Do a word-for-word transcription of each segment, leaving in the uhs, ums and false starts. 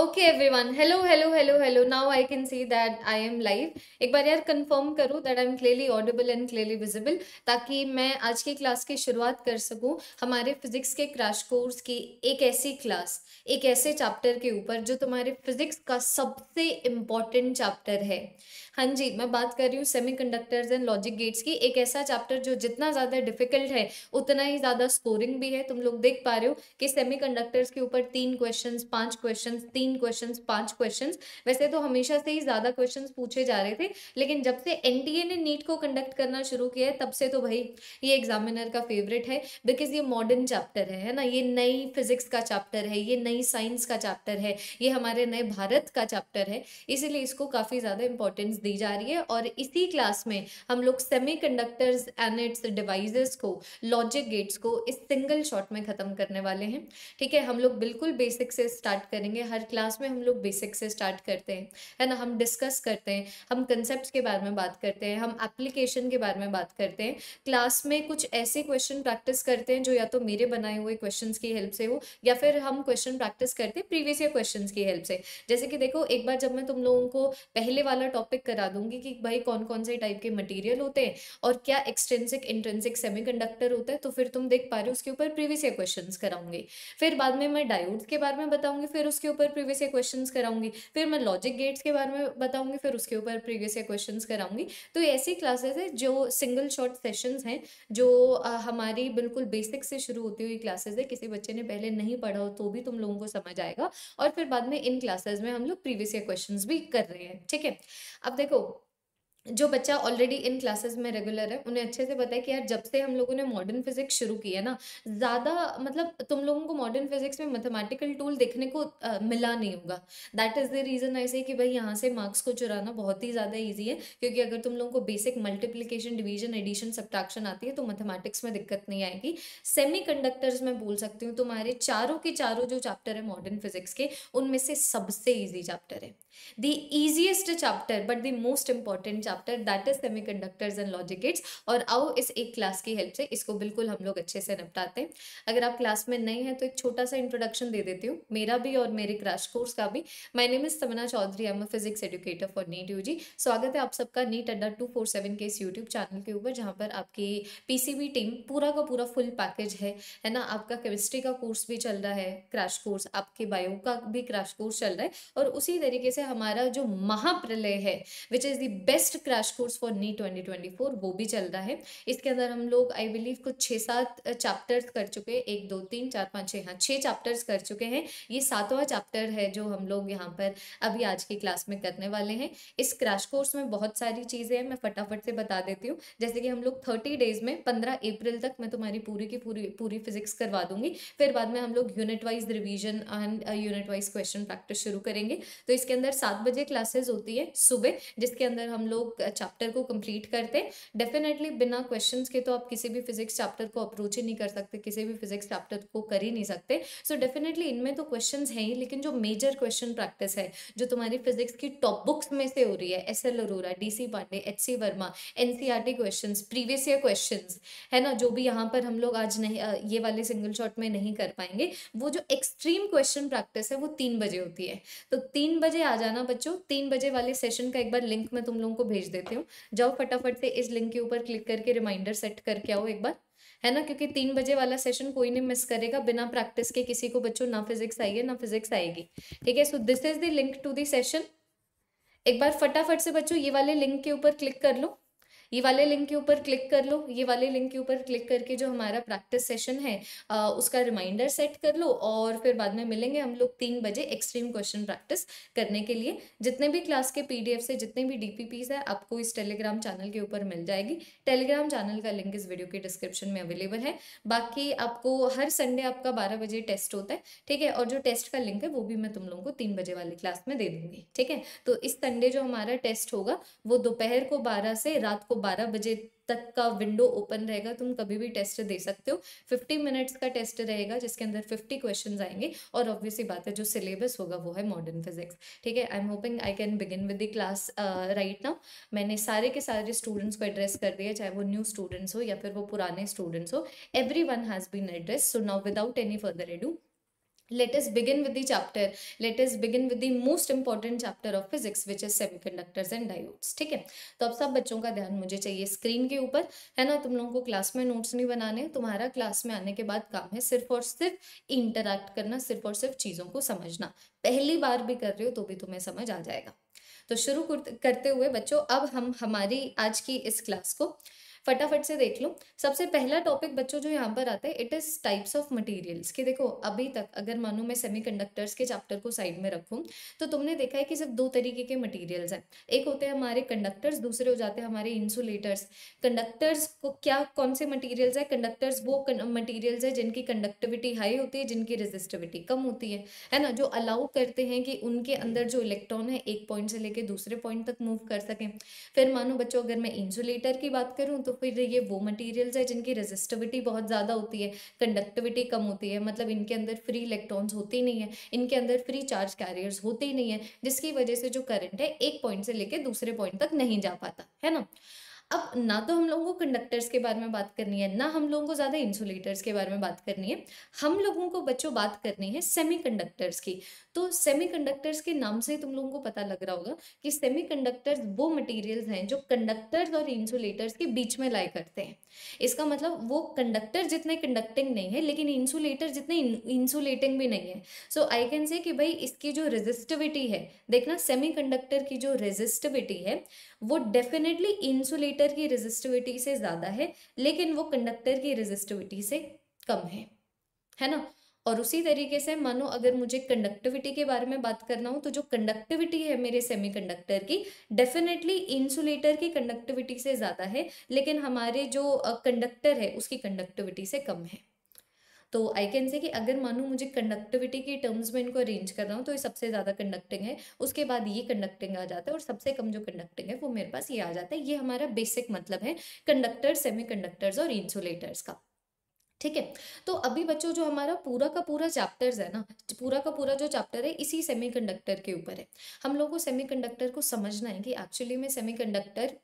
Okay everyone, hello hello hello hello, now I can see that I am live. एक बार यार confirm करूँ that I am clearly audible and clearly visible, ताकि मैं आज की क्लास की शुरुआत कर सकूँ हमारे फिजिक्स के क्रैश कोर्स की एक ऐसी क्लास, एक ऐसे चैप्टर के ऊपर जो तुम्हारे फिजिक्स का सबसे इम्पॉर्टेंट चैप्टर है। हाँ जी, मैं बात कर रही हूँ सेमीकंडक्टर्स एंड लॉजिक गेट्स की, एक ऐसा चैप्टर जो जितना ज़्यादा डिफिकल्ट है उतना ही ज़्यादा स्कोरिंग भी है। तुम लोग देख पा रहे हो कि सेमीकंडक्टर्स के ऊपर तीन क्वेश्चन, पाँच क्वेश्चन, तीन क्वेश्चन, पाँच क्वेश्चन, वैसे तो हमेशा से ही ज़्यादा क्वेश्चन पूछे जा रहे थे, लेकिन जब से एन डी ए ने नीट को कंडक्ट करना शुरू किया है तब से तो भाई ये एग्जामिनर का फेवरेट है, बिकॉज ये मॉडर्न चैप्टर है ना, ये नई फिजिक्स का चैप्टर है, ये नई साइंस का चैप्टर है, ये हमारे नए भारत का चैप्टर है, इसीलिए इसको काफ़ी ज़्यादा इंपॉर्टेंस दी जा रही है। और इसी क्लास में हम लोग सेमीकंडक्टर्स एंड इट्स डिवाइसेस को, लॉजिक गेट्स को इस सिंगल शॉट में ख़त्म करने वाले हैं। ठीक है, हम लोग बिल्कुल बेसिक से स्टार्ट करेंगे, हर क्लास में हम लोग बेसिक से स्टार्ट करते हैं, है ना। हम डिस्कस करते हैं, हम कंसेप्ट के बारे में बात करते हैं, हम एप्लीकेशन के बारे में बात करते हैं। क्लास में कुछ ऐसे क्वेश्चन प्रैक्टिस करते हैं जो या तो मेरे बनाए हुए क्वेश्चन की हेल्प से हो, या फिर हम क्वेश्चन प्रैक्टिस करते हैं प्रीवियस ईयर क्वेश्चन की हेल्प से। जैसे कि देखो, एक बार जब मैं तुम लोगों को पहले वाला टॉपिक करा दूंगी कि भाई कौन कौन से टाइप के मटेरियल होते हैं और क्या एक्सट्रिंसिक इंट्रिंसिक सेमीकंडक्टर होता है, तो फिर तुम देख पा रहे हो उसके ऊपर प्रीवियस ईयर क्वेश्चंस कराऊंगी। फिर बाद में मैं डायोड्स के बारे में बताऊंगी, फिर उसके ऊपर प्रीवियस ईयर क्वेश्चंस कराऊंगी। फिर मैं लॉजिक गेट्स के बारे में बताऊंगी, फिर उसके ऊपर प्रीवियस ईयर क्वेश्चंस कराऊंगी। तो ऐसी क्लासेस है जो सिंगल शॉट सेशंस हैं, जो हमारी बिल्कुल बेसिक से शुरू होती हुई क्लासेस है। किसी बच्चे ने पहले नहीं पढ़ा हो तो भी तुम लोगों को समझ आएगा, और फिर बाद में इन क्लासेस में हम लोग प्रीवियस ईयर क्वेश्चंस भी कर रहे हैं। ठीक है, अब देखो जो बच्चा ऑलरेडी इन क्लासेस में रेगुलर है उन्हें अच्छे से पता है कि यार जब से हम लोगों ने मॉडर्न फिजिक्स शुरू की है ना, ज़्यादा मतलब तुम लोगों को मॉडर्न फिजिक्स में मैथमेटिकल टूल देखने को आ, मिला नहीं होगा। That is the reason I say कि भाई यहाँ से मार्क्स को चुराना बहुत ही ज़्यादा ईजी है, क्योंकि अगर तुम लोगों को basic multiplication, division, addition, subtraction आती है तो मैथमेटिक्स में दिक्कत नहीं आएगी। सेमी कंडक्टर्स में बोल सकती हूँ तुम्हारे चारों के चारों जो चैप्टर है मॉडर्न फिजिक्स के, उनमें से सबसे ईजी चैप्टर है, the easiest chapter but the most important chapter, that is semiconductors and logic gates. और आओ इस एक क्लास की हेल्प से इसको बिल्कुल हम लोग अच्छे से निपटाते हैं। अगर आप क्लास में नए हैं तो एक छोटा सा इंट्रोडक्शन दे देती हूँ, मेरा भी और मेरे क्रैश कोर्स का भी। My name is Tamanna Chaudhary, I am a physics educator for NEET UG. स्वागत है आप सबका नीट अड्डा टू फोर सेवन के इस यूट्यूब चैनल के ऊपर, जहाँ पर आपकी पीसीबी टीम पूरा का पूरा फुल पैकेज है, है ना। आपका केमिस्ट्री का कोर्स भी चल रहा है क्रैश कोर्स, आपके बायो का भी क्रैश कोर्स चल रहा है, और उसी तरीके से हमारा जो महाप्रलय है which is the best crash course for NEET twenty twenty four, वो भी चल रहा है। इसके अंदर हम लोग आई बिलीव कुछ छः सात चैप्टर्स कर चुके हैं, एक दो तीन चार पाँच छः, हाँ छः चैप्टर्स कर चुके हैं। ये सातवां चैप्टर है जो हम लोग यहाँ पर अभी आज की क्लास में करने वाले हैं। इस क्रैश कोर्स में बहुत सारी चीज़ें हैं, मैं फटाफट से बता देती हूँ। जैसे कि हम लोग थर्टी डेज में पंद्रह अप्रैल तक मैं तुम्हारी पूरी की पूरी पूरी फिजिक्स करवा दूंगी, फिर बाद में हम लोग unit wise revision and unit wise question practice शुरू करेंगे। तो इसके अंदर सात बजे क्लासेस होती है सुबह, जिसके अंदर हम लोग चैप्टर को कंप्लीट करते हैं। डेफिनेटली बिना क्वेश्चंस के तो आप किसी भी फिजिक्स चैप्टर को अप्रोच ही नहीं कर सकते, किसी भी फिजिक्स चैप्टर को कर ही नहीं सकते। सो डेफिनेटली इनमें तो क्वेश्चंस हैं ही, लेकिन जो मेजर क्वेश्चन प्रैक्टिस है जो तुम्हारी फिजिक्स की टॉप बुक्स में से हो रही है, S L Arora, D C Pandey, H C Verma, N C R T question, previous year question, है ना, जो भी यहाँ पर हम लोग आज नहीं ये वाले सिंगल शॉट में नहीं कर पाएंगे, वो जो एक्सट्रीम क्वेश्चन प्रैक्टिस है वो तीन बजे होती है। तो तीन बजे आ जाना बच्चों, तीन बजे वाले सेशन का एक बार लिंक मैं तुम लोगों को भेज देती हूँ। जाओ फटाफट से इस लिंक के ऊपर क्लिक करके रिमाइंडर सेट करके आओ एक बार, है ना, क्योंकि तीन बजे वाला सेशन कोई नहीं मिस करेगा। बिना प्रैक्टिस के किसी को बच्चों ना फिजिक्स आई है ना फिजिक्स आएगी। ठीक है, so this is the link to the session. एक बार फटाफट से बच्चों ये वाले लिंक के ऊपर क्लिक कर लो, ये वाले लिंक के ऊपर क्लिक कर लो, ये वाले लिंक के ऊपर क्लिक करके जो हमारा प्रैक्टिस सेशन है आ, उसका रिमाइंडर सेट कर लो, और फिर बाद में मिलेंगे हम लोग तीन बजे एक्सट्रीम क्वेश्चन प्रैक्टिस करने के लिए। जितने भी क्लास के पीडीएफ से जितने भी डीपीपीस है आपको इस टेलीग्राम चैनल के ऊपर मिल जाएगी। टेलीग्राम चैनल का लिंक इस वीडियो के डिस्क्रिप्शन में अवेलेबल है। बाकी आपको हर संडे आपका बारह बजे टेस्ट होता है, ठीक है, और जो टेस्ट का लिंक है वो भी मैं तुम लोगों को तीन बजे वाली क्लास में दे दूँगी। ठीक है, तो इस संडे जो हमारा टेस्ट होगा वो दोपहर को बारह से रात को बारह बजे तक का विंडो ओपन रहेगा, तुम कभी भी टेस्ट दे सकते हो। फिफ्टी मिनट्स का टेस्ट रहेगा जिसके अंदर फिफ्टी क्वेश्चंस आएंगे, और ऑब्वियसली बात है जो सिलेबस होगा वो है मॉडर्न फिजिक्स। ठीक है, I am hoping I can begin with the class right now. मैंने सारे के सारे स्टूडेंट्स को एड्रेस कर दिया, चाहे वो न्यू स्टूडेंट्स हो या फिर वो पुराने स्टूडेंट्स हो, every one has been address. So now without any further ado Let us begin with the chapter. Let us begin with the most important chapter of physics, which is semiconductors and diodes. ठीक है, तो अब सब बच्चों का ध्यान मुझे चाहिए स्क्रीन के ऊपर, है ना। तुम लोगों को क्लास में नोट्स नहीं बनाने, तुम्हारा क्लास में आने के बाद काम है सिर्फ और सिर्फ इंटरैक्ट करना, सिर्फ और सिर्फ चीज़ों को समझना। पहली बार भी कर रहे हो तो भी तुम्हें समझ आ जाएगा। तो शुरू करते हुए बच्चों, अब हम हमारी आज की इस क्लास को फटाफट से देख लो। सबसे पहला टॉपिक बच्चों जो यहाँ पर आता है, it is types of materials. कि देखो अभी तक अगर मानो मैं सेमीकंडक्टर्स के चैप्टर को साइड में रखूँ तो तुमने देखा है कि सिर्फ दो तरीके के मटेरियल्स हैं। एक होते हैं हमारे कंडक्टर्स, दूसरे हो जाते हैं हमारे इंसुलेटर्स। कंडक्टर्स को क्या, कौन से मटीरियल्स है? कंडक्टर्स वो मटीरियल्स हैं जिनकी कंडक्टिविटी हाई होती है, जिनकी रेजिस्टिविटी कम होती है, है ना, जो अलाउ करते हैं कि उनके अंदर जो इलेक्ट्रॉन है एक पॉइंट से लेकर दूसरे पॉइंट तक मूव कर सकें। फिर मानो बच्चों अगर मैं इंसुलेटर की बात करूँ तो तो फिर ये वो मटेरियल्स है जिनकी रेजिस्टिविटी बहुत ज़्यादा होती है, कंडक्टिविटी कम होती है, मतलब इनके अंदर फ्री इलेक्ट्रॉन्स होते ही नहीं है, इनके अंदर फ्री चार्ज कैरियर्स होते ही नहीं है, जिसकी वजह से जो करंट है एक पॉइंट से लेके दूसरे पॉइंट तक नहीं जा पाता, है ना। अब ना तो हम लोगों को कंडक्टर्स के बारे में बात करनी है, ना हम लोगों को ज़्यादा इंसुलेटर्स के बारे में बात करनी है। हम लोगों को बच्चों बात करनी है सेमीकंडक्टर्स की। तो सेमीकंडक्टर्स के नाम से तुम लोगों को पता लग रहा होगा कि सेमीकंडक्टर्स वो मटेरियल्स हैं जो कंडक्टर्स और इंसुलेटर्स के बीच में लाई करते हैं। इसका मतलब वो कंडक्टर जितने कंडक्टिंग नहीं है, लेकिन इंसुलेटर जितने इंसुलेटिंग भी नहीं है। सो आई कैन से कि भाई इसकी जो रेजिस्टिविटी है, देखना सेमीकंडक्टर की जो रेजिस्टिविटी है वो डेफिनेटली इंसुलेटर की रेजिस्टिविटी से ज़्यादा है, लेकिन वो कंडक्टर की रेजिस्टिविटी से कम है, है ना। और उसी तरीके से मानो अगर मुझे कंडक्टिविटी के बारे में बात करना हो तो जो कंडक्टिविटी है मेरे सेमीकंडक्टर की डेफिनेटली इंसुलेटर की कंडक्टिविटी से ज़्यादा है, लेकिन हमारे जो कंडक्टर है उसकी कंडक्टिविटी से कम है। तो आई कैन से कि अगर मानूँ मुझे कंडक्टिविटी के टर्म्स में इनको अरेंज करना हो तो ये सबसे ज़्यादा कंडक्टिंग है, उसके बाद ये कंडक्टिंग आ जाता है, और सबसे कम जो कंडक्टिंग है वो मेरे पास ये आ जाता है। ये हमारा बेसिक मतलब है कंडक्टर्स, सेमीकंडक्टर्स और इंसुलेटर्स का, ठीक है। तो अभी बच्चों जो हमारा पूरा का पूरा चैप्टर्स है ना, पूरा का पूरा जो चैप्टर है इसी सेमीकंडक्टर के ऊपर है। हम लोगों को सेमीकंडक्टर को समझना है कि एक्चुअली में सेमीकंडक्टर,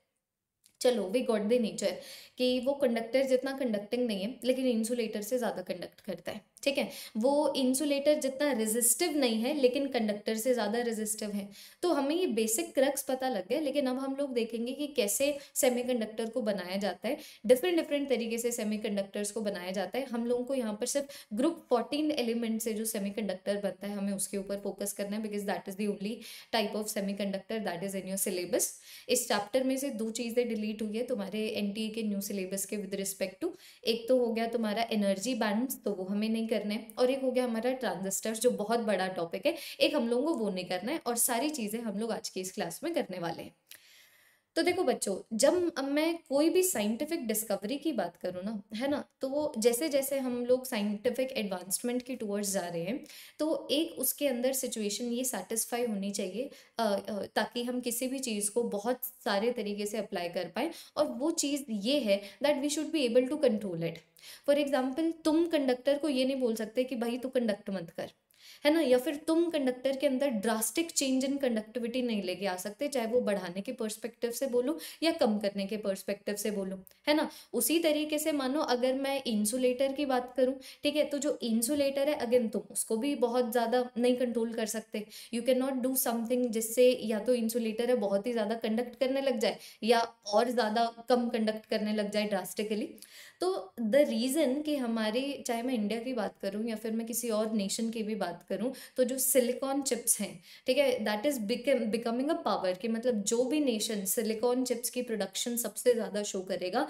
चलो वी गॉट द नेचर कि वो कंडक्टर जितना कंडक्टिंग नहीं है लेकिन इंसुलेटर से ज़्यादा कंडक्ट करता है, ठीक है। वो इंसुलेटर जितना रेजिस्टिव नहीं है लेकिन कंडक्टर से ज़्यादा रेजिस्टिव है। तो हमें ये बेसिक क्रक्स पता लग गया, लेकिन अब हम लोग देखेंगे कि कैसे सेमीकंडक्टर को बनाया जाता है। डिफरेंट डिफरेंट तरीके से सेमीकंडक्टर्स को बनाया जाता है। हम लोगों को यहाँ पर सिर्फ ग्रुप फोर्टीन एलिमेंट से जो सेमीकंडक्टर बनता है हमें उसके ऊपर फोकस करना है, because that is the only type of semiconductor that is in your syllabus. इस चैप्टर में से दो चीज़ें डिलीट हुई है तुम्हारे एन टी ए के न्यू सिलेबस के विद रिस्पेक्ट टू, एक तो हो गया तुम्हारा एनर्जी बैंड्स, तो वो हमें नहीं करना है, और एक हो गया हमारा ट्रांजिस्टर्स जो बहुत बड़ा टॉपिक है, एक हम लोगों को वो नहीं करना है, और सारी चीजें हम लोग आज की इस क्लास में करने वाले हैं। तो देखो बच्चों, जब मैं कोई भी साइंटिफिक डिस्कवरी की बात करूँ ना, है ना, तो वो जैसे जैसे हम लोग साइंटिफिक एडवांसमेंट की टूवर्ड्स जा रहे हैं तो एक उसके अंदर सिचुएशन ये सेटिस्फाई होनी चाहिए ताकि हम किसी भी चीज़ को बहुत सारे तरीके से अप्लाई कर पाएँ, और वो चीज़ ये है that we should be able to control it. For example, तुम कंडक्टर को ये नहीं बोल सकते कि भाई तू कंडक्ट मत कर, है ना, या फिर तुम कंडक्टर के अंदर ड्रास्टिक चेंज इन कंडक्टिविटी नहीं लेके आ सकते, चाहे वो बढ़ाने के पर्सपेक्टिव से बोलो या कम करने के पर्सपेक्टिव से बोलो, है ना। उसी तरीके से मानो अगर मैं इंसुलेटर की बात करूं, ठीक है, तो जो इंसुलेटर है अगेन तुम उसको भी बहुत ज़्यादा नहीं कंट्रोल कर सकते। You can not do something जिससे या तो इंसुलेटर है बहुत ही ज़्यादा कंडक्ट करने लग जाए या और ज़्यादा कम कंडक्ट करने लग जाए ड्रास्टिकली। तो द रीज़न कि हमारे, चाहे मैं इंडिया की बात करूं या फिर मैं किसी और नेशन की भी बात करूं, तो जो सिलिकॉन चिप्स हैं, ठीक है, that is becoming a power, कि मतलब जो भी नेशन सिलिकॉन चिप्स की प्रोडक्शन सबसे ज़्यादा शो करेगा,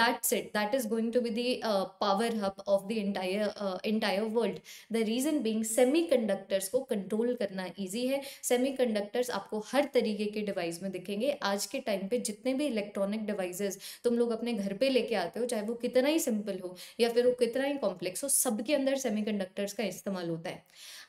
that's it, that is going to be the power hub of the entire entire world. The reason being semiconductors को कंट्रोल करना ईजी है। सेमीकंडक्टर्स आपको हर तरीके के डिवाइस में दिखेंगे। आज के टाइम पर जितने भी इलेक्ट्रॉनिक डिवाइसेज तुम लोग अपने घर पर लेके आते हो, चाहे वो कितना ही सिंपल हो या फिर वो कितना ही कॉम्प्लेक्स हो, सबके अंदर सेमीकंडक्टर्स का इस्तेमाल होता है।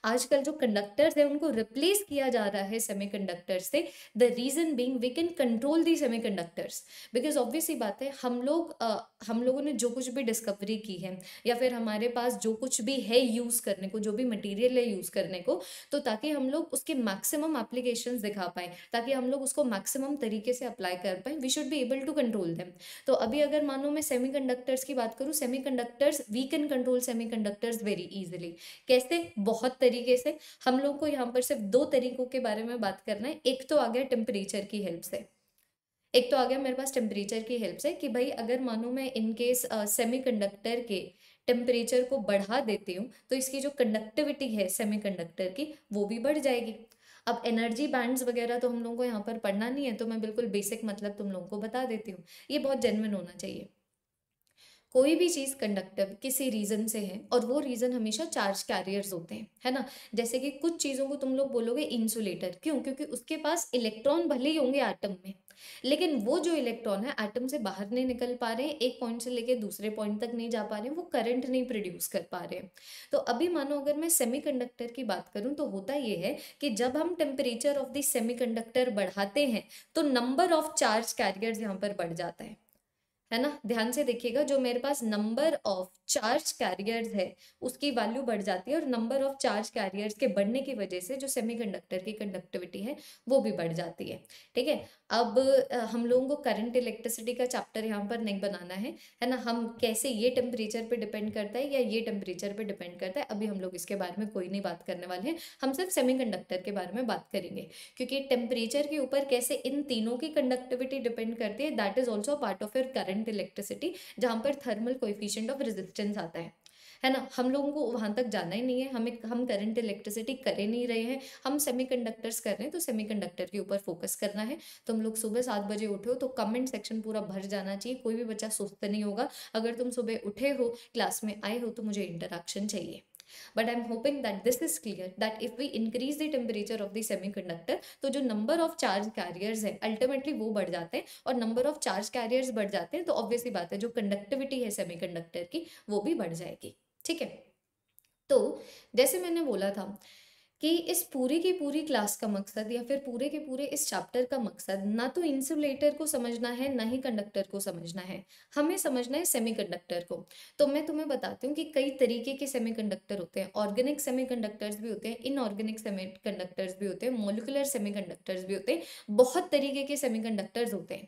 आजकल जो कंडक्टर्स है उनको रिप्लेस किया जा रहा है सेमीकंडक्टर्स से। The reason being we can control the semiconductors, because obviously बात है हम लोग आ, हम लोगों ने जो कुछ भी डिस्कवरी की है या फिर हमारे पास जो कुछ भी है यूज़ करने को, जो भी मटेरियल है यूज़ करने को, तो ताकि हम लोग उसके मैक्सिमम एप्लीकेशंस दिखा पाएँ, ताकि हम लोग उसको मैक्सिमम तरीके से अप्लाई कर पाएँ, we should be able to control them. तो अभी अगर मानो मैं सेमीकंडक्टर्स की बात करूँ, semiconductors we can control semiconductors very easily. कैसे? बहुत तरीके से। हम लोग को यहाँ पर सिर्फ दो तरीकों के बारे में बात करना है। एक तो आ गया टेम्परेचर की हेल्प से, एक तो आ गया मेरे पास टेम्परेचर की हेल्प से कि भाई अगर मानो मैं इनकेस सेमीकंडक्टर के टेम्परेचर को बढ़ा देती हूँ तो इसकी जो कंडक्टिविटी है सेमीकंडक्टर की वो भी बढ़ जाएगी। अब एनर्जी बैंड्स वगैरह तो हम लोगों को यहाँ पर पढ़ना नहीं है, तो मैं बिल्कुल बेसिक मतलब तुम लोगों को बता देती हूँ। ये बहुत जेन्युइन होना चाहिए। कोई भी चीज़ कंडक्टिव किसी रीज़न से है और वो रीज़न हमेशा चार्ज कैरियर्स होते हैं, है ना। जैसे कि कुछ चीज़ों को तुम लोग बोलोगे इंसुलेटर, क्यों? क्योंकि उसके पास इलेक्ट्रॉन भले ही होंगे एटम में, लेकिन वो जो इलेक्ट्रॉन है एटम से बाहर नहीं निकल पा रहे हैं, एक पॉइंट से लेके दूसरे पॉइंट तक नहीं जा पा रहे हैं, वो करंट नहीं प्रोड्यूस कर पा रहे हैं। तो अभी मानो अगर मैं सेमीकंडक्टर की बात करूं तो होता ये है कि जब हम टेम्परेचर ऑफ द सेमीकंडक्टर बढ़ाते हैं तो नंबर ऑफ चार्ज कैरियर्स यहाँ पर बढ़ जाता है, है ना। ध्यान से देखिएगा, जो मेरे पास नंबर ऑफ चार्ज कैरियर्स है उसकी वैल्यू बढ़ जाती है, और नंबर ऑफ चार्ज कैरियर्स के बढ़ने की वजह से जो सेमीकंडक्टर की कंडक्टिविटी है वो भी बढ़ जाती है, ठीक है। अब हम लोगों को करंट इलेक्ट्रिसिटी का चैप्टर यहाँ पर नहीं बनाना है, है ना। हम कैसे, ये टेम्परेचर पे डिपेंड करता है या ये टेम्परेचर पे डिपेंड करता है, अभी हम लोग इसके बारे में कोई नहीं बात करने वाले हैं। हम सिर्फ सेमीकंडक्टर के बारे में बात करेंगे, क्योंकि टेम्परेचर के ऊपर कैसे इन तीनों की कंडक्टिविटी डिपेंड करती है, that is also part of your current electricity, जहाँ पर थर्मल कोएफिशिएंट ऑफ रेजिस्टेंस आता है, है ना। हम लोगों को वहाँ तक जाना ही नहीं है, हमें हम करंट इलेक्ट्रिसिटी करे नहीं रहे हैं, हम सेमीकंडक्टर्स कर रहे हैं, तो सेमीकंडक्टर के ऊपर फोकस करना है। तुम लोग सुबह सात बजे उठे हो तो कमेंट सेक्शन पूरा भर जाना चाहिए, कोई भी बच्चा सुस्त नहीं होगा। अगर तुम सुबह उठे हो, क्लास में आए हो, तो मुझे इंटरैक्शन चाहिए। But I'm hoping that this is clear that if we increase the temperature of the semiconductor, तो जो number of charge carriers है ultimately वो बढ़ जाते हैं, और number of charge carriers बढ़ जाते हैं तो obviously बात है जो conductivity है semiconductor की वो भी बढ़ जाएगी, ठीक है। तो जैसे मैंने बोला था कि इस पूरे की पूरी क्लास का मकसद या फिर पूरे के पूरे इस चैप्टर का मकसद ना तो इंसुलेटर को समझना है ना ही कंडक्टर को समझना है, हमें समझना है सेमीकंडक्टर को। तो मैं तुम्हें बताती हूँ कि कई तरीके के सेमीकंडक्टर होते हैं। ऑर्गेनिक सेमीकंडक्टर्स भी होते हैं, इनऑर्गेनिक सेमीकंडक्टर्स भी होते हैं, मॉलिक्यूलर सेमीकंडक्टर्स भी होते हैं, बहुत तरीके के सेमीकंडक्टर्स होते हैं।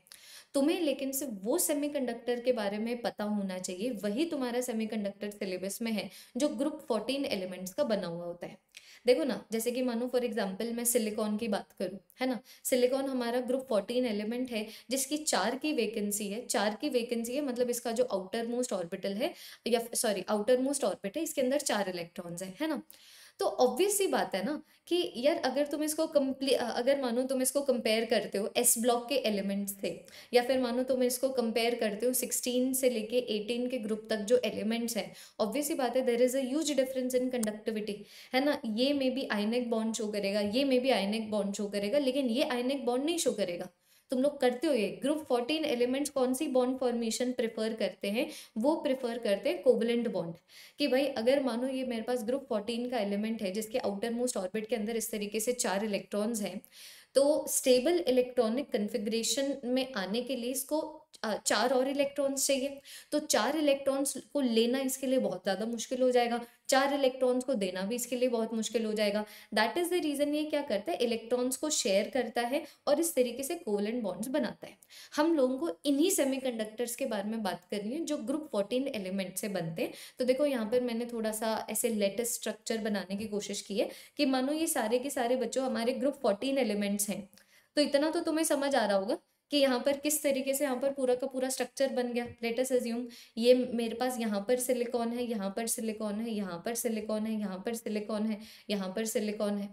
तुम्हें लेकिन सिर्फ वो सेमीकंडक्टर के बारे में पता होना चाहिए, वही तुम्हारा सेमीकंडक्टर सिलेबस में है जो ग्रुप फोर्टीन एलिमेंट्स का बना हुआ होता है। देखो ना, जैसे कि मानो फॉर एग्जांपल मैं सिलिकॉन की बात करूं, है ना। सिलिकॉन हमारा ग्रुप फोर्टीन एलिमेंट है, जिसकी चार की वैकेंसी है। चार की वैकेंसी है मतलब इसका जो आउटर मोस्ट ऑर्बिटल है या सॉरी आउटर मोस्ट ऑर्बिट है, इसके अंदर चार इलेक्ट्रॉन्स हैं, है ना। तो ऑब्वियस सी बात है ना कि यार अगर तुम इसको कम्प्ली अगर मानो तुम इसको कंपेयर करते हो एस ब्लॉक के एलिमेंट्स से, या फिर मानो तुम इसको कंपेयर करते हो सिक्सटीन से लेके एटीन के ग्रुप तक जो एलिमेंट्स हैं, ऑब्वियस सी बात है there is a huge difference in conductivity, है ना। ये may be ionic bond show करेगा, ये may be ionic bond show करेगा, लेकिन ये आयनिक बॉन्ड नहीं शो करेगा। तुम लोग करते हो ये ग्रुप फोर्टीन एलिमेंट्स कौन सी बॉन्ड फॉर्मेशन प्रेफर करते हैं, वो प्रेफर करते हैं कोवेलेंट बॉन्ड। कि भाई अगर मानो ये मेरे पास ग्रुप फोर्टीन का एलिमेंट है जिसके आउटर मोस्ट ऑर्बिट के अंदर इस तरीके से चार इलेक्ट्रॉन्स हैं, तो स्टेबल इलेक्ट्रॉनिक कन्फिग्रेशन में आने के लिए इसको चार और इलेक्ट्रॉन्स चाहिए। तो चार इलेक्ट्रॉन्स को लेना इसके लिए बहुत ज़्यादा मुश्किल हो जाएगा, चार इलेक्ट्रॉन्स को देना भी इसके लिए बहुत मुश्किल हो जाएगा। दैट इज़ द रीज़न ये क्या करता है, इलेक्ट्रॉन्स को शेयर करता है और इस तरीके से कोवेलेंट बॉन्ड्स बनाता है। हम लोगों को इन्हीं सेमीकंडक्टर्स के बारे में बात करनी है जो ग्रुप फोर्टीन एलिमेंट से बनते हैं। तो देखो यहाँ पर मैंने थोड़ा सा ऐसे लेटेस्ट स्ट्रक्चर बनाने की कोशिश की है कि मानो ये सारे के सारे बच्चों हमारे ग्रुप फोर्टीन एलिमेंट्स हैं, तो इतना तो तुम्हें समझ आ रहा होगा कि यहाँ पर किस तरीके से यहाँ पर पूरा का पूरा स्ट्रक्चर बन गया। लेट अस अज्यूम ये मेरे पास यहाँ पर सिलिकॉन है, यहाँ पर सिलिकॉन है, यहाँ पर सिलिकॉन है, यहाँ पर सिलिकॉन है, यहाँ पर सिलिकॉन है।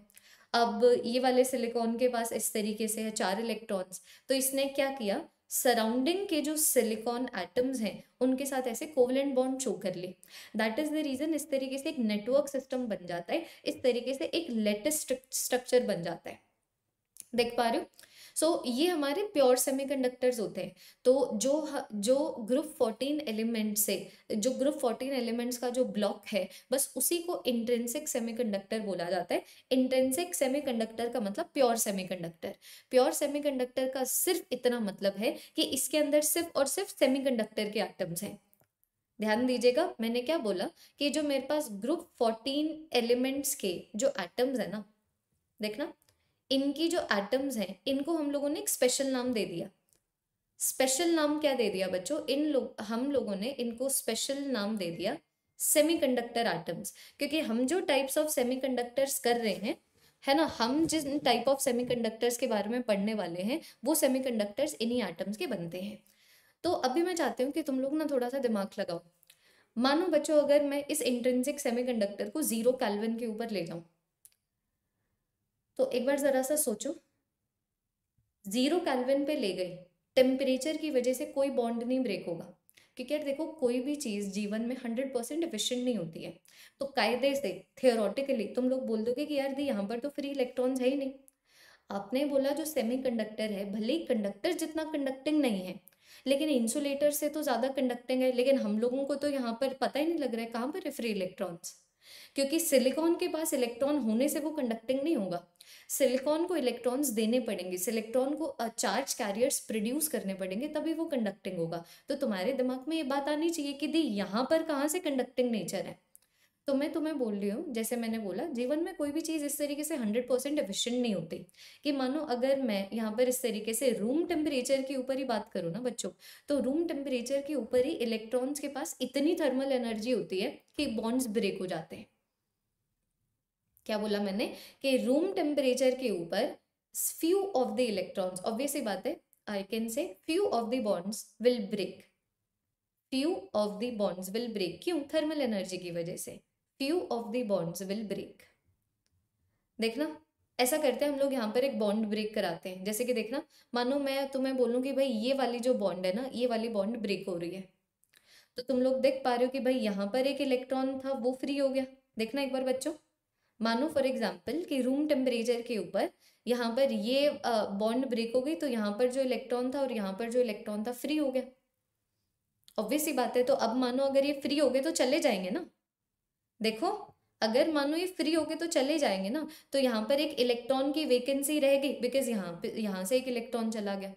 अब ये वाले सिलिकॉन के पास इस तरीके से है चार इलेक्ट्रॉन्स, तो इसने क्या किया, सराउंडिंग के जो सिलिकॉन एटम्स हैं उनके साथ ऐसे कोवेलेंट बॉन्ड शो कर ले। दैट इज़ द रीज़न इस तरीके से एक नेटवर्क सिस्टम बन जाता है, इस तरीके से एक लेटेस्ट स्ट्रक्चर बन जाता है। देख पा रहे हो? सो ये हमारे प्योर सेमीकंडक्टर्स होते हैं। तो जो जो ग्रुप फोर्टीन एलिमेंट से जो ग्रुप फोर्टीन एलिमेंट्स का जो ब्लॉक है बस उसी को इंट्रिंसिक सेमीकंडक्टर बोला जाता है। इंट्रिंसिक सेमीकंडक्टर का मतलब प्योर सेमीकंडक्टर। प्योर सेमीकंडक्टर का सिर्फ इतना मतलब है कि इसके अंदर सिर्फ और सिर्फ सेमीकंडक्टर के एटम्स हैं। ध्यान दीजिएगा, मैंने क्या बोला कि जो मेरे पास ग्रुप फोर्टीन एलिमेंट्स के जो एटम्स है ना, देखना इनकी जो एटम्स हैं इनको हम लोगों ने एक स्पेशल नाम दे दिया। स्पेशल नाम क्या दे दिया बच्चों? इन लोग हम लोगों ने इनको स्पेशल नाम दे दिया सेमीकंडक्टर एटम्स, क्योंकि हम जो टाइप्स ऑफ सेमीकंडक्टर्स कर रहे हैं है ना, हम जिस टाइप ऑफ सेमीकंडक्टर्स के बारे में पढ़ने वाले हैं वो सेमीकंडक्टर्स इन्हीं एटम्स के बनते हैं। तो अभी मैं चाहती हूँ कि तुम लोग ना थोड़ा सा दिमाग लगाओ। मानो बच्चों अगर मैं इस इंट्रिंसिक सेमीकंडक्टर को जीरो केल्विन के ऊपर ले जाऊं, तो एक बार जरा सा सोचो, जीरो केल्विन पे ले गए, टेम्परेचर की वजह से कोई बॉन्ड नहीं ब्रेक होगा, क्योंकि यार देखो कोई भी चीज़ जीवन में हंड्रेड परसेंट एफिशिएंट नहीं होती है। तो कायदे से थियोरेटिकली तुम लोग बोल दोगे कि यार दी यहाँ पर तो फ्री इलेक्ट्रॉन्स है ही नहीं। आपने बोला जो सेमीकंडक्टर है भले ही कंडक्टर जितना कंडक्टिंग नहीं है लेकिन इंसुलेटर से तो ज़्यादा कंडक्टिंग है, लेकिन हम लोगों को तो यहाँ पर पता ही नहीं लग रहा है कहाँ पर है फ्री इलेक्ट्रॉन्स, क्योंकि सिलिकॉन के पास इलेक्ट्रॉन होने से वो कंडक्टिंग नहीं होगा। सिलिकॉन को इलेक्ट्रॉन्स देने पड़ेंगे, सिलिकॉन को चार्ज कैरियर्स प्रोड्यूस करने पड़ेंगे तभी वो कंडक्टिंग होगा। तो तुम्हारे दिमाग में ये बात आनी चाहिए कि दी यहाँ पर कहाँ से कंडक्टिंग नेचर है। तो मैं तुम्हें बोल रही हूँ, जैसे मैंने बोला जीवन में कोई भी चीज़ इस तरीके से हंड्रेड परसेंट एफिशिएंट नहीं होती कि मानो अगर मैं यहाँ पर इस तरीके से रूम टेम्परेचर के ऊपर ही बात करूँ ना बच्चों, तो रूम टेम्परेचर के ऊपर ही इलेक्ट्रॉन्स के पास इतनी थर्मल एनर्जी होती है कि बॉन्ड्स ब्रेक हो जाते हैं। क्या बोला मैंने कि रूम टेम्परेचर के ऊपर few of the electrons, obvious सी बात है I can say few of the bonds will break, few of the bonds will break. क्यों? थर्मल एनर्जी की वजह से few of the bonds will break। देखना ऐसा करते हैं हम लोग यहाँ पर एक बॉन्ड ब्रेक कराते हैं। जैसे कि देखना मानो मैं तुम्हें बोलूँ कि भाई ये वाली जो बॉन्ड है ना ये वाली बॉन्ड ब्रेक हो रही है, तो तुम लोग देख पा रहे हो कि भाई यहाँ पर एक इलेक्ट्रॉन था वो फ्री हो गया। देखना एक बार बच्चों, मानो फॉर एग्जाम्पल कि रूम टेम्परेचर के ऊपर यहाँ पर ये बॉन्ड ब्रेक हो गई, तो यहाँ पर जो इलेक्ट्रॉन था और यहाँ पर जो इलेक्ट्रॉन था फ्री हो गया। ऑब्वियस सी बात है, तो अब मानो अगर ये फ्री हो गए तो चले जाएंगे ना। देखो अगर मानो ये फ्री होके तो चले जाएंगे ना, तो यहाँ पर एक इलेक्ट्रॉन की वेकेंसी रह गई बिकॉज यहाँ पे यहाँ से एक इलेक्ट्रॉन चला गया,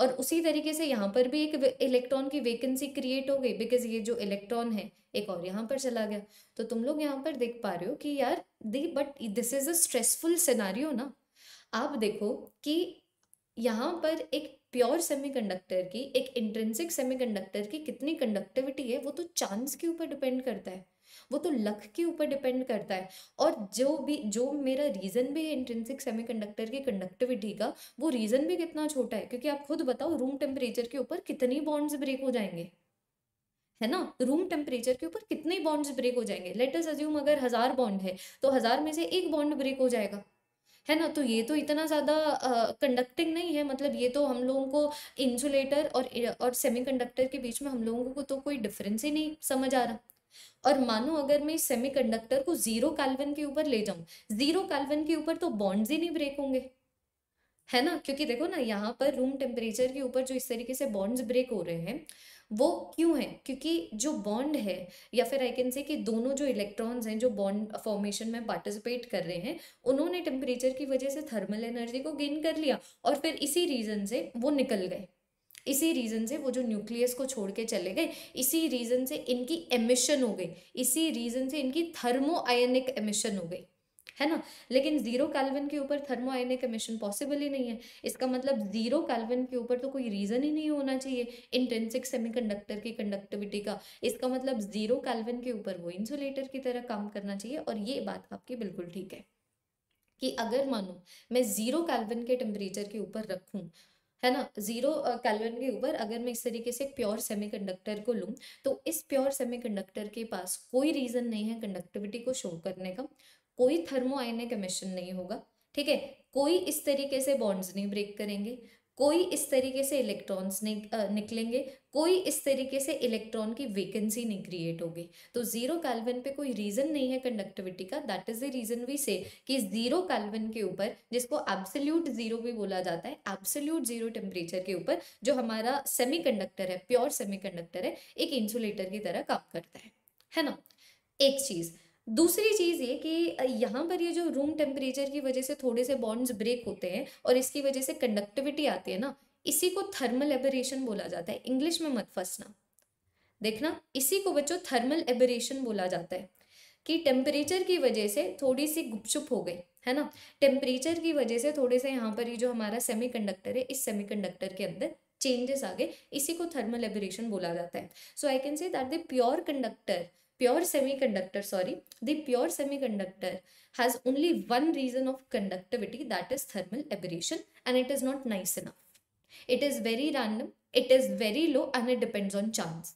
और उसी तरीके से यहाँ पर भी एक इलेक्ट्रॉन की वेकेंसी क्रिएट हो गई बिकॉज ये जो इलेक्ट्रॉन है एक और यहाँ पर चला गया। तो तुम लोग यहाँ पर देख पा रहे हो कि यार दी but this is a stressful scenario ना। आप देखो कि यहाँ पर एक प्योर सेमीकंडक्टर की, एक इंट्रिंसिक सेमीकंडक्टर की कितनी कंडक्टिविटी है वो तो चांस के ऊपर डिपेंड करता है, वो तो लक के ऊपर डिपेंड करता है। और जो भी जो मेरा रीजन भी है इंट्रिंसिक सेमीकंडक्टर की कंडक्टिविटी का, वो रीजन भी कितना छोटा है, क्योंकि आप खुद बताओ रूम टेम्परेचर के ऊपर कितनी बॉन्ड्स ब्रेक हो जाएंगे है ना। रूम टेम्परेचर के ऊपर कितने बॉन्ड्स ब्रेक हो जाएंगे? लेट अस अज्यूम अगर हजार बॉन्ड है तो हजार में से एक बॉन्ड ब्रेक हो जाएगा है ना। तो ये तो इतना ज़्यादा कंडक्टिंग नहीं है, मतलब ये तो हम लोगों को इंसुलेटर और और सेमीकंडक्टर के बीच में हम लोगों को तो कोई डिफरेंस ही नहीं समझ आ रहा। और मानो अगर मैं इस सेमीकंडक्टर को जीरो केल्विन के ऊपर ले जाऊं, जीरो केल्विन के ऊपर तो बॉन्ड्स ही नहीं ब्रेक होंगे है ना, क्योंकि देखो ना यहाँ पर रूम टेम्परेचर के ऊपर जो इस तरीके से बॉन्ड्स ब्रेक हो रहे हैं वो क्यों है? क्योंकि जो बॉन्ड है या फिर आई कैन से कि दोनों जो इलेक्ट्रॉन्स हैं जो बॉन्ड फॉर्मेशन में पार्टिसिपेट कर रहे हैं उन्होंने टेम्परेचर की वजह से थर्मल एनर्जी को गेन कर लिया और फिर इसी रीज़न से वो निकल गए, इसी रीज़न से वो जो न्यूक्लियस को छोड़ के चले गए, इसी रीज़न से इनकी एमिशन हो गई, इसी रीज़न से इनकी थर्मो आयनिक एमिशन हो गई है ना। लेकिन जीरो केल्विन के ऊपर थर्मो आयनिक एमिशन पॉसिबल ही नहीं है, इसका मतलब जीरो केल्विन के ऊपर तो कोई रीज़न ही नहीं होना चाहिए इंट्रिंसिक सेमीकंडक्टर की कंडक्टिविटी का। इसका मतलब जीरो केल्विन के ऊपर वो इंसुलेटर की तरह काम करना चाहिए। और ये बात आपकी बिल्कुल ठीक है कि अगर मानो मैं जीरो केल्विन के टेम्परेचर के ऊपर रखूँ है ना, जीरो केल्विन के ऊपर अगर मैं इस तरीके से प्योर सेमीकंडक्टर को लूँ, तो इस प्योर सेमीकंडक्टर के पास कोई रीज़न नहीं है कंडक्टिविटी को शो करने का, कोई थर्मो आयनिक एमिशन नहीं होगा ठीक है, कोई इस तरीके से बॉन्ड्स नहीं ब्रेक करेंगे, कोई इस तरीके से इलेक्ट्रॉन्स निकलेंगे, कोई इस तरीके से इलेक्ट्रॉन की वेकेंसी नहीं क्रिएट होगी। तो जीरो कैल्विन पे कोई रीजन नहीं है कंडक्टिविटी का, that is the reason we say कि जीरो कैल्विन के ऊपर, जिसको एब्सोल्यूट जीरो भी बोला जाता है, एब्सोल्यूट जीरो टेम्परेचर के ऊपर जो हमारा सेमीकंडक्टर है, प्योर सेमीकंडक्टर है, एक इंसुलेटर की तरह काम करता है, है ना, एक चीज। दूसरी चीज़ ये कि यहाँ पर ये जो रूम टेम्परेचर की वजह से थोड़े से बॉन्ड्स ब्रेक होते हैं और इसकी वजह से कंडक्टिविटी आती है ना, इसी को थर्मल एबरेशन बोला जाता है। इंग्लिश में मत फंसना, देखना, इसी को बच्चों थर्मल एबरेशन बोला जाता है कि टेम्परेचर की वजह से थोड़ी सी गुपचुप हो गई, है ना, टेम्परेचर की वजह से थोड़े से यहाँ पर ये जो हमारा सेमीकंडक्टर है, इस सेमीकंडक्टर के अंदर चेंजेस आ गए, इसी को थर्मल एबरेशन बोला जाता है। So I can say that the pure conductor Pure semiconductor, sorry, the pure semiconductor has only one reason of conductivity, that is thermal aberration, and it is not nice enough. It is very random, it is very low, and it depends on chance.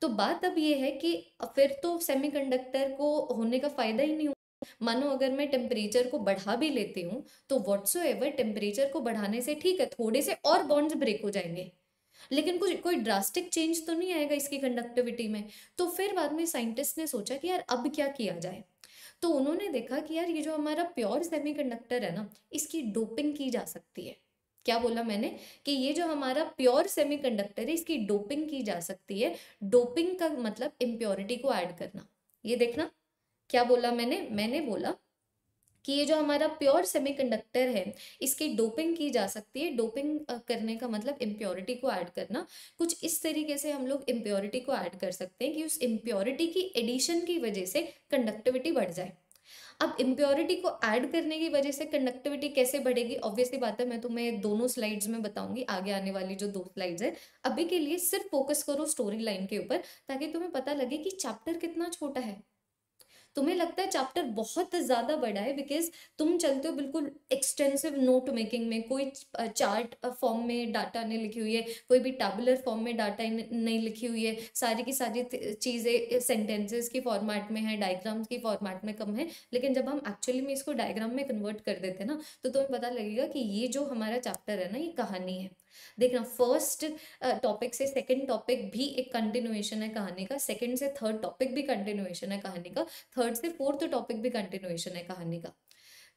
तो बात अब ये है कि फिर तो semiconductor को होने का फायदा ही नहीं हो। मानो अगर मैं टेम्परेचर को बढ़ा भी लेती हूँ तो व्हाट्सोएवर टेम्परेचर को बढ़ाने से ठीक है थोड़े से और बॉन्ड्स ब्रेक हो जाएंगे, लेकिन कुछ कोई ड्रास्टिक चेंज तो नहीं आएगा इसकी कंडक्टिविटी में। तो फिर बाद में साइंटिस्ट ने सोचा कि यार अब क्या किया जाए, तो उन्होंने देखा कि यार ये जो हमारा प्योर सेमीकंडक्टर है ना, इसकी डोपिंग की जा सकती है। क्या बोला मैंने कि ये जो हमारा प्योर सेमीकंडक्टर है इसकी डोपिंग की जा सकती है। डोपिंग का मतलब इम्प्योरिटी को ऐड करना। ये देखना क्या बोला मैंने, मैंने बोला कि ये जो हमारा प्योर सेमीकंडक्टर है इसकी डोपिंग की जा सकती है। डोपिंग करने का मतलब इम्प्योरिटी को ऐड करना। कुछ इस तरीके से हम लोग इम्प्योरिटी को ऐड कर सकते हैं कि उस इम्प्योरिटी की एडिशन की वजह से कंडक्टिविटी बढ़ जाए। अब इम्प्योरिटी को ऐड करने की वजह से कंडक्टिविटी कैसे बढ़ेगी, ऑब्वियसली बात है मैं तुम्हें दोनों स्लाइड्स में बताऊंगी, आगे आने वाली जो दो स्लाइड्स है। अभी के लिए सिर्फ फोकस करो स्टोरी लाइन के ऊपर, ताकि तुम्हें पता लगे कि चैप्टर कितना छोटा है। तुम्हें लगता है चैप्टर बहुत ज़्यादा बड़ा है बिकॉज तुम चलते हो बिल्कुल एक्सटेंसिव नोट मेकिंग में, कोई चार्ट फॉर्म में डाटा नहीं लिखी हुई है, कोई भी टैबुलर फॉर्म में डाटा नहीं लिखी हुई है, सारी की सारी चीज़ें सेंटेंसेस की फॉर्मेट में है, डायग्राम्स की फॉर्मेट में कम है। लेकिन जब हम एक्चुअली में इसको डायग्राम में कन्वर्ट कर देते हैं ना, तो तुम्हें पता लगेगा कि ये जो हमारा चैप्टर है ना, ये कहानी है। देखना, फर्स्ट टॉपिक से सेकंड टॉपिक भी एक कंटिन्यूएशन है कहानी का, सेकंड से थर्ड टॉपिक भी कंटिन्यूएशन है कहानी का, थर्ड से फोर्थ टॉपिक भी कंटिन्यूएशन है कहानी का।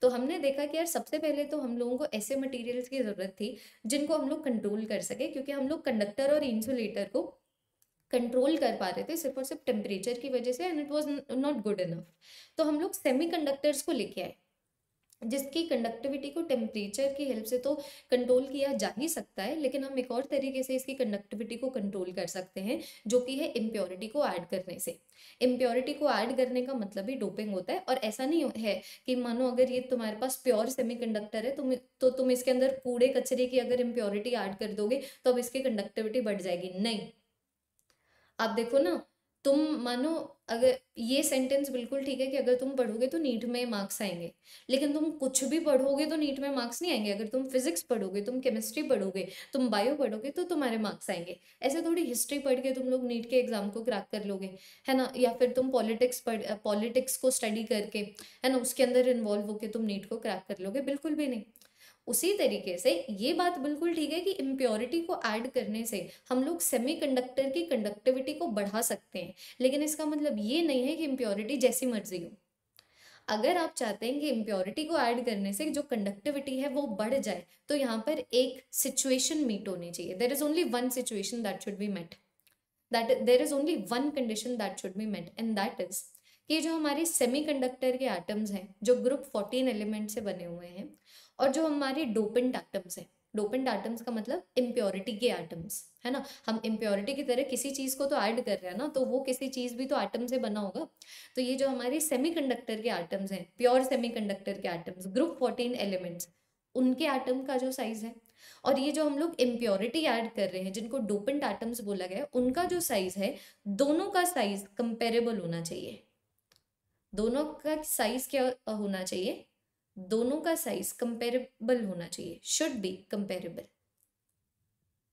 तो हमने देखा कि यार सबसे पहले तो हम लोगों को ऐसे मटेरियल्स की जरूरत थी जिनको हम लोग कंट्रोल कर सके, क्योंकि हम लोग कंडक्टर और इंसुलेटर को कंट्रोल कर पा रहे थे सिर्फ और सिर्फ टेम्परेचर की वजह से, and it was not good enough. तो हम लोग सेमीकंडक्टर्स को लेके आए जिसकी कंडक्टिविटी को टेम्परेचर की हेल्प से तो कंट्रोल किया जा ही सकता है, लेकिन हम एक और तरीके से इसकी कंडक्टिविटी को कंट्रोल कर सकते हैं जो कि है इम्प्योरिटी को ऐड करने से। इम्प्योरिटी को ऐड करने का मतलब ही डोपिंग होता है। और ऐसा नहीं है कि मानो अगर ये तुम्हारे पास प्योर सेमीकंडक्टर है तुम तो तुम इसके अंदर कूड़े कचरे की अगर इम्प्योरिटी ऐड कर दोगे तो अब इसकी कंडक्टिविटी बढ़ जाएगी। नहीं, आप देखो ना, तुम मानो अगर ये सेंटेंस बिल्कुल ठीक है कि अगर तुम पढ़ोगे तो नीट में मार्क्स आएंगे, लेकिन तुम कुछ भी पढ़ोगे तो नीट में मार्क्स नहीं आएंगे। अगर तुम फिजिक्स पढ़ोगे, तुम केमिस्ट्री पढ़ोगे, तुम बायो पढ़ोगे तो तुम्हारे मार्क्स आएंगे। ऐसे थोड़ी हिस्ट्री पढ़ के तुम लोग नीट के एग्जाम को क्रैक कर लोगे, है ना, या फिर तुम पॉलिटिक्स पढ़ पॉलिटिक्स को स्टडी करके, है ना, उसके अंदर इन्वॉल्व होकर तुम नीट को क्रैक कर लोगे, बिल्कुल भी नहीं। उसी तरीके से ये बात बिल्कुल ठीक है कि इम्प्योरिटी को ऐड करने से हम लोग सेमीकंडक्टर की कंडक्टिविटी को बढ़ा सकते हैं, लेकिन इसका मतलब ये नहीं है कि इम्प्योरिटी जैसी मर्जी हो। अगर आप चाहते हैं कि इम्प्योरिटी को ऐड करने से जो कंडक्टिविटी है वो बढ़ जाए, तो यहाँ पर एक सिचुएशन मीट होनी चाहिए। There is only one situation that should be met, that there is only one condition that should be met, and that is कि जो हमारे सेमीकंडक्टर के एटम्स हैं जो ग्रुप फोर्टीन एलिमेंट से बने हुए हैं, और जो हमारे डोपेंट एटम्स हैं, डोपेंट एटम्स का मतलब इम्प्योरिटी के एटम्स, है ना, हम इम्प्योरिटी की तरह किसी चीज़ को तो ऐड कर रहे हैं ना, तो वो किसी चीज़ भी तो एटम से बना होगा। तो ये जो हमारे सेमीकंडक्टर के एटम्स हैं, प्योर सेमीकंडक्टर के एटम्स, ग्रुप फोर्टीन एलिमेंट्स, उनके एटम का जो साइज है, और ये जो हम लोग इम्प्योरिटी ऐड कर रहे हैं जिनको डोपेंट एटम्स बोला गया है, उनका जो साइज है, दोनों का साइज कंपेरेबल होना चाहिए। दोनों का साइज क्या होना चाहिए? दोनों का साइज कंपेरेबल होना चाहिए, शुड बी कंपेरेबल।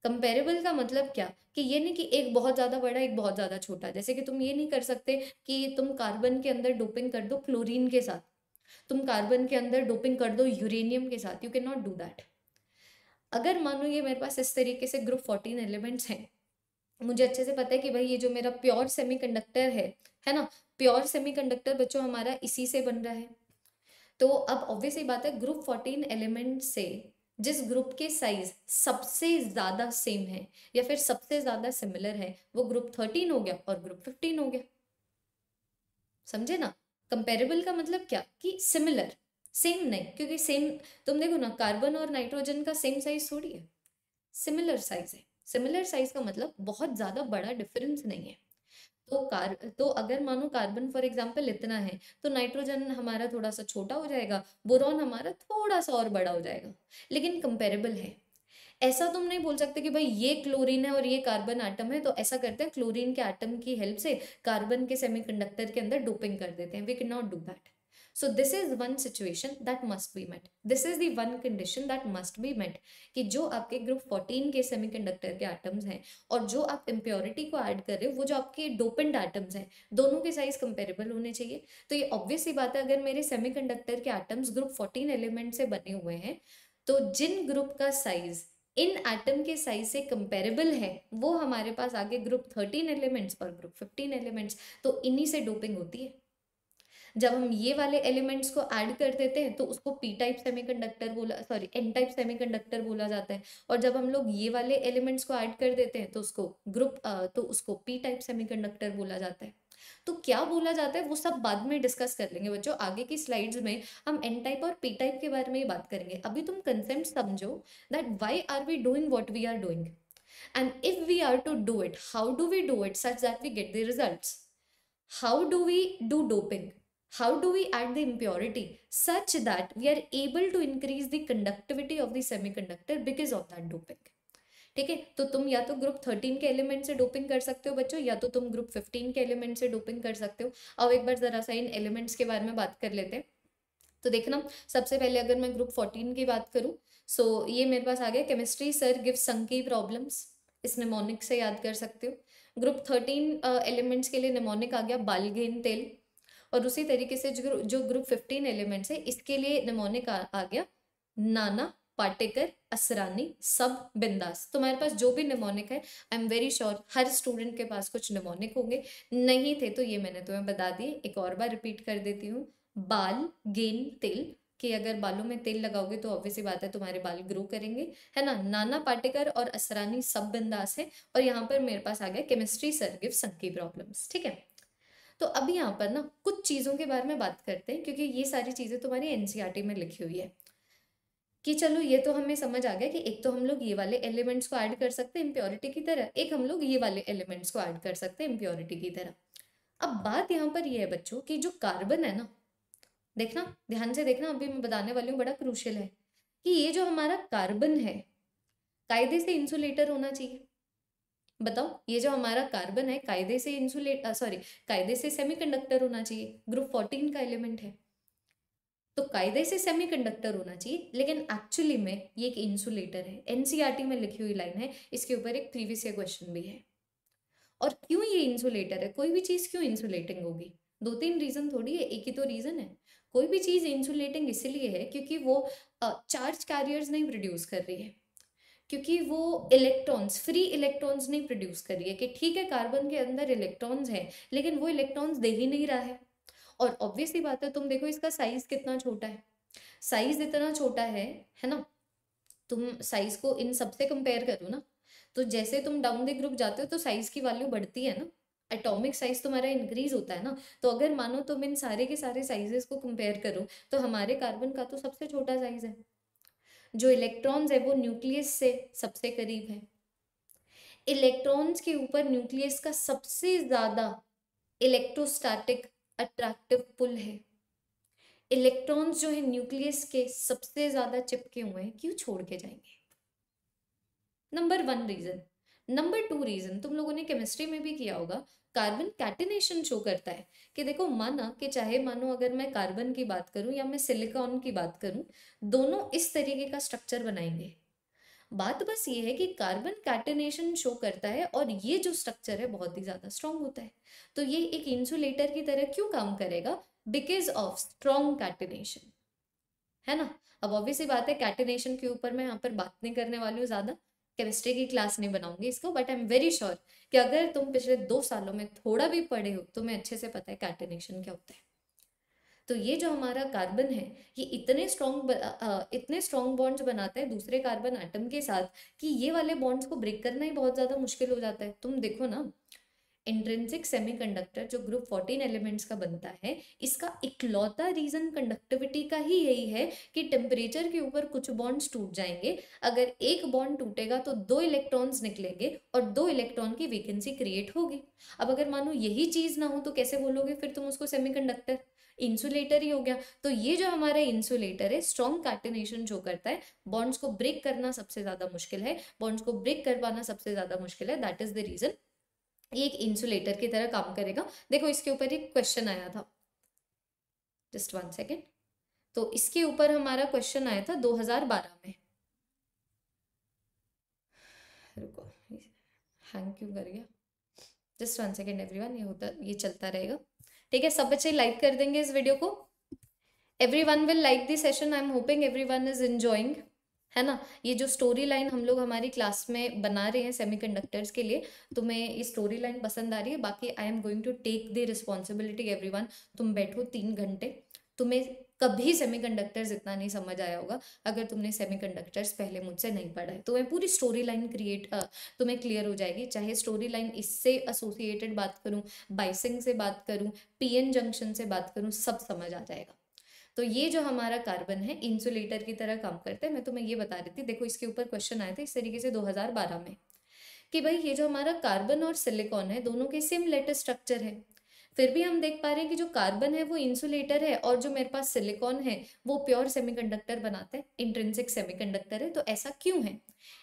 कंपेरेबल का मतलब क्या कि ये नहीं कि एक बहुत ज़्यादा बड़ा एक बहुत ज़्यादा छोटा। जैसे कि तुम ये नहीं कर सकते कि तुम कार्बन के अंदर डोपिंग कर दो क्लोरीन के साथ, तुम कार्बन के अंदर डोपिंग कर दो यूरेनियम के साथ, you can not do that. अगर मानो ये मेरे पास इस तरीके से ग्रुप फोर्टीन एलिमेंट्स हैं, मुझे अच्छे से पता है कि भाई ये जो मेरा प्योर सेमीकंडक्टर है है ना, प्योर सेमीकंडक्टर बच्चों हमारा इसी से बन रहा है। तो अब ऑब्वियसली बात है ग्रुप फोर्टीन एलिमेंट से जिस ग्रुप के साइज सबसे ज्यादा सेम है या फिर सबसे ज्यादा सिमिलर है वो ग्रुप थर्टीन हो गया और ग्रुप फिफ्टीन हो गया। समझे ना, कंपेरेबल का मतलब क्या कि सिमिलर, सेम नहीं, क्योंकि सेम तुम देखो ना कार्बन और नाइट्रोजन का सेम साइज थोड़ी है, सिमिलर साइज है। सिमिलर साइज का मतलब बहुत ज्यादा बड़ा डिफरेंस नहीं है। तो कार तो अगर मानो कार्बन फॉर एग्जांपल इतना है तो नाइट्रोजन हमारा थोड़ा सा छोटा हो जाएगा, बोरॉन हमारा थोड़ा सा और बड़ा हो जाएगा, लेकिन कंपेरेबल है। ऐसा तुम नहीं बोल सकते कि भाई ये क्लोरीन है और ये कार्बन आटम है तो ऐसा करते हैं क्लोरीन के आटम की हेल्प से कार्बन के सेमीकंडक्टर के अंदर डोपिंग कर देते हैं। We can not do that. So this is one situation that must be met. This is the one condition that must be met कि जो आपके ग्रुप फोर्टीन के सेमीकंडक्टर के आटम्स हैं और जो आप इम्प्योरिटी को ऐड कर रहे हो वो जो आपके डोपेंट आटम्स हैं दोनों के साइज कंपेरेबल होने चाहिए। तो ये ऑब्वियसली बात है, अगर मेरे सेमीकंडक्टर के आटम्स ग्रुप फोर्टीन एलिमेंट से बने हुए हैं तो जिन ग्रुप का साइज इन एटम के साइज से कंपेरेबल है वो हमारे पास आगे ग्रुप थर्टीन एलिमेंट्स और ग्रुप फिफ्टीन एलिमेंट्स, तो इन्हीं से डोपिंग होती है। जब हम ये वाले एलिमेंट्स को ऐड कर देते हैं तो उसको पी टाइप सेमीकंडक्टर बोला सॉरी एन टाइप सेमीकंडक्टर बोला जाता है, और जब हम लोग ये वाले एलिमेंट्स को ऐड कर देते हैं तो उसको ग्रुप तो उसको पी टाइप सेमीकंडक्टर बोला जाता है। तो क्या बोला जाता है वो सब बाद में डिस्कस कर लेंगे बच्चों, आगे की स्लाइड्स में हम एन टाइप और पी टाइप के बारे में ही बात करेंगे। अभी तुम कंसेप्ट समझो that why are we doing what we are doing and if we are to do it how do we do it such that we get the results. How do we do doping? How do we add the impurity such that we are able to increase the conductivity of the semiconductor because of that doping? ठीक है, तो तुम या तो group thirteen के element से doping कर सकते हो बच्चों, या तो तुम ग्रुप फिफ्टीन के एलिमेंट से डोपिंग कर सकते हो। अब एक बार जरा सा इन एलिमेंट्स के बारे में बात कर लेते हैं। तो देखना, सबसे पहले अगर मैं ग्रुप फोर्टीन की बात करूँ सो so ये मेरे पास आ गया केमिस्ट्री सर गिव संकी प्रॉब्लम्स, इस निमोनिक से याद कर सकते हो। ग्रुप थर्टीन एलिमेंट्स के लिए निमोनिक आ गया बालगेन तेल, और उसी तरीके से जो जो ग्रुप फिफ्टीन एलिमेंट्स है इसके लिए निमोनिक आ, आ गया नाना पाटेकर असरानी सब बिंदास। तुम्हारे पास जो भी निमोनिक है आई एम वेरी श्योर हर स्टूडेंट के पास कुछ निमोनिक होंगे, नहीं थे तो ये मैंने तुम्हें बता दिए। एक और बार रिपीट कर देती हूँ, बाल गेन तेल कि अगर बालों में तेल लगाओगे तो ऑब्वियसली बात है तुम्हारे बाल ग्रो करेंगे, है ना। नाना पाटेकर और असरानी सब बिंदास है, और यहाँ पर मेरे पास आ गया केमिस्ट्री सर गिव संकी प्रॉब्लम्स। ठीक है, तो अभी यहाँ पर ना कुछ चीज़ों के बारे में बात करते हैं क्योंकि ये सारी चीज़ें तुम्हारी एनसीईआरटी में लिखी हुई है। कि चलो ये तो हमें समझ आ गया कि एक तो हम लोग ये वाले एलिमेंट्स को ऐड कर सकते हैं इम्प्योरिटी की तरह, एक हम लोग ये वाले एलिमेंट्स को ऐड कर सकते हैं इम्प्योरिटी की तरह। अब बात यहाँ पर यह है बच्चों कि जो कार्बन है ना, देखना ध्यान से देखना, अभी मैं बताने वाली हूँ, बड़ा क्रूशियल है कि ये जो हमारा कार्बन है कायदे से इंसुलेटर होना चाहिए। बताओ, ये जो हमारा कार्बन है कायदे से इंसुलेट सॉरी कायदे से सेमीकंडक्टर होना चाहिए, ग्रुप फोर्टीन का एलिमेंट है तो कायदे से सेमीकंडक्टर होना चाहिए, लेकिन एक्चुअली में ये एक इंसुलेटर है। एनसीईआरटी में लिखी हुई लाइन है, इसके ऊपर एक प्रीवियस ईयर क्वेश्चन भी है। और क्यों ये इंसुलेटर है? कोई भी चीज़ क्यों इंसुलेटिंग होगी? दो तीन रीज़न थोड़ी है, एक ही तो रीज़न है। कोई भी चीज़ इंसुलेटिंग इसलिए है क्योंकि वो चार्ज कैरियर्स नहीं प्रोड्यूस कर रही है, क्योंकि वो इलेक्ट्रॉन्स फ्री इलेक्ट्रॉन्स नहीं प्रोड्यूस कर रही है। कि ठीक है कार्बन के अंदर इलेक्ट्रॉन्स हैं लेकिन वो इलेक्ट्रॉन्स दे ही नहीं रहा है। और ऑब्वियसली बात है तुम देखो इसका साइज कितना छोटा है, साइज इतना छोटा है है ना। तुम साइज को इन सब से कंपेयर करो ना, तो जैसे तुम डाउन द ग्रुप जाते हो तो साइज की वैल्यू बढ़ती है ना, एटॉमिक साइज तुम्हारा इंक्रीज होता है ना। तो अगर मानो तुम इन सारे के सारे साइजेस को कंपेयर करो तो हमारे कार्बन का तो सबसे छोटा साइज है, जो इलेक्ट्रॉन्स है वो न्यूक्लियस से सबसे करीब है, इलेक्ट्रॉन्स के ऊपर न्यूक्लियस का सबसे ज़्यादा इलेक्ट्रोस्टैटिक अट्रैक्टिव पुल है, इलेक्ट्रॉन्स जो है न्यूक्लियस के सबसे ज़्यादा चिपके हुए हैं, क्यों छोड़ के जाएंगे? Number one reason. Number two reason तुम लोगों ने केमिस्ट्री में भी किया होगा, कार्बन कैटिनेशन शो करता है। कि देखो माना कि चाहे मानो अगर मैं कार्बन की बात करूं या मैं सिलिकॉन की बात करूं, दोनों इस तरीके का स्ट्रक्चर बनाएंगे। बात बस ये है कि कार्बन कैटिनेशन शो करता है और ये जो स्ट्रक्चर है बहुत ही ज़्यादा स्ट्रॉन्ग होता है। तो ये एक इंसुलेटर की तरह क्यों काम करेगा? Because of strong catenation. है ना। अब ऑब्वियसली बात है कैटेनेशन के ऊपर मैं यहाँ पर बात नहीं करने वाली हूँ, ज्यादा केमिस्ट्री की क्लास नहीं बनाऊंगी इसको, but I am very sure कि अगर तुम पिछले दो सालों में थोड़ा भी पढ़े हो तुम्हें अच्छे से पता है कैटेनेशन क्या होता है। तो ये जो हमारा कार्बन है ये इतने स्ट्रॉन्ग इतने स्ट्रॉन्ग बॉन्ड्स बनाता है दूसरे कार्बन एटम के साथ कि ये वाले बॉन्ड्स को ब्रेक करना ही बहुत ज्यादा मुश्किल हो जाता है। तुम देखो ना, इंट्रिंसिक सेमीकंडक्टर जो ग्रुप फोर्टीन एलिमेंट्स का बनता है, इसका इकलौता रीजन कंडक्टिविटी का ही यही है कि टेम्परेचर के ऊपर कुछ बॉन्ड्स टूट जाएंगे, अगर एक बॉन्ड टूटेगा तो दो इलेक्ट्रॉन्स निकलेंगे और दो इलेक्ट्रॉन की वेकेंसी क्रिएट होगी। अब अगर मानो यही चीज ना हो तो कैसे बोलोगे फिर तुम उसको सेमीकंडक्टर? इंसुलेटर ही हो गया। तो ये जो हमारा इंसुलेटर है स्ट्रॉन्ग कैटेनेशन जो करता है, बॉन्ड्स को ब्रेक करना सबसे ज्यादा मुश्किल है, बॉन्ड्स को ब्रेक करवाना सबसे ज्यादा मुश्किल है, दैट इज द रीजन ये एक इंसुलेटर की तरह काम करेगा। देखो इसके ऊपर एक क्वेश्चन आया था, जस्ट वन सेकेंड, तो इसके ऊपर हमारा क्वेश्चन आया था दो हज़ार बारह में, रुको हैंग क्यों कर गया, जस्ट वन सेकेंड एवरीवन, ये होता ये चलता रहेगा ठीक है। सब बच्चे लाइक कर देंगे इस वीडियो को, everyone will like this session, I am hoping everyone is enjoying, है ना। ये जो स्टोरी लाइन हम लोग हमारी क्लास में बना रहे हैं सेमीकंडक्टर्स के लिए, तुम्हें ये स्टोरी लाइन पसंद आ रही है? बाकी I am going to take the responsibility everyone. तुम बैठो तीन घंटे, तुम्हें कभी सेमीकंडक्टर्स इतना नहीं समझ आया होगा अगर तुमने सेमीकंडक्टर्स पहले मुझसे नहीं पढ़ा है। तुम्हें पूरी स्टोरी लाइन क्रिएट तुम्हें क्लियर हो जाएगी, चाहे स्टोरी लाइन इससे एसोसिएटेड बात करूं, बाइसिंग से बात करूं, पीएन जंक्शन से बात करूं, सब समझ आ जाएगा। तो ये जो हमारा कार्बन है इंसुलेटर की तरह काम करता है, मैं तुम्हें ये बता रही थी। देखो इसके ऊपर क्वेश्चन आया था इस तरीके से दो हज़ार बारह में कि भाई ये जो हमारा कार्बन और सिलिकॉन है दोनों के सेम लेटर स्ट्रक्चर है, फिर भी हम देख पा रहे हैं कि जो कार्बन है वो इंसुलेटर है और जो मेरे पास सिलिकॉन है वो प्योर सेमीकंडक्टर बनाता है, इंट्रिंसिक सेमीकंडक्टर है। तो ऐसा क्यों है?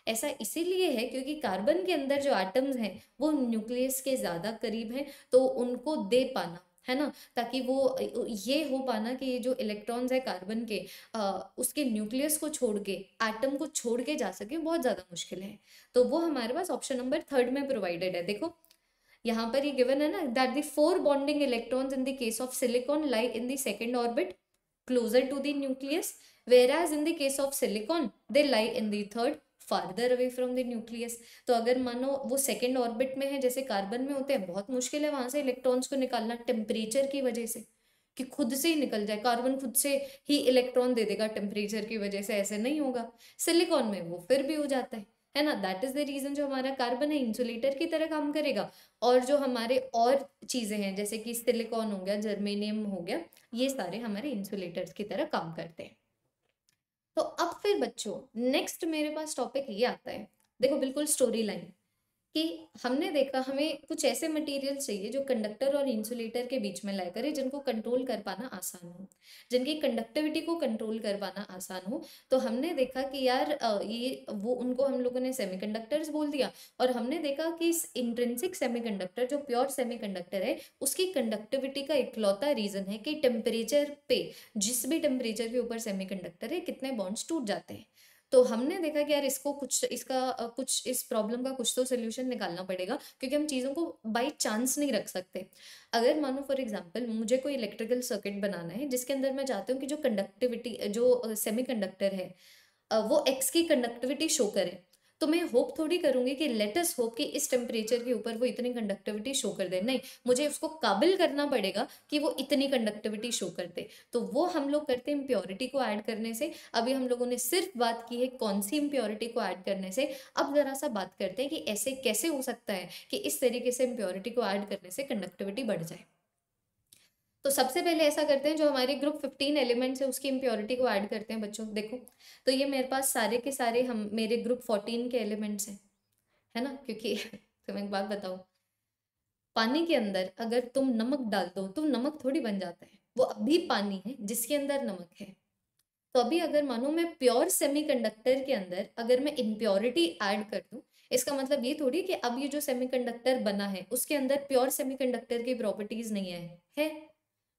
ऐसा इसीलिए है क्योंकि कार्बन के अंदर जो एटम्स हैं वो न्यूक्लियस के ज्यादा करीब हैं, तो उनको दे पाना है ना, ताकि वो ये हो पाना कि ये जो इलेक्ट्रॉन्स है कार्बन के आ, उसके न्यूक्लियस को छोड़ के, एटम को छोड़ के जा सके, बहुत ज्यादा मुश्किल है। तो वो हमारे पास ऑप्शन नंबर थर्ड में प्रोवाइडेड है। देखो यहाँ पर ये गिवन है ना that the four bonding electrons in the case of silicon lie in the second orbit closer to the nucleus, whereas in the case of silicon they lie in the third farther away from the nucleus. तो अगर मानो वो second orbit में है जैसे carbon में होते हैं, बहुत मुश्किल है वहां से इलेक्ट्रॉन्स को निकालना टेम्परेचर की वजह से, कि खुद से ही निकल जाए, कार्बन खुद से ही इलेक्ट्रॉन दे देगा टेम्परेचर की वजह से, ऐसे नहीं होगा। सिलिकॉन में वो फिर भी हो जाता है है ना। दैट इज द रीजन जो हमारा कार्बन है इंसुलेटर की तरह काम करेगा। और जो हमारे और चीजें हैं जैसे कि सिलिकॉन हो गया, जर्मेनियम हो गया, ये सारे हमारे इंसुलेटर्स की तरह काम करते हैं। तो अब फिर बच्चों नेक्स्ट मेरे पास टॉपिक ये आता है, देखो बिल्कुल स्टोरी लाइन, कि हमने देखा हमें कुछ ऐसे मटेरियल चाहिए जो कंडक्टर और इंसुलेटर के बीच में लाया करे, जिनको कंट्रोल कर पाना आसान हो, जिनकी कंडक्टिविटी को कंट्रोल कर पाना आसान हो। तो हमने देखा कि यार ये वो उनको हम लोगों ने सेमीकंडक्टर्स बोल दिया, और हमने देखा कि इस इंट्रिंसिक सेमीकंडक्टर जो प्योर सेमीकंडक्टर है उसकी कंडक्टिविटी का इकलौता रीजन है कि टेम्परेचर पे, जिस भी टेम्परेचर के ऊपर सेमीकंडक्टर है, कितने बॉन्ड्स टूट जाते हैं। तो हमने देखा कि यार इसको कुछ इसका कुछ इस प्रॉब्लम का कुछ तो सोल्यूशन निकालना पड़ेगा, क्योंकि हम चीज़ों को बाय चांस नहीं रख सकते। अगर मानो फॉर एग्जांपल मुझे कोई इलेक्ट्रिकल सर्किट बनाना है जिसके अंदर मैं चाहती हूँ कि जो कंडक्टिविटी, जो सेमीकंडक्टर है वो एक्स की कंडक्टिविटी शो करे, तो मैं होप थोड़ी करूंगी कि लेटस होप कि इस टेम्परेचर के ऊपर वो इतनी कंडक्टिविटी शो कर दे, नहीं, मुझे उसको काबिल करना पड़ेगा कि वो इतनी कंडक्टिविटी शो कर दे। तो वो हम लोग करते हैं इम्प्योरिटी को ऐड करने से। अभी हम लोगों ने सिर्फ बात की है कौन सी इम्प्योरिटी को ऐड करने से, अब जरा सा बात करते हैं कि ऐसे कैसे हो सकता है कि इस तरीके से इम्प्योरिटी को ऐड करने से कंडक्टिविटी बढ़ जाए। तो सबसे पहले ऐसा करते हैं, जो हमारे ग्रुप फिफ्टीन एलिमेंट्स है उसकी इम्प्योरिटी को ऐड करते हैं बच्चों। देखो तो ये मेरे पास सारे के सारे हम मेरे ग्रुप फोर्टीन के एलिमेंट्स हैं, है ना, क्योंकि तो मैं एक बात बताऊं, पानी के अंदर अगर तुम नमक डाल दो तो नमक थोड़ी बन जाता है, वो अभी पानी है जिसके अंदर नमक है। तो अभी अगर मानो मैं प्योर सेमीकंडक्टर के अंदर अगर मैं इम्प्योरिटी ऐड कर दूं, इसका मतलब ये थोड़ी कि अब ये जो सेमीकंडक्टर बना है उसके अंदर प्योर सेमीकंडक्टर की प्रॉपर्टीज नहीं है, है?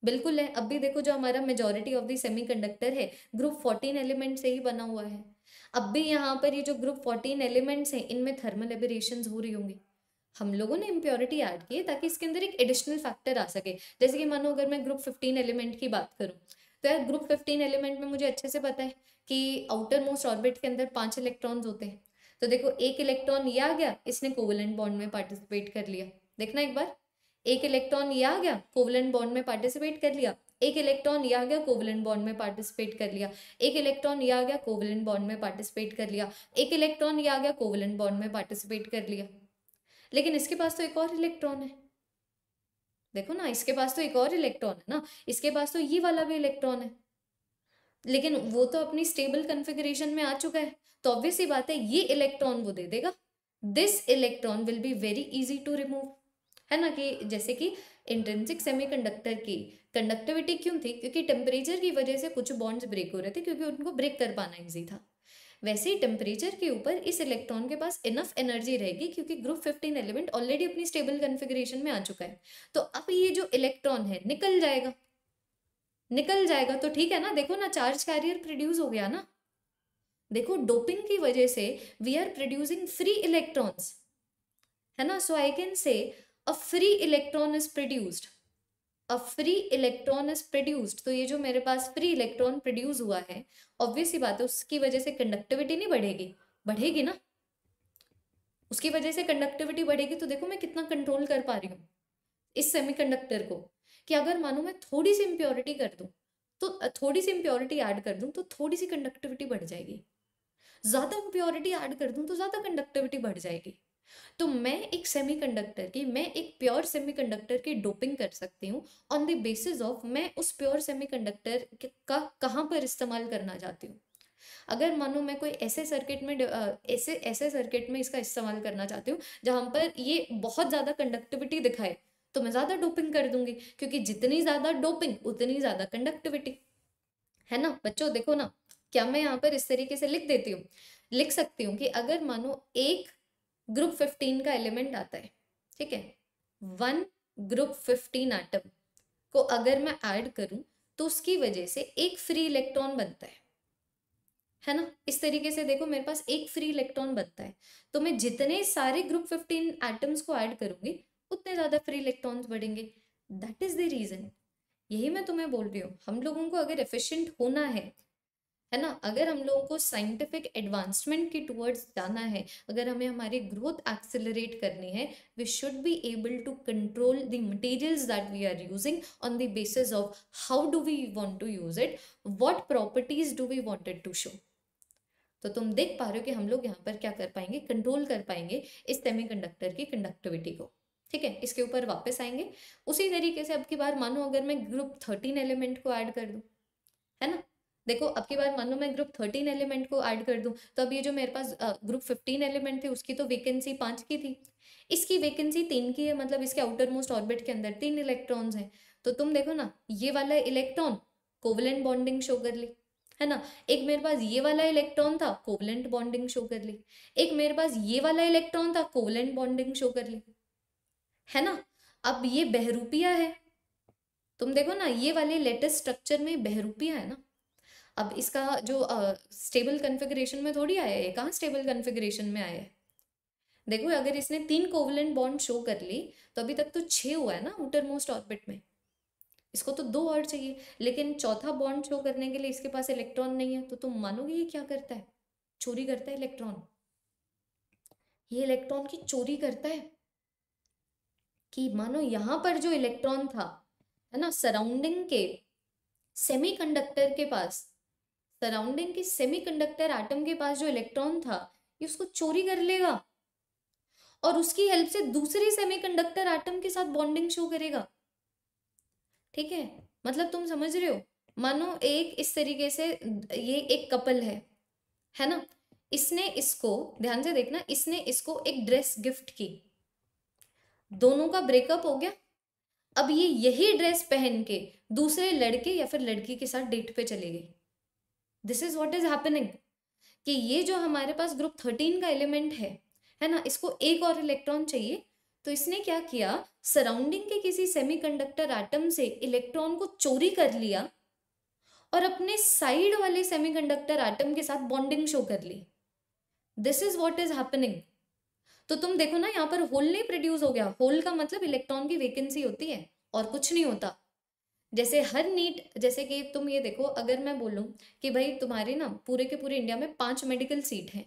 बिल्कुल है। अब भी देखो जो हमारा मेजॉरिटी ऑफ द सेमीकंडक्टर है ग्रुप फोर्टीन एलिमेंट से ही बना हुआ है। अब भी यहाँ पर ये जो ग्रुप फोर्टीन एलिमेंट्स हैं इनमें थर्मल एबरेशंस हो रही होंगी, हम लोगों ने इम्प्योरिटी ऐड की है ताकि इसके अंदर एक एडिशनल फैक्टर आ सके। जैसे कि मानो अगर मैं ग्रुप फिफ्टीन एलिमेंट की बात करूँ तो यार ग्रुप फिफ्टीन एलिमेंट में मुझे अच्छे से पता है कि आउटर मोस्ट ऑर्बिट के अंदर पांच इलेक्ट्रॉन्स होते हैं। तो देखो एक इलेक्ट्रॉन ये आ गया, इसने कोवेलेंट बॉन्ड में पार्टिसिपेट कर लिया, देखना एक बार, एक इलेक्ट्रॉन ये आ गया कोवेलेंट बॉन्ड में पार्टिसिपेट कर लिया, एक इलेक्ट्रॉन ये आ गया कोवेलेंट बॉन्ड में पार्टिसिपेट कर लिया, एक इलेक्ट्रॉन ये आ गया कोवेलेंट बॉन्ड में पार्टिसिपेट कर लिया, एक इलेक्ट्रॉन ये आ गया कोवेलेंट बॉन्ड में पार्टिसिपेट कर लिया। लेकिन इसके पास तो एक और इलेक्ट्रॉन है, देखो ना इसके पास तो एक और इलेक्ट्रॉन है ना, इसके पास तो ये वाला भी इलेक्ट्रॉन है, लेकिन वो तो अपनी स्टेबल कॉन्फ़िगरेशन में आ चुका है। तो ऑब्वियस सी बात है ये इलेक्ट्रॉन वो दे देगा, this electron will be very easy to remove, है ना। कि जैसे कि इंट्रिंसिक सेमीकंडक्टर की कंडक्टिविटी क्यों थी, क्योंकि टेम्परेचर की वजह से कुछ बॉन्ड्स ब्रेक हो रहे थे, क्योंकि उनको ब्रेक कर पाना इजी था। वैसे ही टेम्परेचर के ऊपर इस इलेक्ट्रॉन के पास इनफ एनर्जी रहेगी, क्योंकि ग्रुप फिफ्टीन एलिमेंट ऑलरेडी अपनी स्टेबल कॉन्फ़िगरेशन में आ चुका है। तो अब ये जो इलेक्ट्रॉन है निकल जाएगा, निकल जाएगा तो ठीक है ना, देखो ना चार्ज कैरियर प्रोड्यूस हो गया ना। देखो डोपिंग की वजह से we are producing free electrons, है ना। So I can say a free electron is produced, a free electron is produced. तो ये जो मेरे पास फ्री इलेक्ट्रॉन प्रोड्यूस हुआ है, ऑब्वियसली बात है उसकी वजह से कंडक्टिविटी नहीं बढ़ेगी, बढ़ेगी ना, उसकी वजह से कंडक्टिविटी बढ़ेगी। तो देखो मैं कितना कंट्रोल कर पा रही हूँ इस सेमीकंडक्टर को, कि अगर मानो मैं थोड़ी सी इम्प्योरिटी कर दूँ, तो थोड़ी सी इम्प्योरिटी ऐड कर दूँ तो थोड़ी सी कंडक्टिविटी बढ़ जाएगी, ज़्यादा इम्प्योरिटी ऐड कर दूँ तो ज़्यादा कंडक्टिविटी बढ़ जाएगी। तो मैं एक सेमीकंडक्टर की, मैं एक प्योर सेमीकंडक्टर की डोपिंग कर सकती हूँ ऑन द बेसिस ऑफ मैं उस प्योर सेमीकंडक्टर का कहाँ पर इस्तेमाल करना चाहती हूँ। अगर मानो मैं कोई ऐसे सर्किट में ऐसे ऐसे सर्किट में इसका इस्तेमाल करना चाहती हूँ जहाँ पर ये बहुत ज़्यादा कंडक्टिविटी दिखाए, तो मैं ज़्यादा डोपिंग कर दूंगी, क्योंकि जितनी ज़्यादा डोपिंग उतनी ज़्यादा कंडक्टिविटी, है ना बच्चों। देखो ना क्या मैं यहाँ पर इस तरीके से लिख देती हूँ, लिख सकती हूँ कि अगर मानो एक ग्रुप फिफ्टीन का एलिमेंट आता है, ठीक है, वन ग्रुप फिफ्टीन एटम को अगर मैं ऐड करूं तो उसकी वजह से एक फ्री इलेक्ट्रॉन बनता है, है ना। इस तरीके से देखो मेरे पास एक फ्री इलेक्ट्रॉन बनता है, तो मैं जितने सारे ग्रुप फिफ्टीन एटम्स को ऐड करूंगी उतने ज़्यादा फ्री इलेक्ट्रॉन्स बढ़ेंगे, दैट इज़ द रीज़न। यही मैं तुम्हें बोल रही हूँ, हम लोगों को अगर एफिशिएंट होना है, है ना, अगर हम लोगों को साइंटिफिक एडवांसमेंट की टुवर्ड्स जाना है, अगर हमें हमारी ग्रोथ एक्सेलरेट करनी है, we should be able to control the materials that we are using on the basis of how do we want to use it, what properties do we wanted to show. तो तुम देख पा रहे हो कि हम लोग यहाँ पर क्या कर पाएंगे, कंट्रोल कर पाएंगे इस सेमीकंडक्टर की कंडक्टिविटी को, ठीक है। इसके ऊपर वापस आएंगे। उसी तरीके से अब की बार मानो अगर मैं ग्रुप थर्टीन एलिमेंट को ऐड कर दूँ, है ना, देखो अब की बार मानो मैं ग्रुप थर्टीन एलिमेंट को ऐड कर दूं, तो अब ये जो मेरे पास ग्रुप फिफ्टीन एलिमेंट थे उसकी तो वैकेंसी पाँच की थी, इसकी वैकेंसी तीन की है, मतलब इसके आउटर मोस्ट ऑर्बिट के अंदर तीन इलेक्ट्रॉन्स हैं। तो तुम देखो ना ये वाला इलेक्ट्रॉन कोवेलेंट बॉन्डिंग शो कर ली, है ना। एक मेरे पास ये वाला इलेक्ट्रॉन था, कोवेलेंट बॉन्डिंग शो कर ली। एक मेरे पास ये वाला इलेक्ट्रॉन था, कोवेलेंट बॉन्डिंग शो कर ली, है ना। अब ये बहरूपिया है, तुम देखो ना ये वाले लेटेस्ट स्ट्रक्चर में बहरूपिया है ना। अब इसका जो स्टेबल uh, कॉन्फ़िगरेशन में थोड़ी आया है, कहाँ स्टेबल कॉन्फ़िगरेशन में आया है। देखो अगर इसने तीन कोवेलेंट बॉन्ड शो कर ली तो अभी तक तो छः हुआ है ना आउटर मोस्ट ऑर्बिट में, इसको तो दो और चाहिए, लेकिन चौथा बॉन्ड शो करने के लिए इसके पास इलेक्ट्रॉन नहीं है। तो तुम मानोगे ये क्या करता है, चोरी करता है इलेक्ट्रॉन, ये इलेक्ट्रॉन की चोरी करता है। कि मानो यहाँ पर जो इलेक्ट्रॉन था, है ना, सराउंडिंग के सेमीकंडक्टर के पास, सराउंडिंग के सेमीकंडक्टर एटम के पास जो इलेक्ट्रॉन था ये उसको चोरी कर लेगा और उसकी हेल्प से दूसरे सेमीकंडक्टर एटम के साथ बॉन्डिंग शो करेगा, ठीक है। मतलब तुम समझ रहे हो, मानो एक इस तरीके से ये एक कपल है, है ना, इसने इसको ध्यान से देखना, इसने इसको एक ड्रेस गिफ्ट की, दोनों का ब्रेकअप हो गया। अब ये यही ड्रेस पहन के दूसरे लड़के या फिर लड़की के साथ डेट पे चली गई। This is what is happening, कि ये जो हमारे पास ग्रुप थर्टीन का एलिमेंट है, है ना, इसको एक और इलेक्ट्रॉन चाहिए। तो इसने क्या किया, सराउंडिंग के किसी सेमीकंडक्टर एटम से इलेक्ट्रॉन को चोरी कर लिया और अपने साइड वाले सेमीकंडक्टर एटम के साथ बॉन्डिंग शो कर ली। This is what is happening. तो तुम देखो ना यहाँ पर होल नहीं प्रोड्यूस हो गया, होल का मतलब इलेक्ट्रॉन की वैकेंसी होती है और कुछ नहीं होता। जैसे हर नीट, जैसे कि तुम ये देखो, अगर मैं बोलूँ कि भाई तुम्हारे ना पूरे के पूरे इंडिया में पांच मेडिकल सीट हैं,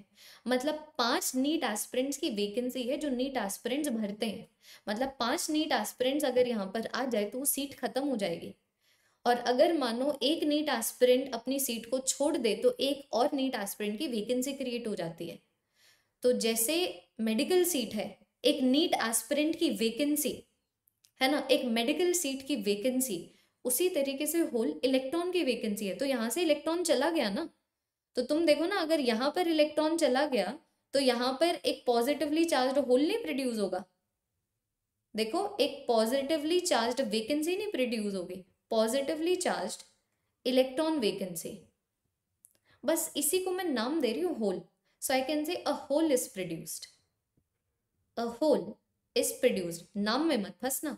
मतलब पांच नीट एस्पिरेंट्स की वैकेंसी है जो नीट एस्पिरेंट्स भरते हैं, मतलब पांच नीट एस्पिरेंट्स अगर यहाँ पर आ जाए तो वो सीट खत्म हो जाएगी। और अगर मानो एक नीट एस्पिरेंट अपनी सीट को छोड़ दे तो एक और नीट एस्पिरेंट की वैकेंसी क्रिएट हो जाती है। तो जैसे मेडिकल सीट है, एक नीट एस्पिरेंट की वैकेंसी है ना, एक मेडिकल सीट की वैकेंसी, उसी तरीके से होल इलेक्ट्रॉन की वैकेंसी है। तो यहाँ से इलेक्ट्रॉन चला गया ना, तो तुम देखो ना, अगर यहाँ पर इलेक्ट्रॉन चला गया तो यहाँ पर एक पॉजिटिवली चार्ज्ड होल नहीं प्रोड्यूस होगा। देखो, एक पॉजिटिवली चार्ज्ड वैकेंसी नहीं प्रोड्यूस होगी, पॉजिटिवली चार्ज्ड इलेक्ट्रॉन वैकेंसी। बस इसी को मैं नाम दे रही हूँ whole. So I can say a hole is produced, a hole is produced. नाम में मत फंसना,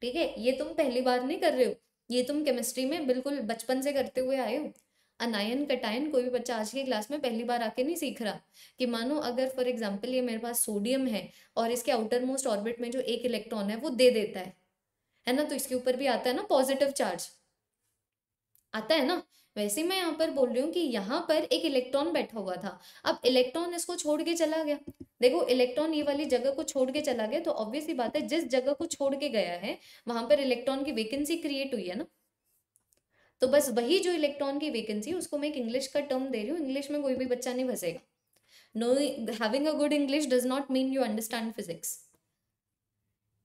ठीक है? ये तुम पहली बार नहीं कर रहे हो, ये तुम केमिस्ट्री में बिल्कुल बचपन से करते हुए आए हो। अनायन कटायन कोई भी बच्चा आज के क्लास में पहली बार आके नहीं सीख रहा कि मानो अगर फॉर एग्जांपल ये मेरे पास सोडियम है और इसके आउटर मोस्ट ऑर्बिट में जो एक इलेक्ट्रॉन है वो दे देता है है ना, तो इसके ऊपर भी आता है ना पॉजिटिव चार्ज, आता है ना। वैसे मैं यहाँ पर बोल रही हूँ कि यहाँ पर एक इलेक्ट्रॉन बैठा हुआ था, अब इलेक्ट्रॉन इसको छोड़ के चला गया। देखो, इलेक्ट्रॉन ये वाली जगह को छोड़ के चला गया, तो ऑब्वियसली बात है जिस जगह को छोड़ के गया है वहां पर इलेक्ट्रॉन की वैकेंसी क्रिएट हुई है ना। तो बस वही जो इलेक्ट्रॉन की वैकेंसी, उसको मैं एक इंग्लिश का टर्म दे रही हूँ, इंग्लिश में कोई भी बच्चा नहीं फंसेगा। No, having a good English does not mean you understand physics,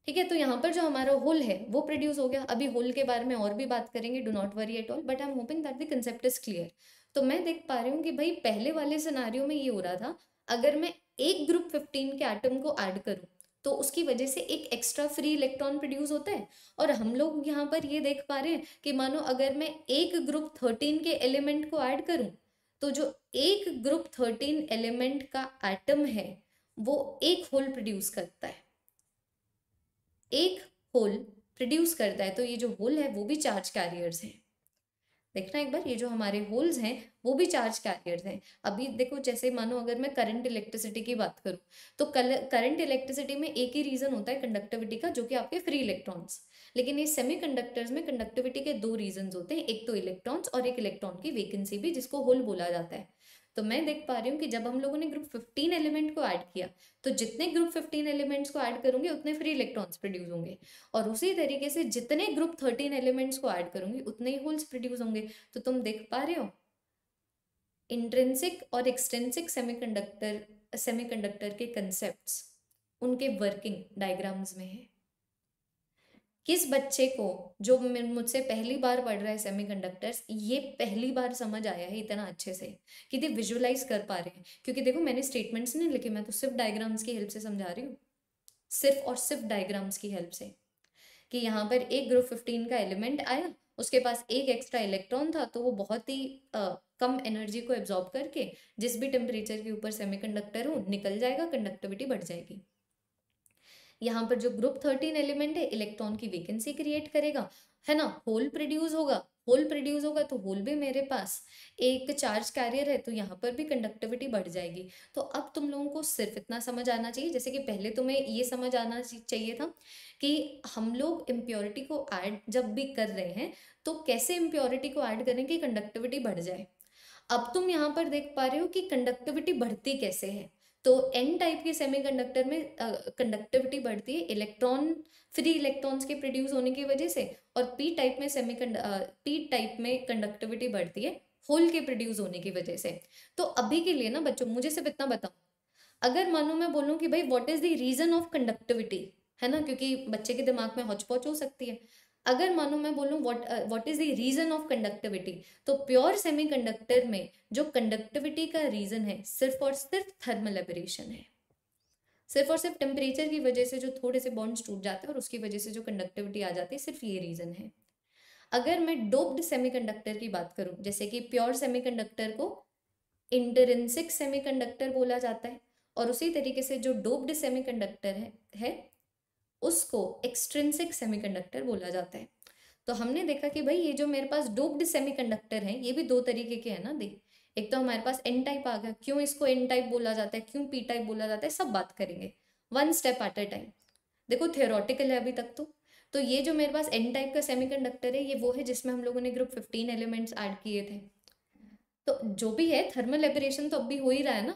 ठीक है? तो यहाँ पर जो हमारा होल है वो प्रोड्यूस हो गया। अभी होल के बारे में और भी बात करेंगे, do not worry at all, but I am hoping that the concept is clear. तो मैं देख पा रही हूँ कि भाई पहले वाले सिनेरियो में ये हो रहा था, अगर मैं एक ग्रुप फिफ्टीन के एटम को ऐड करूँ तो उसकी वजह से एक एक्स्ट्रा फ्री इलेक्ट्रॉन प्रोड्यूस होता है। और हम लोग यहाँ पर ये देख पा रहे हैं कि मानो अगर मैं एक ग्रुप थर्टीन के एलिमेंट को ऐड करूँ तो जो एक ग्रुप थर्टीन एलिमेंट का एटम है वो एक होल प्रोड्यूस करता है, एक होल प्रोड्यूस करता है। तो ये जो होल है वो भी चार्ज कैरियर्स हैं। देखना एक बार, ये जो हमारे होल्स हैं वो भी चार्ज कैरियर्स हैं। अभी देखो, जैसे मानो अगर मैं करंट इलेक्ट्रिसिटी की बात करूं तो करंट इलेक्ट्रिसिटी में एक ही रीजन होता है कंडक्टिविटी का, जो कि आपके फ्री इलेक्ट्रॉन्स। लेकिन ये सेमीकंडक्टर्स में कंडक्टिविटी के दो रीजन होते हैं, एक तो इलेक्ट्रॉन्स और एक इलेक्ट्रॉन की वैकेंसी भी, जिसको होल बोला जाता है। तो मैं देख पा रही हूँ कि जब हम लोगों ने ग्रुप फिफ्टीन एलिमेंट को ऐड किया तो जितने ग्रुप फिफ्टीन एलिमेंट्स को ऐड करूंगी उतने फ्री इलेक्ट्रॉन्स प्रोड्यूस होंगे, और उसी तरीके से जितने ग्रुप थर्टीन एलिमेंट्स को ऐड करूंगी उतने ही होल्स प्रोड्यूस होंगे। तो तुम देख पा रहे हो, इंट्रिंसिक और एक्सट्रिंसिक सेमीकंडक्टर सेमीकंडक्टर के कंसेप्ट्स, उनके वर्किंग डायग्राम्स में है। किस बच्चे को जो मुझसे पहली बार पढ़ रहा है सेमीकंडक्टर्स, ये पहली बार समझ आया है इतना अच्छे से कि ये विजुअलाइज कर पा रहे हैं, क्योंकि देखो मैंने स्टेटमेंट्स नहीं लिखे, मैं तो सिर्फ डायग्राम्स की हेल्प से समझा रही हूँ, सिर्फ और सिर्फ डायग्राम्स की हेल्प से। कि यहाँ पर एक ग्रुप फिफ्टीन का एलिमेंट आया, उसके पास एक एक्स्ट्रा इलेक्ट्रॉन था, तो वो बहुत ही आ, कम एनर्जी को एब्जॉर्ब करके जिस भी टेम्परेचर के ऊपर सेमीकंडक्टर हो निकल जाएगा, कंडक्टिविटी बढ़ जाएगी। यहाँ पर जो ग्रुप थर्टीन एलिमेंट है इलेक्ट्रॉन की वैकेंसी क्रिएट करेगा, है ना, होल प्रोड्यूस होगा। होल प्रोड्यूस होगा तो होल भी मेरे पास एक चार्ज कैरियर है, तो यहाँ पर भी कंडक्टिविटी बढ़ जाएगी। तो अब तुम लोगों को सिर्फ इतना समझ आना चाहिए, जैसे कि पहले तुम्हें ये समझ आना चाहिए था कि हम लोग इम्प्योरिटी को ऐड जब भी कर रहे हैं तो कैसे इम्प्योरिटी को ऐड करें कि कंडक्टिविटी बढ़ जाए। अब तुम यहाँ पर देख पा रहे हो कि कंडक्टिविटी बढ़ती कैसे है। तो एन टाइप के सेमीकंडक्टर में कंडक्टिविटी uh, बढ़ती है इलेक्ट्रॉन फ्री इलेक्ट्रॉन्स के प्रोड्यूस होने की वजह से, और पी टाइप में सेमी पी टाइप में कंडक्टिविटी बढ़ती है होल के प्रोड्यूस होने की वजह से। तो अभी के लिए ना बच्चों, मुझे सिर्फ इतना बताओ, अगर मानो मैं बोलूँ कि भाई what is the reason of conductivity, है ना, क्योंकि बच्चे के दिमाग में हौच पौच हो सकती है। अगर मानो मैं बोलूँ what what is the reason of conductivity, तो प्योर सेमीकंडक्टर में जो कंडक्टिविटी का रीजन है सिर्फ और सिर्फ थर्मल एबरेशन है, सिर्फ और सिर्फ टेम्परेचर की वजह से जो थोड़े से बॉन्ड्स टूट जाते हैं और उसकी वजह से जो कंडक्टिविटी आ जाती है, सिर्फ ये रीजन है। अगर मैं डोप्ड सेमीकंडक्टर की बात करूँ, जैसे कि प्योर सेमीकंडक्टर को इंट्रिंसिक सेमीकंडक्टर बोला जाता है, और उसी तरीके से जो डोप्ड सेमीकंडक्टर है, है उसको एक्सट्रिंसिक सेमीकंडक्टर बोला जाता है। तो हमने देखा कि भाई ये जो मेरे पास डोप्ड सेमीकंडक्टर है ये भी दो तरीके के है ना। देख, एक तो हमारे पास एन टाइप आ गया, क्यों इसको एन टाइप बोला जाता है, क्यों पी टाइप बोला जाता है, सब बात करेंगे one step at a time. देखो, थियोरटिकल है अभी तक तो। तो ये जो मेरे पास एन टाइप का सेमीकंडक्टर है ये वो है जिसमें हम लोगों ने ग्रुप फिफ्टीन एलिमेंट्स ऐड किए थे। तो जो भी है थर्मल एबरेशन तो अब भी हो ही रहा है ना।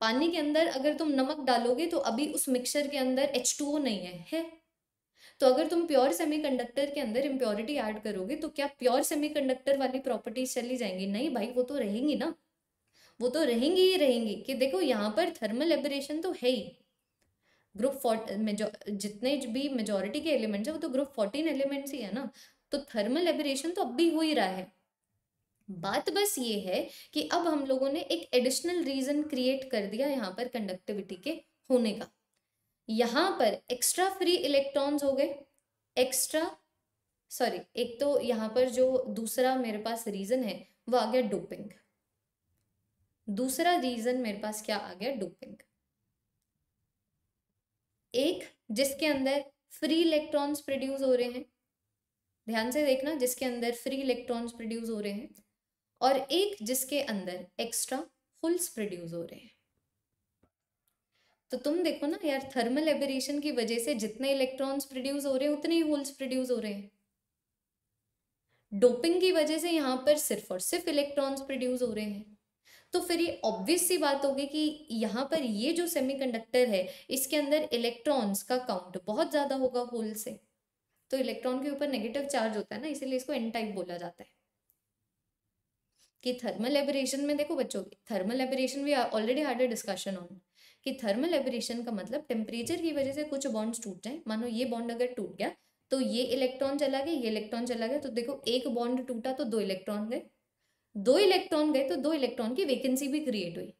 पानी के अंदर अगर तुम नमक डालोगे तो अभी उस मिक्सचर के अंदर एच टू ओ नहीं है, है? तो अगर तुम प्योर सेमीकंडक्टर के अंदर इम्प्योरिटी ऐड करोगे तो क्या प्योर सेमीकंडक्टर वाली प्रॉपर्टीज चली जाएंगी? नहीं भाई, वो तो रहेंगी ना, वो तो रहेंगी ही रहेंगी। कि देखो यहाँ पर थर्मल एबरेशन तो है ही। ग्रुप फोर्ट जितने भी मेजोरिटी के एलिमेंट्स हैं वो तो ग्रुप फोर्टीन एलिमेंट्स ही है ना। तो थर्मल एबरेशन तो अब भी हो ही रहा है। बात बस ये है कि अब हम लोगों ने एक एडिशनल रीजन क्रिएट कर दिया यहाँ पर कंडक्टिविटी के होने का। यहाँ पर एक्स्ट्रा फ्री इलेक्ट्रॉन्स हो गए, एक्स्ट्रा सॉरी एक तो यहाँ पर जो दूसरा मेरे पास रीजन है वो आ गया डोपिंग। दूसरा रीजन मेरे पास क्या आ गया? डोपिंग। एक जिसके अंदर फ्री इलेक्ट्रॉन्स प्रोड्यूस हो रहे हैं, ध्यान से देखना, जिसके अंदर फ्री इलेक्ट्रॉन्स प्रोड्यूस हो रहे हैं, और एक जिसके अंदर एक्स्ट्रा होल्स प्रोड्यूस हो रहे हैं। तो तुम देखो ना यार, थर्मल एबरेशन की वजह से जितने इलेक्ट्रॉन्स प्रोड्यूस हो रहे हैं उतने ही होल्स प्रोड्यूस हो रहे हैं। डोपिंग की वजह से यहाँ पर सिर्फ और सिर्फ इलेक्ट्रॉन्स प्रोड्यूस हो रहे हैं। तो फिर ये ऑब्वियस सी बात होगी कि यहाँ पर ये जो सेमीकंडक्टर है इसके अंदर इलेक्ट्रॉन्स का काउंट बहुत ज्यादा होगा होल से। तो इलेक्ट्रॉन के ऊपर नेगेटिव चार्ज होता है ना, इसीलिए इसको एन टाइप बोला जाता है। कि थर्मल एबरेशन में देखो बच्चों, thermal aberration we already had a discussion on कि थर्मल एबरेशन का मतलब टेम्परेचर की वजह से कुछ बॉन्ड्स टूट जाए। मानो ये बॉन्ड अगर टूट गया तो ये इलेक्ट्रॉन चला गया, ये इलेक्ट्रॉन चला गया, तो देखो एक बॉन्ड टूटा तो दो इलेक्ट्रॉन गए, दो इलेक्ट्रॉन गए तो दो इलेक्ट्रॉन की वैकेंसी भी क्रिएट हुई।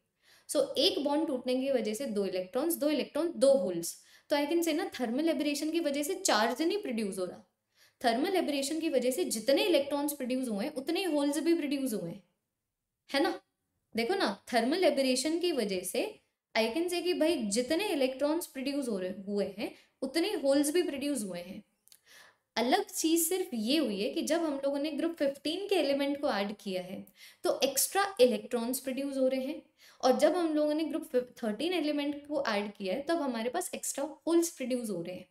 सो so, एक बॉन्ड टूटने की वजह से दो इलेक्ट्रॉन्स, दो इलेक्ट्रॉन, दो होल्स। तो आई कैन से ना थर्मल एबरेशन की वजह से चार्ज नहीं प्रोड्यूस हो रहा। थर्मल एबरेशन की वजह से जितने इलेक्ट्रॉन्स प्रोड्यूस हुए उतने होल्स भी प्रोड्यूस हुए है ना। देखो ना, थर्मल एबरेशन की वजह से आई कैन से कि भाई जितने इलेक्ट्रॉन्स प्रोड्यूस हो रहे हुए हैं उतने होल्स भी प्रोड्यूस हुए हैं। अलग चीज सिर्फ ये हुई है कि जब हम लोगों ने ग्रुप फिफ्टीन के एलिमेंट को ऐड किया है तो एक्स्ट्रा इलेक्ट्रॉन्स प्रोड्यूस हो रहे हैं, और जब हम लोगों ने ग्रुप थर्टीन एलिमेंट को ऐड किया है तब हमारे पास एक्स्ट्रा होल्स प्रोड्यूस हो रहे हैं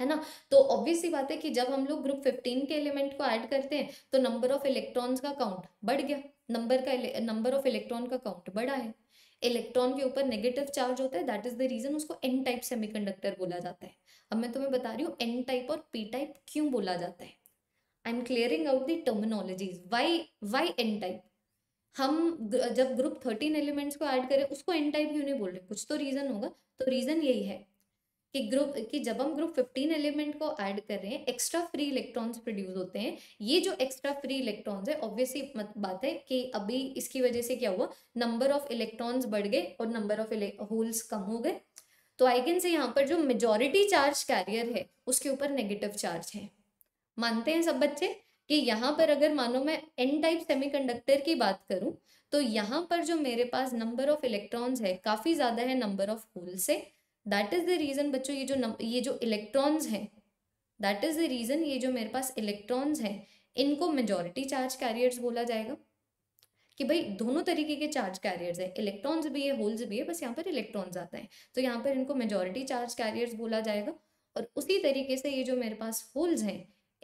है ना। तो ऑब्वियस सी बात है कि जब हम लोग ग्रुप फिफ्टीन के एलिमेंट को ऐड करते हैं तो नंबर ऑफ इलेक्ट्रॉन्स का काउंट बढ़ गया, नंबर का नंबर ऑफ इलेक्ट्रॉन का काउंट बढ़ा है। इलेक्ट्रॉन के ऊपर नेगेटिव चार्ज होता है, दैट इज द रीजन उसको एन टाइप सेमीकंडक्टर बोला जाता है। अब मैं तुम्हें बता रही हूँ एन टाइप और पी टाइप क्यों बोला जाता है। I am clearing out the terminologies. Why why N type? हम जब ग्रुप थर्टीन एलिमेंट्स को ऐड करें उसको एन टाइप क्यों नहीं बोल रहे? कुछ तो रीजन होगा। तो रीजन यही है कि ग्रुप कि जब हम ग्रुप फिफ्टीन एलिमेंट को ऐड कर रहे हैं एक्स्ट्रा फ्री इलेक्ट्रॉन्स प्रोड्यूस होते हैं। ये जो एक्स्ट्रा फ्री इलेक्ट्रॉन्स है ऑब्वियसली बात है कि अभी इसकी वजह से क्या हुआ, नंबर ऑफ इलेक्ट्रॉन्स बढ़ गए और नंबर ऑफ होल्स कम हो गए। तो आई कैन से यहाँ पर जो मेजोरिटी चार्ज कैरियर है उसके ऊपर नेगेटिव चार्ज है। मानते हैं सब बच्चे कि यहाँ पर अगर मानो मैं एन टाइप सेमीकंडक्टर की बात करूं तो यहाँ पर जो मेरे पास नंबर ऑफ इलेक्ट्रॉन्स है काफी ज्यादा है नंबर ऑफ होल्स है। दैट इज द रीजन बच्चों ये जो ये जो इलेक्ट्रॉन्स हैं, दैट इज द रीजन ये जो मेरे पास इलेक्ट्रॉन्स हैं इनको मेजोरिटी चार्ज कैरियर्स बोला जाएगा। कि भाई दोनों तरीके के चार्ज कैरियर्स हैं, इलेक्ट्रॉन्स भी है होल्स भी है, बस यहाँ पर इलेक्ट्रॉन्स आता है तो यहाँ पर इनको मेजोरिटी चार्ज कैरियर्स बोला जाएगा। और उसी तरीके से ये जो मेरे पास होल्स हैं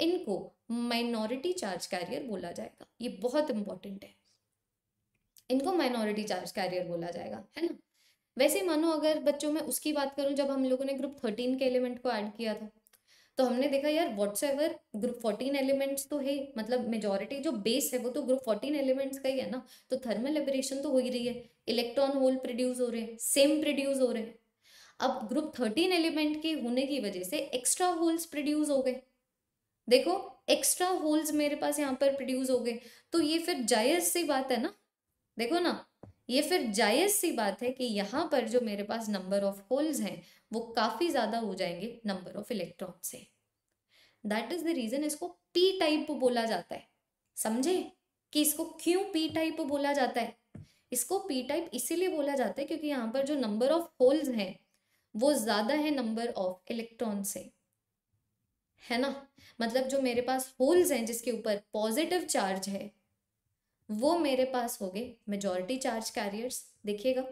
इनको माइनॉरिटी चार्ज कैरियर बोला जाएगा। ये बहुत इंपॉर्टेंट है, इनको माइनॉरिटी चार्ज कैरियर बोला जाएगा है ना। वैसे मानो अगर बच्चों में उसकी बात करूं जब हम लोगों ने ग्रुप थर्टीन के एलिमेंट को ऐड किया था तो हमने देखा यार व्हाट्सएवर ग्रुप फोर्टीन एलिमेंट्स तो है, मतलब मेजोरिटी जो बेस है वो तो ग्रुप फोर्टीन एलिमेंट्स का ही है ना। तो थर्मल एबरेशन तो हो ही रही है, इलेक्ट्रॉन होल प्रोड्यूस हो रहे हैं, सेम प्रोड्यूस हो रहे हैं। अब ग्रुप थर्टीन एलिमेंट के होने की वजह से एक्स्ट्रा होल्स प्रोड्यूस हो गए। देखो एक्स्ट्रा होल्स मेरे पास यहाँ पर प्रोड्यूस हो गए तो ये फिर जायज सी बात है ना। देखो ना, ये फिर जायज सी बात है कि यहाँ पर जो मेरे पास नंबर ऑफ होल्स हैं वो काफी ज्यादा हो जाएंगे नंबर ऑफ इलेक्ट्रॉन से। दैट इज द रीजन इसको पी टाइप बोला जाता है। समझे कि इसको क्यों पी टाइप बोला जाता है? इसको पी टाइप इसीलिए बोला जाता है क्योंकि यहाँ पर जो नंबर ऑफ होल्स हैं वो ज्यादा है नंबर ऑफ इलेक्ट्रॉन से है ना। मतलब जो मेरे पास होल्स हैं जिसके ऊपर पॉजिटिव चार्ज है वो मेरे पास हो गए मेजॉरिटी चार्ज कैरियर्स। देखिएगा,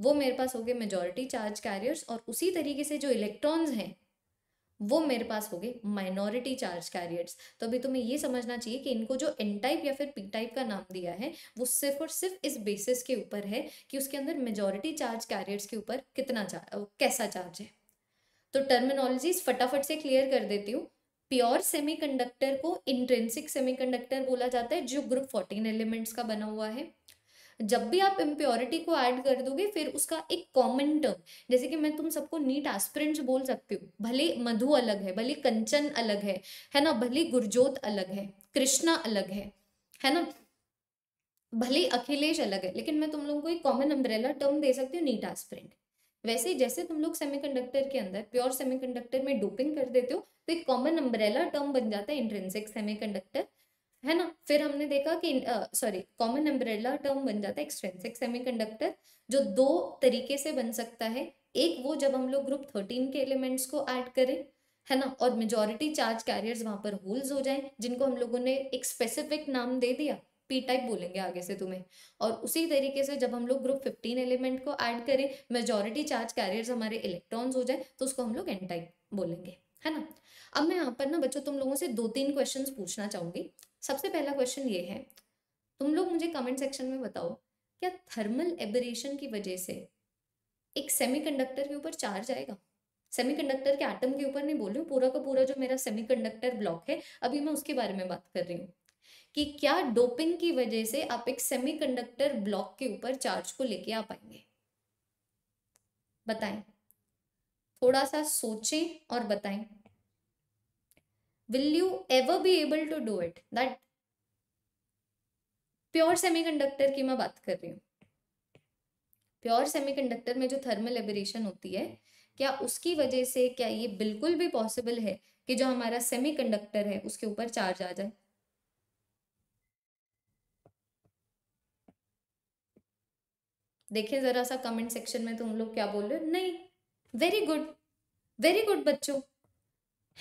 वो मेरे पास हो गए मेजॉरिटी चार्ज कैरियर्स। और उसी तरीके से जो इलेक्ट्रॉन्स हैं वो मेरे पास हो गए माइनॉरिटी चार्ज कैरियर्स। तो अभी तुम्हें ये समझना चाहिए कि इनको जो एन टाइप या फिर पी टाइप का नाम दिया है वो सिर्फ और सिर्फ इस बेसिस के ऊपर है कि उसके अंदर मेजॉरिटी चार्ज कैरियर्स के ऊपर कितना चार्ज कैसा चार्ज है। तो टर्मिनोलॉजीज फटाफट से क्लियर कर देती हूँ। प्योर सेमीकंडक्टर को इंट्रिंसिक सेमीकंडक्टर बोला जाता है जो ग्रुप फोर्टीन एलिमेंट्स का बना हुआ है। जब भी आप इम्प्योरिटी को ऐड कर दोगे फिर उसका एक कॉमन टर्म, जैसे कि मैं तुम सबको नीट एस्पिरेंट्स बोल सकती हूँ, भले मधु अलग है, भले कंचन अलग है, है ना, भले गुरजोत अलग है, कृष्णा अलग है, है ना, भले अखिलेश अलग है, लेकिन मैं तुम लोगों को एक कॉमन अम्ब्रेला टर्म दे सकती हूँ नीट एस्पिरेंट। वैसे जैसे तुम लोग सेमीकंडक्टर के अंदर प्योर सेमीकंडक्टर में डोपिंग कर देते हो तो एक कॉमन अम्ब्रेला टर्म बन जाता है इंट्रिंसिक सेमीकंडक्टर, है ना। फिर हमने देखा कि सॉरी कॉमन अम्ब्रेला टर्म बन जाता है एक्सट्रिंसिक सेमीकंडक्टर, जो दो तरीके से बन सकता है। एक वो जब हम लोग ग्रुप थर्टीन के एलिमेंट्स को ऐड करें, है ना, और मेजॉरिटी चार्ज कैरियर्स वहां पर होल्स हो जाएं, जिनको हम लोगों ने एक स्पेसिफिक नाम दे दिया, पी टाइप बोलेंगे आगे से तुम्हें। और उसी तरीके से जब हम लोग ग्रुप फिफ्टीन एलिमेंट को ऐड करें, मेजॉरिटी चार्ज कैरियर्स हमारे इलेक्ट्रॉन्स हो जाए तो उसको हम लोग एन टाइप बोलेंगे, है ना। अब मैं यहाँ पर ना बच्चों तुम लोगों से दो तीन क्वेश्चन पूछना चाहूंगी। सबसे पहला क्वेश्चन ये है, तुम लोग मुझे कमेंट सेक्शन में बताओ, क्या थर्मल एबरेशन की वजह से एक सेमीकंडक्टर के ऊपर चार्ज आएगा? सेमीकंडक्टर के आटम के ऊपर नहीं बोल रही हूँ, पूरा का पूरा जो मेरा सेमीकंडक्टर ब्लॉक है अभी मैं उसके बारे में बात कर रही हूँ कि क्या डोपिंग की वजह से आप एक सेमीकंडक्टर ब्लॉक के ऊपर चार्ज को लेके आ पाएंगे? बताएं, थोड़ा सा सोचें और बताएं। Will you ever be able to do it? That pure semiconductor की मैं बात कर रही हूँ। प्योर सेमीकंडक्टर में जो थर्मल एबरेशन होती है, क्या उसकी वजह से क्या ये बिल्कुल भी पॉसिबल है कि जो हमारा सेमीकंडक्टर है उसके ऊपर चार्ज आ जाए? देखिए जरा सा कमेंट सेक्शन में तुम लोग क्या बोल रहे हो। नहीं, वेरी गुड वेरी गुड बच्चों,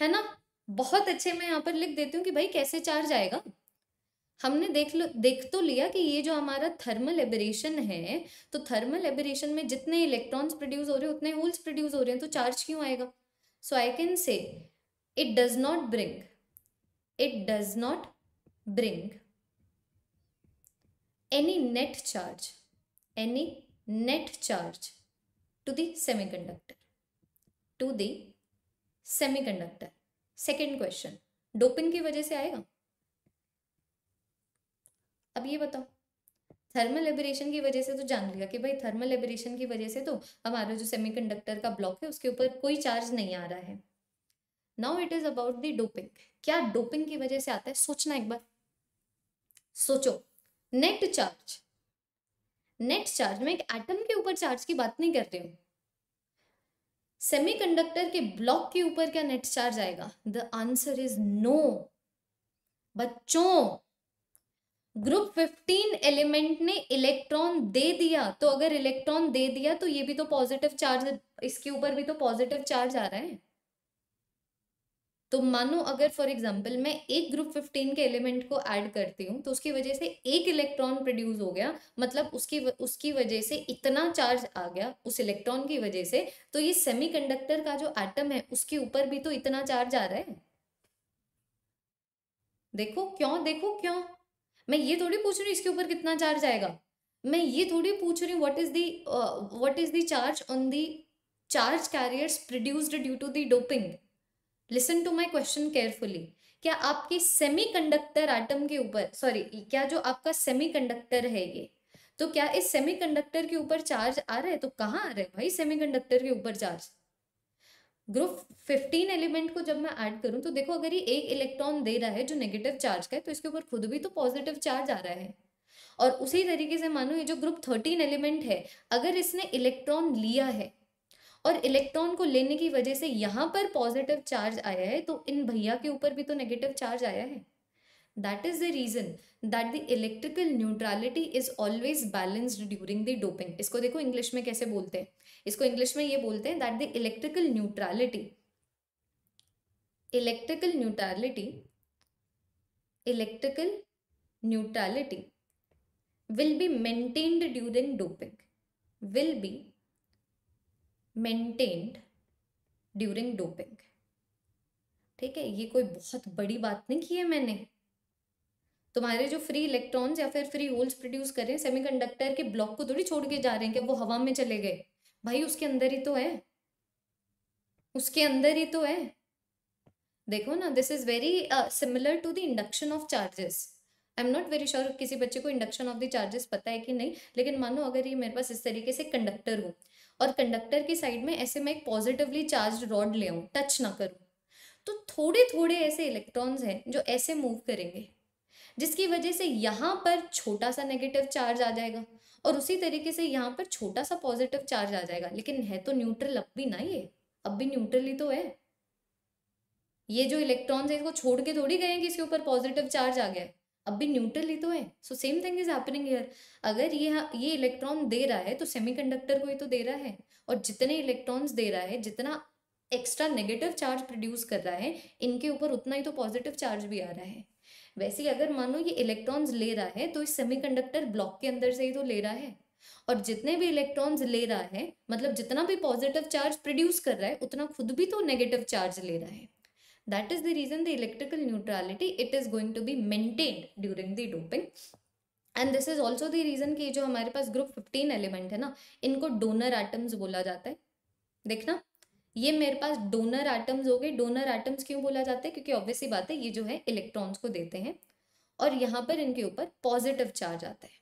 है ना, बहुत अच्छे। मैं यहाँ पर लिख देती हूँ कि भाई कैसे चार्ज आएगा। हमने देख लो देख तो लिया कि ये जो हमारा थर्मल एबरेशन है, तो थर्मल एबरेशन में जितने इलेक्ट्रॉन्स प्रोड्यूस हो रहे हैं उतने होल्स प्रोड्यूस हो रहे हैं, तो चार्ज क्यों आएगा? So I can say it does not bring it does not bring any net charge any net charge to the semiconductor to the semiconductor. Second question, doping की वजह से आएगा? अब ये बताओ, थर्मल एबरेशन की वजह से तो जान लिया कि भाई थर्मल एबरेशन की वजह से तो हमारा जो सेमीकंडक्टर का ब्लॉक है उसके ऊपर कोई चार्ज नहीं आ रहा है। Now it is about the doping. क्या डोपिंग की वजह से आता है? सोचना एक बार, सोचो। नेट चार्ज, नेट चार्ज में एक एटम के ऊपर चार्ज की बात नहीं करती हूँ, सेमीकंडक्टर के ब्लॉक के ऊपर क्या नेट चार्ज आएगा? द आंसर इज नो बच्चों। ग्रुप फिफ्टीन एलिमेंट ने इलेक्ट्रॉन दे दिया, तो अगर इलेक्ट्रॉन दे दिया तो ये भी तो पॉजिटिव चार्ज, इसके ऊपर भी तो पॉजिटिव चार्ज आ रहा है। तो मानो अगर फॉर एग्जाम्पल मैं एक ग्रुप फिफ्टीन के एलिमेंट को ऐड करती हूँ तो उसकी वजह से एक इलेक्ट्रॉन प्रोड्यूस हो गया, मतलब उसकी उसकी वजह से इतना चार्ज आ गया उस इलेक्ट्रॉन की वजह से, तो ये सेमीकंडक्टर का जो एटम है उसके ऊपर भी तो इतना चार्ज आ रहा है। देखो क्यों, देखो क्यों। मैं ये थोड़ी पूछ रही हूँ इसके ऊपर कितना चार्ज आएगा, मैं ये थोड़ी पूछ रही हूँ what is the what is the charge on the charge carriers produced due to the doping. Listen to my question carefully. क्या आपके सेमीकंडक्टर एटम के ऊपर, सॉरी, क्या जो आपका सेमीकंडक्टर है ये, तो क्या इस सेमीकंडक्टर के ऊपर चार्ज आ रहा है? तो कहाँ आ रहा है भाई सेमीकंडक्टर के ऊपर चार्ज? ग्रुप फिफ्टीन एलिमेंट को जब मैं ऐड करूं तो देखो, अगर ये एक इलेक्ट्रॉन दे रहा है जो नेगेटिव चार्ज का है तो इसके ऊपर खुद भी तो पॉजिटिव चार्ज आ रहा है। और उसी तरीके से मानो ये जो ग्रुप थर्टीन एलिमेंट है, अगर इसने इलेक्ट्रॉन लिया है और इलेक्ट्रॉन को लेने की वजह से यहाँ पर पॉजिटिव चार्ज आया है, तो इन भैया के ऊपर भी तो नेगेटिव चार्ज आया है। That is the reason that the electrical neutrality is always balanced during the doping. इसको देखो इंग्लिश में कैसे बोलते हैं, इसको इंग्लिश में ये बोलते हैं that the electrical neutrality electrical neutrality electrical neutrality will be maintained during doping will be maintained during doping ठीक है, ये कोई बहुत बड़ी बात नहीं की है मैंने। तुम्हारे जो फ्री इलेक्ट्रॉन्स या फिर फ्री होल्स प्रोड्यूस कर रहे हैं, सेमीकंडक्टर के ब्लॉक को थोड़ी छोड़ के जा रहे हैं कि वो हवा में चले गए, भाई उसके अंदर ही तो है, उसके अंदर ही तो है। देखो ना, this is very similar to the induction of charges. I am not very sure किसी बच्चे को इंडक्शन ऑफ द चार्जेस पता है कि नहीं, लेकिन मानो अगर ये मेरे पास इस तरीके से कंडक्टर हो और कंडक्टर की साइड में ऐसे मैं एक पॉजिटिवली चार्ज रॉड ले आऊँ, टच ना करूँ, तो थोड़े थोड़े ऐसे इलेक्ट्रॉन्स हैं जो ऐसे मूव करेंगे, जिसकी वजह से यहाँ पर छोटा सा नेगेटिव चार्ज आ जाएगा और उसी तरीके से यहाँ पर छोटा सा पॉजिटिव चार्ज आ जाएगा, लेकिन है तो न्यूट्रल। अब भी ना, ये अब भी न्यूट्रल ही तो है। ये जो इलेक्ट्रॉन्स है इसको छोड़ के थोड़ी गए कि इसके ऊपर पॉजिटिव चार्ज आ गया है, अब भी न्यूट्रल ही तो है। So same thing is happening here. अगर ये ये इलेक्ट्रॉन दे रहा है तो सेमीकंडक्टर को ही तो दे रहा है, और जितने इलेक्ट्रॉन्स दे रहा है, जितना एक्स्ट्रा नेगेटिव चार्ज प्रोड्यूस कर रहा है, इनके ऊपर उतना ही तो पॉजिटिव चार्ज भी आ रहा है। वैसे ही अगर मानो ये इलेक्ट्रॉन्स ले रहा है तो इस सेमीकंडक्टर ब्लॉक के अंदर से ही तो ले रहा है, और जितने भी इलेक्ट्रॉन्स ले रहा है, मतलब जितना भी पॉजिटिव चार्ज प्रोड्यूस कर रहा है, उतना खुद भी तो नेगेटिव चार्ज ले रहा है। That is the reason the electrical neutrality, it is going to be maintained during the doping, and this is also the reason कि जो हमारे पास ग्रुप फिफ्टीन एलिमेंट है ना, इनको डोनर एटम्स बोला जाता है। देखना, ये मेरे पास डोनर एटम्स हो गए। डोनर एटम्स क्यों बोला जाता है? क्योंकि ऑब्वियसली बात है, ये जो है इलेक्ट्रॉन्स को देते हैं और यहाँ पर इनके ऊपर पॉजिटिव चार्ज आता है।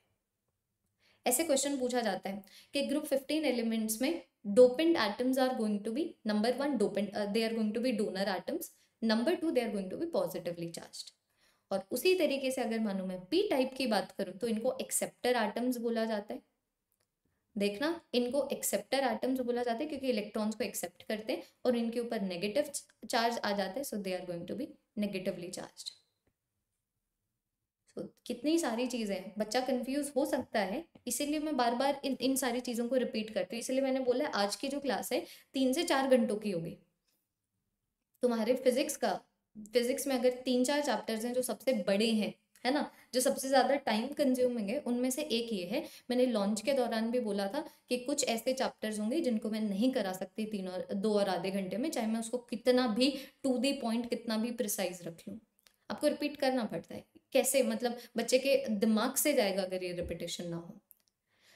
ऐसे क्वेश्चन पूछा जाता है कि ग्रुप फिफ्टीन एलिमेंट्स में dopant atoms are going to be, number one dopant, they are going to be donor atoms, number two they are going to be positively charged. और उसी तरीके से अगर मानूं मैं पी टाइप की बात करूं तो इनको एक्सेप्टर एटम्स बोला जाता है। देखना, इनको एक्सेप्टर एटम्स बोला जाता है क्योंकि इलेक्ट्रॉन्स को एक्सेप्ट करते हैं और इनके ऊपर नेगेटिव चार्ज आ जाता है, so they are going to be negatively charged. तो कितनी सारी चीज़ें हैं, बच्चा कंफ्यूज हो सकता है, इसीलिए मैं बार बार इन इन सारी चीज़ों को रिपीट करती हूँ। इसलिए मैंने बोला आज की जो क्लास है तीन से चार घंटों की होगी। तुम्हारे फिजिक्स का, फिजिक्स में अगर तीन चार चैप्टर्स हैं जो सबसे बड़े हैं, है ना, जो सबसे ज़्यादा टाइम कंज्यूमिंग है, उनमें से एक ये है। मैंने लॉन्च के दौरान भी बोला था कि कुछ ऐसे चैप्टर्स होंगे जिनको मैं नहीं करा सकती तीन और दो और आधे घंटे में, चाहे मैं उसको कितना भी टू दी पॉइंट, कितना भी प्रिसाइज रख लूँ। आपको रिपीट करना पड़ता है, कैसे, मतलब बच्चे के दिमाग से जाएगा अगर ये रिपीटेशन ना हो।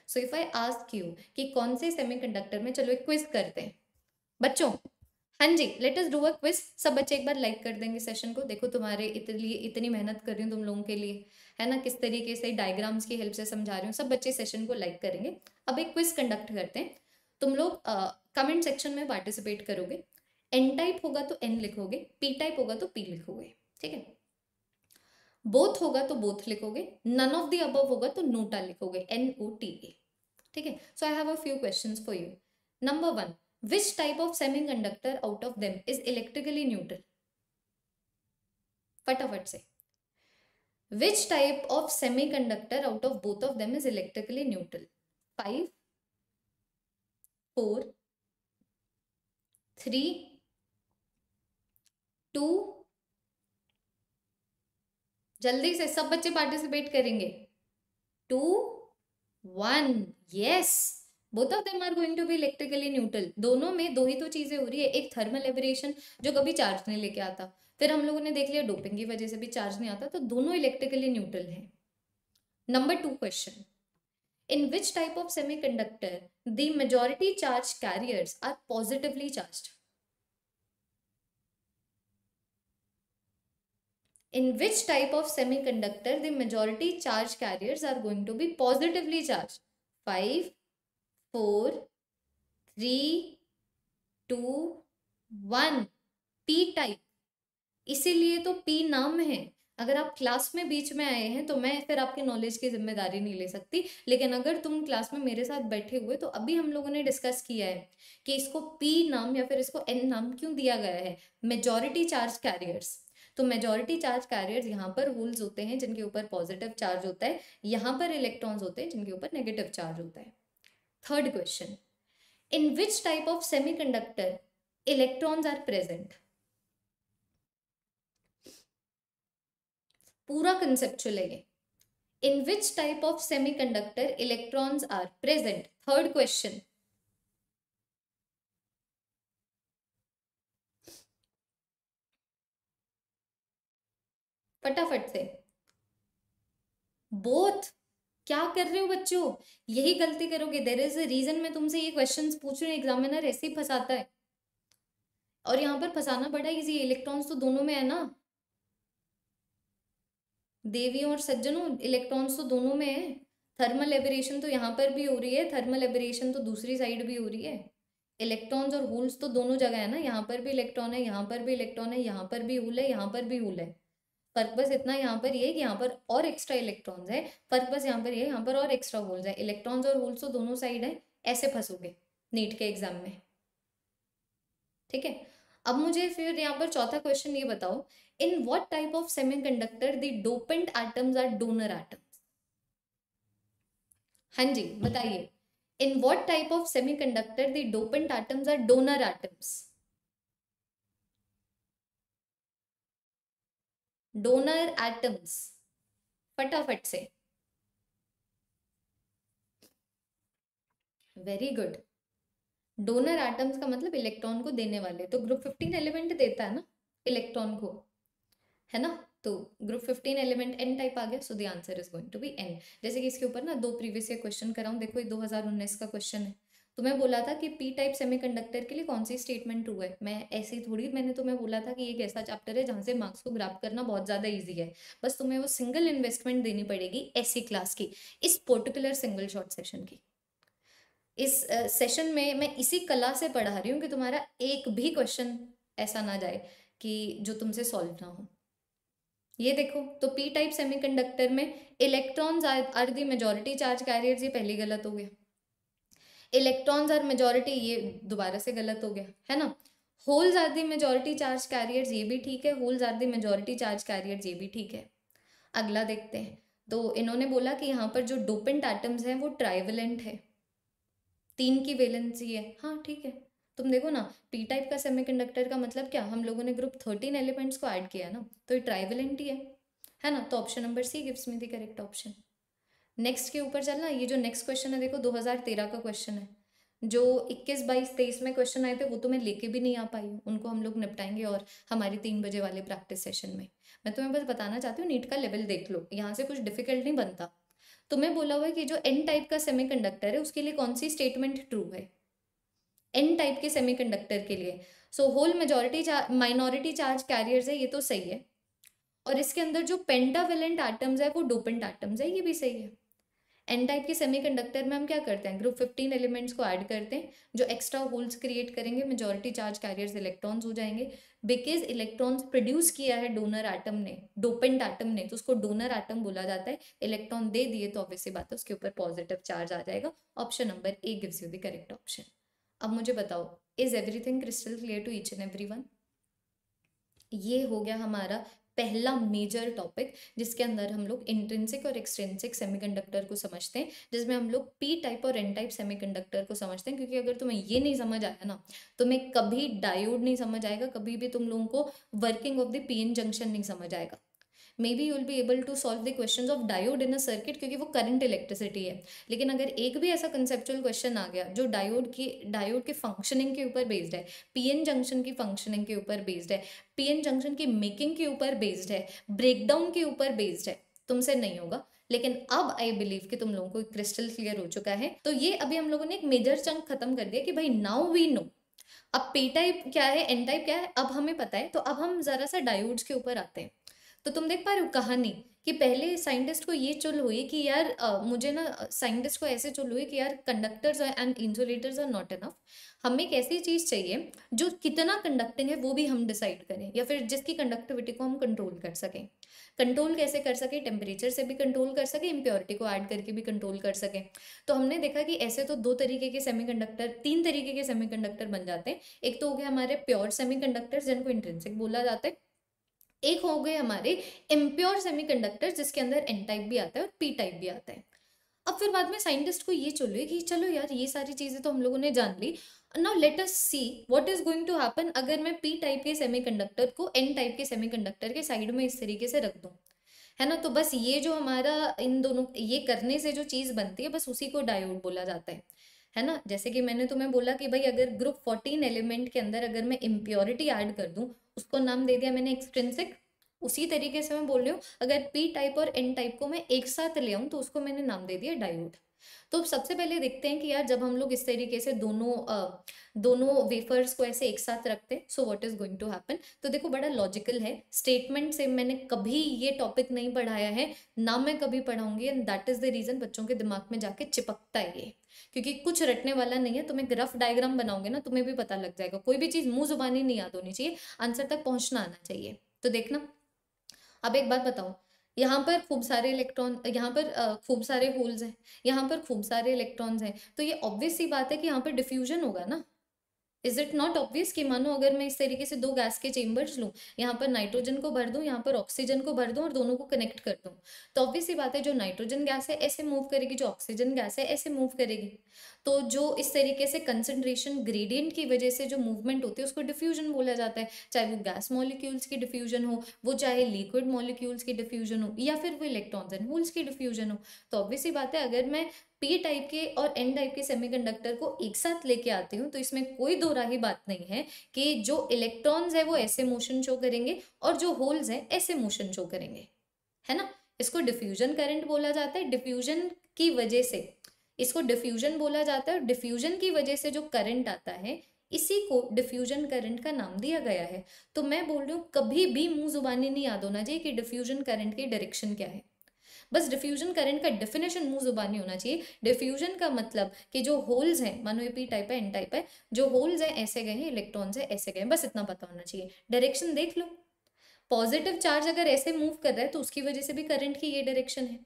So if I ask you कि कौन से सेमीकंडक्टर में, चलो एक क्विज करते हैं बच्चों। हाँ जी, let us do a quiz. सब बच्चे एक बार लाइक कर देंगे सेशन को। देखो, तुम्हारे इतनी इतनी मेहनत कर रही हूँ तुम लोगों के लिए, है ना, किस तरीके से डायग्राम्स की हेल्प से समझा रही हूँ। सब बच्चे सेशन को लाइक करेंगे। अब एक क्विज कंडक्ट करते हैं। तुम लोग कमेंट सेक्शन में पार्टिसिपेट करोगे। एन टाइप होगा तो एन लिखोगे, पी टाइप होगा तो पी लिखोगे, ठीक है। बोथ होगा तो बोथ लिखोगे, नन ऑफ द अबव होगा तो नोटा लिखोगे, एन ओ टी ए, ठीक है। So I have a few questions for you. Number one, Which type of semiconductor out of them is electrically neutral? फटाफट से, Which type of semiconductor out of both of them is electrically neutral? Five, four, three, two. जल्दी से, सब बच्चे participate करेंगे। Two, one, yes, both of them are going to be electrically neutral. दोनों में दो ही तो चीजें हो रही है। एक थर्मल एबरेशन जो कभी चार्ज नहीं लेके आता, फिर हम लोगों ने देख लिया डोपिंग की वजह से भी चार्ज नहीं आता, तो दोनों इलेक्ट्रिकली न्यूट्रल हैं। Number two question, in which type of semiconductor the majority charge carriers are positively charge? In which type of semiconductor the majority charge carriers are going to be positively charge? Five, four, three, two, one, P type. इसीलिए तो P नाम है। अगर आप class में बीच में आए हैं तो मैं फिर आपके नॉलेज की जिम्मेदारी नहीं ले सकती, लेकिन अगर तुम क्लास में मेरे साथ बैठे हुए, तो अभी हम लोगों ने डिस्कस किया है कि इसको पी नाम या फिर इसको एन नाम क्यों दिया गया है। मेजॉरिटी चार्ज कैरियर्स, तो मेजॉरिटी चार्ज कैरियर्स यहाँ पर होल्स होते हैं जिनके ऊपर पॉजिटिव चार्ज होता है, यहाँ पर इलेक्ट्रॉन्स होते हैं जिनके ऊपर नेगेटिव चार्ज होता है। Third question, in which type of semiconductor electrons are present? पूरा conceptual है ये। In which type of semiconductor electrons are present? Third question. फटाफट से। बोथ क्या कर रहे हो बच्चों, यही गलती करोगे। देयर इज अ रीजन मैं तुमसे ये क्वेश्चंस पूछ रही हूं, एग्जामिनर ऐसे ही फंसाता है। और यहाँ पर फंसाना बड़ा इजी है, इलेक्ट्रॉन्स तो दोनों में है ना देवियों और सज्जनों, इलेक्ट्रॉन्स तो दोनों में है। थर्मल एबरेशन तो यहाँ पर भी हो रही है, थर्मल एबरेशन तो दूसरी साइड भी हो रही है। इलेक्ट्रॉन्स और होल्स तो दोनों जगह है ना, यहाँ पर भी इलेक्ट्रॉन है, यहाँ पर भी इलेक्ट्रॉन है, यहाँ पर भी होल है, यहाँ पर भी होल है। फर्क बस इतना यहाँ पर ये है कि यहाँ पर और एक्स्ट्रा इलेक्ट्रॉन्स है, फर्क बस यहाँ पर ये यहाँ पर और एक्स्ट्रा होल्स है। इलेक्ट्रॉन्स और होल्स तो दोनों साइड है। ऐसे फंसोगे नीट के एग्जाम में, ठीक है। अब मुझे फिर यहाँ पर चौथा क्वेश्चन ये बताओ, in what type of semiconductor the dopant atoms are donor atoms. हाँ जी बताइए, in what type of semiconductor the dopant atoms are donor atoms. Donor atoms फटाफट से, वेरी गुड। डोनर एटम्स का मतलब इलेक्ट्रॉन को देने वाले, तो ग्रुप फिफ्टीन एलिमेंट देता है ना इलेक्ट्रॉन को, है ना। तो group fifteen element N type आ गया, so the answer is going to be N. जैसे कि इसके ऊपर ना दो प्रीवियस ईयर क्वेश्चन कराऊं, देखो ये दो हज़ार उन्नीस का क्वेश्चन है। तो मैं बोला था कि पी टाइप सेमीकंडक्टर के लिए कौन सी स्टेटमेंट ट्रू है, मैं ऐसे ही थोड़ी, मैंने तुम्हें बोला था कि एक ऐसा चैप्टर है जहाँ से मार्क्स को ग्रैब करना बहुत ज़्यादा इजी है, बस तुम्हें वो सिंगल इन्वेस्टमेंट देनी पड़ेगी ऐसी क्लास की, इस पर्टिकुलर सिंगल शॉट सेशन की। इस सेशन uh, में मैं इसी कला से पढ़ा रही हूँ कि तुम्हारा एक भी क्वेश्चन ऐसा ना जाए कि जो तुमसे सॉल्व ना हो। ये देखो, तो पी टाइप सेमीकंडक्टर में electrons are the majority charge carriers, ये पहली गलत हो गया। इलेक्ट्रॉन्स आर मेजॉरिटी, ये दोबारा से गलत हो गया, है ना। Holes are the majority charge carriers, ये भी ठीक है। Holes are the majority charge carriers, ये भी ठीक है। अगला देखते हैं, तो इन्होंने बोला कि यहाँ पर जो डोपेंट एटम्स हैं वो ट्राइवेलेंट है, तीन की वेलेंसी है, हाँ ठीक है। तुम देखो ना, पी टाइप का सेमीकंडक्टर का मतलब क्या, हम लोगों ने ग्रुप थर्टीन एलिमेंट्स को ऐड किया ना, तो ये ट्राइवेलेंट ही है, है ना। तो option number C gives me the correct option. Next के ऊपर चलना, ये जो नेक्स्ट क्वेश्चन है देखो दो हज़ार तेरह का क्वेश्चन है, जो इक्कीस बाईस तेईस में क्वेश्चन आए थे वो तो मैं लेके भी नहीं आ पाई हूँ, उनको हम लोग निपटाएंगे और हमारी तीन बजे वाले प्रैक्टिस सेशन में। मैं तुम्हें बस बताना चाहती हूँ, नीट का लेवल देख लो, यहाँ से कुछ डिफिकल्ट नहीं बनता। तो मैं बोला हुआ है कि जो एन टाइप का सेमीकंडक्टर है उसके लिए कौन सी स्टेटमेंट ट्रू है, एन टाइप के सेमीकंडक्टर के लिए। So hole majority minority charge carriers है, ये तो सही है। और इसके अंदर जो पेंटावेलेंट एटम्स है वो डोपेंट एटम्स है, ये भी सही है। एन टाइप के सेमीकंडक्टर में हम क्या करते हैं, ग्रुप फिफ्टीन एलिमेंट्स को ऐड करते हैं, जो एक्स्ट्रा होल्स क्रिएट करेंगे, मेजॉरिटी चार्ज कैरियर्स इलेक्ट्रॉन्स हो जाएंगे। बिकॉज इलेक्ट्रॉन्स प्रोड्यूस किया है डोनर एटम ने, डोपेंट एटम ने, तो उसको डोनर एटम बोला जाता है। इलेक्ट्रॉन दे दिए तो ऑब्वियसली बात है उसके ऊपर पॉजिटिव चार्ज आ जाएगा। Option number A gives you the correct option. अब मुझे बताओ, is everything crystal clear to each and everyone. ये हो गया हमारा पहला मेजर टॉपिक जिसके अंदर हम लोग इंट्रिंसिक और एक्सट्रिंसिक सेमीकंडक्टर को समझते हैं, जिसमें हम लोग पी टाइप और एन टाइप सेमीकंडक्टर को समझते हैं। क्योंकि अगर तुम्हें ये नहीं समझ आया ना, तुम्हें कभी डायोड नहीं समझ आएगा, कभी भी तुम लोगों को working of the P N junction नहीं समझ आएगा। Maybe you will be able to solve the questions of diode in a circuit, क्योंकि वो करंट इलेक्ट्रिसिटी है। लेकिन अगर एक भी ऐसा कंसेप्चुअल क्वेश्चन आ गया जो डायोड की डायोड के फंक्शनिंग के ऊपर बेस्ड है, पीएन जंक्शन की फंक्शनिंग के ऊपर बेस्ड है, पीएन जंक्शन की मेकिंग के ऊपर बेस्ड है, ब्रेकडाउन के ऊपर बेस्ड है, तुमसे नहीं होगा। लेकिन अब आई बिलीव कि तुम लोगों को क्रिस्टल क्लियर हो चुका है। तो ये अभी हम लोगों ने एक मेजर चंक खत्म कर दिया कि भाई नाउ वी नो, अब पी टाइप क्या है, एन टाइप क्या है, अब हमें पता है। तो अब हम जरा सा डायोड्स के ऊपर आते हैं। तो तुम देख पा रहे हो कहानी कि पहले साइंटिस्ट को ये चुल हुई कि यार आ, मुझे ना साइंटिस्ट को ऐसे चुल हुई कि यार conductors and insulators are not enough, हमें एक ऐसी चीज़ चाहिए जो कितना कंडक्टिंग है वो भी हम डिसाइड करें, या फिर जिसकी कंडक्टिविटी को हम कंट्रोल कर सकें। कंट्रोल कैसे कर सकें, टेम्परेचर से भी कंट्रोल कर सकें, इम्प्योरिटी को ऐड करके भी कंट्रोल कर सकें। तो हमने देखा कि ऐसे तो दो तरीके के सेमीकंडक्टर, तीन तरीके के सेमीकंडक्टर बन जाते हैं। एक तो हो गया हमारे प्योर सेमीकंडक्टर्स जिनको इंट्रिंसिक बोला जाता है, एक हो गए हमारे इम्प्योर सेमीकंडक्टर जिसके अंदर एन टाइप भी आता है और पी टाइप भी आता है। अब फिर बाद में साइंटिस्ट को ये चलो कि चलो यार ये सारी चीज़ें तो हम लोगों ने जान ली, now let us see what is going to happen अगर मैं पी टाइप के सेमीकंडक्टर को एन टाइप के सेमीकंडक्टर के साइड में इस तरीके से रख दूँ, है ना। तो बस ये जो हमारा इन दोनों ये करने से जो चीज़ बनती है बस उसी को डायोड बोला जाता है, है ना। जैसे कि मैंने तुम्हें बोला कि भाई अगर ग्रुप फोर्टीन एलिमेंट के अंदर अगर मैं इम्प्योरिटी ऐड कर दूँ, उसको नाम दे दिया मैंने एक्सट्रिंसिक, उसी तरीके से मैं बोल रही हूँ, अगर पी टाइप और एन टाइप को मैं एक साथ ले आऊँ तो उसको मैंने नाम दे दिया डायोड। तो सबसे पहले देखते हैं कि यार जब हम लोग इस तरीके से दोनों दोनों वेफर्स को ऐसे एक साथ रखते हैं so what is going to happen. तो देखो बड़ा लॉजिकल है स्टेटमेंट से, मैंने कभी ये टॉपिक नहीं पढ़ाया है, ना मैं कभी पढ़ाऊंगी, and that is the reason बच्चों के दिमाग में जाके चिपकता है ये, क्योंकि कुछ रटने वाला नहीं है। तुम्हें ग्राफ डायग्राम बनाओगे ना तुम्हें भी पता लग जाएगा। कोई भी चीज मुंह जुबानी नहीं याद होनी चाहिए, आंसर तक पहुंचना आना चाहिए। तो देखना, अब एक बात बताओ, यहाँ पर खूब सारे इलेक्ट्रॉन, यहाँ पर खूब सारे होल्स हैं, यहाँ पर खूब सारे इलेक्ट्रॉन्स हैं, तो ये ऑब्वियस सी बात है कि यहाँ पर डिफ्यूजन होगा ना। इज इट नॉट ऑब्वियस कि मानो अगर मैं इस तरीके से दो गैस के चेंबर्स लूँ, यहाँ पर नाइट्रोजन को भर दूँ, यहाँ पर ऑक्सीजन को भर दूँ और दोनों को कनेक्ट कर दूँ, तो ऑब्वियस सी बात है जो नाइट्रोजन गैस है ऐसे मूव करेगी, जो ऑक्सीजन गैस है ऐसे मूव करेगी। तो जो इस तरीके से कंसंट्रेशन ग्रेडियंट की वजह से जो मूवमेंट होती है उसको डिफ्यूजन बोला जाता है, चाहे वो गैस मॉलिक्यूल्स की डिफ्यूजन हो, वो चाहे लिक्विड मॉलिक्यूल्स की डिफ्यूजन हो, या फिर वो इलेक्ट्रॉन्स एंड होल्स की डिफ्यूजन हो। तो ऑब्वियस सी बात है अगर मैं पी टाइप के और एन टाइप के सेमीकंडक्टर को एक साथ लेके आती हूँ तो इसमें कोई दो राही बात नहीं है कि जो इलेक्ट्रॉन्स है वो ऐसे मोशन शो करेंगे और जो होल्स है ऐसे मोशन शो करेंगे, है ना। इसको डिफ्यूजन करंट बोला जाता है, डिफ्यूजन की वजह से इसको डिफ्यूजन बोला जाता है, और डिफ्यूजन की वजह से जो करंट आता है इसी को डिफ्यूजन करंट का नाम दिया गया है। तो मैं बोल रही हूँ कभी भी मुंह जुबानी नहीं याद होना चाहिए कि डिफ्यूजन करंट की डायरेक्शन क्या है, बस डिफ्यूजन करंट का डेफिनेशन मुंह जुबानी होना चाहिए। डिफ्यूजन का मतलब कि जो होल्स हैं, मानो ये पी टाइप है एन टाइप है, जो होल्स हैं ऐसे गए हैं, इलेक्ट्रॉन्स हैं ऐसे गए हैं, बस इतना पता होना चाहिए। डायरेक्शन देख लो, पॉजिटिव चार्ज अगर ऐसे मूव कर रहा है तो उसकी वजह से भी करंट की ये डायरेक्शन है,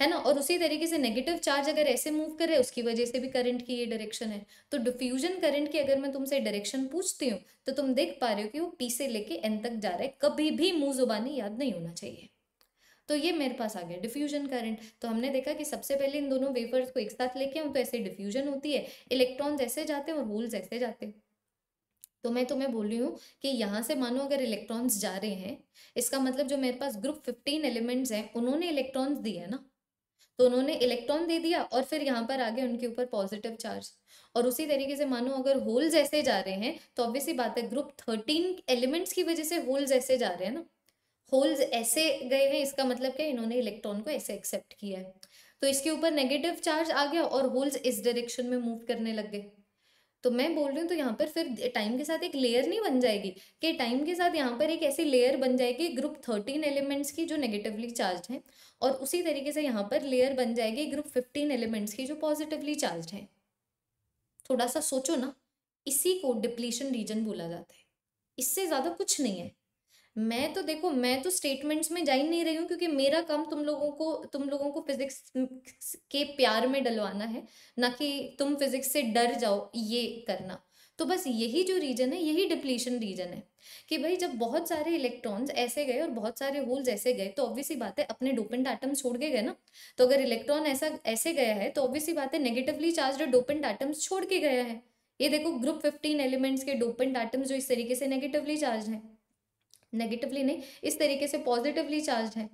है ना। और उसी तरीके से नेगेटिव चार्ज अगर ऐसे मूव करे उसकी वजह से भी करंट की ये डायरेक्शन है। तो डिफ्यूजन करंट की अगर मैं तुमसे डायरेक्शन पूछती हूँ तो तुम देख पा रहे हो कि वो पी से लेके एन तक जा रहा है, कभी भी मुंह जुबानी याद नहीं होना चाहिए। तो ये मेरे पास आ गया डिफ्यूजन करंट। तो हमने देखा कि सबसे पहले इन दोनों वेफर्स को एक साथ लेके आऊँ तो ऐसे डिफ्यूजन होती है, इलेक्ट्रॉन्स ऐसे जाते हैं और होल्स ऐसे जाते हैं। तो मैं तुम्हें बोल रही हूँ कि यहाँ से मानो अगर इलेक्ट्रॉन्स जा रहे हैं, इसका मतलब जो मेरे पास ग्रुप फिफ्टीन एलिमेंट्स हैं उन्होंने इलेक्ट्रॉन्स दिए है ना, तो उन्होंने इलेक्ट्रॉन दे दिया और फिर यहाँ पर आगे उनके ऊपर पॉजिटिव चार्ज। और उसी तरीके से मानो अगर होल्स ऐसे जा रहे हैं तो ऑब्वियसली बात है ग्रुप थर्टीन एलिमेंट्स की वजह से होल्स ऐसे जा रहे हैं ना, होल्स ऐसे गए हैं, इसका मतलब क्या है इन्होंने इलेक्ट्रॉन को ऐसे एक्सेप्ट किया है। तो इसके ऊपर नेगेटिव चार्ज आ गया और होल्स इस डायरेक्शन में मूव करने लग गए। तो मैं बोल रही हूँ तो यहाँ पर फिर टाइम के साथ एक लेयर नहीं बन जाएगी कि टाइम के साथ यहाँ पर एक ऐसी लेयर बन जाएगी ग्रुप थर्टीन एलिमेंट्स की जो नेगेटिवली चार्ज हैं, और उसी तरीके से यहाँ पर लेयर बन जाएगी ग्रुप फिफ्टीन एलिमेंट्स की जो पॉजिटिवली चार्ज हैं। थोड़ा सा सोचो ना, इसी को डिप्लीशन रीजन बोला जाता है, इससे ज़्यादा कुछ नहीं है। मैं तो देखो मैं तो स्टेटमेंट्स में जा ही नहीं रही हूँ क्योंकि मेरा काम तुम लोगों को तुम लोगों को फिजिक्स के प्यार में डलवाना है, ना कि तुम फिजिक्स से डर जाओ ये करना। तो बस यही जो रीजन है यही डिप्लीशन रीजन है कि भाई जब बहुत सारे इलेक्ट्रॉन्स ऐसे गए और बहुत सारे होल्स ऐसे गए तो ऑब्वियसली बात है अपने डोपेंट एटम्स छोड़ के गए ना। तो अगर इलेक्ट्रॉन ऐसा ऐसे गया है तो ऑब्वियसली बात है नेगेटिवली चार्ज डोपेंट एटम्स छोड़ के गया है। ये देखो ग्रुप फिफ्टीन एलिमेंट्स के डोपेंट एटम्स जो इस तरीके से नेगेटिवली चार्ज हैं, नेगेटिवली नहीं इस तरीके से पॉजिटिवली चार्ज है।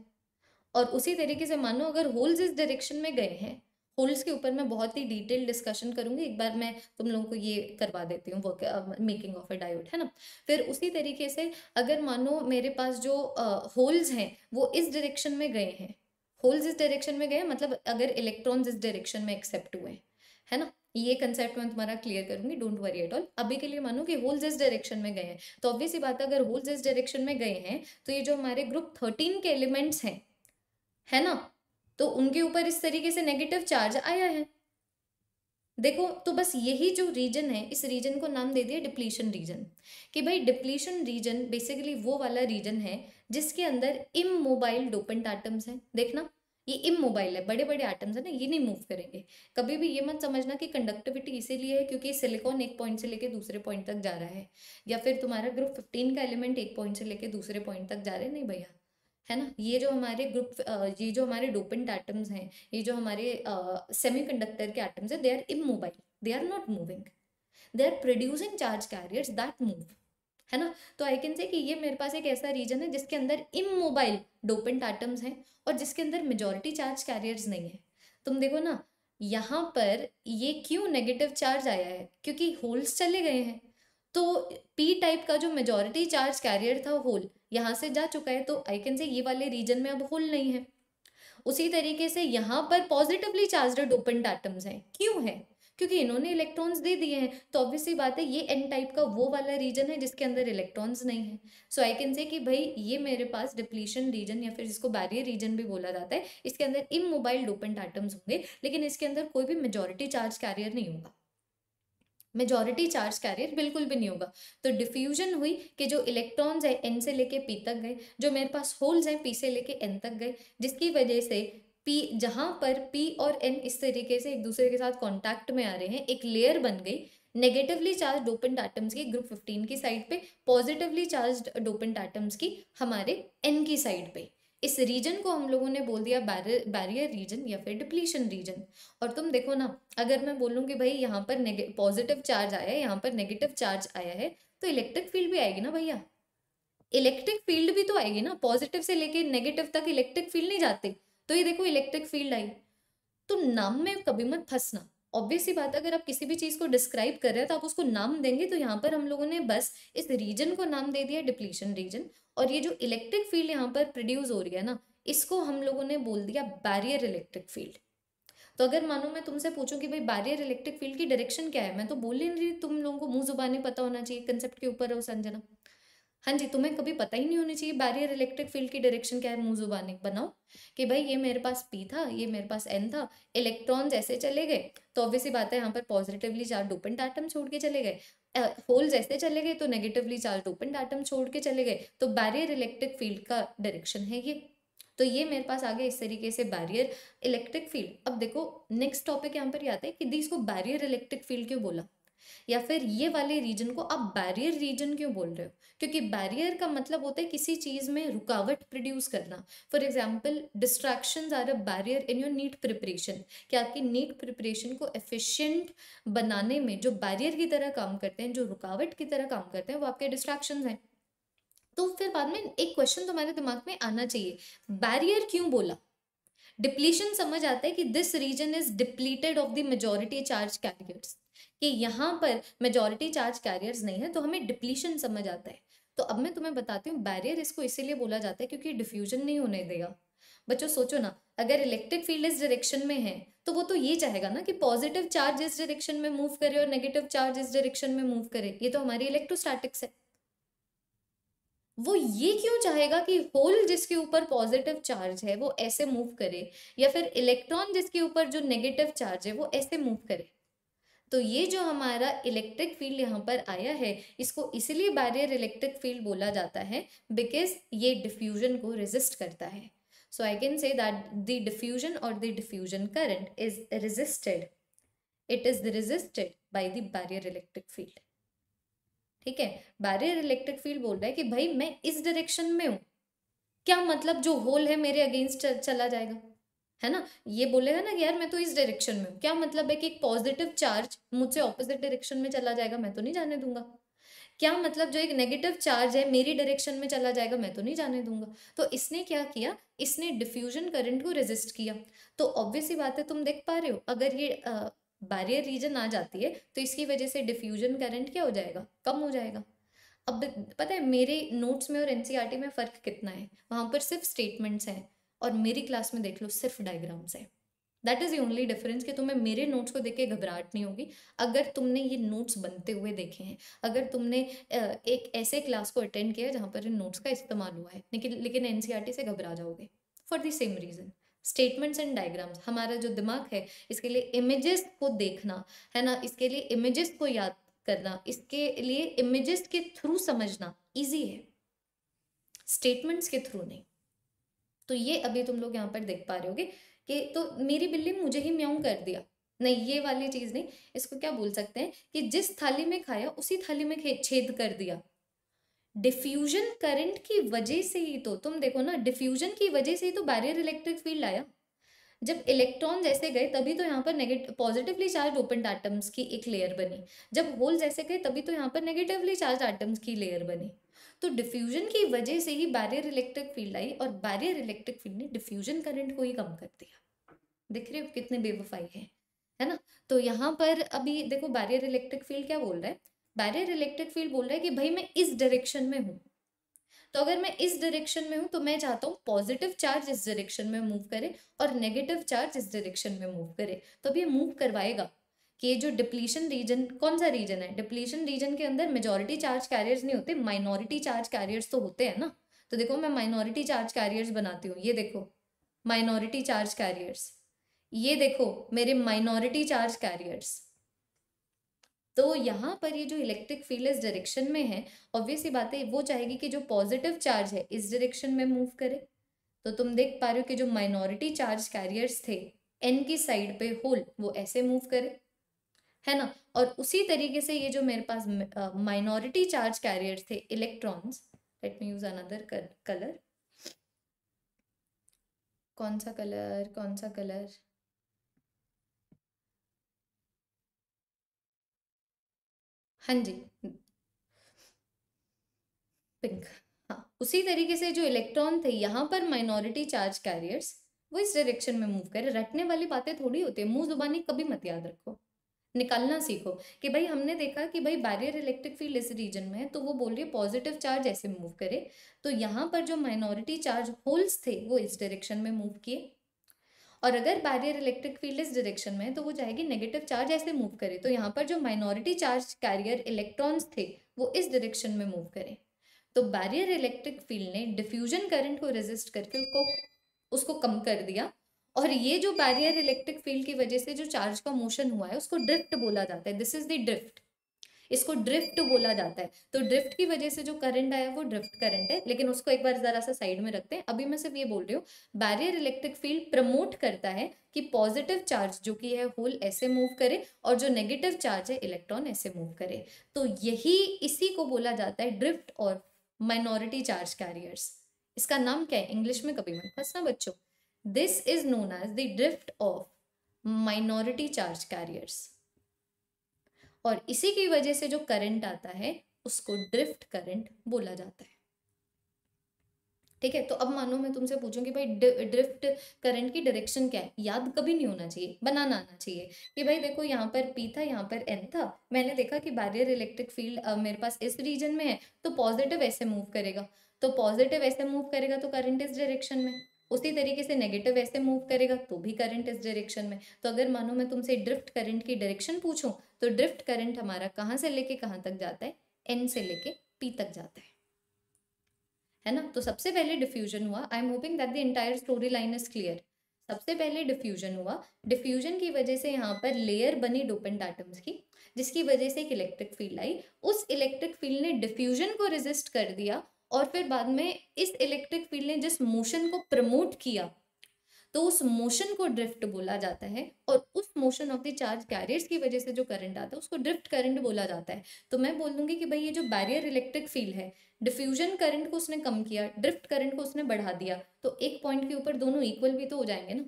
और उसी तरीके से मानो अगर होल्स इस डायरेक्शन में गए हैं, होल्स के ऊपर मैं बहुत ही डिटेल डिस्कशन करूंगी, एक बार मैं तुम लोगों को ये करवा देती हूँ मेकिंग ऑफ अ डायोड, है ना। फिर उसी तरीके से अगर मानो मेरे पास जो होल्स uh, हैं वो इस डायरेक्शन में गए हैं, होल्स इस डायरेक्शन में गए मतलब अगर इलेक्ट्रॉन्स इस डायरेक्शन में एक्सेप्ट हुए, है ना। ये कंसेप्ट मैं तुम्हारा क्लियर करूंगी, डोंट वरी एट ऑल। अभी के लिए मानो कि होल्स इस डायरेक्शन में गए हैं तो ऑब्वियस ही बात है अगर होल्स इस डायरेक्शन में गए हैं तो ये जो हमारे ग्रुप थर्टीन के एलिमेंट्स हैं, है ना, तो उनके ऊपर इस तरीके से नेगेटिव चार्ज आया है। देखो तो बस यही जो रीजन है इस रीजन को नाम दे दिया डिप्लीशन रीजन, कि भाई डिप्लीशन रीजन बेसिकली वो वाला रीजन है जिसके अंदर इमोबाइल डोपेंट एटम्स हैं। देखना ये इमोबाइल है, बड़े बड़े आइटम्स है ना, ये नहीं मूव करेंगे। कभी भी ये मत समझना कि कंडक्टिविटी इसीलिए है क्योंकि सिलिकॉन एक पॉइंट से लेके दूसरे पॉइंट तक जा रहा है या फिर तुम्हारा ग्रुप फिफ्टीन का एलिमेंट एक पॉइंट से लेके दूसरे पॉइंट तक जा रहे हैं, नहीं भैया, है ना। ये जो हमारे ग्रुप ये जो हमारे डोपेंट आइटम्स हैं, ये जो हमारे सेमी कंडक्टर के आइटम्स हैं, they are immobile, they are not moving, they are producing charge carriers that move, है ना। तो आई कैन से कि ये मेरे पास एक ऐसा रीजन है जिसके अंदर इमोबाइल डोपेंट एटम्स हैं और जिसके अंदर मेजॉरिटी चार्ज कैरियर्स नहीं है। तुम देखो ना यहाँ पर ये क्यों नेगेटिव चार्ज आया है, क्योंकि होल्स चले गए हैं। तो पी टाइप का जो मेजॉरिटी चार्ज कैरियर था होल, यहाँ से जा चुका है, तो आई कैन से ये वाले रीजन में अब होल नहीं है। उसी तरीके से यहाँ पर पॉजिटिवली चार्ज्ड डोपेंट एटम्स हैं, क्यों है? क्योंकि इन्होंने इलेक्ट्रॉन्स दे दिए हैं, तो ऑब्वियस सी बात है ये एन टाइप का वो वाला रीजन है जिसके अंदर इलेक्ट्रॉन्स नहीं है। सो आई कैन से कि भाई ये मेरे पास डिप्लीशन रीजन या फिर जिसको बैरियर रीजन भी बोला जाता है, इसके अंदर इमोबाइल डोपेंट एटम्स होंगे, लेकिन इसके अंदर कोई भी मेजॉरिटी चार्ज कैरियर नहीं होगा, मेजॉरिटी चार्ज कैरियर बिल्कुल भी नहीं होगा। तो डिफ्यूजन हुई कि जो इलेक्ट्रॉन्स हैं एन से लेके पी तक गए, जो मेरे पास होल्स हैं पी से लेके एन तक गए, जिसकी वजह से पी जहाँ पर पी और एन इस तरीके से एक दूसरे के साथ कांटेक्ट में आ रहे हैं, एक लेयर बन गई नेगेटिवली चार्ज डोपेंट एटम्स की ग्रुप फिफ्टीन की साइड पे, पॉजिटिवली चार्ज डोपेंट एटम्स की हमारे एन की साइड पे। इस रीजन को हम लोगों ने बोल दिया बैरियर बैरियर रीजन या फिर डिप्लीशन रीजन। और तुम देखो ना, अगर मैं बोलूँ कि भाई यहाँ पर पॉजिटिव चार्ज आया है, यहाँ पर नेगेटिव चार्ज आया है, तो इलेक्ट्रिक फील्ड भी आएगी ना भैया, इलेक्ट्रिक फील्ड भी तो आएगी ना। पॉजिटिव से लेके नेगेटिव तक इलेक्ट्रिक फील्ड नहीं जाते, तो ये देखो इलेक्ट्रिक फील्ड आई। तो नाम में कभी मत फंसना, ऑब्वियस सी बात है, अगर आप किसी भी चीज़ को डिस्क्राइब कर रहे हो तो आप उसको नाम देंगे। तो यहाँ पर हम लोगों ने बस इस रीजन को नाम दे दिया डिप्लीशन रीजन, और ये जो इलेक्ट्रिक फील्ड यहाँ पर प्रोड्यूस हो रही है ना, इसको हम लोगों ने बोल दिया बैरियर इलेक्ट्रिक फील्ड। तो अगर मानो मैं तुमसे पूछूं कि भाई बैरियर इलेक्ट्रिक फील्ड की डायरेक्शन क्या है, मैं तो बोल ही नहीं रही, तुम लोगों को मुँह जुबानी पता होना चाहिए, कंसेप्ट के ऊपर हो संजना। हाँ जी, तुम्हें कभी पता ही नहीं होनी चाहिए बैरियर इलेक्ट्रिक फील्ड की डायरेक्शन क्या है। मुँह जुबानी बनाओ कि भाई ये मेरे पास पी था, ये मेरे पास एन था, इलेक्ट्रॉन्स ऐसे चले गए, तो ऑब्वियस सी बात है यहाँ पर पॉजिटिवली चार्ज डोपेंट एटम छोड़ के चले गए, होल्स ऐसे चले गए तो नेगेटिवली चार्ज डोपेंट एटम छोड़ के चले गए। तो बैरियर इलेक्ट्रिक फील्ड का डायरेक्शन है ये। तो ये मेरे पास आ गया इस तरीके से बैरियर इलेक्ट्रिक फील्ड। अब देखो नेक्स्ट टॉपिक यहाँ पर आता है कि दी इसको बैरियर इलेक्ट्रिक फील्ड क्यों बोला, या फिर ये वाले रीजन को आप बैरियर रीजन क्यों बोल रहे हो। क्योंकि बैरियर का मतलब होता है किसी चीज़ में रुकावट प्रोड्यूस करना। For example, distractions are a barrier in your NEET preparation. कि आपकी नीट प्रिपरेशन को एफिशिएंट बनाने में जो बैरियर की तरह काम करते हैं, जो रुकावट की तरह काम करते हैं, वो आपके डिस्ट्रैक्शंस हैं। तो फिर बाद में एक क्वेश्चन तुम्हारे दिमाग में आना चाहिए, बैरियर क्यों बोला। डिप्लीशन समझ आता है कि this region is depleted of the majority charge carriers, कि यहाँ पर मेजॉरिटी चार्ज कैरियर्स नहीं है, तो हमें डिप्लीशन समझ आता है। तो अब मैं तुम्हें बताती हूँ, बैरियर इसको इसीलिए बोला जाता है क्योंकि डिफ्यूजन नहीं होने देगा। बच्चों सोचो ना, अगर इलेक्ट्रिक फील्ड इस डायरेक्शन में है तो वो तो ये चाहेगा ना कि पॉजिटिव चार्ज इस डायरेक्शन में मूव करे और नेगेटिव चार्ज इस डायरेक्शन में मूव करे। ये तो हमारी इलेक्ट्रोस्टैटिक्स है। वो ये क्यों चाहेगा कि होल जिसके ऊपर पॉजिटिव चार्ज है वो ऐसे मूव करे, या फिर इलेक्ट्रॉन जिसके ऊपर जो नेगेटिव चार्ज है वो ऐसे मूव करे। तो ये जो हमारा इलेक्ट्रिक फील्ड यहाँ पर आया है, इसको इसलिए बैरियर इलेक्ट्रिक फील्ड बोला जाता है बिकॉज ये डिफ्यूजन को रेजिस्ट करता है। So I can say that the diffusion और the diffusion current is resisted, it is resisted by the barrier electric field. ठीक है, बैरियर इलेक्ट्रिक फील्ड बोल रहा है कि भाई मैं इस डायरेक्शन में हूँ, क्या मतलब जो होल है मेरे अगेंस्ट चला जाएगा, है ना। ये बोलेगा ना कि यार मैं तो इस डायरेक्शन में हूँ, क्या मतलब है कि एक पॉजिटिव चार्ज मुझसे ऑपोजिट डायरेक्शन में चला जाएगा, मैं तो नहीं जाने दूंगा। क्या मतलब जो एक नेगेटिव चार्ज है मेरी डायरेक्शन में चला जाएगा, मैं तो नहीं जाने दूंगा। तो इसने क्या किया, इसने डिफ्यूजन करंट को रेजिस्ट किया। तो ऑब्वियसली बात है, तुम देख पा रहे हो, अगर ये बैरियर रीजन आ जाती है तो इसकी वजह से डिफ्यूजन करंट क्या हो जाएगा, कम हो जाएगा। अब पता है मेरे नोट्स में और एनसीईआरटी में फ़र्क कितना है, वहाँ पर सिर्फ स्टेटमेंट्स हैं और मेरी क्लास में देख लो सिर्फ डायग्राम्स हैं। That is the only difference कि तुम्हें मेरे नोट्स को देख के घबराहट नहीं होगी अगर तुमने ये नोट्स बनते हुए देखे हैं, अगर तुमने एक ऐसे क्लास को अटेंड किया है जहाँ पर इन नोट्स का इस्तेमाल हुआ है। लेकिन लेकिन एनसीईआरटी से घबरा जाओगे for the same reason, statements and diagrams. हमारा जो दिमाग है इसके लिए इमेजेस को देखना है ना, इसके लिए इमेजेस को याद करना, इसके लिए इमेजेस के थ्रू समझना ईजी है, स्टेटमेंट्स के थ्रू नहीं। तो ये अभी तुम लोग यहाँ पर देख पा रहे होगे कि तो मेरी बिल्ली मुझे ही म्याऊं कर दिया, नहीं ये वाली चीज़ नहीं, इसको क्या बोल सकते हैं कि जिस थाली में खाया उसी थाली में छेद कर दिया। डिफ्यूजन करंट की वजह से ही तो तुम देखो ना, डिफ्यूजन की वजह से ही तो बैरियर इलेक्ट्रिक फील्ड आया। जब इलेक्ट्रॉन ऐसे गए तभी तो यहाँ पर negative positively charge dopant atoms की एक लेयर बनी, जब होल्स ऐसे गए तभी तो यहाँ पर नेगेटिवली चार्ज एटम्स की लेयर बनी। तो डिफ्यूजन की वजह से ही बैरियर इलेक्ट्रिक फील्ड आई और बैरियर इलेक्ट्रिक फील्ड ने डिफ्यूजन करंट को ही कम कर दिया। देख रहे हो कितने बेवफाई है, है ना। तो यहाँ पर अभी देखो बैरियर इलेक्ट्रिक फील्ड क्या बोल रहा है, बैरियर इलेक्ट्रिक फील्ड बोल रहा है कि भाई मैं इस डायरेक्शन में हूँ। तो अगर मैं इस डायरेक्शन में हूँ तो मैं चाहता हूँ पॉजिटिव चार्ज इस डायरेक्शन में मूव करे और नेगेटिव चार्ज इस डायरेक्शन में मूव करे। तो अब ये मूव करवाएगा कि ये जो डिप्लीशन रीजन, कौन सा रीजन है, डिप्लीशन रीजन के अंदर मेजॉरिटी चार्ज कैरियर्स नहीं होते, माइनॉरिटी चार्ज कैरियर्स तो होते हैं ना। तो देखो मैं माइनॉरिटी चार्ज कैरियर्स बनाती हूँ, ये देखो माइनॉरिटी चार्ज कैरियर्स, ये देखो मेरे माइनॉरिटी चार्ज कैरियर्स। तो यहाँ पर ये जो इलेक्ट्रिक फील्ड इस डायरेक्शन में है, ऑब्वियस सी बात है वो चाहेगी कि जो पॉजिटिव चार्ज है इस डायरेक्शन में मूव करे। तो तुम देख पा रहे हो कि जो माइनॉरिटी चार्ज कैरियर्स थे एन की साइड पे होल, वो ऐसे मूव करे, है ना। और उसी तरीके से ये जो मेरे पास माइनॉरिटी चार्ज कैरियर्स थे electrons, let me use another colour, कौन सा कलर कौन सा कलर हाँ जी पिंक, हाँ। उसी तरीके से जो इलेक्ट्रॉन थे यहाँ पर माइनॉरिटी चार्ज कैरियर्स वो इस डायरेक्शन में मूव करे। रटने वाली बातें थोड़ी होती है, मुंह जुबानी कभी मत याद रखो, निकालना सीखो कि भाई हमने देखा कि भाई बैरियर इलेक्ट्रिक फील्ड इस रीजन में है तो वो बोल रही है पॉजिटिव चार्ज ऐसे मूव करे। तो यहाँ पर जो माइनॉरिटी चार्ज होल्स थे वो इस डायरेक्शन में मूव किए, और अगर बैरियर इलेक्ट्रिक फील्ड इस डायरेक्शन में है तो वो चाहेगी नेगेटिव चार्ज ऐसे मूव करे। तो यहाँ पर जो माइनॉरिटी चार्ज कैरियर इलेक्ट्रॉन्स थे वो इस डायरेक्शन में मूव करे। तो बैरियर इलेक्ट्रिक फील्ड ने डिफ्यूजन करंट को रेजिस्ट करके उसको उसको कम कर दिया, और ये जो बैरियर इलेक्ट्रिक फील्ड की वजह से जो चार्ज का मोशन हुआ है उसको ड्रिफ्ट बोला जाता है। दिस इज द ड्रिफ्ट, इसको ड्रिफ्ट बोला जाता है। तो ड्रिफ्ट की वजह से जो करंट आया वो ड्रिफ्ट करंट है, लेकिन उसको एक बार जरा सा साइड में रखते हैं। अभी मैं सिर्फ ये बोल रही हूँ बैरियर इलेक्ट्रिक फील्ड प्रमोट करता है कि पॉजिटिव चार्ज जो कि है होल ऐसे मूव करे और जो नेगेटिव चार्ज है इलेक्ट्रॉन ऐसे मूव करे। तो यही इसी को बोला जाता है ड्रिफ्ट और माइनॉरिटी चार्ज कैरियर्स। इसका नाम क्या है इंग्लिश में कभी मत फंसना बच्चों, This is known as the drift of minority charge carriers, और इसी की वजह से जो करंट आता है उसको ड्रिफ्ट करंट बोला जाता है। ठीक है, तो अब मानो मैं तुमसे पूछूं कि भाई ड्रिफ्ट करंट की डायरेक्शन क्या है, याद कभी नहीं होना चाहिए, बनाना आना चाहिए कि भाई देखो यहाँ पर P था, यहाँ पर N था, मैंने देखा कि बैरियर इलेक्ट्रिक फील्ड मेरे पास इस रीजन में है तो पॉजिटिव ऐसे मूव करेगा, तो पॉजिटिव ऐसे मूव करेगा तो करंट इस डायरेक्शन में, उसी तरीके से नेगेटिव ऐसे मूव करेगा तो भी करंट इस डायरेक्शन में। तो अगर मानो मैं तुमसे ड्रिफ्ट करंट की डायरेक्शन पूछूं तो ड्रिफ्ट करंट हमारा कहाँ से लेके कहाँ तक जाता है, एन से लेके पी तक जाता है, है ना। तो सबसे पहले डिफ्यूजन हुआ, I am hoping that the entire story line is clear. सबसे पहले डिफ्यूजन हुआ, डिफ्यूजन की वजह से यहाँ पर लेयर बनी डोपेंट एटम्स की, जिसकी वजह से एक इलेक्ट्रिक फील्ड आई। उस इलेक्ट्रिक फील्ड ने डिफ्यूजन को रेजिस्ट कर दिया, और फिर बाद में इस इलेक्ट्रिक फील्ड ने जिस मोशन को प्रमोट किया तो उस मोशन को ड्रिफ्ट बोला जाता है, और उस motion of the charge carriers की वजह से जो करंट आता है उसको ड्रिफ्ट करंट बोला जाता है। तो मैं बोल दूंगी कि भाई ये जो बैरियर इलेक्ट्रिक फील्ड है, डिफ्यूजन करंट को उसने कम किया, ड्रिफ्ट करंट को उसने बढ़ा दिया, तो एक पॉइंट के ऊपर दोनों इक्वल भी तो हो जाएंगे ना।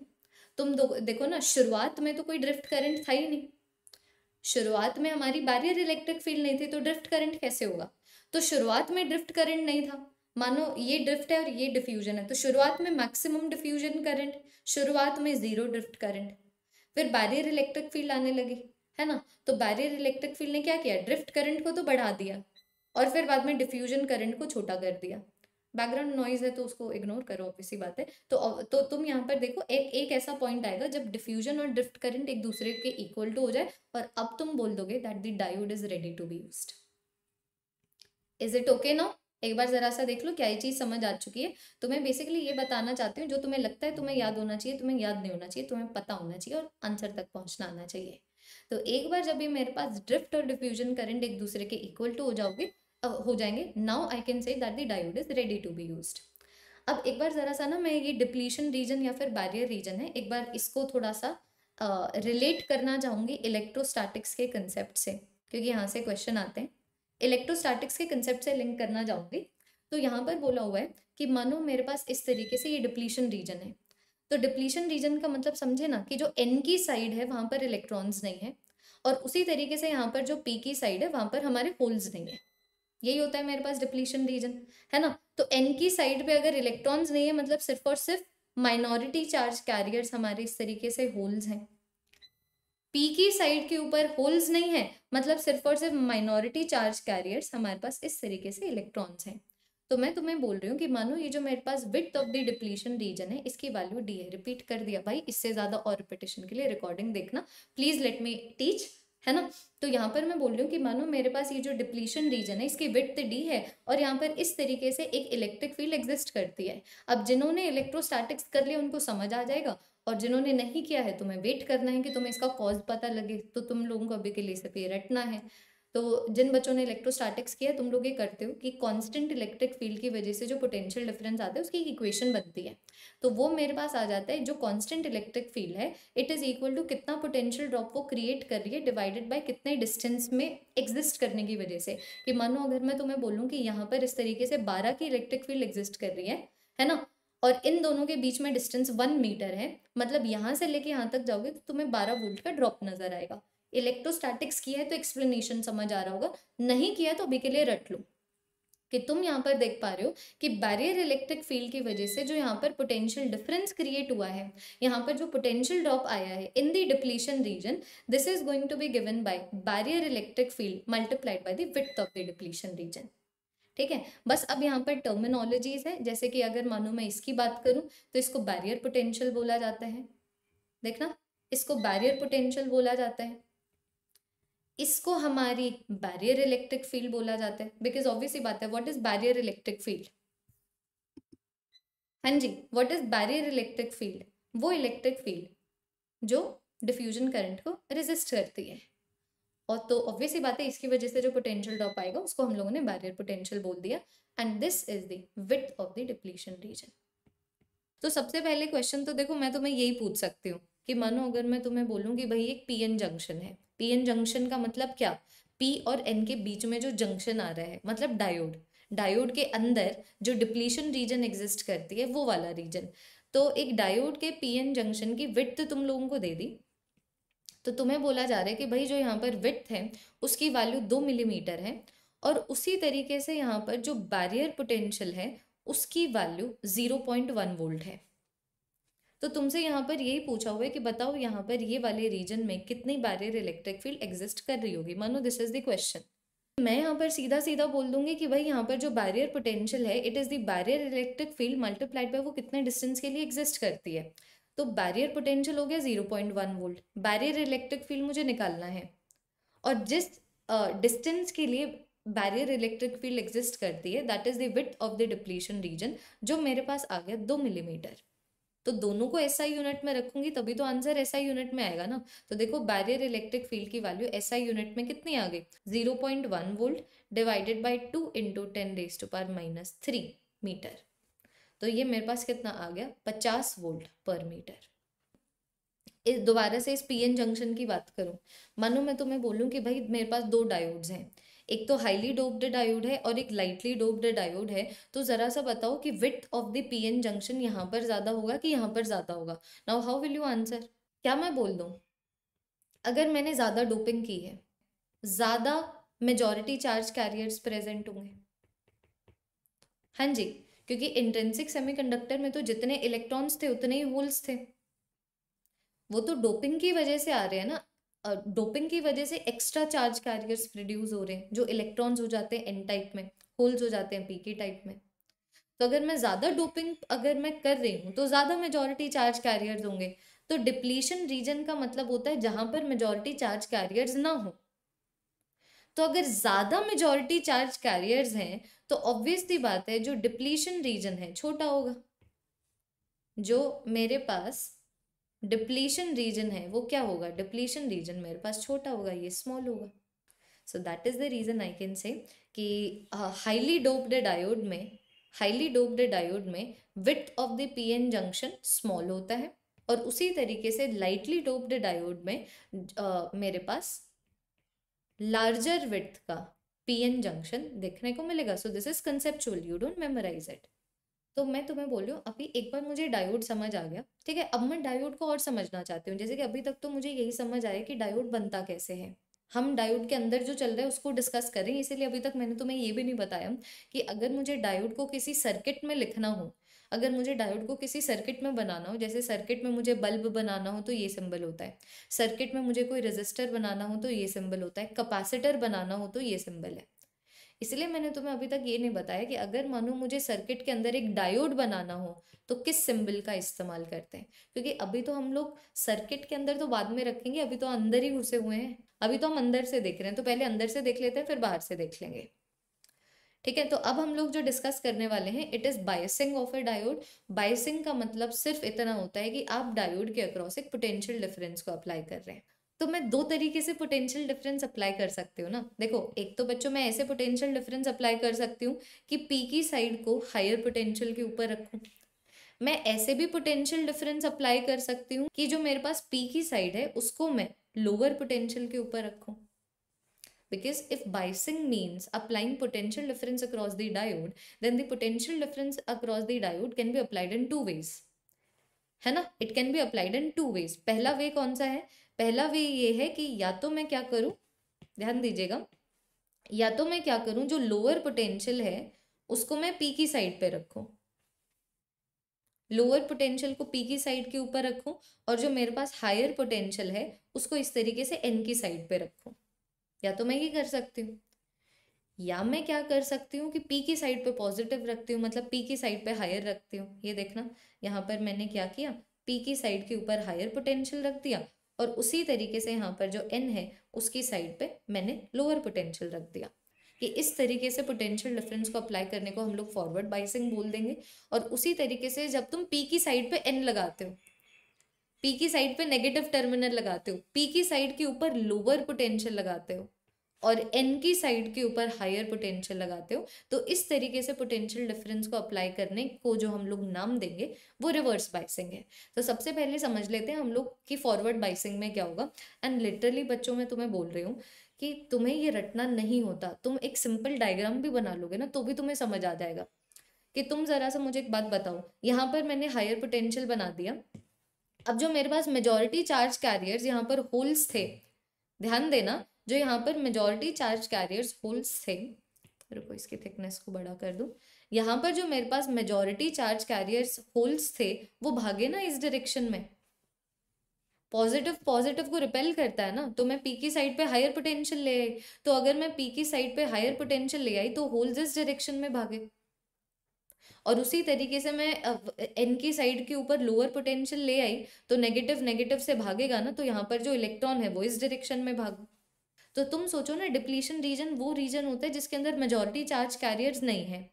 तुम देखो ना, शुरुआत में तो कोई ड्रिफ्ट करंट था ही नहीं, शुरुआत में हमारी बैरियर इलेक्ट्रिक फील्ड नहीं थी तो ड्रिफ्ट करंट कैसे होगा। तो शुरुआत में ड्रिफ्ट करंट नहीं था, मानो ये ड्रिफ्ट है और ये डिफ्यूजन है, तो शुरुआत में मैक्सिमम डिफ्यूजन करंट, शुरुआत में जीरो ड्रिफ्ट करंट। फिर बैरियर इलेक्ट्रिक फील्ड आने लगी, है ना, तो बैरियर इलेक्ट्रिक फील्ड ने क्या किया, ड्रिफ्ट करंट को तो बढ़ा दिया और फिर बाद में डिफ्यूजन करंट को छोटा कर दिया। बैकग्राउंड नॉइज है तो उसको इग्नोर करो, ऑब्वियस सी बात है। तो तो तुम यहाँ पर देखो एक एक ऐसा पॉइंट आएगा जब डिफ्यूजन और ड्रिफ्ट करंट एक दूसरे के इक्वल टू हो जाए, और अब तुम बोल दोगे that the diode is ready to be used. Is it okay now? एक बार जरा सा देख लो क्या ये चीज़ समझ आ चुकी है। तो मैं बेसिकली ये बताना चाहती हूँ, जो तुम्हें लगता है तुम्हें याद होना चाहिए, तुम्हें याद नहीं होना चाहिए, तुम्हें पता होना चाहिए और आंसर तक पहुँचना आना चाहिए। तो एक बार जब ये मेरे पास ड्रिफ्ट और डिफ्यूजन करंट एक दूसरे के इक्वल टू हो जाओगे हो जाएंगे now I can say that the diode is ready to be used. अब एक बार जरा सा ना, मैं ये डिप्लीशन रीजन या फिर बैरियर रीजन है, एक बार इसको थोड़ा सा रिलेट uh, करना चाहूँगी इलेक्ट्रोस्टैटिक्स के कंसेप्ट से, क्योंकि यहाँ से क्वेश्चन आते हैं। इलेक्ट्रोस्टैटिक्स के कंसेप्ट से लिंक करना चाहूँगी। तो यहाँ पर बोला हुआ है कि मानो मेरे पास इस तरीके से ये डिप्लीशन रीजन है, तो डिप्लीशन रीजन का मतलब समझे ना कि जो एन की साइड है वहाँ पर इलेक्ट्रॉन्स नहीं है, और उसी तरीके से यहाँ पर जो पी की साइड है वहाँ पर हमारे होल्स नहीं है। यही होता है मेरे पास डिप्लीशन रीजन, है ना। तो एन की साइड पे अगर इलेक्ट्रॉन्स नहीं है मतलब सिर्फ और सिर्फ माइनॉरिटी चार्ज कैरियर्स हमारे इस तरीके से होल्स हैं। पी की साइड के ऊपर होल्स नहीं है मतलब सिर्फ और सिर्फ माइनॉरिटी चार्ज कैरियर्स हमारे पास इस तरीके से इलेक्ट्रॉन्स हैं। तो मैं तुम्हें बोल रही हूँ कि मानो ये जो मेरे पास width of the depletion region है इसकी वैल्यू डी है। रिपीट कर दिया भाई, इससे ज्यादा और रिपीटेशन के लिए रिकॉर्डिंग देखना, प्लीज लेट मी टीच, है ना। तो यहाँ पर मैं बोल रही हूँ कि मानो मेरे पास ये जो डिप्लीशन रीजन है इसकी विड्थ डी है और यहाँ पर इस तरीके से एक इलेक्ट्रिक फील्ड एग्जिस्ट करती है। अब जिन्होंने इलेक्ट्रोस्टैटिक्स कर लिया उनको समझ आ जाएगा, और जिन्होंने नहीं किया है तुम्हें वेट करना है कि तुम्हें इसका कॉज पता लगे, तो तुम लोगों को अभी के लिए सिर्फ ये रटना है। तो जिन बच्चों ने इलेक्ट्रोस्टैटिक्स किया तुम लोग ये करते हो कि कांस्टेंट इलेक्ट्रिक फील्ड की वजह से जो पोटेंशियल डिफरेंस आता है उसकी इक्वेशन बनती है, तो वो मेरे पास आ जाता है जो कांस्टेंट इलेक्ट्रिक फील्ड है इट इज़ इक्वल टू कितना पोटेंशियल ड्रॉप वो क्रिएट कर रही है डिवाइडेड बाय कितने डिस्टेंस में एग्जिस्ट करने की वजह से। कि मानो अगर मैं तुम्हें बोलूँ कि यहाँ पर इस तरीके से बारह की इलेक्ट्रिक फील्ड एग्जिस्ट कर रही है, है ना, और इन दोनों के बीच में डिस्टेंस वन मीटर है, मतलब यहाँ से लेके यहाँ तक जाओगे तो तुम्हें बारह वोल्ट का ड्रॉप नजर आएगा। इलेक्ट्रोस्टैटिक्स किया है तो एक्सप्लेनेशन समझ आ रहा होगा, नहीं किया तो अभी के लिए रट लो कि तुम यहाँ पर देख पा रहे हो कि बैरियर इलेक्ट्रिक फील्ड की वजह से जो यहाँ पर पोटेंशियल डिफरेंस क्रिएट हुआ है, यहाँ पर जो पोटेंशियल ड्रॉप आया है in the depletion region, this is going to be given by barrier electric field multiplied by the width of the depletion region. ठीक है, बस अब यहाँ पर टर्मिनोलॉजीज है, जैसे कि अगर मानो मैं इसकी बात करूँ तो इसको बैरियर पोटेंशियल बोला जाता है, देखना इसको बैरियर पोटेंशियल बोला जाता है, इसको हमारी बैरियर इलेक्ट्रिक फील्ड बोला जाता है, बिकॉज ऑब्वियसली बात है what is barrier electric field. हाँ जी, what is barrier electric field? वो इलेक्ट्रिक फील्ड जो डिफ्यूजन करंट को रेजिस्ट करती है, और तो ऑब्वियसली बात है इसकी वजह से जो पोटेंशियल ड्रॉप आएगा उसको हम लोगों ने बैरियर पोटेंशियल बोल दिया, and this is the width of the depletion region. तो सबसे पहले क्वेश्चन तो देखो मैं तुम्हें यही पूछ सकती हूँ कि मानो अगर मैं तुम्हें बोलूँ कि भाई एक पीएन जंक्शन है, पीएन जंक्शन का मतलब क्या, पी और एन के बीच में जो जंक्शन आ रहा है मतलब डायोड, डायोड के अंदर जो डिप्लीशन रीजन एग्जिस्ट करती है वो वाला रीजन। तो एक डायोड के पीएन जंक्शन की विड्थ तुम लोगों को दे दी, तो तुम्हें बोला जा रहा है कि भाई जो यहाँ पर विड्थ है उसकी वैल्यू दो मिलीमीटर है, और उसी तरीके से यहाँ पर जो बैरियर पोटेंशियल है उसकी value zero point one volt है। तो तुमसे यहाँ पर यही पूछा हुआ है कि बताओ यहाँ पर ये वाले रीजन में कितनी बैरियर इलेक्ट्रिक फील्ड एग्जिस्ट कर रही होगी, मानो दिस इज द क्वेश्चन। मैं यहाँ पर सीधा सीधा बोल दूंगी कि भाई यहाँ पर जो बैरियर पोटेंशियल है it is the barrier electric field multiplied by वो कितने डिस्टेंस के लिए एग्जिस्ट करती है। तो बैरियर पोटेंशियल हो गया zero point one volt, barrier electric field मुझे निकालना है, और जिस डिस्टेंस uh, के लिए बैरियर इलेक्ट्रिक फील्ड एग्जिस्ट करती है that is the width of the depletion region, जो मेरे पास आ गया दो मिलीमीटर। तो दोनों को एसआई यूनिट में रखूंगी तभी तो आंसर एसआई यूनिट में आएगा ना। तो देखो बैरियर इलेक्ट्रिक फील्ड की वैल्यू एसआई यूनिट में कितनी आ गई, zero point one volt divided by two into ten raise to power minus three metre. तो ये मेरे पास कितना आ गया, पचास वोल्ट पर मीटर। इस दोबारा से इस पीएन जंक्शन की बात करूं, मानो मैं तुम्हें बोलूं कि भाई मेरे पास दो डायोड्स हैं, एक तो हाईली डोप्ड डायोड है और एक लाइटली डोप्ड डायोड है, तो जरा सा बताओ कि width of the PN junction यहाँ पर ज्यादा होगा कि यहाँ पर ज्यादा होगा। Now how will you answer? क्या मैं बोल दूं अगर मैंने ज्यादा डोपिंग की है, ज्यादा मेजोरिटी चार्ज कैरियर्स प्रेजेंट होंगे। हाँ जी, क्योंकि इंट्रिंसिक सेमीकंडक्टर में तो जितने इलेक्ट्रॉन्स थे उतने ही होल्स थे, वो तो डोपिंग की वजह से आ रहे हैं ना, डोपिंग uh, की वजह से एक्स्ट्रा चार्ज कैरियर्स प्रोड्यूस हो रहे हैं जो इलेक्ट्रॉन्स हो जाते हैं एन टाइप में, होल्स हो जाते हैं पी के टाइप में। तो अगर मैं ज़्यादा डोपिंग अगर मैं कर रही हूँ तो ज़्यादा मेजॉरिटी चार्ज कैरियर्स होंगे। तो डिप्लीशन रीजन का मतलब होता है जहाँ पर मेजॉरिटी चार्ज कैरियर्स ना हो। तो अगर ज़्यादा मेजॉरिटी चार्ज कैरियर्स हैं तो ऑब्वियसली बात है जो डिप्लीशन रीजन है छोटा होगा। जो मेरे पास डिप्लीशन रीजन है वो क्या होगा, डिप्लीशन रीजन मेरे पास छोटा होगा, ये स्मॉल होगा। So that is the reason I can say कि हाईली डोप्ड डायोड में हाईली डोप्ड डायोड में width of the PN junction small होता है, और उसी तरीके से लाइटली डोप्ड डायोड में uh, मेरे पास लार्जर विड्थ का पीएन जंक्शन देखने को मिलेगा। So this is conceptual, you don't memorise it. तो मैं तुम्हें बोल रही हूँ अभी एक बार मुझे डायोड समझ आ गया, ठीक है। अब मैं डायोड को और समझना चाहती हूँ, जैसे कि अभी तक तो मुझे यही समझ आया कि डायोड बनता कैसे है, हम डायोड के अंदर जो चल रहा है उसको डिस्कस करें। इसीलिए अभी तक मैंने तुम्हें ये भी नहीं बताया कि अगर मुझे डायोड को किसी सर्किट में लिखना हो, अगर मुझे डायोड को किसी सर्किट में बनाना हो, जैसे सर्किट में मुझे बल्ब बनाना हो तो ये सिंबल होता है, सर्किट में मुझे कोई रेजिस्टर बनाना हो तो ये सिंबल होता है, कैपेसिटर बनाना हो तो ये सिंबल है। इसलिए मैंने तुम्हें अभी तक ये नहीं बताया कि अगर मानो मुझे सर्किट के अंदर एक डायोड बनाना हो तो किस सिंबल का इस्तेमाल करते हैं, क्योंकि अभी तो हम लोग सर्किट के अंदर तो बाद में रखेंगे, अभी तो अंदर ही घुसे हुए हैं, अभी तो हम अंदर से देख रहे हैं, तो पहले अंदर से देख लेते हैं फिर बाहर से देख लेंगे। ठीक है, तो अब हम लोग जो डिस्कस करने वाले हैं it is biasing of a diode. Biasing का मतलब सिर्फ इतना होता है कि आप डायोड के अक्रॉस एक पोटेंशियल डिफरेंस को अप्लाई कर रहे हैं। तो मैं दो तरीके से पोटेंशियल डिफरेंस अप्लाई कर सकती हूँ ना। देखो, एक तो बच्चों मैं ऐसे पोटेंशियल डिफरेंस अप्लाई कर सकती हूँ कि पी की साइड को हायर पोटेंशियल के ऊपर रखूँ। मैं ऐसे भी पोटेंशियल डिफरेंस अप्लाई कर सकती हूँ कि जो मेरे पास पी की साइड है उसको मैं लोअर पोटेंशियल के ऊपर रखूँ। Because if biasing means applying potential difference across the diode, then the potential difference across the diode can be applied in two ways, है ना? It can be applied in two ways. पहला वे कौन सा है? पहला वे ये है कि या तो मैं क्या करूँ, ध्यान दीजिएगा, या तो मैं क्या करूँ, जो लोअर पोटेंशियल है उसको मैं पी की साइड पे रखूँ, लोअर पोटेंशियल को पी की साइड के ऊपर रखूँ, और जो मेरे पास हायर पोटेंशियल है उसको इस तरीके से एन की साइड पे रखूँ। या तो मैं ये कर सकती हूँ, या मैं क्या कर सकती हूँ कि पी की साइड पे पॉजिटिव रखती हूँ, मतलब पी की साइड पे हायर रखती हूँ। ये देखना, यहाँ पर मैंने क्या किया, पी की साइड के ऊपर हायर पोटेंशियल रख दिया, और उसी तरीके से यहाँ पर जो एन है उसकी साइड पे मैंने लोअर पोटेंशियल रख दिया। कि इस तरीके से पोटेंशियल डिफरेंस को अप्लाई करने को हम लोग फॉरवर्ड बायसिंग बोल देंगे। और उसी तरीके से जब तुम पी की साइड पे एन लगाते हो, पी की साइड पे नेगेटिव टर्मिनल लगाते हो, पी की साइड के ऊपर लोअर पोटेंशियल लगाते हो और एन की साइड के ऊपर हायर पोटेंशियल लगाते हो, तो इस तरीके से पोटेंशियल डिफरेंस को अप्लाई करने को जो हम लोग नाम देंगे वो रिवर्स बायसिंग है। तो सबसे पहले समझ लेते हैं हम लोग कि फॉरवर्ड बायसिंग में क्या होगा। एंड लिटरली बच्चों में तुम्हें बोल रही हूँ कि तुम्हें ये रटना नहीं होता, तुम एक सिंपल डायग्राम भी बना लोगे ना तो भी तुम्हें समझ आ जाएगा। कि तुम जरा सा मुझे एक बात बताओ, यहाँ पर मैंने हायर पोटेंशियल बना दिया, अब जो मेरे पास मेजॉरिटी चार्ज कैरियर्स यहाँ पर होल्स थे, ध्यान देना, जो यहाँ पर मेजॉरिटी चार्ज कैरियर्स होल्स थे, रुको इसकी थिकनेस को बड़ा कर दूँ, यहाँ पर जो मेरे पास मेजॉरिटी चार्ज कैरियर्स होल्स थे वो भागे ना इस डायरेक्शन में, पॉजिटिव पॉजिटिव को रिपेल करता है ना, तो मैं पी की साइड पे हायर पोटेंशियल ले आई, तो अगर मैं पी की साइड पे हायर पोटेंशियल ले आई तो होल्स इस डायरेक्शन में भागे। और उसी तरीके से मैं एन की साइड के ऊपर लोअर पोटेंशियल ले आई तो नेगेटिव नेगेटिव से भागेगा ना, तो यहाँ पर जो इलेक्ट्रॉन है वो इस डायरेक्शन में भागा। तो तुम सोचो ना, डिप्लीशन रीजन वो रीजन होता है जिसके अंदर मेजॉरिटी चार्ज कैरियर्स नहीं है।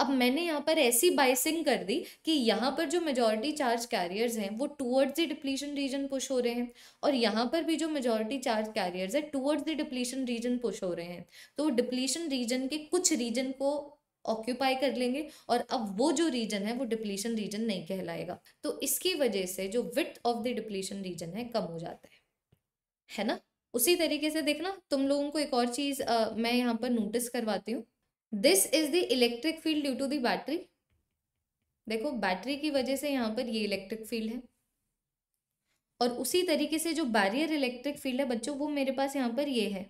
अब मैंने यहाँ पर ऐसी बायसिंग कर दी कि यहाँ पर जो मेजॉरिटी चार्ज कैरियर्स हैं वो towards the depletion region push हो रहे हैं, और यहाँ पर भी जो मेजॉरिटी चार्ज कैरियर्स है towards the depletion region push हो रहे हैं। तो डिप्लीशन रीजन के कुछ रीजन को ऑक्यूपाई कर लेंगे और अब वो जो रीजन है वो डिप्लीशन रीजन नहीं कहलाएगा। तो इसकी वजह से जो width of the depletion region है कम हो जाता है, है ना? उसी तरीके से देखना, तुम लोगों को एक और चीज uh, मैं यहाँ पर नोटिस करवाती हूँ। This is the electric field due to the battery. देखो, बैटरी की वजह से यहाँ पर ये इलेक्ट्रिक फील्ड है, और उसी तरीके से जो बैरियर इलेक्ट्रिक फील्ड है बच्चों वो मेरे पास यहाँ पर ये है,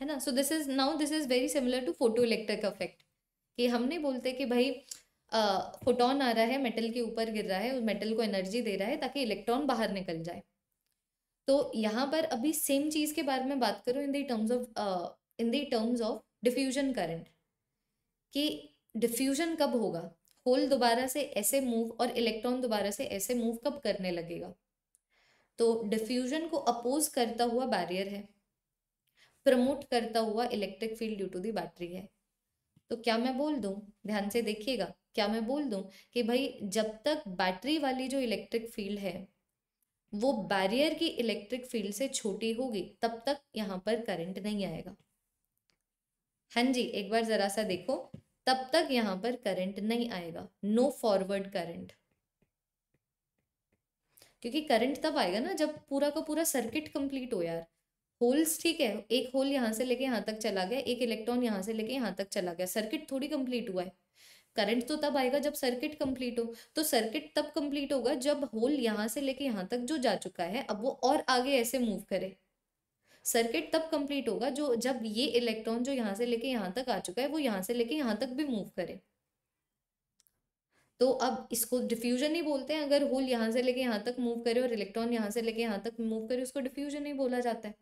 है ना? So this is now this is very similar to photo electric effect. कि हम नहीं बोलते कि भाई फोटोन आ रहा है मेटल के ऊपर गिर रहा है, मेटल को एनर्जी दे रहा है ताकि इलेक्ट्रॉन बाहर निकल जाए। तो यहाँ पर अभी सेम चीज के बारे में बात करूँ in the terms of in the terms of diffusion current. कि डिफ्यूजन कब होगा, होल दोबारा से ऐसे मूव और इलेक्ट्रॉन दोबारा से ऐसे मूव कब करने लगेगा? तो डिफ्यूजन को अपोज करता हुआ बैरियर है, प्रमोट करता हुआ electric field due to the battery है। तो क्या मैं बोल दूं, ध्यान से देखिएगा, क्या मैं बोल दूं कि भाई जब तक बैटरी वाली जो इलेक्ट्रिक फील्ड है वो बैरियर की इलेक्ट्रिक फील्ड से छोटी होगी तब तक यहाँ पर करंट नहीं आएगा। हाँ जी, एक बार जरा सा देखो, तब तक यहाँ पर करंट नहीं आएगा, नो फॉरवर्ड करंट। क्योंकि करंट तब आएगा ना जब पूरा का पूरा सर्किट कंप्लीट हो। यार होल्स, ठीक है, एक होल यहाँ से लेके यहाँ तक चला गया, एक इलेक्ट्रॉन यहाँ से लेके यहाँ तक चला गया, सर्किट थोड़ी कंप्लीट हुआ है। करंट तो तब आएगा जब सर्किट कंप्लीट हो। तो सर्किट तब कंप्लीट होगा जब होल यहाँ से लेके यहाँ तक जो जा चुका है अब वो और आगे ऐसे मूव करे। सर्किट तब कंप्लीट होगा जो जब ये इलेक्ट्रॉन जो यहाँ से लेके यहाँ तक आ चुका है वो यहाँ से लेके यहाँ तक भी मूव करे। तो अब इसको डिफ्यूजन ही बोलते हैं। अगर होल यहाँ से लेके यहाँ तक मूव करे और इलेक्ट्रॉन यहाँ से लेके यहाँ तक मूव करे, उसको डिफ्यूजन ही बोला जाता है।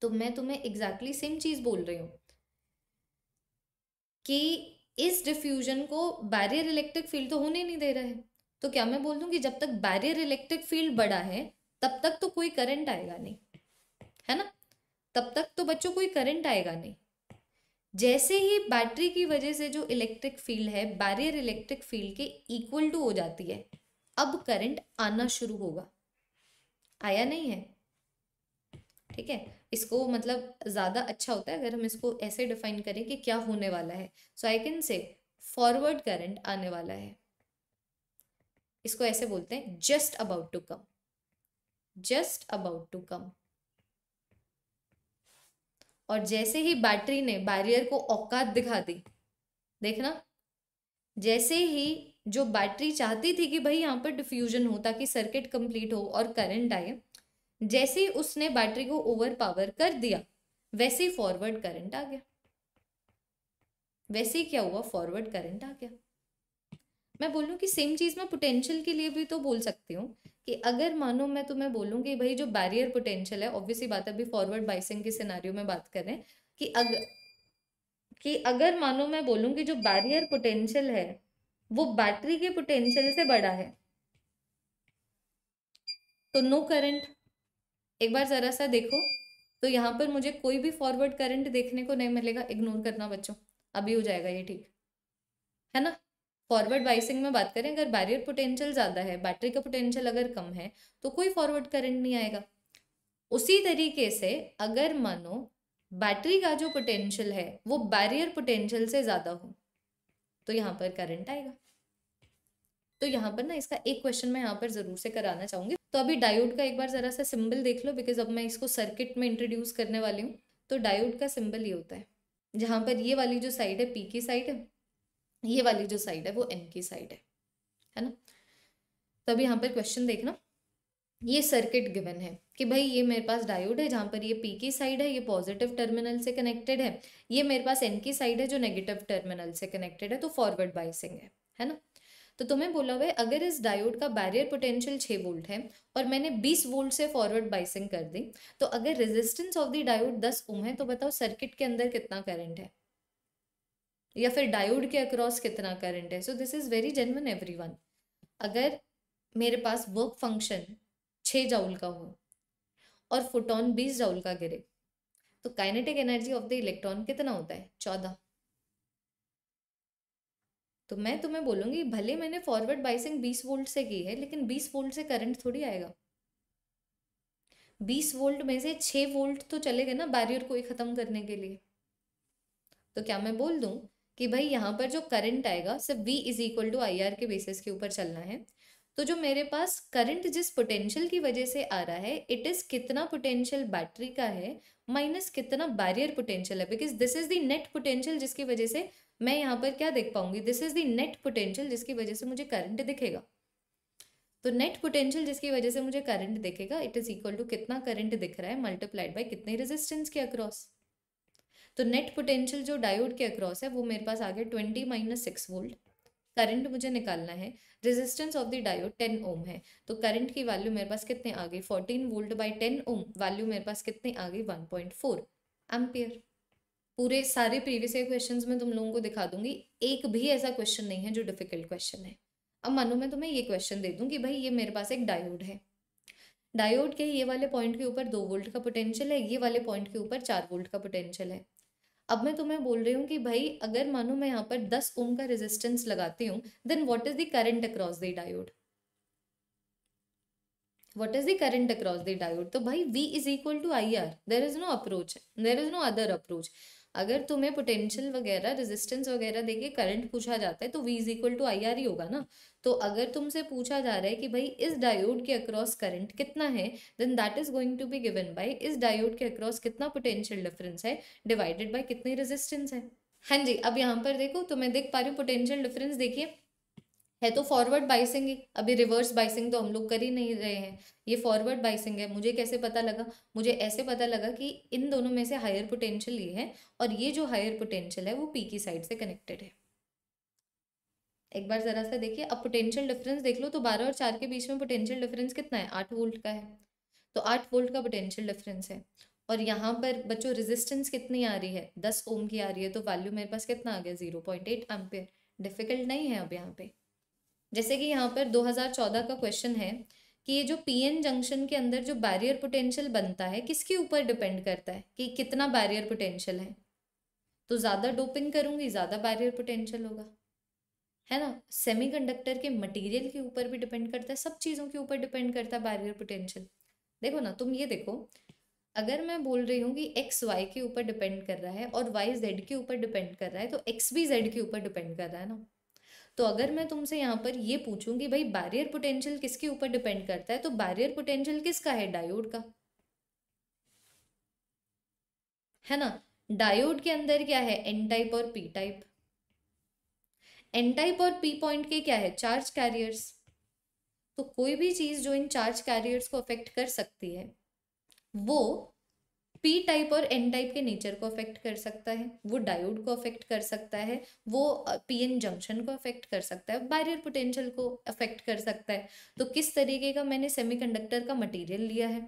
तो मैं तुम्हें एग्जैक्टली सेम चीज बोल रही हूँ कि इस डिफ्यूजन को बैरियर इलेक्ट्रिक फील्ड तो होने नहीं दे रहे, तो क्या मैं बोल दूं कि जब तक बैरियर इलेक्ट्रिक फील्ड बड़ा है तब तक तो कोई करंट आएगा नहीं, है ना, तब तक तो बच्चों कोई करंट आएगा नहीं। जैसे ही बैटरी की वजह से जो इलेक्ट्रिक फील्ड है बैरियर इलेक्ट्रिक फील्ड के इक्वल टू हो जाती है, अब करंट आना शुरू होगा। आया नहीं है, ठीक है। इसको मतलब ज़्यादा अच्छा होता है अगर हम इसको ऐसे डिफाइन करें कि क्या होने वाला है। So I can say forward current आने वाला है, इसको ऐसे बोलते हैं just about to come, just about to come. और जैसे ही बैटरी ने बैरियर को औकात दिखा दी, देखना, जैसे ही जो बैटरी चाहती थी कि भाई यहाँ पर डिफ्यूजन हो ताकि सर्किट कंप्लीट हो और करंट आए, जैसे ही उसने बैटरी को ओवर पावर कर दिया वैसे ही फॉरवर्ड करंट आ गया। वैसे ही क्या हुआ, फॉरवर्ड करंट आ गया। मैं बोलूँ कि सेम चीज़ मैं पोटेंशियल के लिए भी तो बोल सकती हूँ कि अगर मानो मैं तुम्हें बोलूँ कि भाई जो बैरियर पोटेंशियल है, ऑब्वियसली बात है, अभी फॉरवर्ड बाइसिंग के सिनेरियो में बात कर रहे हैं कि अगर कि अगर मानो मैं बोलूँ कि जो बैरियर पोटेंशियल है वो बैटरी के पोटेंशियल से बड़ा है तो नो करंट। एक बार ज़रा सा देखो तो यहाँ पर मुझे कोई भी फॉरवर्ड करंट देखने को नहीं मिलेगा। इग्नोर करना बच्चों, अभी हो जाएगा ये, ठीक है ना। फॉरवर्ड बाइसिंग में बात करें, अगर बैरियर पोटेंशियल ज़्यादा है, बैटरी का पोटेंशियल अगर कम है तो कोई फॉरवर्ड करंट नहीं आएगा। उसी तरीके से अगर मानो बैटरी का जो पोटेंशियल है वो बैरियर पोटेंशियल से ज़्यादा हो तो यहाँ पर करंट आएगा। तो यहाँ पर ना इसका एक क्वेश्चन मैं यहाँ पर ज़रूर से कराना चाहूँगी। तो अभी डायोड का एक बार ज़रा सा सिंबल देख लो, बिकॉज अब मैं इसको सर्किट में इंट्रोड्यूस करने वाली हूँ। तो डायोड का सिंबल ये होता है, जहाँ पर ये वाली जो साइड है पी की साइड है, ये वाली जो साइड है वो एन की साइड है, है ना। तो अभी यहाँ पर क्वेश्चन देखना, ये सर्किट गिवन है कि भाई ये मेरे पास डायोड है जहाँ पर ये पी की साइड है, ये पॉजिटिव टर्मिनल से कनेक्टेड है, ये मेरे पास एन की साइड है जो नेगेटिव टर्मिनल से कनेक्टेड है, तो फॉरवर्ड बायसिंग है, है ना। तो तुम्हें बोला हुआ है अगर इस डायोड का बैरियर पोटेंशियल छः वोल्ट है और मैंने बीस वोल्ट से फॉरवर्ड बायसिंग कर दी, तो अगर रेजिस्टेंस ऑफ द डायोड दस ओम है तो बताओ सर्किट के अंदर कितना करंट है या फिर डायोड के अक्रॉस कितना करंट है। So this is very genuine everyone. अगर मेरे पास वर्क फंक्शन छः जाउल का हो और फोटोन बीस जाउल का गिरे तो kinetic energy of the electron कितना होता है, चौदह। तो मैं तुम्हें बोलूँगी भले मैंने फॉरवर्ड बाइसिंग बीस वोल्ट से की है लेकिन बीस वोल्ट से करंट थोड़ी आएगा। बीस वोल्ट में से छः वोल्ट तो चले गए ना बैरियर को ही ख़त्म करने के लिए। तो क्या मैं बोल दूँ कि भाई यहाँ पर जो करंट आएगा सिर्फ V is equal to I R के बेसिस के ऊपर चलना है, तो जो मेरे पास करंट जिस पोटेंशियल की वजह से आ रहा है इट इज़ कितना पोटेंशियल बैटरी का है माइनस कितना बैरियर पोटेंशियल है, because this is the net potential जिसकी वजह से मैं यहाँ पर क्या देख पाऊंगी, this is the net potential जिसकी वजह से मुझे करंट दिखेगा। तो नेट पोटेंशियल जिसकी वजह से मुझे करंट दिखेगा इट इज़ इक्वल टू कितना करंट दिख रहा है मल्टीप्लाइड बाई कितने रेजिस्टेंस के अक्रॉस। तो नेट पोटेंशियल जो डायोड के अक्रॉस है वो मेरे पास आ गया twenty minus six volt. Current मुझे निकालना है, resistance of the diode ten ohm है तो करंट की वैल्यू मेरे पास कितने आ गई, fourteen volt by ten ohm, value मेरे पास कितने आ गई वन पॉइंट फोर एम्पियर। पूरे सारे प्रीवियस ईयर क्वेश्चंस में तुम लोगों को दिखा दूंगी, एक भी ऐसा क्वेश्चन नहीं है जो डिफिकल्ट क्वेश्चन है। अब मानो मैं तुम्हें ये क्वेश्चन दे दूँ कि भाई ये मेरे पास एक डायोड है, डायोड के ये वाले पॉइंट के ऊपर दो वोल्ट का पोटेंशियल है, ये वाले पॉइंट के ऊपर चार वोल्ट का पोटेंशियल है। अब मैं तुम्हें बोल रही हूँ कि भाई अगर मानो मैं यहाँ पर दस ओम का रेजिस्टेंस लगाती हूँ then what is the current across the diode, what is the current across the diode. तो भाई V is equal to I R, there is no approach, there is no other approach. अगर तुम्हें potential वगैरह resistance वगैरह देके current पूछा जाता है तो V is equal to I R ही होगा ना। तो अगर तुमसे पूछा जा रहा है कि भाई इस डायोड के अक्रॉस करंट कितना है then that is going to be given by इस डायोड के अक्रॉस कितना पोटेंशियल डिफरेंस है डिवाइडेड बाय कितनी रेजिस्टेंस है। हाँ जी, अब यहाँ पर देखो तो मैं देख पा रही हूँ पोटेंशियल डिफरेंस, देखिए है तो फॉरवर्ड बाइसिंग ही, अभी रिवर्स बाइसिंग तो हम लोग कर ही नहीं रहे हैं, ये फॉरवर्ड बाइसिंग है। मुझे कैसे पता लगा, मुझे ऐसे पता लगा कि इन दोनों में से हायर पोटेंशियल ये है और ये जो हायर पोटेंशियल है वो पी की साइड से कनेक्टेड है। एक बार ज़रा सा देखिए, अब पोटेंशियल डिफरेंस देख लो तो बारह और चार के बीच में पोटेंशियल डिफरेंस कितना है, आठ वोल्ट का है, तो आठ वोल्ट का पोटेंशियल डिफरेंस है। और यहाँ पर बच्चों रेजिस्टेंस कितनी आ रही है, दस ओम की आ रही है, तो वैल्यू मेरे पास कितना आ गया, zero point eight ampere. Difficult नहीं है। अब यहाँ पे जैसे कि यहाँ पर दो हज़ार चौदह का क्वेश्चन है कि ये जो पीएन जंक्शन के अंदर जो बैरियर पोटेंशियल बनता है किसके ऊपर डिपेंड करता है कि कितना बैरियर पोटेंशियल है। तो ज़्यादा डोपिंग करूँगी ज़्यादा बैरियर पोटेंशियल होगा, है ना। सेमीकंडक्टर के मटेरियल के ऊपर भी डिपेंड करता है, सब चीज़ों के ऊपर डिपेंड करता है बैरियर पोटेंशियल। देखो ना तुम ये देखो, अगर मैं बोल रही हूँ कि एक्स वाई के ऊपर डिपेंड कर रहा है और वाई जेड के ऊपर डिपेंड कर रहा है, तो एक्स भी जेड के ऊपर डिपेंड कर रहा है ना। तो अगर मैं तुमसे यहाँ पर ये पूछूं कि भाई बैरियर पोटेंशियल किसके ऊपर डिपेंड करता है, तो बैरियर पोटेंशियल किसका है, डायोड का, है ना। डायोड के अंदर क्या है, एन टाइप और पी टाइप। एन टाइप और पी पॉइंट के क्या है, चार्ज कैरियर्स। तो कोई भी चीज जो इन चार्ज कैरियर्स को अफेक्ट कर सकती है वो पी टाइप और एन टाइप के नेचर को अफेक्ट कर सकता है, वो डायोड को अफेक्ट कर सकता है, वो पीएन जंक्शन को अफेक्ट कर सकता है, बैरियर पोटेंशियल को अफेक्ट कर सकता है। तो किस तरीके का मैंने सेमीकंडक्टर का मटेरियल लिया है,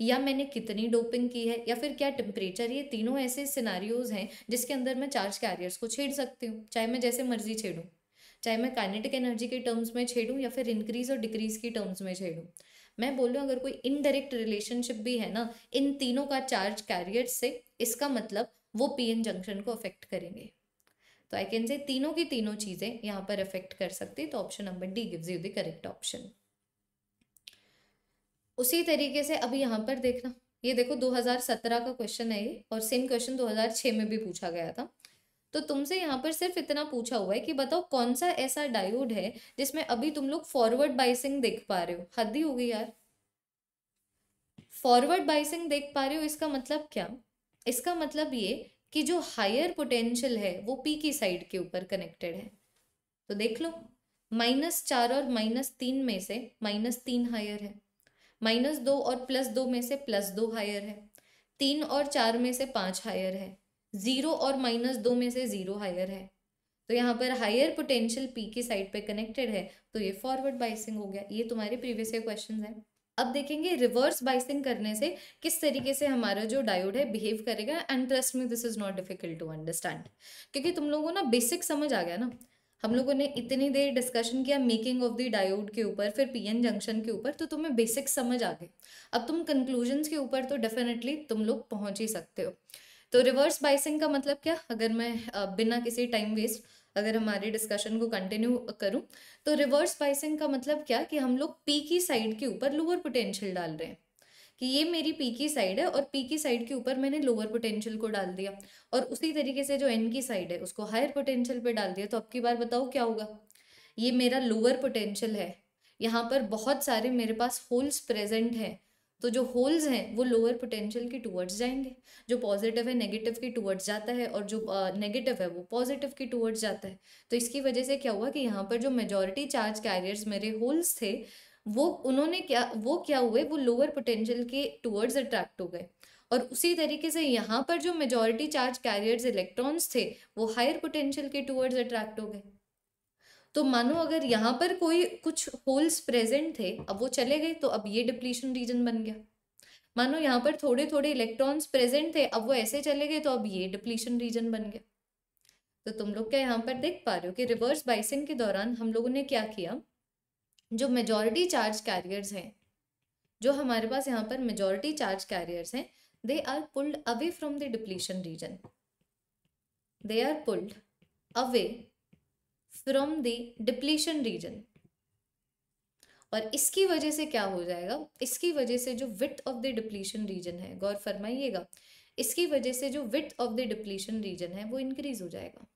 या मैंने कितनी डोपिंग की है, या फिर क्या टेम्परेचर, ये तीनों ऐसे सिनारियोज हैं जिसके अंदर मैं चार्ज कैरियर्स को छेड़ सकती हूँ। चाहे मैं जैसे मर्जी छेड़ूँ, चाहे मैं काइनेटिक एनर्जी के टर्म्स में छेड़ूँ या फिर इंक्रीज और डिक्रीज की टर्म्स में छेड़ूँ। मैं बोल रही हूँ अगर कोई इनडायरेक्ट रिलेशनशिप भी है ना इन तीनों का चार्ज कैरियर से, इसका मतलब वो पीएन जंक्शन को अफेक्ट करेंगे। तो आई कैन से तीनों की तीनों चीजें यहाँ पर अफेक्ट कर सकती है। तो option number D gives you the correct option. उसी तरीके से अब यहाँ पर देखना, ये देखो दो हज़ार सत्रह का क्वेश्चन है ये, और सेम क्वेश्चन दो हज़ार छह में भी पूछा गया था। तो तुमसे यहाँ पर सिर्फ इतना पूछा हुआ है कि बताओ कौन सा ऐसा डायोड है जिसमें अभी तुम लोग फॉरवर्ड बाइसिंग देख पा रहे हो। हद ही होगी यार, फॉरवर्ड बाइसिंग देख पा रहे हो, इसका मतलब क्या, इसका मतलब ये कि जो हायर पोटेंशियल है वो पी की साइड के ऊपर कनेक्टेड है। तो देख लो माइनस चार और माइनस तीन में से माइनस तीन हायर है, माइनस दो और प्लस दो में से प्लस दो हायर है, तीन और चार में से पाँच हायर है, जीरो और माइनस दो में से जीरो हायर है। तो यहाँ पर हायर पोटेंशियल पी की साइड पे कनेक्टेड है, तो ये फॉरवर्ड बाइसिंग हो गया। ये तुम्हारे प्रीवियस ईयर क्वेश्चन है। अब देखेंगे रिवर्स बाइसिंग करने से किस तरीके से हमारा जो डायोड है बिहेव करेगा। And trust me this is not difficult to understand, क्योंकि तुम लोगों को ना बेसिक समझ आ गया ना। हम लोगों ने इतनी देर डिस्कशन किया मेकिंग ऑफ द डायोड के ऊपर, फिर पीएन जंक्शन के ऊपर, तो तुम्हें बेसिक समझ आ गए। अब तुम कंक्लूजन्स के ऊपर तो डेफिनेटली तुम लोग पहुंच ही सकते हो। तो रिवर्स बाइसिंग का मतलब क्या, अगर मैं बिना किसी टाइम वेस्ट अगर हमारे डिस्कशन को कंटिन्यू करूं, तो रिवर्स बाइसिंग का मतलब क्या कि हम लोग पी की साइड के ऊपर लोअर पोटेंशियल डाल रहे हैं कि ये मेरी पी की साइड है और पी की साइड के ऊपर मैंने लोअर पोटेंशियल को डाल दिया, और उसी तरीके से जो एन की साइड है उसको हायर पोटेंशियल पे डाल दिया। तो अब की बार बताओ क्या होगा, ये मेरा लोअर पोटेंशियल है, यहाँ पर बहुत सारे मेरे पास होल्स प्रेजेंट हैं, तो जो होल्स हैं वो लोअर पोटेंशियल के टूवर्ड्स जाएंगे। जो पॉजिटिव है नेगेटिव के टूवर्ड्स जाता है और जो नेगेटिव uh, है वो पॉजिटिव के टूवर्ड्स जाता है। तो इसकी वजह से क्या हुआ कि यहाँ पर जो मेजॉरिटी चार्ज कैरियर्स मेरे होल्स थे वो उन्होंने क्या वो क्या हुए वो लोअर पोटेंशियल के टूवर्ड्स अट्रैक्ट हो गए, और उसी तरीके से यहाँ पर जो मेजॉरिटी चार्ज कैरियर्स इलेक्ट्रॉन्स थे वो हायर पोटेंशियल के टूवर्ड्स अट्रैक्ट हो गए। तो मानो अगर यहाँ पर कोई कुछ होल्स प्रेजेंट थे, अब वो चले गए, तो अब ये डिप्लीशन रीजन बन गया। मानो यहाँ पर थोड़े थोड़े इलेक्ट्रॉन्स प्रेजेंट थे, अब वो ऐसे चले गए, तो अब ये डिप्लीशन रीजन बन गया। तो तुम लोग क्या यहाँ पर देख पा रहे हो कि रिवर्स बाइसिंग के दौरान हम लोगों ने क्या किया, जो मेजॉरिटी चार्ज कैरियर्स हैं, जो हमारे पास यहाँ पर मेजॉरिटी चार्ज कैरियर्स हैं, they are pulled away from the depletion region, they are pulled away from the depletion region. और इसकी वजह से क्या हो जाएगा, इसकी वजह से जो width of the depletion region है, गौर फरमाइएगा, इसकी वजह से जो width of the depletion region है वो इंक्रीज हो जाएगा,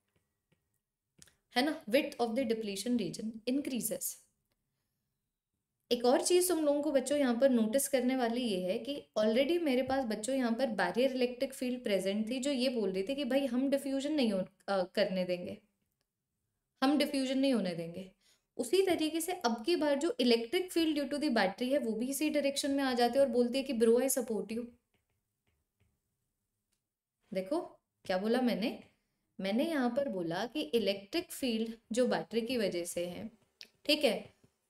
है ना। Width of the depletion region increases. एक और चीज तुम लोगों को बच्चों यहाँ पर नोटिस करने वाली ये है कि ऑलरेडी मेरे पास बच्चों यहाँ पर बैरियर इलेक्ट्रिक फील्ड प्रेजेंट थी, जो ये बोल रही थी कि भाई हम डिफ्यूजन नहीं हो, आ, करने देंगे, हम डिफ्यूजन नहीं होने देंगे। उसी तरीके से अब की बार जो electric field due to the battery है वो भी इसी डायरेक्शन में आ जाते हैं और बोलती है कि ब्रो आई सपोर्ट यू। देखो क्या बोला मैंने, मैंने यहाँ पर बोला कि इलेक्ट्रिक फील्ड जो बैटरी की वजह से है, ठीक है,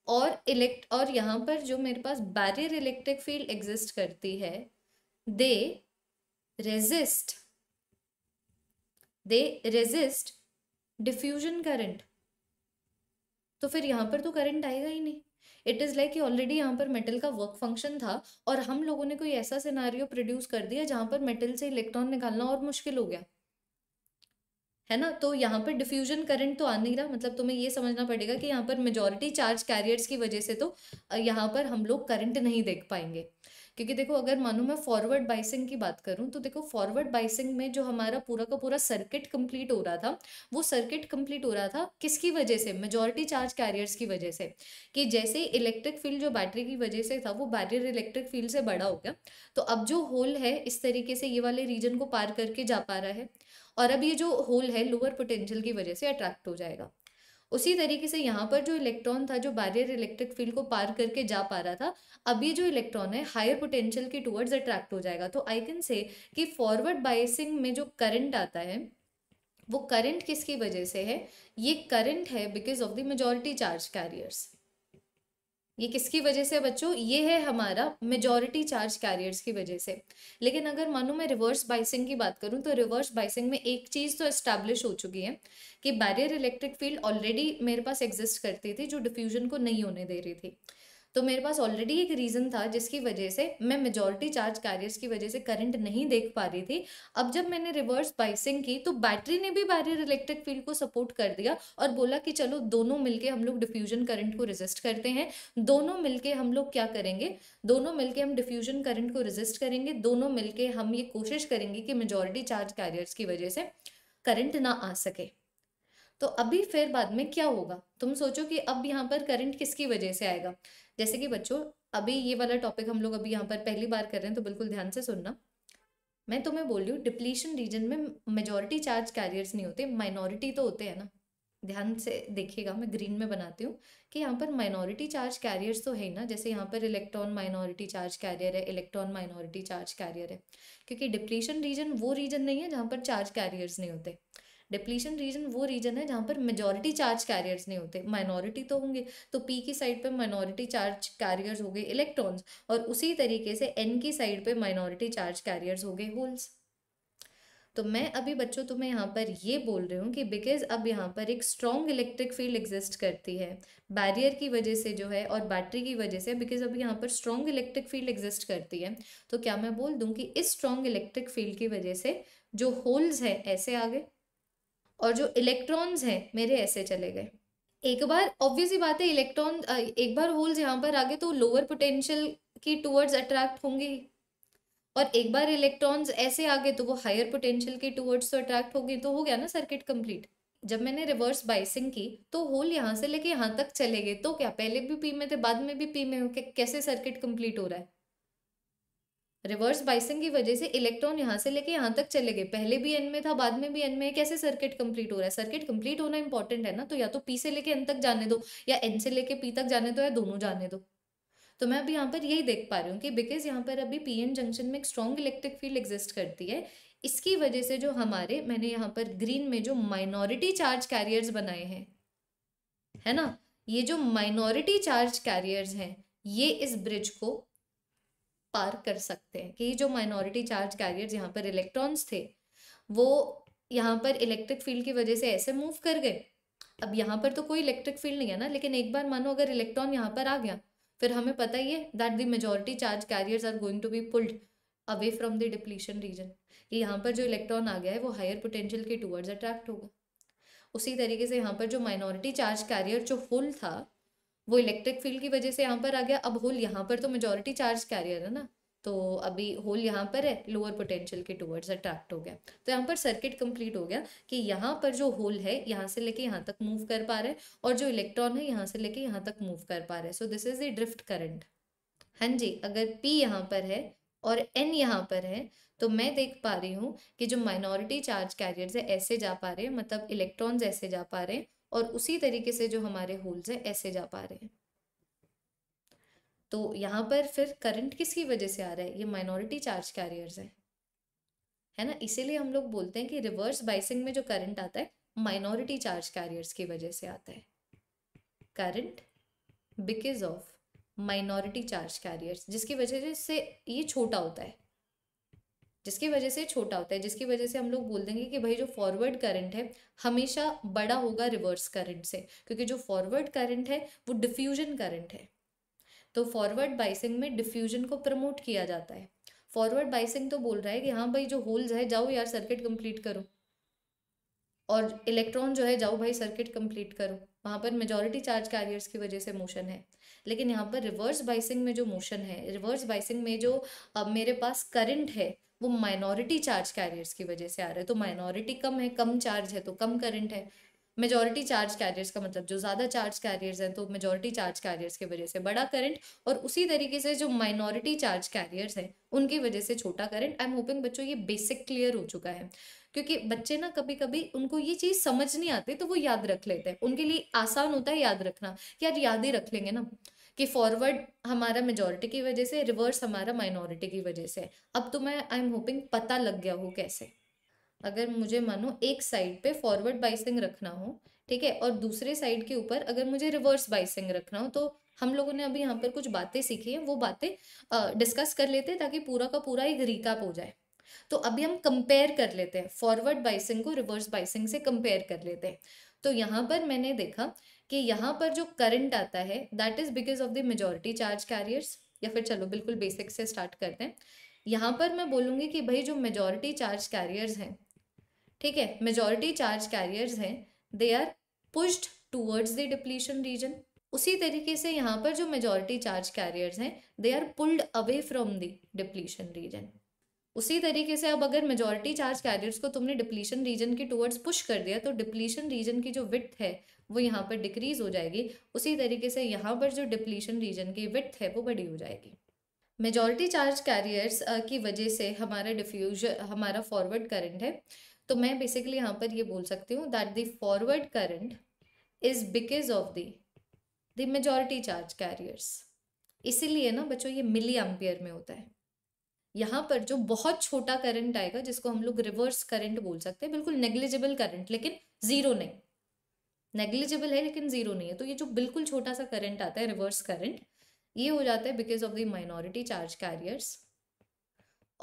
और इलेक्ट और यहाँ पर जो मेरे पास बैरियर इलेक्ट्रिक फील्ड एग्जिस्ट करती है, दे resist, they resist diffusion current. तो फिर यहाँ पर तो करंट आएगा ही नहीं. इट इज लाइक ऑलरेडी यहाँ पर मेटल का वर्क फंक्शन था और हम लोगों ने कोई ऐसा सिनारियो प्रोड्यूस कर दिया जहां पर मेटल से इलेक्ट्रॉन निकालना और मुश्किल हो गया, है ना. तो यहाँ पर डिफ्यूजन करंट तो आ नहीं रहा, मतलब तुम्हें ये समझना पड़ेगा कि यहाँ पर मेजॉरिटी चार्ज कैरियर्स की वजह से तो यहाँ पर हम लोग करंट नहीं देख पाएंगे. क्योंकि देखो अगर मानो मैं फॉरवर्ड बाइसिंग की बात करूं तो देखो फॉरवर्ड बाइसिंग में जो हमारा पूरा का पूरा सर्किट कंप्लीट हो रहा था, वो सर्किट कंप्लीट हो रहा था किसकी वजह से, मेजॉरिटी चार्ज कैरियर्स की वजह से. कि जैसे इलेक्ट्रिक फील्ड जो बैटरी की वजह से था वो बैटरी इलेक्ट्रिक फील्ड से बड़ा हो गया, तो अब जो होल है इस तरीके से ये वाले रीजन को पार करके जा पा रहा है और अब ये जो होल है लोअर पोटेंशियल की वजह से अट्रैक्ट हो जाएगा. उसी तरीके से यहाँ पर जो इलेक्ट्रॉन था जो बैरियर इलेक्ट्रिक फील्ड को पार करके जा पा रहा था, अब ये जो इलेक्ट्रॉन है हायर पोटेंशियल के टुवर्ड्स अट्रैक्ट हो जाएगा. तो आई कैन से कि फॉरवर्ड बायसिंग में जो करंट आता है वो करंट किसकी वजह से है, ये करंट है because of the majority charge carriers. ये किसकी वजह से बच्चों, ये है हमारा मेजॉरिटी चार्ज कैरियर्स की वजह से. लेकिन अगर मानो मैं रिवर्स बाइसिंग की बात करूं तो रिवर्स बाइसिंग में एक चीज़ तो इस्टेब्लिश हो चुकी है कि बैरियर इलेक्ट्रिक फील्ड ऑलरेडी मेरे पास एग्जिस्ट करती थी जो डिफ्यूजन को नहीं होने दे रही थी. तो मेरे पास ऑलरेडी एक रीज़न था जिसकी वजह से मैं मेजॉरिटी चार्ज कैरियर्स की वजह से करंट नहीं देख पा रही थी. अब जब मैंने रिवर्स बाइसिंग की तो बैटरी ने भी बैरियर इलेक्ट्रिक फील्ड को सपोर्ट कर दिया और बोला कि चलो दोनों मिलके हम लोग डिफ्यूजन करंट को रेजिस्ट करते हैं, दोनों मिलके हम लोग क्या करेंगे, दोनों मिलके हम डिफ्यूजन करंट को रेजिस्ट करेंगे, दोनों मिलके हम ये कोशिश करेंगे कि मेजॉरिटी चार्ज कैरियर्स की वजह से करंट ना आ सके. तो अभी फिर बाद में क्या होगा, तुम सोचो कि अब यहाँ पर करंट किसकी वजह से आएगा. जैसे कि बच्चों अभी ये वाला टॉपिक हम लोग अभी यहाँ पर पहली बार कर रहे हैं तो बिल्कुल ध्यान से सुनना. मैं तुम्हें बोल रही हूँ डिप्लीशन रीजन में मेजॉरिटी चार्ज कैरियर्स नहीं होते, माइनॉरिटी तो होते हैं ना. ध्यान से देखिएगा, मैं ग्रीन में बनाती हूँ कि यहाँ पर माइनॉरिटी चार्ज कैरियर्स तो है ना. जैसे यहाँ पर इलेक्ट्रॉन माइनॉरिटी चार्ज कैरियर है, इलेक्ट्रॉन माइनॉरिटी चार्ज कैरियर है, क्योंकि डिप्लीशन रीजन वो रीजन नहीं है जहाँ पर चार्ज कैरियर्स नहीं होते. डिप्लीशन रीजन वो रीजन है जहाँ पर मेजॉरिटी चार्ज कैरियर्स नहीं होते, माइनॉरिटी तो होंगे. तो पी की साइड पे माइनॉरिटी चार्ज कैरियर्स हो गए इलेक्ट्रॉन्स और उसी तरीके से एन की साइड पे माइनॉरिटी चार्ज कैरियर्स हो गए होल्स. तो मैं अभी बच्चों तुम्हें यहाँ पर ये बोल रही हूँ कि बिकॉज अब यहाँ पर एक स्ट्रॉन्ग इलेक्ट्रिक फील्ड एग्जिस्ट करती है बैरियर की वजह से जो है और बैटरी की वजह से, बिकॉज अब यहाँ पर स्ट्रॉन्ग इलेक्ट्रिक फील्ड एग्जिस्ट करती है. तो क्या मैं बोल दूँ कि इस स्ट्रॉन्ग इलेक्ट्रिक फील्ड की वजह से जो होल्स हैं ऐसे आ गए और जो इलेक्ट्रॉन्स हैं मेरे ऐसे चले गए. एक बार ऑब्वियसली बात है इलेक्ट्रॉन एक बार होल्स यहाँ पर आ गए तो लोअर पोटेंशियल की टुवर्ड्स अट्रैक्ट होंगे, और एक बार इलेक्ट्रॉन्स ऐसे आ गए तो वो हायर पोटेंशियल की टुवर्ड्स तो अट्रैक्ट होंगे. तो हो गया ना सर्किट कंप्लीट. जब मैंने रिवर्स बाइसिंग की तो होल यहाँ से लेके यहाँ तक चले गए. तो क्या पहले भी पी में थे बाद में भी पी में हो, कैसे सर्किट कंप्लीट हो रहा है. रिवर्स बाइसिंग की वजह से इलेक्ट्रॉन यहाँ से लेके यहाँ तक चले गए, पहले भी एन में था बाद में भी एन में, कैसे सर्किट कंप्लीट हो रहा है. सर्किट कंप्लीट होना इंपॉर्टेंट है ना. तो या तो पी से लेके एन तक जाने दो या एन से लेके पी तक जाने दो या दोनों जाने दो. तो मैं अभी यहाँ पर यही देख पा रही हूँ कि बिकॉज यहाँ पर अभी पी एन जंक्शन में एक स्ट्रॉन्ग इलेक्ट्रिक फील्ड एग्जिस्ट करती है, इसकी वजह से जो हमारे मैंने यहाँ पर ग्रीन में जो माइनॉरिटी चार्ज कैरियर्स बनाए हैं, है ना, ये जो माइनॉरिटी चार्ज कैरियर्स हैं ये इस ब्रिज को पार कर सकते हैं. कि जो माइनॉरिटी चार्ज कैरियर्स यहाँ पर इलेक्ट्रॉन्स थे वो यहाँ पर इलेक्ट्रिक फील्ड की वजह से ऐसे मूव कर गए. अब यहाँ पर तो कोई इलेक्ट्रिक फील्ड नहीं है ना, लेकिन एक बार मानो अगर इलेक्ट्रॉन यहाँ पर आ गया फिर हमें पता ही है that the majority charge carriers are going to be pulled away from the depletion region. कि यहाँ पर जो इलेक्ट्रॉन आ गया है वो हायर पोटेंशियल के टुवर्ड्स अट्रैक्ट होगा. उसी तरीके से यहाँ पर जो माइनॉरिटी चार्ज कैरियर जो होल था वो इलेक्ट्रिक फील्ड की वजह से यहाँ पर आ गया. अब होल यहाँ पर तो मेजॉरिटी चार्ज कैरियर है ना, तो अभी होल यहाँ पर है लोअर पोटेंशियल के टुवर्ड्स अट्रैक्ट हो गया. तो यहाँ पर सर्किट कंप्लीट हो गया कि यहाँ पर जो होल है यहाँ से लेके यहाँ तक मूव कर पा रहा है और जो इलेक्ट्रॉन है यहाँ से लेके यहाँ तक मूव कर पा रहा है. So this is a drift current. हाँ जी, अगर पी यहाँ पर है और एन यहाँ पर है तो मैं देख पा रही हूँ कि जो माइनॉरिटी चार्ज कैरियर्स है ऐसे जा पा रहे हैं, मतलब इलेक्ट्रॉन्स ऐसे जा पा रहे हैं, और उसी तरीके से जो हमारे होल्स हैं ऐसे जा पा रहे हैं. तो यहाँ पर फिर करंट किसकी वजह से आ रहा है, ये माइनॉरिटी चार्ज कैरियर्स हैं, है ना. इसीलिए हम लोग बोलते हैं कि रिवर्स बाइसिंग में जो करंट आता है माइनॉरिटी चार्ज कैरियर्स की वजह से आता है. Current because of minority charge carriers, जिसकी वजह से ये छोटा होता है, जिसकी वजह से छोटा होता है, जिसकी वजह से हम लोग बोल देंगे कि भाई जो फॉरवर्ड करंट है हमेशा बड़ा होगा रिवर्स करंट से, क्योंकि जो फॉरवर्ड करंट है वो डिफ्यूजन करंट है। तो फॉरवर्ड बाइसिंग में डिफ्यूजन को प्रमोट किया जाता है। फॉरवर्ड बाइसिंग तो बोल रहा है कि हाँ भाई जो होल्स है जाओ यार सर्किट कंप्लीट करो, और इलेक्ट्रॉन जो है जाओ भाई सर्किट कंप्लीट करो, वहाँ पर मेजॉरिटी चार्ज कैरियर्स की वजह से मोशन है। लेकिन यहाँ पर रिवर्स बाइसिंग में जो मोशन है, रिवर्स बाइसिंग में जो अब मेरे पास करंट है वो माइनॉरिटी चार्ज कैरियर्स की वजह से आ रहा है। तो माइनॉरिटी कम है, कम चार्ज है तो कम करंट है। मेजॉरिटी चार्ज कैरियर्स का मतलब जो ज़्यादा चार्ज कैरियर्स हैं तो मेजॉरिटी चार्ज कैरियर्स की वजह से बड़ा करंट, और उसी तरीके से जो माइनॉरिटी चार्ज कैरियर्स हैं उनकी वजह से छोटा करंट। आई एम होपिंग बच्चों ये बेसिक क्लियर हो चुका है, क्योंकि बच्चे ना कभी कभी उनको ये चीज़ समझ नहीं आती तो वो याद रख लेते हैं, उनके लिए आसान होता है याद रखना, यार याद ही रख लेंगे ना कि फॉरवर्ड हमारा मेजॉरिटी की वजह से, रिवर्स हमारा माइनॉरिटी की वजह से। अब तो मैं आई एम होपिंग पता लग गया हो कैसे। अगर मुझे मानो एक साइड पे फॉरवर्ड बाइसिंग रखना हो, ठीक है, और दूसरे साइड के ऊपर अगर मुझे रिवर्स बाइसिंग रखना हो, तो हम लोगों ने अभी यहाँ पर कुछ बातें सीखी हैं, वो बातें डिस्कस कर लेते हैं ताकि पूरा का पूरा एक रिकैप हो जाए। तो अभी हम कंपेयर कर लेते हैं, फॉरवर्ड बाइसिंग को रिवर्स बाइसिंग से कंपेयर कर लेते हैं। तो यहाँ पर मैंने देखा कि यहाँ पर जो करंट आता है that is because of the majority charge carriers, या फिर चलो बिल्कुल बेसिक से स्टार्ट करते हैं। यहाँ पर मैं बोलूँगी कि भाई जो मेजॉरिटी चार्ज कैरियर्स हैं, ठीक है, मेजॉरिटी चार्ज कैरियर्स हैं, they are pushed towards the depletion region. उसी तरीके से यहाँ पर जो मेजॉरिटी चार्ज कैरियर्स हैं they are pulled away from the depletion region. उसी तरीके से अब अगर मेजॉरिटी चार्ज कैरियर्स को तुमने डिप्लीशन रीजन के टूवर्ड्स पुश कर दिया तो डिप्लीशन रीजन की जो विड्थ है वो यहाँ पर डिक्रीज हो जाएगी। उसी तरीके से यहाँ पर जो डिप्लीशन रीजन की विड्थ है वो बड़ी हो जाएगी। मेजॉरिटी चार्ज कैरियर्स की वजह से हमारा डिफ्यूजन, हमारा फॉरवर्ड करंट है, तो मैं बेसिकली यहाँ पर ये बोल सकती हूँ that the forward current is because of the the majority charge carriers. इसीलिए ना बच्चों ये मिली एम्पियर में होता है। यहाँ पर जो बहुत छोटा करंट आएगा जिसको हम लोग रिवर्स करंट बोल सकते हैं, बिल्कुल नेग्लिजिबल करंट, लेकिन जीरो नहीं, नेग्लिजिबल है लेकिन जीरो नहीं है। तो ये जो बिल्कुल छोटा सा करंट आता है रिवर्स करंट, ये हो जाता है because of the minority charge carriers.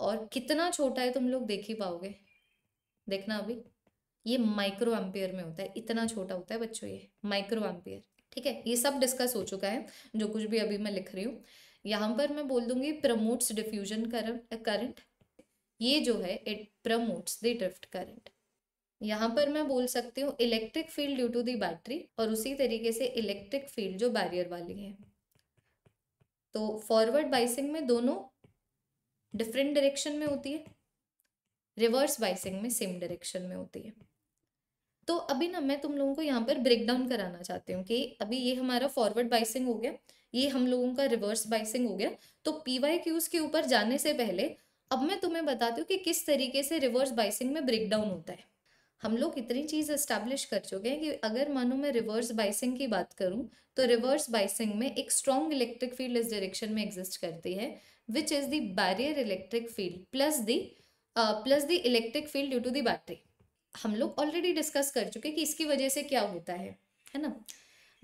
और कितना छोटा है तुम लोग देख ही पाओगे, देखना अभी ये माइक्रो एम्पियर में होता है, इतना छोटा होता है बच्चों ये माइक्रो एम्पियर। ठीक है, ये सब डिस्कस हो चुका है जो कुछ भी अभी मैं लिख रही हूँ। यहाँ पर मैं बोल दूंगी प्रमोट्स डिफ्यूजन करंट, ये जो है it promotes the drift current. यहाँ पर मैं बोल सकती हूँ electric field due to the battery, और उसी तरीके से इलेक्ट्रिक फील्ड जो बैरियर वाली है। तो फॉरवर्ड बाइसिंग में दोनों डिफरेंट डायरेक्शन में होती है, रिवर्स बाइसिंग में सेम डायरेक्शन में होती है। तो अभी ना मैं तुम लोगों को यहाँ पर ब्रेक डाउन कराना चाहती हूँ कि अभी ये हमारा फॉरवर्ड बाइसिंग हो गया, ये हम लोगों का रिवर्स बाइसिंग हो गया। तो पी वाई क्यूज के ऊपर जाने से पहले अब मैं तुम्हें बताती हूँ कि किस तरीके से रिवर्स बाइसिंग में ब्रेक डाउन होता है। हम लोग इतनी चीज़ एस्टैब्लिश कर चुके हैं कि अगर मानो मैं रिवर्स बाइसिंग की बात करूँ तो रिवर्स बाइसिंग में एक स्ट्रॉन्ग इलेक्ट्रिक फील्ड इस डायरेक्शन में एग्जिस्ट करती है, which is the barrier electric field plus the plus the electric field due to the battery. हम लोग ऑलरेडी डिस्कस कर चुके कि इसकी वजह से क्या होता है, है ना।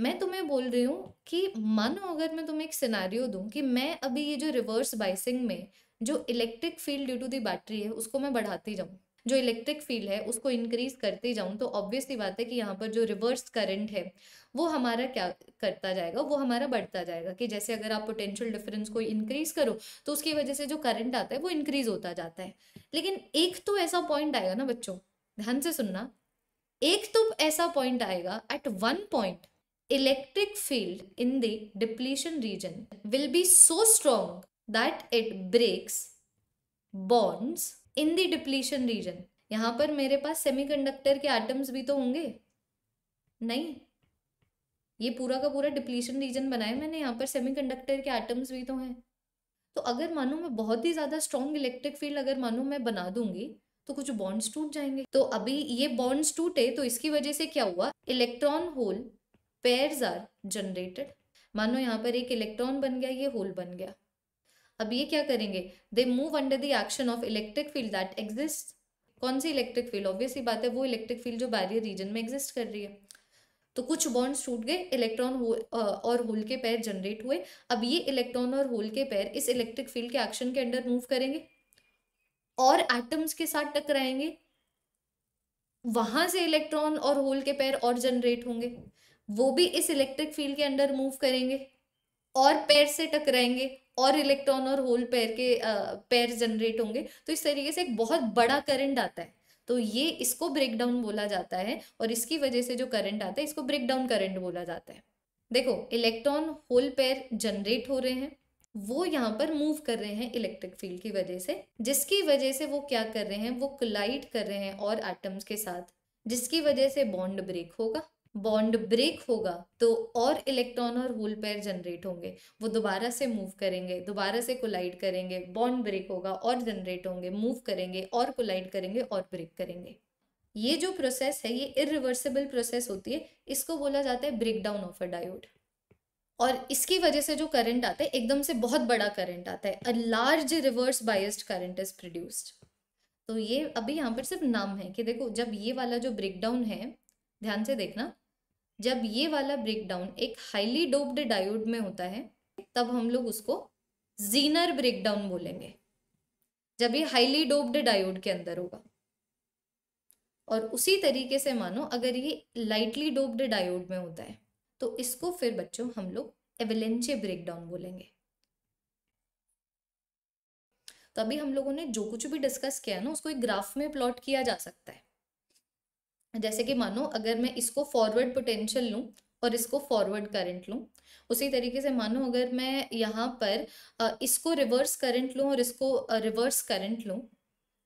मैं तुम्हें बोल रही हूँ कि मानो अगर मैं तुम्हें एक सिनेरियो दूँ कि मैं अभी ये जो रिवर्स बाइसिंग में जो electric field due to the battery है उसको मैं बढ़ाती जाऊँ, जो इलेक्ट्रिक फील्ड है उसको इंक्रीज करती जाऊँ, तो ऑब्वियसली बात है कि यहाँ पर जो रिवर्स करंट है वो हमारा क्या करता जाएगा, वो हमारा बढ़ता जाएगा। कि जैसे अगर आप पोटेंशियल डिफरेंस को इंक्रीज करो तो उसकी वजह से जो करंट आता है वो इंक्रीज होता जाता है। लेकिन एक तो ऐसा पॉइंट आएगा ना बच्चों, ध्यान से सुनना, एक तो ऐसा पॉइंट आएगा, at one point electric field in the depletion region will be so strong that it breaks bonds in the depletion region. यहाँ पर मेरे पास सेमीकंडक्टर के एटम्स भी तो होंगे, नहीं, ये पूरा का पूरा डिप्लीशन रीजन बनाया मैंने, यहाँ पर सेमीकंडक्टर के एटम्स भी तो हैं। तो अगर मानो मैं बहुत ही ज़्यादा स्ट्रॉन्ग इलेक्ट्रिक फील्ड अगर मानो मैं बना दूंगी तो कुछ बॉन्ड्स टूट जाएंगे। तो अभी ये बॉन्ड्स टूटे तो इसकी वजह से क्या हुआ, electron hole pairs are generated. मानो यहाँ पर एक इलेक्ट्रॉन बन गया, ये होल बन गया, अब ये क्या करेंगे, they move under the action of electric field that exist. कौन सी इलेक्ट्रिक फील्ड, ऑब्वियसली बात है वो इलेक्ट्रिक फील्ड जो बैरियर रीजन में एग्जिस्ट कर रही है। तो कुछ बॉन्ड्स टूट गए, इलेक्ट्रॉन और होल के पैर जनरेट हुए। अब ये इलेक्ट्रॉन और होल के पैर इस इलेक्ट्रिक फील्ड के एक्शन के अंडर मूव करेंगे और एटम्स के साथ टकराएंगे, वहां से इलेक्ट्रॉन और होल के पेयर और जनरेट होंगे, वो भी इस इलेक्ट्रिक फील्ड के अंडर मूव करेंगे और पेयर से टकराएंगे और इलेक्ट्रॉन और होल पेयर के पेयर जनरेट होंगे। तो इस तरीके से एक बहुत बड़ा करंट आता है, तो ये इसको ब्रेकडाउन बोला जाता है और इसकी वजह से जो करंट आता है इसको ब्रेकडाउन करंट बोला जाता है। देखो इलेक्ट्रॉन होल पेयर जनरेट हो रहे हैं, वो यहाँ पर मूव कर रहे हैं इलेक्ट्रिक फील्ड की वजह से, जिसकी वजह से वो क्या कर रहे हैं, वो कोलाइड कर रहे हैं और एटम्स के साथ, जिसकी वजह से बॉन्ड ब्रेक होगा। बॉन्ड ब्रेक होगा तो और इलेक्ट्रॉन और होल पेयर जनरेट होंगे, वो दोबारा से मूव करेंगे, दोबारा से कोलाइड करेंगे, बॉन्ड ब्रेक होगा और जनरेट होंगे, मूव करेंगे और कोलाइड करेंगे और ब्रेक करेंगे। ये जो प्रोसेस है ये इरिवर्सिबल प्रोसेस होती है, इसको बोला जाता है ब्रेकडाउन ऑफ अ डायोड। और इसकी वजह से जो करंट आता है एकदम से बहुत बड़ा करंट आता है, a large reverse biased current is produced. तो ये अभी यहाँ पर सिर्फ नाम है कि देखो जब ये वाला जो ब्रेकडाउन है, ध्यान से देखना, जब ये वाला ब्रेकडाउन एक हाईली डोप्ड डायोड में होता है तब हम लोग उसको जीनर ब्रेकडाउन बोलेंगे, जब ये हाईली डोप्ड डायोड के अंदर होगा। और उसी तरीके से मानो अगर ये लाइटली डोप्ड डायोड में होता है तो इसको फिर बच्चों हम लोग एवलेंचे ब्रेकडाउन बोलेंगे। तो अभी हम लोगों ने जो कुछ भी डिस्कस किया ना उसको एक ग्राफ में प्लॉट किया जा सकता है। जैसे कि मानो अगर मैं इसको फॉरवर्ड पोटेंशियल लूँ और इसको फॉरवर्ड करंट लूँ, उसी तरीके से मानो अगर मैं यहाँ पर इसको रिवर्स करंट लूँ और इसको रिवर्स करंट लूँ,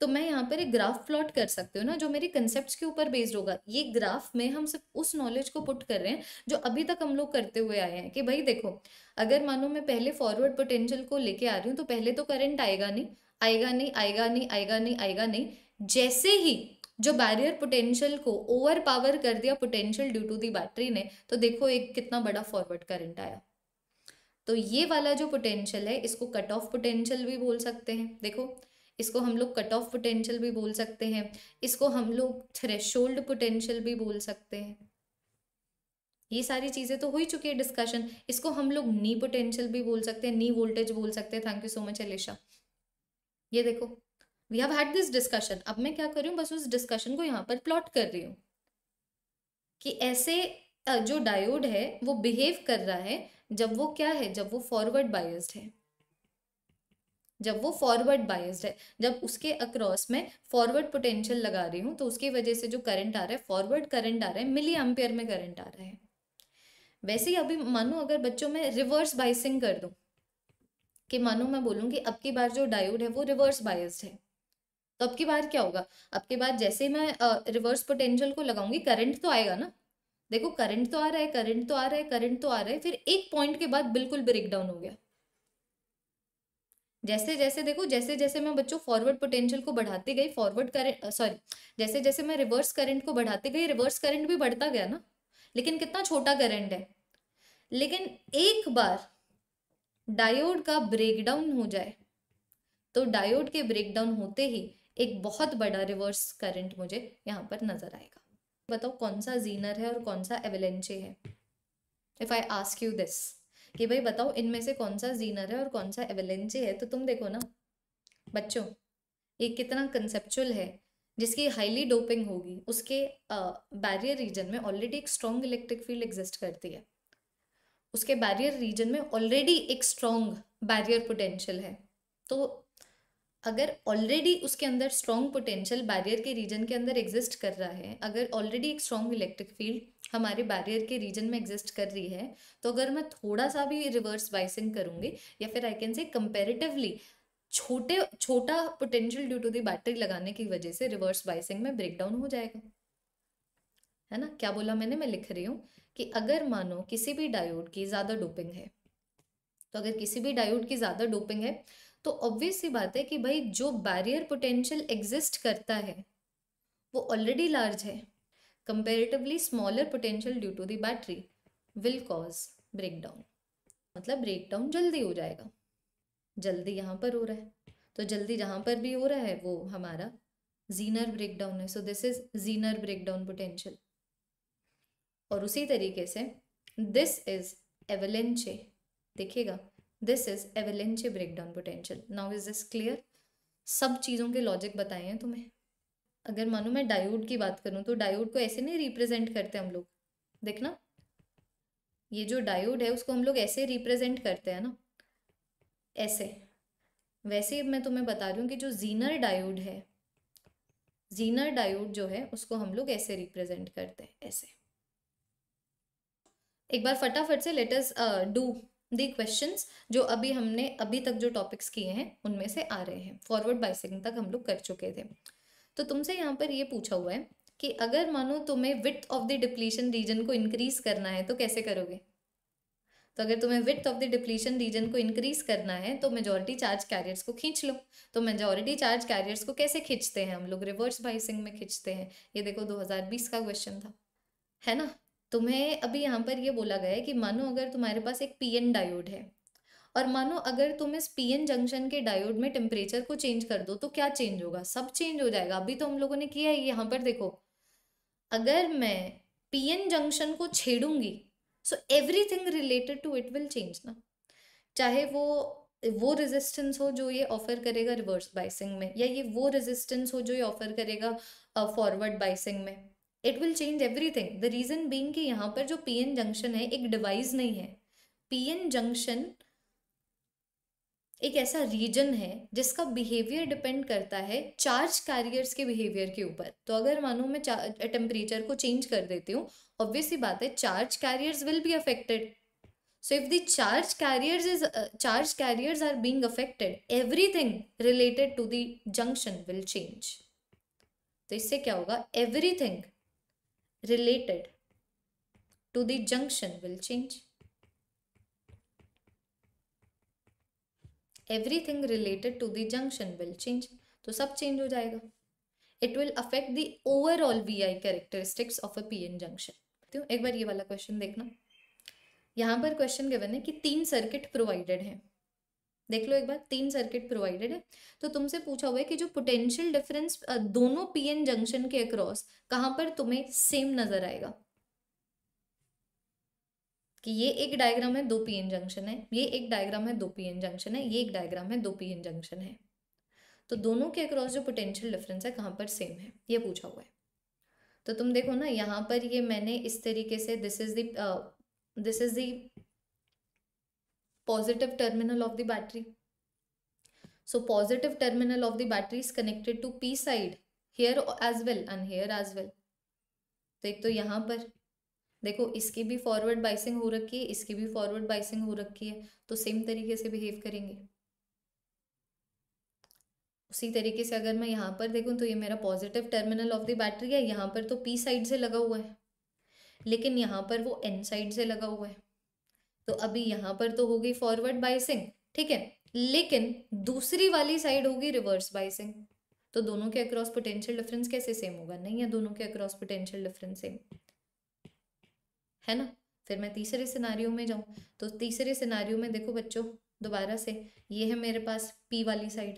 तो मैं यहाँ पर एक ग्राफ प्लॉट कर सकती हूँ ना, जो मेरे कंसेप्ट्स के ऊपर बेस्ड होगा। ये ग्राफ में हम सिर्फ उस नॉलेज को पुट कर रहे हैं जो अभी तक हम लोग करते हुए आए हैं कि भाई देखो अगर मानो मैं पहले फॉरवर्ड पोटेंशियल को लेके आ रही हूँ तो पहले तो करंट आएगा नहीं, आएगा नहीं, आएगा नहीं, आएगा नहीं, आएगा नहीं। जैसे ही जो बैरियर पोटेंशियल को ओवर पावर कर दिया potential due to the battery ने, तो देखो एक कितना बड़ा फॉरवर्ड करंट आया। तो ये वाला जो पोटेंशियल है इसको कट ऑफ पोटेंशियल भी बोल सकते हैं। देखो इसको हम लोग कट ऑफ पोटेंशियल भी बोल सकते हैं, इसको हम लोग थ्रेशोल्ड पोटेंशियल भी बोल सकते हैं। ये सारी चीज़ें तो हो ही चुकी है डिस्कशन। इसको हम लोग नी पोटेंशियल भी बोल सकते हैं, नी वोल्टेज बोल सकते हैं। Thank you so much Alisha. ये देखो we have had this discussion. अब मैं क्या कर रही हूँ, बस उस डिस्कशन को यहाँ पर प्लॉट कर रही हूँ कि ऐसे जो डायोड है वो बिहेव कर रहा है जब वो क्या है, जब वो फॉरवर्ड बायस्ड है, जब वो फॉरवर्ड बायस्ड है, जब उसके अक्रॉस में फॉरवर्ड पोटेंशियल लगा रही हूँ तो उसकी वजह से जो करंट आ रहा है फॉरवर्ड करंट आ रहा है, मिली एम्पियर में करंट आ रहा है। वैसे ही अभी मानो अगर बच्चों में रिवर्स बायसिंग कर दूँ कि मानो मैं बोलूँ कि अब की बार जो डायोड है वो रिवर्स बायस्ड है, तो अब की बार क्या होगा, अब की बार जैसे मैं रिवर्स पोटेंशियल को लगाऊंगी करंट तो आएगा ना। देखो करंट तो आ रहा है, करंट तो आ रहा है, करंट तो आ रहा है, फिर एक पॉइंट के बाद बिल्कुल ब्रेकडाउन हो गया। जैसे जैसे देखो जैसे जैसे मैं बच्चों फॉरवर्ड पोटेंशियल को बढ़ाती गई, फॉरवर्ड करंट सॉरी जैसे जैसे मैं रिवर्स करंट को बढ़ाती गई रिवर्स करंट भी बढ़ता गया ना, लेकिन कितना छोटा करंट है। लेकिन एक बार डायोड का ब्रेकडाउन हो जाए तो डायोड के ब्रेकडाउन होते ही एक बहुत बड़ा रिवर्स करंट मुझे यहाँ पर नजर आएगा। बताओ कौन सा जीनर है और कौन सा एवलेंचे है? If I ask you this कि भाई बताओ इनमें से कौन सा जीनर है और कौन सा एवलेंचे है, तो तुम देखो ना बच्चों ये कितना कंसेप्चुअल है। जिसकी हाईली डोपिंग होगी उसके बैरियर रीजन में ऑलरेडी एक स्ट्रॉन्ग इलेक्ट्रिक फील्ड एग्जिस्ट करती है, उसके बैरियर रीजन में ऑलरेडी एक स्ट्रॉन्ग बैरियर पोटेंशियल है। तो अगर ऑलरेडी उसके अंदर स्ट्रॉन्ग पोटेंशियल बैरियर के रीजन के अंदर एग्जिस्ट कर रहा है, अगर ऑलरेडी एक स्ट्रॉन्ग इलेक्ट्रिक फील्ड हमारे बैरियर के रीजन में एग्जिस्ट कर रही है, तो अगर मैं थोड़ा सा भी रिवर्स बायसिंग करूँगी या फिर आई कैन से कंपैरेटिवली छोटे छोटा potential due to the battery लगाने की वजह से रिवर्स बायसिंग में ब्रेकडाउन हो जाएगा, है ना। क्या बोला मैंने, मैं लिख रही हूँ कि अगर मानो किसी भी डायोड की ज़्यादा डोपिंग है, तो अगर किसी भी डायोड की ज़्यादा डोपिंग है तो ऑब्वियस सी बात है कि भाई जो बैरियर पोटेंशियल एग्जिस्ट करता है वो ऑलरेडी लार्ज है, comparatively smaller potential due to the battery will cause breakdown. मतलब ब्रेकडाउन जल्दी हो जाएगा, जल्दी यहाँ पर हो रहा है तो जल्दी जहाँ पर भी हो रहा है वो हमारा जीनर ब्रेकडाउन है। So this is Zener breakdown potential. और उसी तरीके से दिस इज एवलेंचे, देखिएगा this is avalanche breakdown potential. Now is this clear? सब चीज़ों के लॉजिक बताए हैं तुम्हें। अगर मानो मैं डायोड की बात करूँ तो डायोड को ऐसे नहीं रिप्रेजेंट करते हम लोग, देखना ये जो डायोड है उसको हम लोग ऐसे रिप्रेजेंट करते हैं ना, ऐसे। वैसे मैं तुम्हें बता रही हूँ कि जो जीनर डायोड है, जीनर डायोड जो है उसको हम लोग ऐसे रिप्रेजेंट करते हैं, ऐसे। एक बार फटाफट से let us do the questions जो अभी हमने अभी तक जो टॉपिक्स किए हैं उनमें से आ रहे हैं। फॉरवर्ड बाइसेक्टिंग तक हम लोग कर चुके थे। तो तुमसे यहाँ पर ये पूछा हुआ है कि अगर मानो तुम्हें width of the depletion region को इंक्रीज करना है तो कैसे करोगे। तो अगर तुम्हें width of the depletion region को इंक्रीज करना है तो मेजॉरिटी चार्ज कैरियर्स को खींच लो। तो मेजॉरिटी चार्ज कैरियर्स को कैसे खींचते हैं हम लोग, रिवर्स बाइसिंग में खींचते हैं। ये देखो दो हज़ार बीस का क्वेश्चन था, है ना। तुम्हें अभी यहाँ पर ये बोला गया है कि मानो अगर तुम्हारे पास एक पीएन डायोड है और मानो अगर तुम इस पीएन जंक्शन के डायोड में टेम्परेचर को चेंज कर दो तो क्या चेंज होगा, सब चेंज हो जाएगा। अभी तो हम लोगों ने किया है, यहाँ पर देखो अगर मैं पीएन जंक्शन को छेड़ूंगी so everything related to it will change ना, चाहे वो वो रेजिस्टेंस हो जो ये ऑफर करेगा रिवर्स बाइसिंग में, या ये वो रेजिस्टेंस हो जो ये ऑफर करेगा फॉरवर्ड बाइसिंग में, it will change everything. The reason being कि यहाँ पर जो पीएन जंक्शन है एक डिवाइस नहीं है, पीएन जंक्शन एक ऐसा रीजन है जिसका बिहेवियर डिपेंड करता है चार्ज कैरियर्स के बिहेवियर के ऊपर। तो अगर मानो मैं टेम्परेचर को चेंज कर देती हूँ, ऑब्वियसली बात है charge carriers will be affected. So if the charge carriers is charge carriers are being affected, everything related to the junction will change. तो इससे क्या होगा, everything related to the junction will change, everything related to the junction will change। तो सब change हो जाएगा, it will affect the overall V I characteristics of a P N junction। तो एक बार ये वाला question देखना, यहाँ पर question given है कि तीन circuit provided है, देख लो एक बार, तीन सर्किट प्रोवाइडेड है। तो तुमसे पूछा हुआ है कि जो पोटेंशियल डिफरेंस दोनों पीएन जंक्शन के अक्रॉस कहां पर तुम्हें सेम नजर आएगा। कि ये एक डायग्राम है, दो पीएन जंक्शन है, ये एक डायग्राम है, दो पीएन जंक्शन है, ये एक डायग्राम है, दो पीएन जंक्शन है। तो दोनों के अक्रॉस जो पोटेंशियल डिफरेंस है कहां पर सेम है, ये पूछा हुआ है। तो तुम देखो ना यहाँ पर ये मैंने इस तरीके से this is the this is the positive terminal of the battery, so positive terminal of the battery is connected to p side here as well and here as well। तो एक तो यहाँ पर देखो इसकी भी forward biasing हो रखी है, इसकी भी forward biasing हो रखी है, तो same तरीके से behave करेंगे। उसी तरीके से अगर मैं यहाँ पर देखूँ तो ये मेरा positive terminal of the battery है, यहाँ पर तो p side से लगा हुआ है लेकिन यहाँ पर वो n side से लगा हुआ है। तो अभी यहाँ पर तो होगी फॉरवर्ड बाइसिंग, ठीक है, लेकिन दूसरी वाली साइड होगी रिवर्स बाइसिंग। तो दोनों के अक्रॉस पोटेंशियल डिफरेंस कैसे सेम होगा, नहीं है दोनों के अक्रॉस पोटेंशियल डिफरेंस सेम, है ना। फिर मैं तीसरे सिनारियो में जाऊँ तो तीसरे सिनारियो में देखो बच्चों दोबारा से, ये है मेरे पास पी वाली साइड,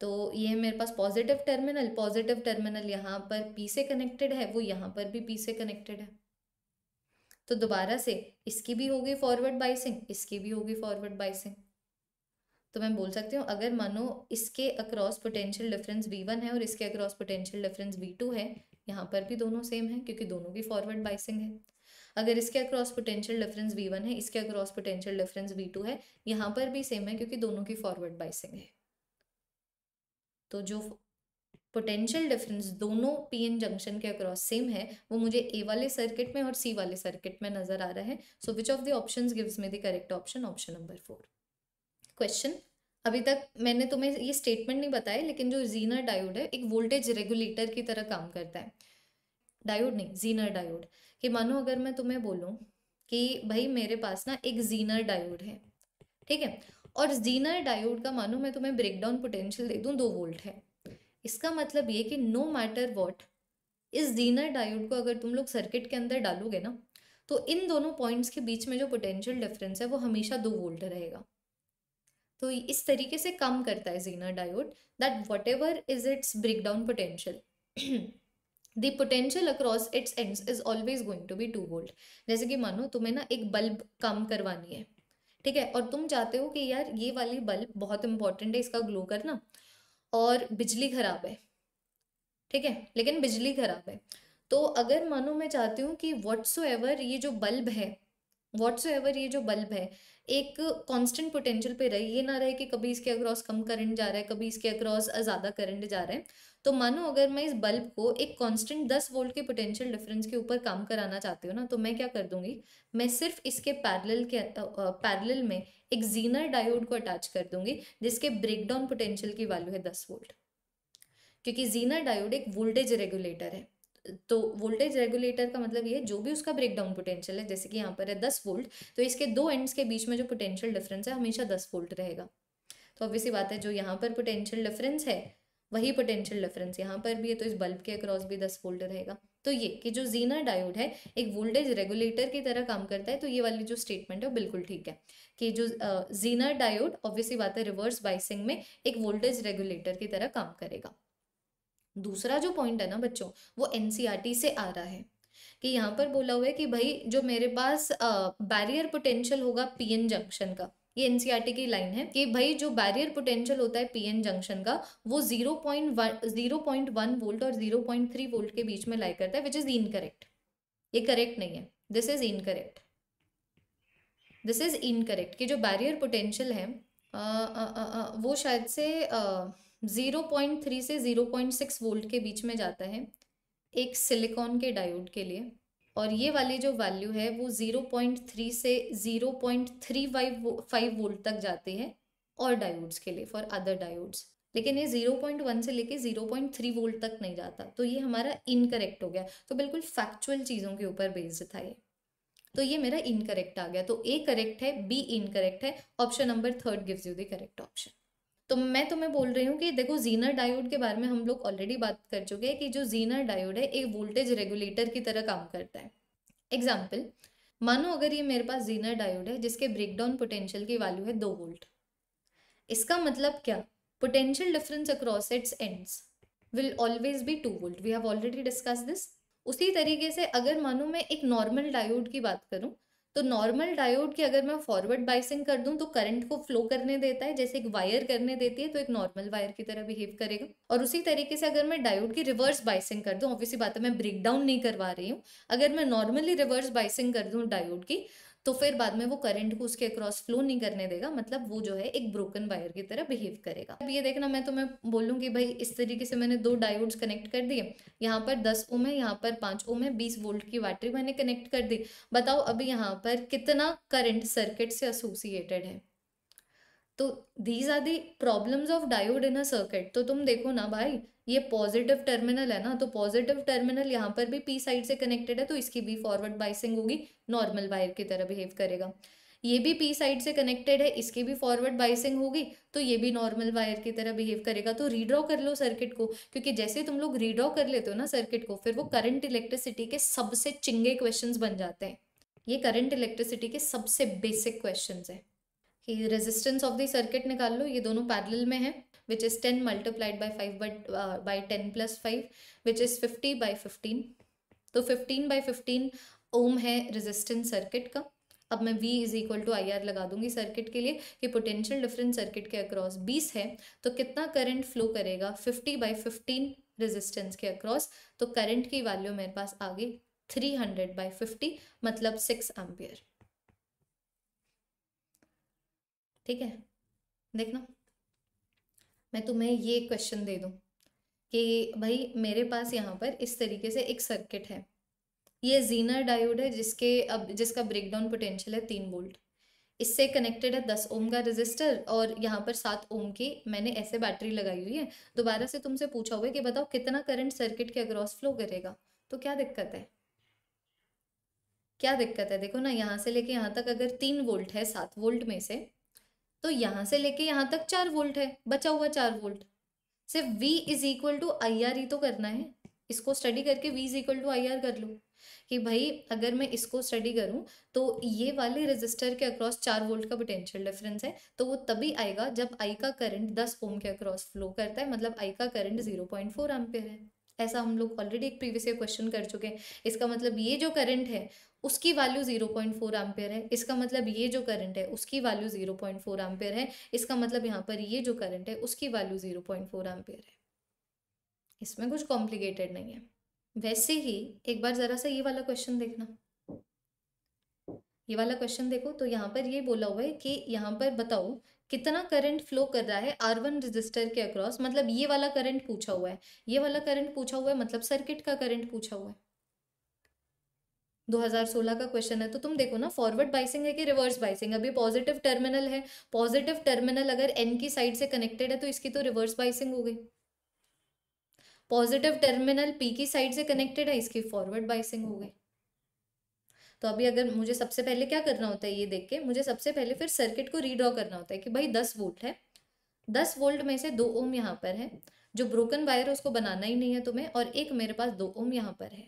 तो ये है मेरे पास पॉजिटिव टर्मिनल, पॉजिटिव टर्मिनल यहाँ पर पी से कनेक्टेड है, वो यहाँ पर भी पी से कनेक्टेड है। तो दोबारा से इसकी भी होगी फॉरवर्ड बाइसिंग, इसकी भी होगी फॉरवर्ड बाइसिंग। तो मैं बोल सकती हूँ अगर मानो इसके across potential difference V one है और इसके across potential difference V two है, यहाँ पर भी दोनों सेम है क्योंकि दोनों की फॉरवर्ड बाइसिंग है। अगर इसके across potential difference V one है, इसके across potential difference V two है, यहाँ पर भी सेम है क्योंकि दोनों की फॉरवर्ड बाइसिंग है। तो जो पोटेंशियल डिफरेंस दोनों पीएन जंक्शन के अक्रॉस सेम है वो मुझे ए वाले सर्किट में और सी वाले सर्किट में नजर आ रहा है। So which of the options gives me the correct option, option number four. Question, अभी तक मैंने तुम्हें ये स्टेटमेंट नहीं बताया लेकिन जो जीनर डायोड है एक वोल्टेज रेगुलेटर की तरह काम करता है, डायोड नहीं जीनर डायोड। कि मानो अगर मैं तुम्हें बोलूँ कि भाई मेरे पास ना एक जीनर डायोड है, ठीक है, और जीनर डायोड का मानो मैं तुम्हें ब्रेकडाउन पोटेंशियल दे दूँ दो वोल्ट है। इसका मतलब ये कि नो मैटर व्हाट इस जीनर डायोड को अगर तुम लोग सर्किट के अंदर डालोगे ना तो इन दोनों पॉइंट्स के बीच में जो पोटेंशियल डिफरेंस है वो हमेशा दो वोल्ट रहेगा। तो इस तरीके से काम करता है Zener diode, that whatever is its breakdown potential the potential across its ends is always going to be two volt. जैसे कि मानो तुम्हें ना एक बल्ब काम करवानी है, ठीक है। और तुम चाहते हो कि यार ये वाली बल्ब बहुत इंपॉर्टेंट है, इसका ग्लो करना, और बिजली खराब है, ठीक है, लेकिन बिजली खराब है, तो अगर मानो मैं चाहती हूँ कि वट्स एवर ये जो बल्ब है वट्स एवर ये जो बल्ब है एक कांस्टेंट पोटेंशियल पे रहे, ये ना रहे कि कभी इसके अक्रॉस कम करंट जा रहा है, कभी इसके अक्रॉस ज़्यादा करंट जा रहा है। तो मानो अगर मैं इस बल्ब को एक कांस्टेंट दस वोल्ट के पोटेंशियल डिफरेंस के ऊपर काम कराना चाहती हूँ ना, तो मैं क्या कर दूंगी, मैं सिर्फ इसके पैरेलल के पैरेलल में एक जीनर डायोड को अटैच कर दूंगी जिसके ब्रेकडाउन पोटेंशियल की वैल्यू है दस वोल्ट, क्योंकि जीनर डायोड एक वोल्टेज रेगुलेटर है। तो वोल्टेज रेगुलेटर का मतलब ये है जो भी उसका ब्रेकडाउन पोटेंशियल है, जैसे कि यहाँ पर है दस वोल्ट, तो इसके दो एंड्स के बीच में जो पोटेंशियल डिफरेंस है हमेशा दस वोल्ट रहेगा। तो ऑब्वियस सी बात है जो यहाँ पर पोटेंशियल डिफरेंस है वही पोटेंशियल डिफरेंस यहाँ पर भी है, तो इस बल्ब के अक्रॉस भी दस वोल्ट रहेगा। तो ये कि जो जीनर डायोड है एक वोल्टेज रेगुलेटर की तरह काम करता है, तो ये वाली जो स्टेटमेंट है वो बिल्कुल ठीक है कि जो जीनर डायोड ऑब्वियसली बात है रिवर्स बाइसिंग में एक वोल्टेज रेगुलेटर की तरह काम करेगा। दूसरा जो पॉइंट है ना बच्चों वो एनसीईआरटी से आ रहा है कि यहाँ पर बोला हुआ है कि भाई जो मेरे पास बैरियर पोटेंशियल होगा पीएन जंक्शन का, ये एनसीईआरटी की लाइन है कि भाई जो बैरियर पोटेंशियल होता है पीएन जंक्शन का वो zero point one zero point one volt और जीरो पॉइंट थ्री वोल्ट के बीच में लाई करता है, विच इज इनकरेक्ट। ये करेक्ट नहीं है, this is incorrect, this is incorrect कि जो बैरियर पोटेंशियल है आ, आ, आ, आ, वो शायद से आ, जीरो पॉइंट थ्री से जीरो पॉइंट सिक्स वोल्ट के बीच में जाता है एक सिलिकॉन के डायोड के लिए, और ये वाली जो वैल्यू है वो जीरो पॉइंट थ्री से zero point three five volt तक जाती है और डायोड्स के लिए फॉर अदर डायोड्स, लेकिन ये जीरो पॉइंट वन से लेके जीरो पॉइंट थ्री वोल्ट तक नहीं जाता। तो ये हमारा इनकरेक्ट हो गया, तो बिल्कुल फैक्चुअल चीज़ों के ऊपर बेस्ड था ये, तो ये मेरा इनकरेक्ट आ गया। तो ए करेक्ट है, बी इनकरेक्ट है, option number third gives you the correct option. तो मैं तुम्हें बोल रही हूँ कि देखो जीनर डायोड के बारे में हम लोग ऑलरेडी बात कर चुके हैं कि जो जीनर डायोड है एक वोल्टेज रेगुलेटर की तरह काम करता है। एग्जाम्पल, मानो अगर ये मेरे पास जीनर डायोड है जिसके ब्रेकडाउन पोटेंशियल की वैल्यू है दो वोल्ट, इसका मतलब क्या, potential difference across its ends will always be two volt, we have already discuss this. उसी तरीके से अगर मानो मैं एक नॉर्मल डायोड की बात करूँ, तो नॉर्मल डायोड की अगर मैं फॉरवर्ड बाइसिंग कर दूं तो करंट को फ्लो करने देता है, जैसे एक वायर करने देती है तो एक नॉर्मल वायर की तरह बिहेव करेगा। और उसी तरीके से अगर मैं डायोड की रिवर्स बाइसिंग कर दूं, ऑब्वियसली बात है मैं ब्रेकडाउन नहीं करवा रही हूं, अगर मैं नॉर्मली रिवर्स बाइसिंग कर दूं डायोड की तो फिर बाद में वो करंट को उसके अक्रॉस फ्लो नहीं करने देगा, मतलब वो जो है एक ब्रोकन वायर की तरह बिहेव करेगा। अब ये देखना मैं तुम्हें बोलूँ कि भाई इस तरीके से मैंने दो डायोड्स कनेक्ट कर दिए, यहाँ पर दस ओम है, यहाँ पर पाँच ओम है, बीस वोल्ट की बैटरी मैंने कनेक्ट कर दी, बताओ अभी यहाँ पर कितना करंट सर्किट से एसोसिएटेड है। तो these are the problems of diode in a circuit. तो तुम देखो ना भाई ये पॉजिटिव टर्मिनल है ना, तो पॉजिटिव टर्मिनल यहाँ पर भी पी साइड से कनेक्टेड है, तो इसकी भी फॉरवर्ड बाइसिंग होगी, नॉर्मल वायर की तरह बिहेव करेगा। ये भी पी साइड से कनेक्टेड है, इसकी भी फॉरवर्ड बाइसिंग होगी, तो ये भी नॉर्मल वायर की तरह बिहेव करेगा। तो रीड्रॉ कर लो सर्किट को, क्योंकि जैसे तुम लोग रीड्रॉ कर लेते हो ना सर्किट को, फिर वो करंट इलेक्ट्रिसिटी के सबसे चिंगे क्वेश्चंस बन जाते हैं। ये करंट इलेक्ट्रिसिटी के सबसे बेसिक क्वेश्चंस है कि रेजिस्टेंस ऑफ द सर्किट निकाल लो, ये दोनों पैरेलल में है, which is ten multiplied by five by uh, by ten plus five, which is fifty by fifteen. तो fifteen by fifteen ओम है resistance सर्किट का। अब मैं V is equal to I R लगा दूंगी सर्किट के लिए कि potential difference सर्किट के अक्रॉस बीस है, तो कितना करंट फ्लो करेगा fifty by fifteen resistance के अक्रॉस, तो करंट की वैल्यू मेरे पास आ गई three hundred by fifty, मतलब six एम्पियर। ठीक है, देखना मैं तुम्हें ये क्वेश्चन दे दूं कि भाई मेरे पास यहाँ पर इस तरीके से एक सर्किट है, ये जीनर डायोड है जिसके अब जिसका ब्रेकडाउन पोटेंशियल है तीन वोल्ट, इससे कनेक्टेड है दस ओम का रेजिस्टर, और यहाँ पर सात ओम की मैंने ऐसे बैटरी लगाई हुई है। दोबारा से तुमसे पूछा हुआ है कि बताओ कितना करंट सर्किट के अक्रॉस फ्लो करेगा, तो क्या दिक्कत है, क्या दिक्कत है। देखो ना यहाँ से लेके यहाँ तक अगर तीन वोल्ट है सात वोल्ट में से, तो यहाँ से लेके यहाँ तक चार वोल्ट है, बचा हुआ चार वोल्ट। सिर्फ V is equal to I R ही तो करना है, इसको स्टडी करके V is equal to I R कर लो कि भाई अगर मैं इसको स्टडी करूँ तो ये वाले रेजिस्टर के अक्रॉस चार वोल्ट का पोटेंशियल डिफरेंस है, तो वो तभी आएगा जब I का करंट दस ओम के अक्रॉस फ्लो करता है, मतलब I का current zero point four ampere है। ऐसा हम लोग ऑलरेडी एक प्रीवियस ईयर क्वेश्चन कर चुके हैं। इसका मतलब ये जो करंट है उसकी value zero point four ampere है, इसका मतलब ये जो करंट है उसकी value zero point four ampere है, इसका मतलब यहाँ पर ये जो करंट है उसकी value zero point four ampere है। इसमें कुछ कॉम्प्लिकेटेड नहीं है। वैसे ही एक बार जरा सा ये वाला क्वेश्चन देखना, ये वाला क्वेश्चन देखो तो यहाँ पर ये बोला हुआ है कि यहाँ पर बताओ कितना करंट फ्लो कर रहा है आर वन रजिस्टर के अक्रॉस, मतलब ये वाला करंट पूछा हुआ है, ये वाला करंट पूछा हुआ है मतलब सर्किट का करंट पूछा हुआ है। दो हज़ार सोलह का क्वेश्चन है तो तुम देखो ना, फॉरवर्ड बाइसिंग है कि रिवर्स बाइसिंग। अभी पॉजिटिव टर्मिनल है, पॉजिटिव टर्मिनल अगर एन की साइड से कनेक्टेड है तो इसकी तो रिवर्स बाइसिंग हो गई। पॉजिटिव टर्मिनल पी की साइड से कनेक्टेड है, इसकी फॉरवर्ड बाइसिंग हो गई। तो अभी अगर मुझे सबसे पहले क्या करना होता है, ये देख के मुझे सबसे पहले फिर सर्किट को रीड्रॉ करना होता है कि भाई दस वोल्ट है, दस वोल्ट में से दो ओम यहाँ पर है, जो ब्रोकन वायर है उसको बनाना ही नहीं है तुम्हें, और एक मेरे पास दो ओम यहाँ पर है।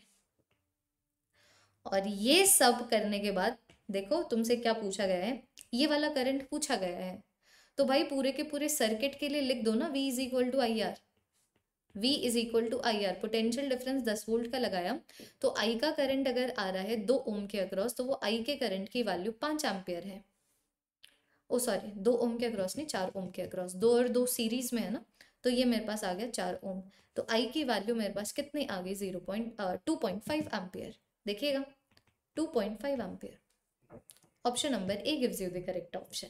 और ये सब करने के बाद देखो तुमसे क्या पूछा गया है, ये वाला करंट पूछा गया है। तो भाई पूरे के पूरे सर्किट के लिए लिख दो ना V is equal to I R, V is equal to I R. Potential difference दस वोल्ट का लगाया तो I का करंट अगर आ रहा है दो ओम के अक्रॉस तो वो I के करंट की वैल्यू पाँच एम्पियर है। ओ सॉरी, दो ओम के अक्रॉस नहीं, चार ओम के अक्रॉस, दो और दो सीरीज में है ना, तो ये मेरे पास आ गया चार ओम। तो I की वैल्यू मेरे पास कितनी आ गई, zero point two point five ampere. देखिएगा two point five ampere, option number A gives you the correct option.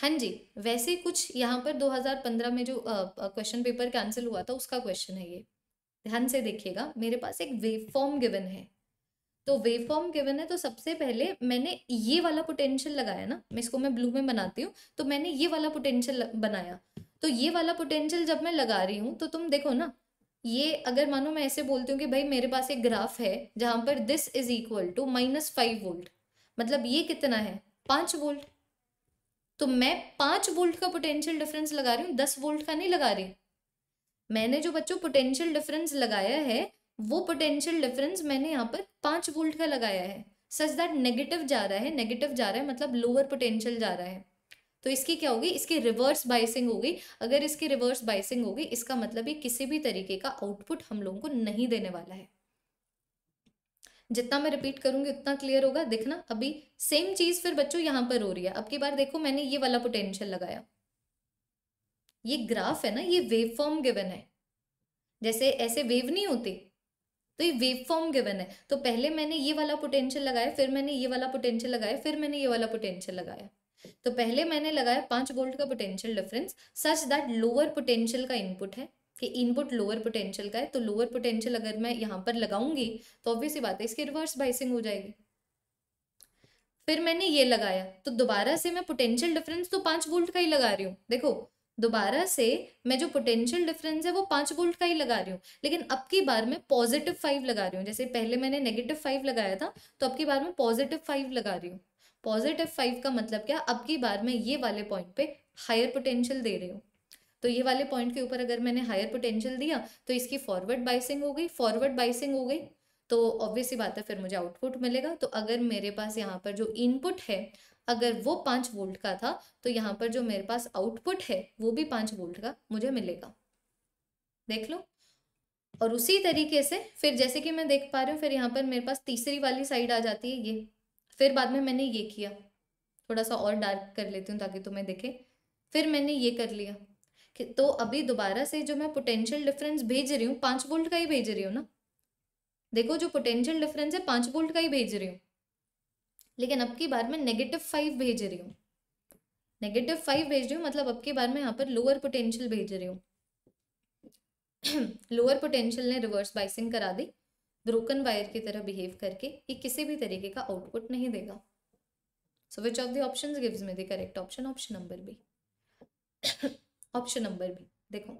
हाँ जी, वैसे कुछ यहाँ पर दो हज़ार पंद्रह में जो क्वेश्चन पेपर कैंसिल हुआ था उसका क्वेश्चन है ये, ध्यान से देखिएगा। मेरे पास एक वेव फॉर्म गिवन है, तो वेव फॉर्म गिवन है तो सबसे पहले मैंने ये वाला पोटेंशियल लगाया ना, मैं इसको मैं ब्लू में बनाती हूँ, तो मैंने ये वाला पोटेंशियल बनाया। तो ये वाला पोटेंशियल जब मैं लगा रही हूँ तो तुम देखो ना, ये अगर मानो मैं ऐसे बोलती हूँ कि भाई मेरे पास एक ग्राफ है जहाँ पर this is equal to minus five volt, मतलब ये कितना है पाँच वोल्ट, तो मैं पाँच वोल्ट का पोटेंशियल डिफरेंस लगा रही हूँ, दस वोल्ट का नहीं लगा रही। मैंने जो बच्चों पोटेंशियल डिफरेंस लगाया है वो पोटेंशियल डिफरेंस मैंने यहाँ पर पाँच वोल्ट का लगाया है, सच दैट नेगेटिव जा रहा है, नेगेटिव जा रहा है मतलब लोअर पोटेंशियल जा रहा है। तो इसकी क्या होगी, इसकी रिवर्स बाइसिंग होगी। अगर इसकी रिवर्स बाइसिंग होगी इसका मतलब ये किसी भी तरीके का आउटपुट हम लोगों को नहीं देने वाला है। जितना मैं रिपीट करूंगी उतना क्लियर होगा, देखना। अभी सेम चीज फिर बच्चों यहाँ पर हो रही है। अब की बार देखो मैंने ये वाला पोटेंशियल लगाया, ये ग्राफ है ना, ये वेव फॉर्म गिवन है, जैसे ऐसे वेव नहीं होती, तो ये वेव फॉर्म गिवन है। तो पहले मैंने ये वाला पोटेंशियल लगाया, फिर मैंने ये वाला पोटेंशियल लगाया, फिर मैंने ये वाला पोटेंशियल लगाया। तो पहले मैंने लगाया पांच वोल्ट का potential difference, such that lower potential का इनपुट है, कि इनपुट लोअर पोटेंशियल का है, तो लोअर पोटेंशियल अगर मैं यहाँ पर लगाऊंगी तो ऑब्वियस सी बात है इसकी रिवर्स बाइसिंग हो जाएगी। फिर मैंने ये लगाया तो दोबारा से मैं पोटेंशियल डिफरेंस तो पाँच वोल्ट का ही लगा रही हूँ। देखो दोबारा से मैं जो पोटेंशियल डिफरेंस है वो पाँच वोल्ट का ही लगा रही हूँ, लेकिन अब की बार मैं पॉजिटिव फाइव लगा रही हूँ। जैसे पहले मैंने नेगेटिव फाइव लगाया था तो अब की बार मैं पॉजिटिव फाइव लगा रही हूँ। पॉजिटिव फाइव का मतलब क्या, अब की बार मैं ये वाले पॉइंट पे हायर पोटेंशियल दे रही हूँ। तो ये वाले पॉइंट के ऊपर अगर मैंने हायर पोटेंशियल दिया तो इसकी फॉरवर्ड बाइसिंग हो गई, फॉरवर्ड बाइसिंग हो गई तो ऑब्वियसली बात है फिर मुझे आउटपुट मिलेगा। तो अगर मेरे पास यहाँ पर जो इनपुट है अगर वो पाँच वोल्ट का था तो यहाँ पर जो मेरे पास आउटपुट है वो भी पाँच वोल्ट का मुझे मिलेगा। देख लो। और उसी तरीके से फिर जैसे कि मैं देख पा रही हूँ, फिर यहाँ पर मेरे पास तीसरी वाली साइड आ जाती है ये। फिर बाद में मैंने ये किया, थोड़ा सा और डार्क कर लेती हूँ ताकि तुम्हें दिखे। फिर मैंने ये कर लिया, तो अभी दोबारा से जो मैं पोटेंशियल डिफरेंस भेज रही हूँ पाँच वोल्ट का ही भेज रही हूँ ना। देखो जो पोटेंशियल डिफरेंस है पाँच वोल्ट का ही भेज रही हूँ, लेकिन अब की बार मैं नेगेटिव फाइव भेज रही हूँ। नेगेटिव फाइव भेज रही हूँ मतलब अब की बार मैं यहाँ पर लोअर पोटेंशियल भेज रही हूँ। लोअर पोटेंशियल ने रिवर्स बाइसिंग करा दी, ब्रोकन वायर की तरह बिहेव करके, ये किसी भी तरीके का आउटपुट नहीं देगा। So which of the options gives me the correct option, option number B. Option number भी देखो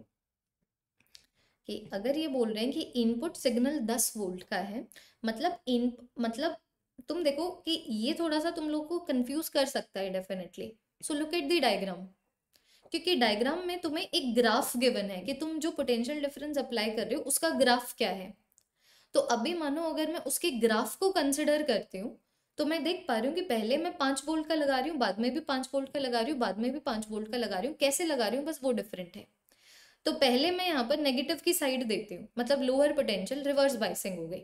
कि अगर ये बोल रहे हैं कि इनपुट सिग्नल दस वोल्ट का है, मतलब इन मतलब तुम देखो कि ये थोड़ा सा तुम लोग को कंफ्यूज कर सकता है definitely. So look at the diagram, क्योंकि डायग्राम में तुम्हें एक ग्राफ गिवन है कि तुम जो पोटेंशियल डिफरेंस अप्लाई कर रहे हो उसका ग्राफ क्या है। तो अभी मानो अगर मैं उसके ग्राफ को कंसिडर करती हूँ तो मैं देख पा रही हूँ कि पहले मैं पाँच वोल्ट का लगा रही हूँ, बाद में भी पाँच वोल्ट का लगा रही हूँ, बाद में भी पाँच वोल्ट का लगा रही हूँ, कैसे लगा रही हूँ बस वो डिफरेंट है। तो पहले मैं यहाँ पर नेगेटिव की साइड देती हूँ, मतलब लोअर पोटेंशियल रिवर्स बाइसिंग हो गई,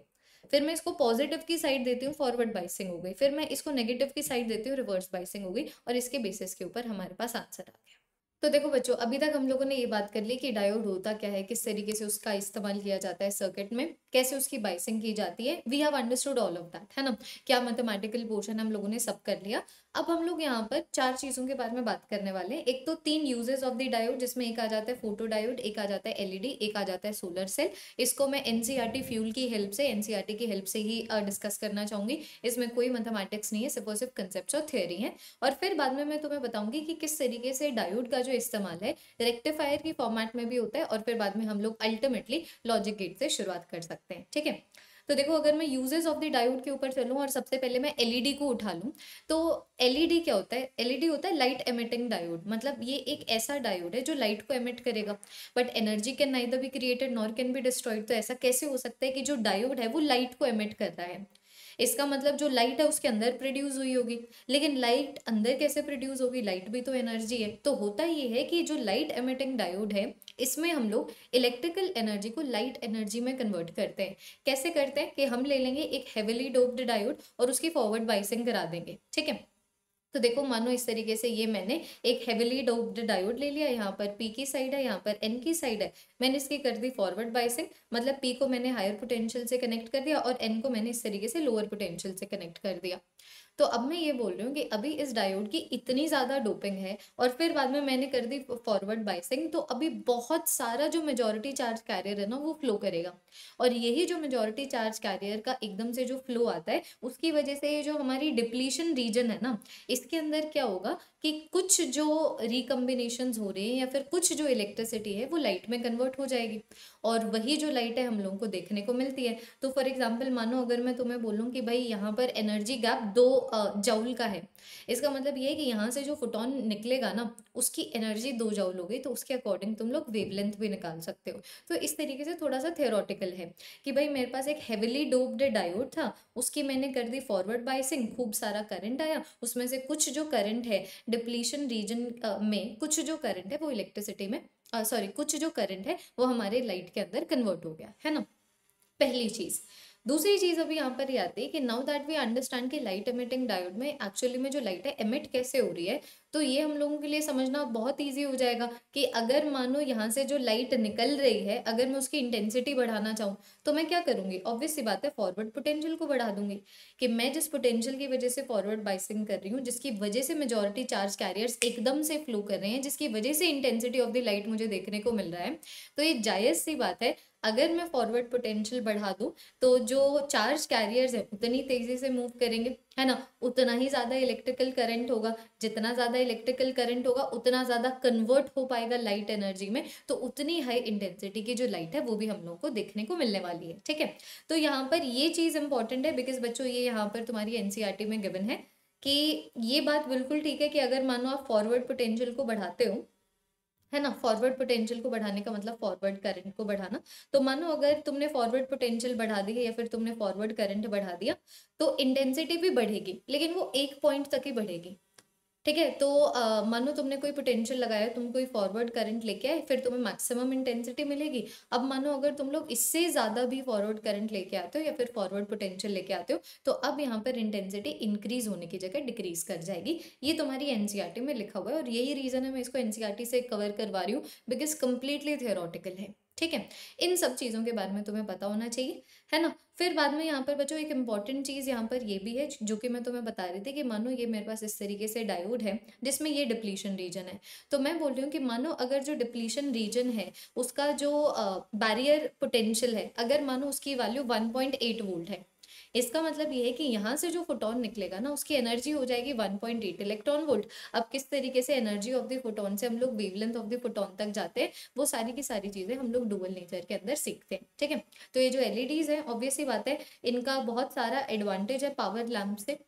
फिर मैं इसको पॉजिटिव की साइड देती हूँ, फॉरवर्ड बाइसिंग हो गई, फिर मैं इसको नेगेटिव की साइड देती हूँ, रिवर्स बाइसिंग हो गई, और इसके बेसिस के ऊपर हमारे पास आंसर आ गया। तो देखो बच्चों, अभी तक हम लोगों ने ये बात कर ली कि डायोड होता क्या है, किस तरीके से उसका इस्तेमाल किया जाता है सर्किट में, कैसे उसकी बाइसिंग की जाती है। We have understood all of that, है ना, क्या मैथमेटिकल पोर्शन हम लोगों ने सब कर लिया। अब हम लोग यहाँ पर चार चीज़ों के बारे में बात करने वाले हैं। एक तो तीन यूजेज ऑफ द डायोड, जिसमें एक आ जाता है फोटो डायोड, एक आ जाता है एलईडी, एक आ जाता है सोलर सेल। इसको मैं एनसीईआरटी फ्यूल की हेल्प से एनसीईआरटी की हेल्प से ही डिस्कस करना चाहूँगी। इसमें कोई मैथमेटिक्स नहीं है, सिर्फ और सिर्फ कंसेप्ट और थियोरी है। और फिर बाद में मैं तुम्हें बताऊँगी कि किस तरीके से डायोड का जो इस्तेमाल है रेक्टिफायर की फॉर्मेट में भी होता है, और फिर बाद में हम लोग अल्टीमेटली लॉजिक गेट से शुरुआत कर सकते हैं। ठीक है, तो देखो, अगर मैं यूजेस ऑफ द डायोड के ऊपर चलूँ और सबसे पहले मैं एलईडी को उठा लूँ, तो एलईडी क्या होता है? एलईडी होता है लाइट एमिटिंग डायोड, मतलब ये एक ऐसा डायोड है जो लाइट को एमिट करेगा, but energy can neither be created nor can be destroyed. तो ऐसा कैसे हो सकता है कि जो डायोड है वो लाइट को एमिट कर रहा है? इसका मतलब जो लाइट है उसके अंदर प्रोड्यूस हुई होगी, लेकिन लाइट अंदर कैसे प्रोड्यूस होगी? लाइट भी तो एनर्जी है। तो होता ये है कि जो लाइट एमिटिंग डायोड है, इसमें हम लोग इलेक्ट्रिकल एनर्जी को लाइट एनर्जी में कन्वर्ट करते हैं। कैसे करते हैं कि हम ले लेंगे एक हेविली डोप्ड डायोड और उसकी फॉरवर्ड बाइसिंग करा देंगे। ठीक है, तो देखो, मानो इस तरीके से ये मैंने एक हेविली डोप्ड डायोड ले लिया, यहाँ पर पी की साइड है, यहाँ पर एन की साइड है। मैंने इसकी कर दी फॉरवर्ड बाइसिंग, मतलब पी को मैंने हायर पोटेंशियल से कनेक्ट कर दिया और एन को मैंने इस तरीके से लोअर पोटेंशियल से कनेक्ट कर दिया। तो अब मैं ये बोल रही हूँ कि अभी इस डायोड की इतनी ज़्यादा डोपिंग है और फिर बाद में मैंने कर दी फॉरवर्ड बाइसिंग, तो अभी बहुत सारा जो मेजॉरिटी चार्ज कैरियर है ना, वो फ्लो करेगा, और यही जो मेजॉरिटी चार्ज कैरियर का एकदम से जो फ्लो आता है, उसकी वजह से ये जो हमारी डिप्लीशन रीजन है ना, इसके अंदर क्या होगा कि कुछ जो रिकम्बिनेशन हो रहे हैं या फिर कुछ जो इलेक्ट्रिसिटी है वो लाइट में कन्वर्ट हो जाएगी, और वही जो लाइट है हम लोगों को देखने को मिलती है। तो फॉर एग्जाम्पल, मानो अगर मैं तुम्हें बोलूँ कि भाई यहाँ पर एनर्जी गैप दो जाउल का है, इसका मतलब ये है कि यहाँ से जो फोटोन निकलेगा ना, उसकी एनर्जी दो जाउल हो गई, तो उसके अकॉर्डिंग तुम लोग वेवलेंथ भी निकाल सकते हो। तो इस तरीके से थोड़ा सा थ्योरेटिकल है कि भाई मेरे पास एक हेविली डोप्ड डायोड था, उसकी मैंने कर दी फॉरवर्ड बाइसिंग, खूब सारा करंट आया, उसमें से कुछ जो करंट है डिप्लीशन रीजन में, कुछ जो करंट है वो इलेक्ट्रिसिटी में सॉरी कुछ जो करंट है वो हमारे लाइट के अंदर कन्वर्ट हो गया, है ना, पहली चीज़। दूसरी चीज़ अभी यहाँ पर ये आती है कि नाउ दैट वी अंडरस्टैंड कि लाइट एमिटिंग डायोड में एक्चुअली में जो लाइट है एमिट कैसे हो रही है, तो ये हम लोगों के लिए समझना बहुत इजी हो जाएगा कि अगर मानो यहाँ से जो लाइट निकल रही है, अगर मैं उसकी इंटेंसिटी बढ़ाना चाहूँ तो मैं क्या करूँगी? ऑब्वियस सी बात है, फॉरवर्ड पोटेंशियल को बढ़ा दूंगी, कि मैं जिस पोटेंशियल की वजह से फॉरवर्ड बाइसिंग कर रही हूँ, जिसकी वजह से मेजॉरिटी चार्ज कैरियर्स एकदम से फ्लो कर रहे हैं, जिसकी वजह से इंटेंसिटी ऑफ द लाइट मुझे देखने को मिल रहा है। तो ये जायज़ सी बात है, अगर मैं फॉरवर्ड पोटेंशियल बढ़ा दूं तो जो चार्ज कैरियर्स हैं उतनी तेज़ी से मूव करेंगे, है ना, उतना ही ज़्यादा इलेक्ट्रिकल करंट होगा, जितना ज़्यादा इलेक्ट्रिकल करंट होगा उतना ज़्यादा कन्वर्ट हो पाएगा लाइट एनर्जी में, तो उतनी हाई इंटेंसिटी की जो लाइट है वो भी हम लोगों को देखने को मिलने वाली है। ठीक है, तो यहाँ पर ये चीज़ इंपॉर्टेंट है, बिकॉज बच्चों ये यहाँ पर तुम्हारी एनसीईआरटी में गिवन है कि ये बात बिल्कुल ठीक है कि अगर मानो आप फॉरवर्ड पोटेंशियल को बढ़ाते हो, है ना, फॉरवर्ड पोटेंशियल को बढ़ाने का मतलब फॉरवर्ड करंट को बढ़ाना, तो मानो अगर तुमने फॉरवर्ड पोटेंशियल बढ़ा दी है या फिर तुमने फॉरवर्ड करंट बढ़ा दिया तो इंटेंसिटी भी बढ़ेगी, लेकिन वो एक पॉइंट तक ही बढ़ेगी। ठीक है, तो uh, मानो तुमने कोई पोटेंशियल लगाया, तुम कोई फॉरवर्ड करंट लेके आए, फिर तुम्हें मैक्सिमम इंटेंसिटी मिलेगी। अब मानो अगर तुम लोग इससे ज़्यादा भी फॉरवर्ड करंट लेके आते हो या फिर फॉरवर्ड पोटेंशियल लेके आते हो, तो अब यहाँ पर इंटेंसिटी इंक्रीज होने की जगह डिक्रीज कर जाएगी। ये तुम्हारी एनसीईआरटी में लिखा हुआ है और यही रीज़न है मैं इसको एनसीईआरटी से कवर करवा रही हूँ, बिकॉज कम्प्लीटली थियोरटिकल है। ठीक है, इन सब चीज़ों के बारे में तुम्हें पता होना चाहिए, है ना। फिर बाद में यहाँ पर बच्चों एक इम्पॉर्टेंट चीज़ यहाँ पर ये भी है, जो कि मैं तुम्हें बता रही थी कि मानो ये मेरे पास इस तरीके से डायोड है जिसमें ये डिप्लीशन रीजन है, तो मैं बोल रही हूँ कि मानो अगर जो डिप्लीशन रीजन है उसका जो बैरियर पोटेंशियल है, अगर मानो उसकी value one point eight volt है, इसका मतलब ये है कि यहाँ से जो फोटोन निकलेगा ना, उसकी एनर्जी हो जाएगी one point eight electron volt. अब किस तरीके से एनर्जी ऑफ द फोटोन से हम लोग वेवलेंथ ऑफ द फोटोन तक जाते हैं, वो सारी की सारी चीज़ें हम लोग डुअल नेचर के अंदर सीखते हैं। ठीक है, तो ये जो एलईडीज़ हैं, ऑब्वियसली बात है, इनका बहुत सारा एडवांटेज है पावर लैम्प से।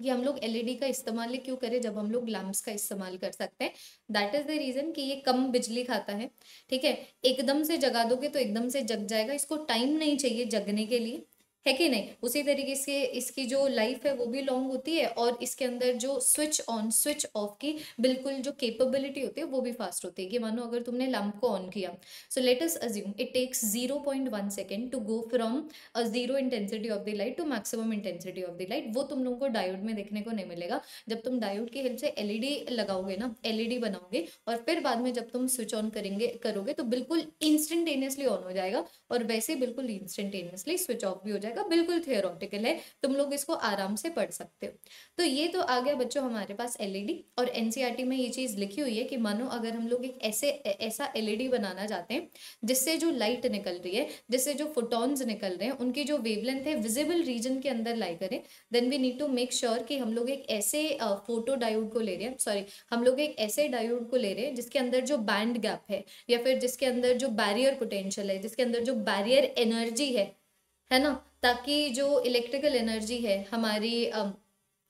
ये हम लोग एलईडी का इस्तेमाल क्यों करें जब हम लोग लैम्प्स का इस्तेमाल कर सकते हैं? दैट इज़ द रीज़न कि ये कम बिजली खाता है। ठीक है, एकदम से जगा दोगे तो एकदम से जग जाएगा, इसको टाइम नहीं चाहिए जगने के लिए। है कि नहीं। उसी तरीके से इसकी जो लाइफ है वो भी लॉन्ग होती है और इसके अंदर जो स्विच ऑन स्विच ऑफ की बिल्कुल जो कैपेबिलिटी होती है वो भी फास्ट होती है। कि मानो अगर तुमने लैम्प को ऑन किया, so let us assume it takes zero point one second to go from zero intensity of the light to maximum intensity of the light. वो तुम लोगों को डायोड में देखने को नहीं मिलेगा। जब तुम डायोड की हेल्प से एलईडी लगाओगे ना, एलईडी बनाओगे और फिर बाद में जब तुम स्विच ऑन करेंगे करोगे तो बिल्कुल इंस्टेंटेनियसली ऑन हो जाएगा और वैसे बिल्कुल इंस्टेंटेनियसली स्विच ऑफ भी हो जाएगा। बिल्कुल थियोरटिकल है, तुम लोग इसको आराम से पढ़ सकते हो। तो ये तो आ गया बच्चों हमारे पास एलईडी। और एनसीईआरटी में ये चीज लिखी हुई है कि मानो अगर हम लोग एक ऐसे ऐसा एलईडी बनाना चाहते हैं जिससे जो लाइट निकल रही है, जिससे जो फोटॉन्स निकल रहे हैं उनकी जो वेवलेंथ है विजिबल रीजन के अंदर लाई करें, then we need to make sure कि हम लोग एक ऐसे फोटो डायोड को ले रहे हैं, सॉरी हम लोग एक ऐसे डायोड को ले रहे हैं जिसके अंदर जो बैंड गैप है या फिर जिसके अंदर जो बैरियर पोटेंशियल है, जिसके अंदर जो बैरियर एनर्जी है, है ना, ताकि जो इलेक्ट्रिकल एनर्जी है हमारी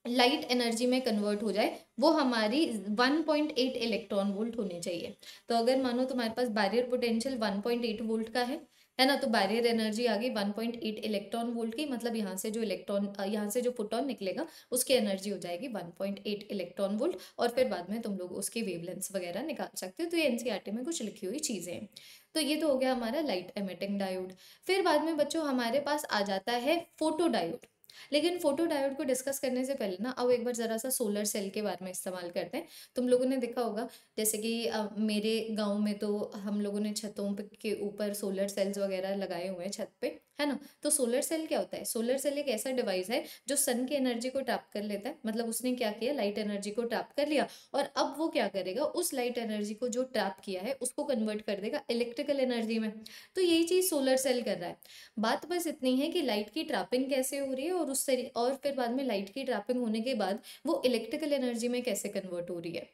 लाइट एनर्जी में कन्वर्ट हो जाए, वो हमारी one point eight electron volt होनी चाहिए। तो अगर मानो तुम्हारे पास barrier potential one point eight volt का है है ना, तो बैरियर एनर्जी आ गई one point eight electron volt की, मतलब यहाँ से जो इलेक्ट्रॉन यहाँ से जो फोटोन निकलेगा उसकी एनर्जी हो जाएगी one point eight electron volt और फिर बाद में तुम लोग उसकी वेवलेंथ्स वगैरह निकाल सकते हो। तो ये एनसीईआरटी में कुछ लिखी हुई चीज़ें हैं। तो ये तो हो गया हमारा लाइट एमिटिंग डायोड। फिर बाद में बच्चों हमारे पास आ जाता है फोटो डायोड। लेकिन फोटो डायोड को डिस्कस करने से पहले ना अब एक बार जरा सा सोलर सेल के बारे में इस्तेमाल करते हैं। तुम लोगों ने देखा होगा जैसे कि आ, मेरे गांव में तो हम लोगों ने छतों के ऊपर सोलर सेल्स वगैरह लगाए हुए हैं छत पे, है ना। तो सोलर सेल क्या होता है? सोलर सेल एक ऐसा डिवाइस है जो सन की एनर्जी को टैप कर लेता है। मतलब उसने क्या किया, लाइट एनर्जी को टैप कर लिया और अब वो क्या करेगा, उस लाइट एनर्जी को जो टैप किया है उसको कन्वर्ट कर देगा इलेक्ट्रिकल एनर्जी में। तो यही चीज़ सोलर सेल कर रहा है। बात बस इतनी है कि लाइट की ट्रैपिंग कैसे हो रही है और उस और फिर बाद में लाइट की ट्रैपिंग होने के बाद वो इलेक्ट्रिकल एनर्जी में कैसे कन्वर्ट हो रही है।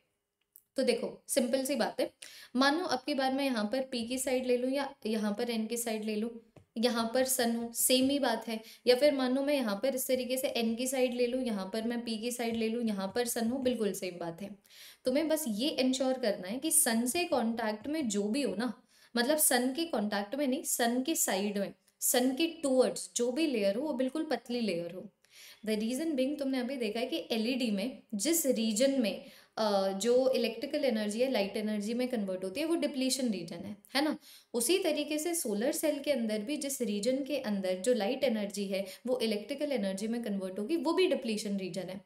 तो देखो सिंपल सी बात है, मानो अब की बार मैं यहाँ पर पी की साइड ले लूँ या यहाँ पर एन की साइड ले लूँ, यहाँ पर सन हो, सेम ही बात है। या फिर मानो मैं यहाँ पर इस तरीके से एन की साइड ले लूँ, यहाँ पर मैं पी की साइड ले लूँ, यहाँ पर सन हो, बिल्कुल सेम बात है। तुम्हें बस ये इंश्योर करना है कि सन से कॉन्टैक्ट में जो भी हो ना, मतलब सन के कॉन्टैक्ट में नहीं, सन के साइड में, सन के टूवर्ड्स जो भी लेयर हो वो बिल्कुल पतली लेयर हो। द रीज़न बीइंग तुमने अभी देखा है कि एलईडी में जिस रीजन में जो इलेक्ट्रिकल एनर्जी है लाइट एनर्जी में कन्वर्ट होती है वो डिप्लीशन रीजन है, है ना। उसी तरीके से सोलर सेल के अंदर भी जिस रीजन के अंदर जो लाइट एनर्जी है वो इलेक्ट्रिकल एनर्जी में कन्वर्ट होगी वो भी डिप्लीशन रीजन है।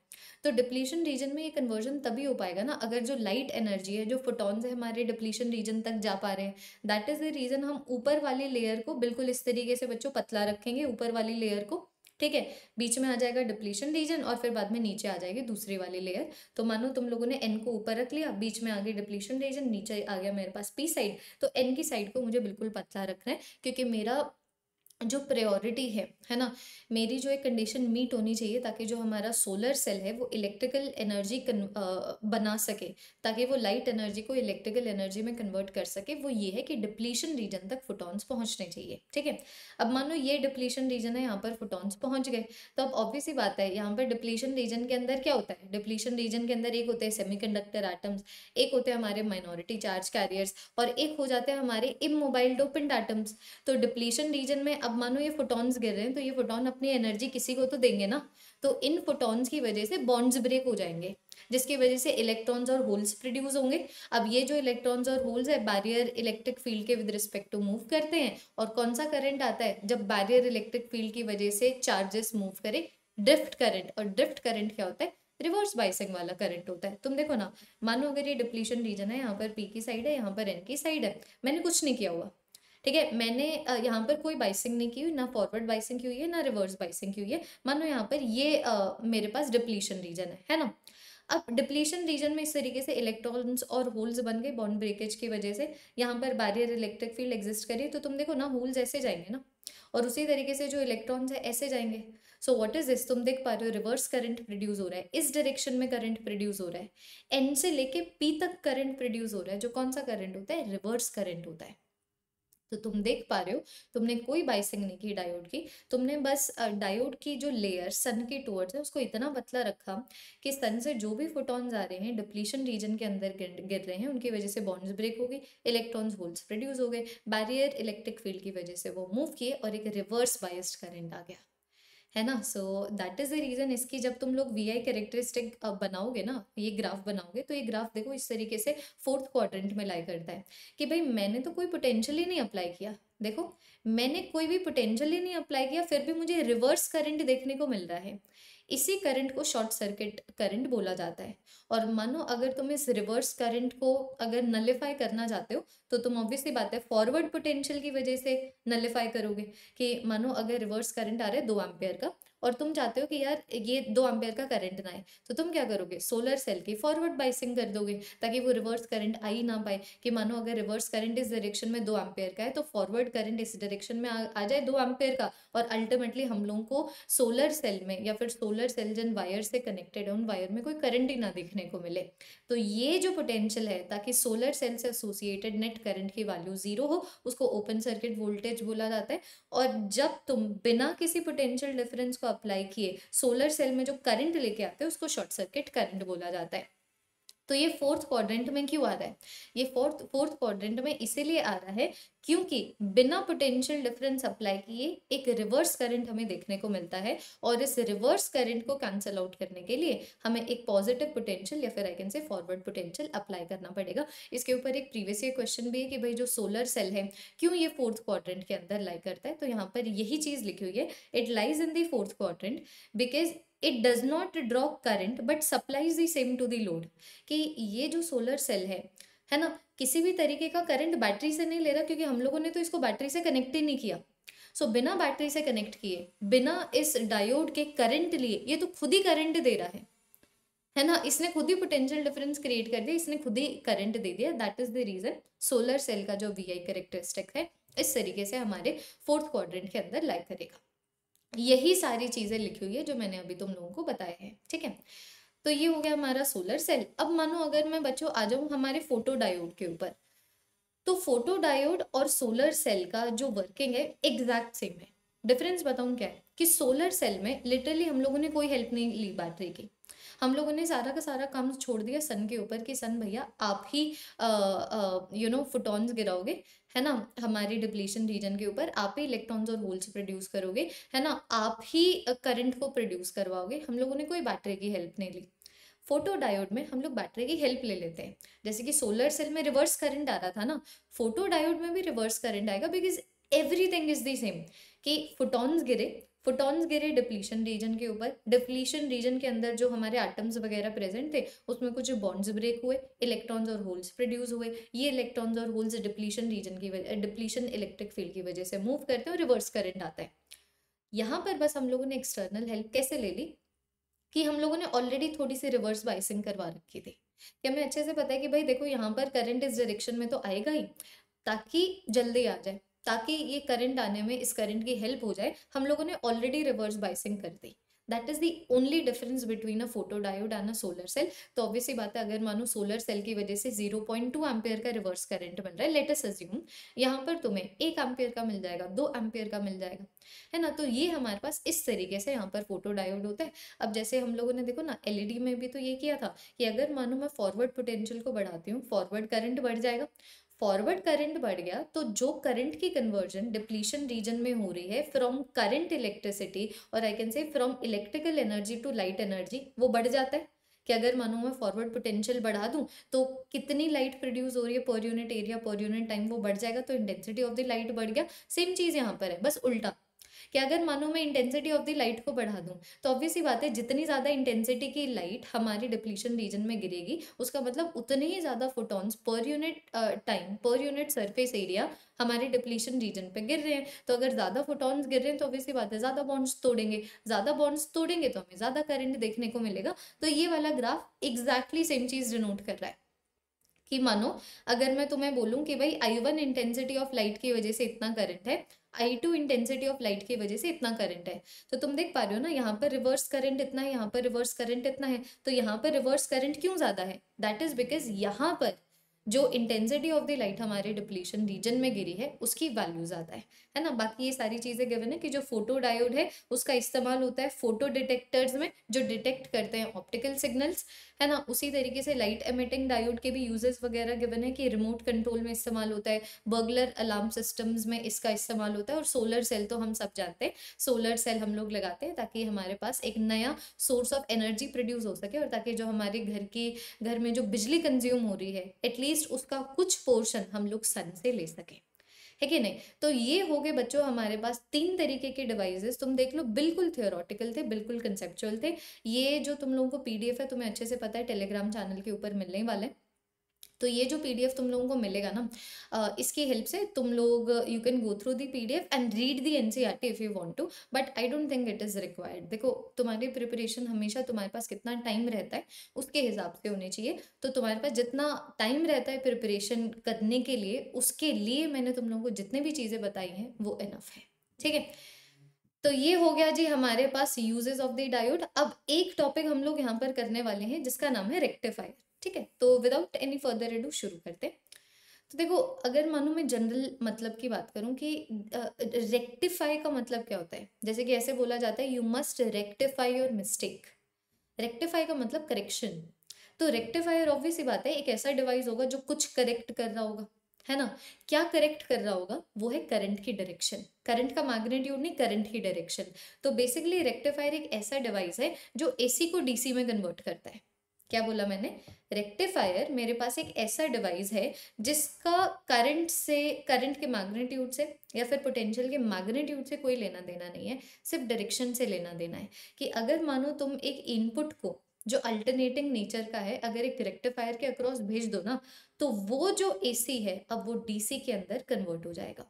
तो डिप्लीशन रीजन में ये कन्वर्जन तभी हो पाएगा ना अगर जो लाइट एनर्जी है, जो फोटॉन्स है, हमारे डिप्लीशन रीजन तक जा पा रहे हैं। दैट इज़ द रीज़न हम ऊपर वाली लेयर को बिल्कुल इस तरीके से बच्चों पतला रखेंगे, ऊपर वाली लेयर को, ठीक है, बीच में आ जाएगा डिप्लीशन रीजन और फिर बाद में नीचे आ जाएगी दूसरी वाली लेयर। तो मानो तुम लोगों ने एन को ऊपर रख लिया, बीच में आ गई डिप्लीशन रीजन, नीचे आ गया मेरे पास पी साइड, तो एन की साइड को मुझे बिल्कुल पतला रखना है क्योंकि मेरा जो प्रायोरिटी है, है ना, मेरी जो एक कंडीशन मीट होनी चाहिए ताकि जो हमारा सोलर सेल है वो इलेक्ट्रिकल एनर्जी कन बना सके, ताकि वो लाइट एनर्जी को इलेक्ट्रिकल एनर्जी में कन्वर्ट कर सके, वो ये है कि डिप्लीशन रीजन तक फोटॉन्स पहुंचने चाहिए, ठीक है। अब मानो ये डिप्लीशन रीजन है, यहाँ पर फोटॉन्स पहुँच गए, तो अब ऑब्वियस ही बात है यहाँ पर डिप्लीशन रीजन के अंदर क्या होता है, डिप्लीशन रीजन के अंदर एक होते हैं सेमी कंडक्टर आटम्स, एक होते हैं हमारे माइनॉरिटी चार्ज कैरियर्स और एक हो जाते हैं हमारे इमोबाइल डोपेंट आटम्स। तो डिप्लीशन रीजन में अब मानो ये फोटॉन्स गिर रहे हैं तो ये फोटॉन अपनी एनर्जी किसी को तो देंगे ना, तो इन फोटॉन्स की वजह से बॉन्ड्स ब्रेक हो जाएंगे जिसकी वजह से इलेक्ट्रॉन्स और होल्स प्रोड्यूस होंगे। अब ये जो इलेक्ट्रॉन्स और होल्स है बैरियर इलेक्ट्रिक फील्ड के विद रिस्पेक्ट टू मूव करते हैं और कौन सा करंट आता है, जब बैरियर इलेक्ट्रिक फील्ड की वजह से चार्जेस मूव करे, ड्रिफ्ट करंट। और ड्रिफ्ट करंट क्या होता है, रिवर्स बाइसिंग वाला करंट होता है। तुम देखो ना, मानो अगर ये डिप्लीशन रीजन है, यहाँ पर पी की साइड है, यहाँ पर एन की साइड है, मैंने कुछ नहीं किया हुआ, ठीक है, मैंने यहाँ पर कोई बाइसिंग नहीं की हुई, ना फॉरवर्ड बाइसिंग की हुई है ना रिवर्स बाइसिंग की हुई है। मानो यहाँ पर ये आ, मेरे पास डिप्लीशन रीजन है, है ना। अब डिप्लीशन रीजन में इस तरीके से इलेक्ट्रॉन्स और होल्स बन गए बॉन्ड ब्रेकेज की वजह से, यहाँ पर बैरियर इलेक्ट्रिक फील्ड एग्जिस्ट करी, तो तुम देखो ना होल्स ऐसे जाएंगे ना और उसी तरीके से जो इलेक्ट्रॉन्स है ऐसे जाएंगे। सो व्हाट इज दिस, तुम देख पा रहे हो रिवर्स करंट प्रोड्यूस हो रहा है, इस डायरेक्शन में करंट प्रोड्यूस हो रहा है, एन से लेके पी तक करंट प्रोड्यूस हो रहा है, जो कौन सा करंट होता है, रिवर्स करंट होता है। तो तुम देख पा रहे हो तुमने कोई बाइसिंग नहीं की डायोड की, तुमने बस डायोड की जो लेयर सन के टुवर्ड्स है उसको इतना पतला रखा कि सन से जो भी फोटॉन्स आ रहे हैं डिप्लीशन रीजन के अंदर गिर रहे हैं, उनकी वजह से बॉन्ड्स ब्रेक हो गई, इलेक्ट्रॉन्स होल्स प्रोड्यूस हो गए, बैरियर इलेक्ट्रिक फील्ड की वजह से वो मूव किए और एक रिवर्स बाइस्ड करंट आ गया। है ना। So that is the reason. इसकी जब तुम लोग वी आई कैरेक्टरिस्टिक बनाओगे ना, ये ग्राफ बनाओगे, तो ये ग्राफ देखो इस तरीके से फोर्थ क्वाड्रेंट में लाई करता है कि भाई मैंने तो कोई पोटेंशियल ही नहीं अप्लाई किया, देखो मैंने कोई भी पोटेंशियल ही नहीं अप्लाई किया, फिर भी मुझे रिवर्स करंट देखने को मिल रहा है। इसी करंट को शॉर्ट सर्किट करंट बोला जाता है। और मानो अगर तुम इस रिवर्स करंट को अगर नलिफाई करना चाहते हो तो तुम ऑब्वियसली बात है फॉरवर्ड पोटेंशियल की वजह से नलिफाई करोगे कि मानो अगर रिवर्स करंट आ रहा है दो एम्पियर का और तुम चाहते हो कि यार ये दो एम्पियर का करंट ना आए, तो तुम क्या करोगे, सोलर सेल की फॉरवर्ड बाइसिंग कर दोगे ताकि वो रिवर्स करंट आ ही ना पाए। कि मानो अगर रिवर्स करंट इस डायरेक्शन में दो एम्पियर का है तो फॉरवर्ड करंट इस डायरेक्शन में आ, आ जाए दो एम्पियर का, और अल्टीमेटली हम लोगों को सोलर सेल में या फिर सोलर सेल जिन वायर से कनेक्टेड है उन वायर में कोई करंट ही ना देखने को मिले। तो ये जो पोटेंशियल है, ताकि सोलर सेल से एसोसिएटेड नेट करंट की वैल्यू जीरो हो, उसको ओपन सर्किट वोल्टेज बोला जाता है। और जब तुम बिना किसी पोटेंशियल डिफरेंस को अप्लाई किए सोलर सेल में जो करंट लेके आते हैं उसको शॉर्ट सर्किट करंट बोला जाता है। तो ये फोर्थ क्वाड्रेंट में क्यों आ रहा है? ये फोर्थ फोर्थ क्वाड्रेंट में इसीलिए आ रहा है क्योंकि बिना पोटेंशियल डिफरेंस अप्लाई किए एक रिवर्स करंट हमें देखने को मिलता है, और इस रिवर्स करंट को कैंसिल आउट करने के लिए हमें एक पॉजिटिव पोटेंशियल या फिर I can say forward potential apply करना पड़ेगा। इसके ऊपर एक प्रीवियस ईयर क्वेश्चन भी है कि भाई जो सोलर सेल है क्यों ये फोर्थ क्वाड्रेंट के अंदर लाई करता है, तो यहाँ पर यही चीज़ लिखी हुई है, it lies in the fourth quadrant because it does not draw current but supplies the same to the load. कि ये जो सोलर सेल है है ना, किसी भी तरीके का करंट बैटरी से नहीं ले रहा, क्योंकि हम लोगों ने तो इसको बैटरी से कनेक्ट ही नहीं किया। सो so, बिना बैटरी से कनेक्ट किए, बिना इस डायोड के करंट लिए, ये तो खुद ही करंट दे रहा है है ना, इसने खुद ही पोटेंशियल डिफरेंस क्रिएट कर दिया, इसने खुद ही करंट दे दिया। That is the reason solar cell का जो वी आई कैरेक्टरिस्टिक है इस तरीके से हमारे फोर्थ क्वाड्रेंट के अंदर लाई करेगा। यही सारी चीज़ें लिखी हुई है जो मैंने अभी तुम लोगों को बताया है, ठीक है। तो ये हो गया हमारा सोलर सेल। अब मानो अगर मैं बच्चों आ जाऊँ हमारे फोटोडायोड के ऊपर, तो फोटोडायोड और सोलर सेल का जो वर्किंग है एग्जैक्ट सेम है। डिफरेंस बताऊँ क्या है कि सोलर सेल में लिटरली हम लोगों ने कोई हेल्प नहीं ली बैटरी की, हम लोगों ने सारा का सारा काम छोड़ दिया सन के ऊपर कि सन भैया आप ही यू नो फोटॉन्स गिराओगे, है ना, हमारे डिप्लीशन रीजन के ऊपर आप ही इलेक्ट्रॉन्स और होल्स प्रोड्यूस करोगे, है ना, आप ही करंट को प्रोड्यूस करवाओगे। हम लोगों ने कोई बैटरी की हेल्प नहीं ली। फोटोडायोड में हम लोग बैटरी की हेल्प ले लेते हैं, जैसे कि सोलर सेल में रिवर्स करंट आ रहा था ना, फोटोडायोड में भी रिवर्स करंट आएगा because everything is the same. कि फोटॉन्स गिरे, फोटॉन्स गिरे डिप्लीशन रीजन के ऊपर, डिप्लीशन रीजन के अंदर जो हमारे आटम्स वगैरह प्रेजेंट थे उसमें कुछ बॉन्ड्स ब्रेक हुए, इलेक्ट्रॉन्स और होल्स प्रोड्यूस हुए, ये इलेक्ट्रॉन्स और होल्स डिप्लीशन रीजन की वजह डिप्लीशन इलेक्ट्रिक फील्ड की वजह से मूव करते हैं और रिवर्स करंट आता है। यहाँ पर बस हम लोगों ने एक्सटर्नल हेल्प कैसे ले ली कि हम लोगों ने ऑलरेडी थोड़ी सी रिवर्स बाइसिंग करवा रखी थी, कि हमें अच्छे से पता है कि भाई देखो यहाँ पर करंट इस डायरेक्शन में तो आएगा ही, ताकि जल्दी आ जाए, ताकि ये करंट आने में इस करंट की हेल्प हो जाए, हम लोगों ने ऑलरेडी रिवर्स बाइसिंग कर दी। That is the only difference between a photo diode and a solar cell. तो ऑब्वियसली बात है अगर मानो सोलर सेल की वजह से ज़ीरो पॉइंट टू एम्पियर का रिवर्स करंट मिल रहा है, लेट अस अज्यूम यहाँ पर तुम्हें एक एम्पियर का मिल जाएगा, दो एम्पियर का मिल जाएगा, है ना। तो ये हमारे पास इस तरीके से यहाँ पर फोटो डायोड होता है। अब जैसे हम लोगों ने देखो ना एलईडी में भी तो ये किया था कि अगर मानो मैं फॉरवर्ड पोटेंशियल को बढ़ाती हूँ, फॉरवर्ड करंट बढ़ जाएगा, फॉरवर्ड करंट बढ़ गया तो जो करंट की कन्वर्जन डिप्लीशन रीजन में हो रही है फ्रॉम करंट इलेक्ट्रिसिटी और I can say from electrical energy to light energy, वो बढ़ जाता है। कि अगर मानो मैं फॉरवर्ड पोटेंशियल बढ़ा दूं तो कितनी लाइट प्रोड्यूस हो रही है per unit area per unit time, वो बढ़ जाएगा, तो इंटेंसिटी ऑफ द लाइट बढ़ गया। सेम चीज़ यहाँ पर है, बस उल्टा। कि अगर मानो मैं इंटेंसिटी ऑफ द लाइट को बढ़ा दूं तो ऑब्वियस ही बात है जितनी ज़्यादा इंटेंसिटी की लाइट हमारी डिप्लीशन रीजन में गिरेगी उसका मतलब उतने ही ज़्यादा photons per unit time per unit surface area हमारे डिप्लीशन रीजन पे गिर रहे हैं। तो अगर ज़्यादा फोटॉन्स गिर रहे हैं तो ऑब्वियस ही बात है ज़्यादा बॉन्ड्स तोड़ेंगे, ज़्यादा बॉन्ड्स तोड़ेंगे तो हमें ज़्यादा करंट देखने को मिलेगा। तो ये वाला ग्राफ एग्जैक्टली सेम चीज़ डिनोट कर रहा है कि मानो अगर मैं तुम्हें बोलूँ कि भाई I one intensity of light की वजह से इतना करंट है, I two intensity of light की वजह से इतना करंट है, तो तुम देख पा रहे हो ना यहाँ पर रिवर्स करंट इतना है, यहाँ पर रिवर्स करंट इतना है। तो यहाँ पर रिवर्स करंट क्यों ज़्यादा है? दैट इज़ बिकॉज यहाँ पर जो इंटेंसिटी ऑफ द लाइट हमारे डिप्लीशन रीजन में गिरी है उसकी वैल्यू ज़्यादा है। है ना। बाकी ये सारी चीजें गिवन है कि जो फोटो डायोड है उसका इस्तेमाल होता है फोटो डिटेक्टर्स में जो डिटेक्ट करते हैं ऑप्टिकल सिग्नल्स, है ना। उसी तरीके से लाइट एमिटिंग डायोड के भी यूजेस वगैरह गिवन है कि रिमोट कंट्रोल में इस्तेमाल होता है, बर्गलर अलार्म सिस्टम्स में इसका इस्तेमाल होता है, और सोलर सेल तो हम सब जानते हैं, सोलर सेल हम लोग लगाते हैं ताकि हमारे पास एक नया सोर्स ऑफ एनर्जी प्रोड्यूस हो सके और ताकि जो हमारे घर की घर में जो बिजली कंज्यूम हो रही है एटलीस्ट उसका कुछ पोर्शन हम लोग सन से ले सकें, है कि नहीं। तो ये हो गए बच्चों हमारे पास तीन तरीके के डिवाइसेस। तुम देख लो बिल्कुल थियोरटिकल थे, बिल्कुल कंसेप्चुअल थे। ये जो तुम लोगों को पीडीएफ है तुम्हें अच्छे से पता है टेलीग्राम चैनल के ऊपर मिलने वाले, तो ये जो पीडीएफ तुम लोगों को मिलेगा ना इसकी हेल्प से तुम लोग you can go through the PDF and read the NCERT if you want to, but I don't think it is required. देखो तुम्हारी प्रिपरेशन हमेशा तुम्हारे पास कितना टाइम रहता है उसके हिसाब से होने चाहिए, तो तुम्हारे पास जितना टाइम रहता है प्रिपरेशन करने के लिए उसके लिए मैंने तुम लोगों को जितने भी चीजें बताई हैं वो इनफ है, ठीक है। तो ये हो गया जी हमारे पास यूजेस ऑफ द डायोड। अब एक टॉपिक हम लोग यहाँ पर करने वाले हैं जिसका नाम है रेक्टिफायर, ठीक है। तो विदाउट एनी फर्दर एडू शुरू करते हैं। तो देखो अगर मानो मैं जनरल मतलब की बात करूं कि रेक्टिफाई uh, का मतलब क्या होता है, जैसे कि ऐसे बोला जाता है you must rectify your mistake, rectify का मतलब करेक्शन। तो रेक्टिफायर ऑब्वियस ही बात है एक ऐसा डिवाइस होगा जो कुछ करेक्ट कर रहा होगा, है ना। क्या करेक्ट कर रहा होगा, वो है करंट की डायरेक्शन, करंट का मैग्नीट्यूड नहीं करंट की डायरेक्शन। तो बेसिकली रेक्टिफायर एक ऐसा डिवाइस है जो एसी को डीसी में कन्वर्ट करता है। क्या बोला मैंने, रेक्टिफायर मेरे पास एक ऐसा डिवाइस है जिसका करंट से करंट के मैग्नीट्यूड से या फिर पोटेंशियल के मैग्नीट्यूड से कोई लेना देना नहीं है, सिर्फ डायरेक्शन से लेना देना है। कि अगर मानो तुम एक इनपुट को जो अल्टरनेटिंग नेचर का है अगर एक रेक्टिफायर के अक्रॉस भेज दो ना तो वो जो एसी है अब वो डीसी के अंदर कन्वर्ट हो जाएगा।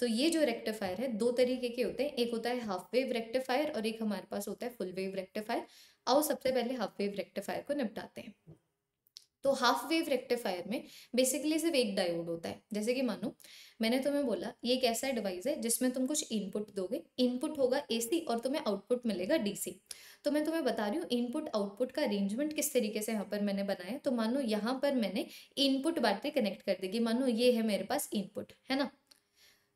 तो ये जो रेक्टिफायर है दो तरीके के होते हैं, एक होता है हाफ वेव रेक्टिफायर और एक हमारे पास होता है फुल वेव रेक्टिफायर। आओ सबसे पहले हाफ वेव रेक्टिफायर को निपटाते हैं। तो हाफ वेव रेक्टिफायर में बेसिकली सिर्फ एक डायोड होता है। जैसे कि मानो मैंने तुम्हें बोला ये एक ऐसा डिवाइस है जिसमें तुम कुछ इनपुट दोगे, इनपुट होगा एसी और तुम्हें आउटपुट मिलेगा डीसी। तो मैं तुम्हें बता रही हूँ इनपुट आउटपुट का अरेंजमेंट किस तरीके से यहाँ पर मैंने बनाया। तो मानो यहाँ पर मैंने इनपुट बैटरी कनेक्ट कर दी कि मानो ये है मेरे पास इनपुट, है ना।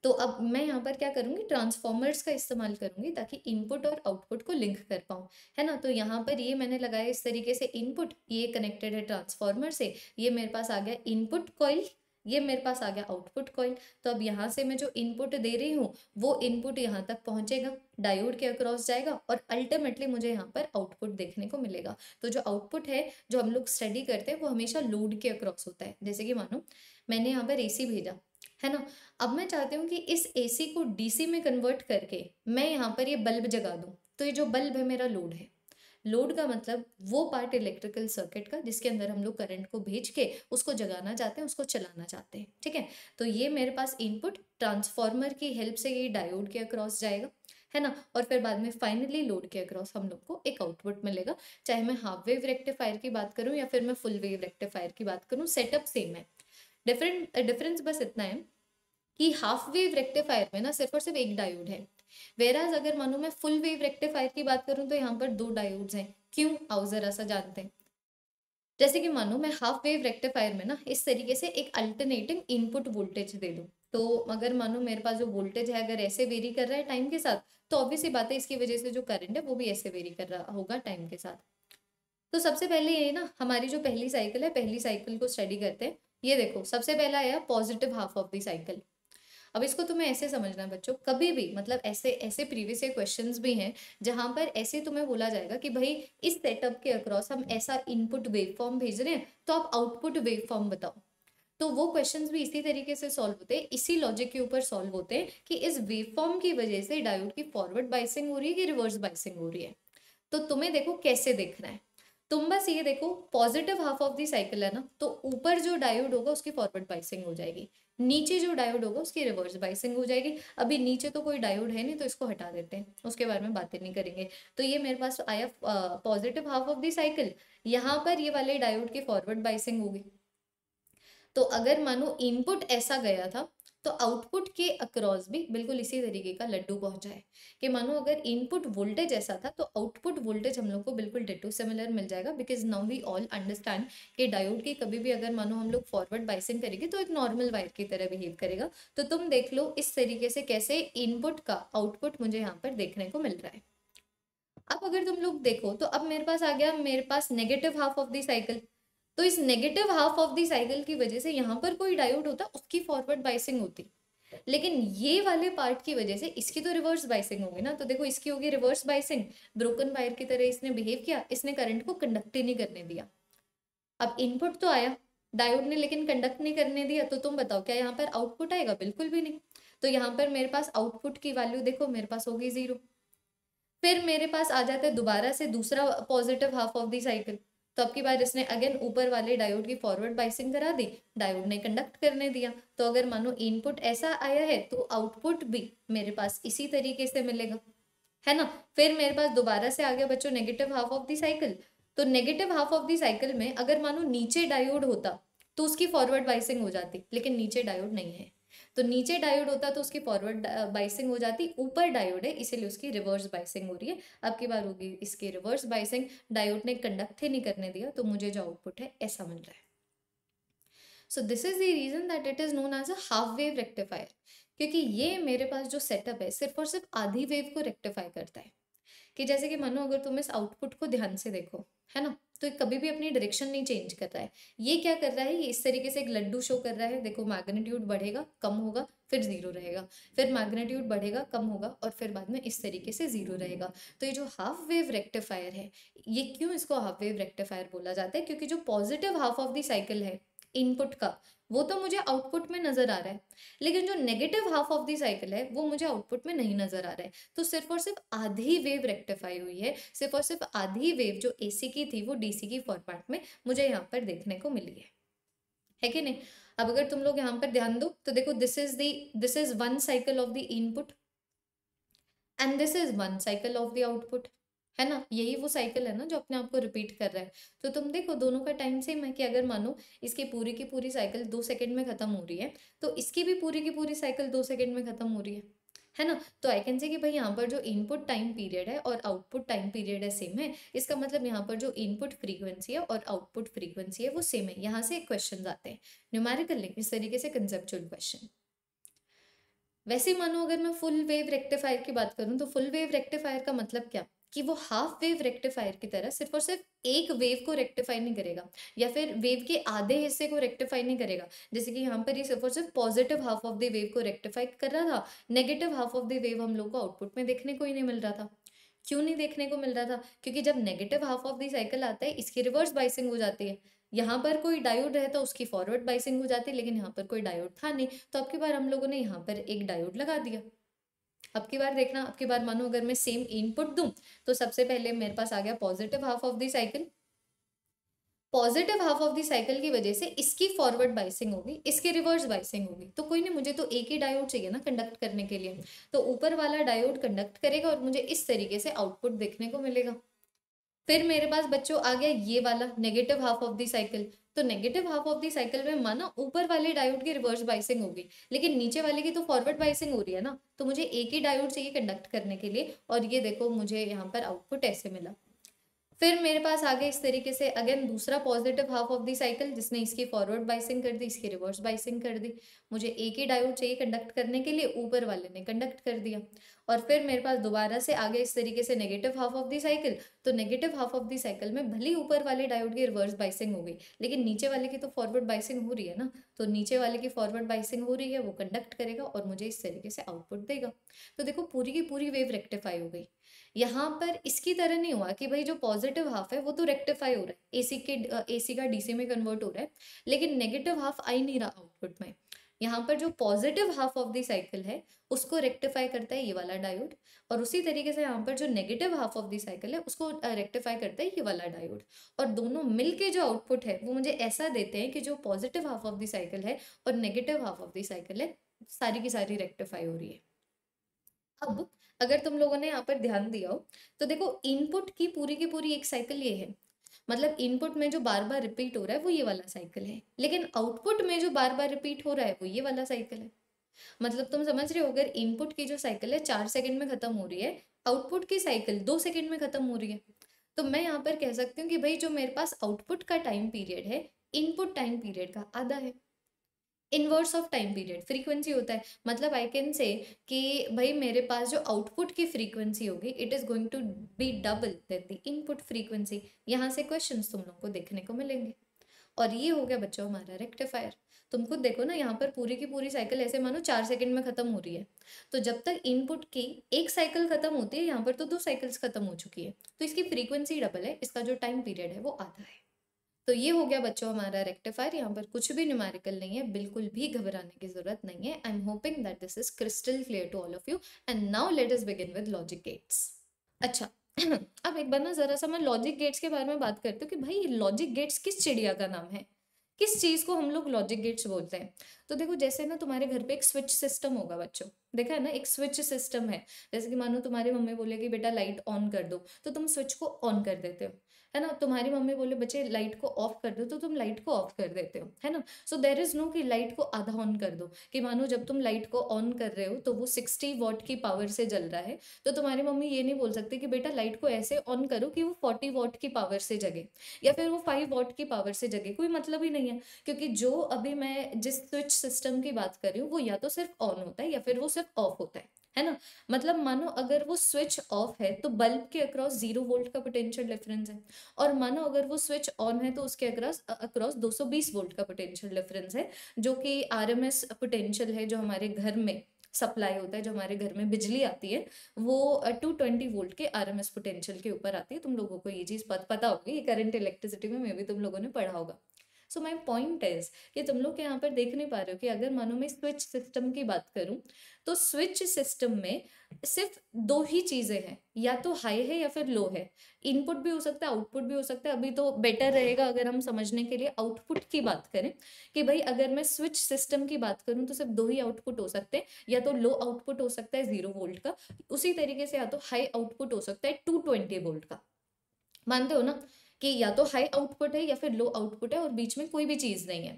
तो अब मैं यहाँ पर क्या करूँगी, ट्रांसफॉर्मर्स का इस्तेमाल करूँगी ताकि इनपुट और आउटपुट को लिंक कर पाऊँ, है ना। तो यहाँ पर ये मैंने लगाया इस तरीके से, इनपुट ये कनेक्टेड है ट्रांसफॉर्मर से, ये मेरे पास आ गया इनपुट कॉइल, ये मेरे पास आ गया आउटपुट कॉइल। तो अब यहाँ से मैं जो इनपुट दे रही हूँ वो इनपुट यहाँ तक पहुँचेगा, डायोड के अक्रॉस जाएगा और अल्टीमेटली मुझे यहाँ पर आउटपुट देखने को मिलेगा। तो जो आउटपुट है जो हम लोग स्टडी करते हैं वो हमेशा लोड के अक्रॉस होता है। जैसे कि मानो मैंने यहाँ पर एसी भेजा, है ना। अब मैं चाहती हूँ कि इस एसी को डीसी में कन्वर्ट करके मैं यहाँ पर ये बल्ब जगा दूँ, तो ये जो बल्ब है मेरा लोड है। लोड का मतलब वो पार्ट इलेक्ट्रिकल सर्किट का जिसके अंदर हम लोग करंट को भेज के उसको जगाना चाहते हैं, उसको चलाना चाहते हैं, ठीक है। तो ये मेरे पास इनपुट ट्रांसफॉर्मर की हेल्प से ये डायोड के अक्रॉस जाएगा, है ना, और फिर बाद में फाइनली लोड के अक्रॉस हम लोग को एक आउटपुट मिलेगा। चाहे मैं हाफ वेव रेक्टिफायर की बात करूँ या फिर मैं फुल वेव रेक्टिफायर की बात करूँ, सेटअप सेम है। डिफरेंट डिफरेंस बस इतना है कि हाफ वेव रेक्टिफायर में ना सिर्फ और सिर्फ एक डायोड है, वेराज अगर मानो मैं फुल वेव रेक्टिफायर की बात करूं तो यहाँ पर दो डायोड्स हैं। क्यों, आओ जरा सा जानते हैं। जैसे कि मानो मैं हाफ वेव रेक्टिफायर में ना इस तरीके से एक अल्टरनेटिंग इनपुट वोल्टेज दे दूं, तो अगर मानो मेरे पास जो वोल्टेज है अगर ऐसे वेरी कर रहा है टाइम के साथ तो ऑब्वियसली बात है इसकी वजह से जो करंट है वो भी ऐसे वेरी कर रहा होगा टाइम के साथ। तो सबसे पहले ये ना हमारी जो पहली साइकिल है, पहली साइकिल को स्टडी करते हैं। ये देखो सबसे पहला आया positive half of the cycle. अब इसको तुम्हें ऐसे समझना है बच्चों, कभी भी मतलब ऐसे ऐसे प्रीवियस ईयर क्वेश्चंस भी हैं जहां पर ऐसे तुम्हें बोला जाएगा कि भाई इस सेटअप के अक्रॉस हम ऐसा इनपुट वेवफॉर्म भेज रहे हैं तो आप आउटपुट वेवफॉर्म बताओ। तो वो क्वेश्चंस भी इसी तरीके से सॉल्व होते हैं, इसी लॉजिक के ऊपर सॉल्व होते हैं कि इस वेवफॉर्म की वजह से डायोड की फॉरवर्ड बाइसिंग हो रही है कि रिवर्स बाइसिंग हो रही है। तो तुम्हें देखो कैसे देखना है, तुम बस ये देखो positive half of the cycle है ना, तो ऊपर जो डायोड होगा उसकी फॉरवर्ड बाइसिंग हो जाएगी, नीचे जो डायोड होगा उसकी रिवर्स बाइसिंग हो जाएगी। अभी नीचे तो कोई डायोड है नहीं तो इसको हटा देते हैं, उसके बारे में बातें नहीं करेंगे। तो ये मेरे पास आया positive half of the cycle, यहाँ पर ये वाले डायोड की फॉरवर्ड बाइसिंग होगी। तो अगर मानो इनपुट ऐसा गया था तो तो आउटपुट के अक्रॉस भी बिल्कुल इसी तरीके का लड्डू पहुंच जाए कि मानो अगर इनपुट वोल्टेज ऐसा था तो आउटपुट वोल्टेज हम लोग को बिल्कुल डिटो सिमिलर मिल जाएगा। Because now we all understand कि डायोड की कभी भी अगर मानो हम लोग फॉरवर्ड बाइसिंग करेंगे तो एक नॉर्मल वायर की तरह बिहेव करेगा। तो तुम देख लो इस तरीके से कैसे इनपुट का आउटपुट मुझे यहाँ पर देखने को मिल रहा है। अब अगर तुम लोग देखो तो अब मेरे पास आ गया मेरे पास negative half of the cycle. तो इस negative half of the cycle की वजह से यहाँ पर कोई डायोड होता उसकी फॉरवर्ड बाइसिंग होती, लेकिन ये वाले पार्ट की वजह से इसकी तो रिवर्स बाइसिंग होगी ना। तो देखो इसकी होगी रिवर्स बाइसिंग, ब्रोकन वायर की तरह इसने बिहेव किया, इसने करंट को कंडक्ट ही नहीं करने दिया। अब इनपुट तो आया डायोड ने लेकिन कंडक्ट नहीं करने दिया, तो तुम बताओ क्या यहाँ पर आउटपुट आएगा? बिल्कुल भी नहीं। तो यहाँ पर मेरे पास आउटपुट की वैल्यू देखो मेरे पास होगी जीरो। फिर मेरे पास आ जाता है दोबारा से दूसरा positive half of the cycle. तो अब की बार इसने अगेन ऊपर वाले डायोड की फॉरवर्ड बाइसिंग करा दी, डायोड ने कंडक्ट करने दिया। तो अगर मानो इनपुट ऐसा आया है तो आउटपुट भी मेरे पास इसी तरीके से मिलेगा, है ना। फिर मेरे पास दोबारा से आ गया बच्चों negative half of the cycle. तो negative half of the cycle में अगर मानो नीचे डायोड होता तो उसकी फॉरवर्ड बाइसिंग हो जाती, लेकिन नीचे डायोड नहीं है। तो नीचे डायोड होता तो उसकी फॉरवर्ड बाइसिंग हो जाती, ऊपर डायोड है इसीलिए उसकी रिवर्स बाइसिंग हो रही है। अब की बार होगी इसकी रिवर्स बाइसिंग, डायोड ने कंडक्ट ही नहीं करने दिया, तो मुझे जो आउटपुट है ऐसा मिल रहा है। So this is the reason that it is known as a half wave rectifier, क्योंकि ये मेरे पास जो सेटअप है सिर्फ और सिर्फ आधी वेव को रेक्टिफाई करता है। कि जैसे कि मानो अगर तुम इस आउटपुट को ध्यान से देखो, है ना, तो कभी भी अपनी डायरेक्शन नहीं चेंज कर रहा है। ये क्या कर रहा है? ये इस तरीके से एक लड्डू शो कर रहा है। देखो मैग्नीट्यूड बढ़ेगा, कम होगा, फिर जीरो रहेगा, फिर मैग्नीट्यूड बढ़ेगा, कम होगा, और फिर बाद में इस तरीके से जीरो रहेगा। तो ये जो हाफ वेव रेक्टिफायर है, ये क्यों इसको हाफ वेव रेक्टिफायर बोला जाता है? क्योंकि जो positive half of the cycle है इनपुट का वो तो मुझे आउटपुट में नजर आ रहा है, लेकिन जो negative half of the cycle है वो मुझे आउटपुट में नहीं नजर आ रहा है। तो सिर्फ और सिर्फ आधी वेव रेक्टिफाई हुई है, सिर्फ और सिर्फ आधी वेव जो एसी की थी वो डीसी की फॉरवर्ड में मुझे यहाँ पर देखने को मिली है, है कि नहीं। अब अगर तुम लोग यहाँ पर ध्यान दो तो देखो this is the this is one cycle of the input and this is one cycle of the output, है ना। यही वो साइकिल है ना जो अपने आप को रिपीट कर रहा है। तो तुम देखो दोनों का टाइम सेम है कि अगर मानो इसकी पूरी की पूरी साइकिल दो सेकंड में खत्म हो रही है तो इसकी भी पूरी की पूरी साइकिल दो सेकंड में खत्म हो रही है, है ना। तो आई कैन से कि भाई यहाँ पर जो इनपुट टाइम पीरियड है और आउटपुट टाइम पीरियड है सेम है। इसका मतलब यहाँ पर जो इनपुट फ्रीक्वेंसी है और आउटपुट फ्रीक्वेंसी है वो सेम है। यहाँ से क्वेश्चन आते हैं न्यूमेरिकल, इस तरीके से कंसेप्चुअल क्वेश्चन। वैसे मानो अगर मैं फुल वेव रेक्टिफायर की बात करूँ तो फुल वेव रेक्टिफायर का मतलब क्या? कि वो हाफ वेव रेक्टिफायर की तरह सिर्फ और सिर्फ एक वेव को रेक्टिफाई नहीं करेगा या फिर वेव के आधे हिस्से को रेक्टिफाई नहीं करेगा। जैसे कि यहाँ पर ये सिर्फ और सिर्फ positive half of the wave को रेक्टिफाई कर रहा था, negative half of the wave हम लोग को आउटपुट में देखने को ही नहीं मिल रहा था। क्यों नहीं देखने को मिल रहा था? क्योंकि जब negative half of the cycle आता है इसकी रिवर्स बाइसिंग हो जाती है। यहाँ पर कोई डायोड रहता तो उसकी फॉरवर्ड बाइसिंग हो जाती, लेकिन यहाँ पर कोई डायोड था नहीं, तो अब की बार हम लोगों ने यहाँ पर एक डायोड लगा दिया। अब की बार देखना, अब की बार मानो अगर मैं सेम इनपुट दूं तो सबसे पहले मेरे पास आ गया positive half of the cycle. Positive half of the cycle की वजह से इसकी फॉरवर्ड बाइसिंग होगी, इसकी रिवर्स बाइसिंग होगी। तो कोई नहीं, मुझे तो एक ही डायोड चाहिए ना कंडक्ट करने के लिए। तो ऊपर वाला डायोड कंडक्ट करेगा और मुझे इस तरीके से आउटपुट देखने को मिलेगा। फिर मेरे पास बच्चों आ गया ये वाला negative half of the cycle. तो negative half of the cycle में माना ऊपर वाले डायोड की रिवर्स बाइसिंग होगी, लेकिन नीचे वाले की तो फॉरवर्ड बाइसिंग हो रही है ना। तो मुझे एक ही डायोड चाहिए कंडक्ट करने के लिए, और ये देखो मुझे यहाँ पर आउटपुट ऐसे मिला। फिर मेरे पास आगे इस तरीके से अगेन दूसरा positive half of the cycle जिसने इसकी फॉरवर्ड बाइसिंग कर दी, इसकी रिवर्स बाइसिंग कर दी। मुझे एक ही डायोड चाहिए कंडक्ट करने के लिए, ऊपर वाले ने कंडक्ट कर दिया। और फिर मेरे पास दोबारा से आगे इस तरीके से negative half of the cycle. तो negative half of the cycle में भले ही ऊपर वाले डायोड की रिवर्स बाइसिंग हो गई, लेकिन नीचे वाले की तो फॉरवर्ड बाइसिंग हो रही है ना। तो नीचे वाले की फॉरवर्ड बाइसिंग हो रही है, वो कंडक्ट करेगा और मुझे इस तरीके से आउटपुट देगा। तो देखो पूरी की पूरी वेव रेक्टिफाई हो गई। यहाँ पर इसकी तरह नहीं हुआ कि भाई जो पॉजिटिव हाफ है वो तो रेक्टिफाई हो रहा है, एसी के एसी का डीसी में कन्वर्ट हो रहा है, लेकिन नेगेटिव हाफ आई नहीं रहा आउटपुट में। यहाँ पर जो positive half of the cycle है उसको रेक्टिफाई करता है ये वाला डायोड, और उसी तरीके से यहाँ पर जो negative half of the cycle है उसको रेक्टिफाई करता है ये वाला डायोड। और दोनों मिलके जो आउटपुट है वो मुझे ऐसा देते हैं कि जो positive half of the cycle है और negative half of the cycle है सारी की सारी रेक्टिफाई हो रही है। अब अगर तुम लोगों ने यहाँ पर ध्यान दिया हो तो देखो इनपुट की पूरी की पूरी एक साइकिल ये है, मतलब इनपुट में जो बार बार रिपीट हो रहा है वो ये वाला साइकिल है, लेकिन आउटपुट में जो बार बार रिपीट हो रहा है वो ये वाला साइकिल है। मतलब तुम समझ रहे हो, अगर इनपुट की जो साइकिल है चार सेकंड में खत्म हो रही है, आउटपुट की साइकिल दो सेकंड में खत्म हो रही है, तो मैं यहाँ पर कह सकती हूँ कि भाई जो मेरे पास आउटपुट का टाइम पीरियड है इनपुट टाइम पीरियड का आधा है। Inverse of time period frequency होता है, मतलब आई कैन से कि भाई मेरे पास जो आउटपुट की फ्रीक्वेंसी होगी it is going to be double that the input frequency. यहाँ से क्वेश्चंस तुम लोगों को देखने को मिलेंगे। और ये हो गया बच्चों हमारा रेक्टिफायर। तुम खुद देखो ना, यहाँ पर पूरी की पूरी साइकिल ऐसे मानो चार सेकंड में खत्म हो रही है, तो जब तक इनपुट की एक साइकिल खत्म होती है यहाँ पर तो दो साइकिल्स खत्म हो चुकी है, तो इसकी फ्रीक्वेंसी डबल है, इसका जो टाइम पीरियड है वो आधा है। तो ये हो गया बच्चों हमारा रेक्टिफायर। यहाँ पर कुछ भी न्यूमेरिकल नहीं है, बिल्कुल भी घबराने की जरूरत नहीं है। I am hoping that this is crystal clear to all of you. And now let us begin with logic gates. अच्छा अब एक बार ना जरा सा मैं लॉजिक गेट्स के बारे में बात करती हूँ कि भाई लॉजिक गेट्स किस चिड़िया का नाम है, किस चीज को हम लोग लॉजिक गेट्स बोलते हैं। तो देखो जैसे ना तुम्हारे घर पे एक स्विच सिस्टम होगा बच्चों, देखा है ना, एक स्विच सिस्टम है। जैसे कि मानो तुम्हारी मम्मी बोले कि बेटा लाइट ऑन कर दो, तो तुम स्विच को ऑन कर देते हो, है ना। तुम्हारी मम्मी बोले बच्चे लाइट को ऑफ कर दो, तो तुम लाइट को ऑफ कर देते हो, है ना। सो देयर इज नो कि लाइट को आधा ऑन कर दो, कि मानो जब तुम लाइट को ऑन कर रहे हो तो वो सिक्सटी वॉट की पावर से जल रहा है, तो तुम्हारी मम्मी ये नहीं बोल सकती कि बेटा लाइट को ऐसे ऑन करो कि वो फोर्टी वॉट की पावर से जगे या फिर वो फाइव वॉट की पावर से जगे, कोई मतलब ही नहीं है। क्योंकि जो अभी मैं जिस स्विच सिस्टम की बात कर रही हूँ वो या तो सिर्फ ऑन होता है या फिर वो सिर्फ ऑफ होता है, है ना। मतलब मानो अगर वो स्विच ऑफ है तो बल्ब के अक्रॉस जीरो वोल्ट का पोटेंशियल डिफरेंस है, और मानो अगर वो स्विच ऑन है तो उसके अक्रॉस अक्रॉस दो सौ बीस वोल्ट का पोटेंशियल डिफरेंस है, जो कि आरएमएस पोटेंशियल है जो हमारे घर में सप्लाई होता है, जो हमारे घर में बिजली आती है वो दो सौ बीस वोल्ट के आरएमएस पोटेंशियल के ऊपर आती है। तुम लोगों को ये चीज पता होगी, ये करंट इलेक्ट्रिसिटी में मे भी तुम लोगों ने पढ़ा होगा। सो माई पॉइंट इज कि तुम लोग यहाँ पर देख नहीं पा रहे हो कि अगर मानो मैं स्विच सिस्टम की बात करूं तो स्विच सिस्टम में सिर्फ दो ही चीज़ें हैं, या तो हाई है या फिर लो है। इनपुट भी हो सकता है, आउटपुट भी हो सकता है। अभी तो बेटर रहेगा अगर हम समझने के लिए आउटपुट की बात करें कि भाई अगर मैं स्विच सिस्टम की बात करूं तो सिर्फ दो ही आउटपुट हो सकते हैं, या तो लो आउटपुट हो सकता है जीरो वोल्ट का, उसी तरीके से या तो हाई आउटपुट हो सकता है टू ट्वेंटी वोल्ट का। मानते हो ना कि या तो हाई आउटपुट है या फिर लो आउटपुट है और बीच में कोई भी चीज़ नहीं है।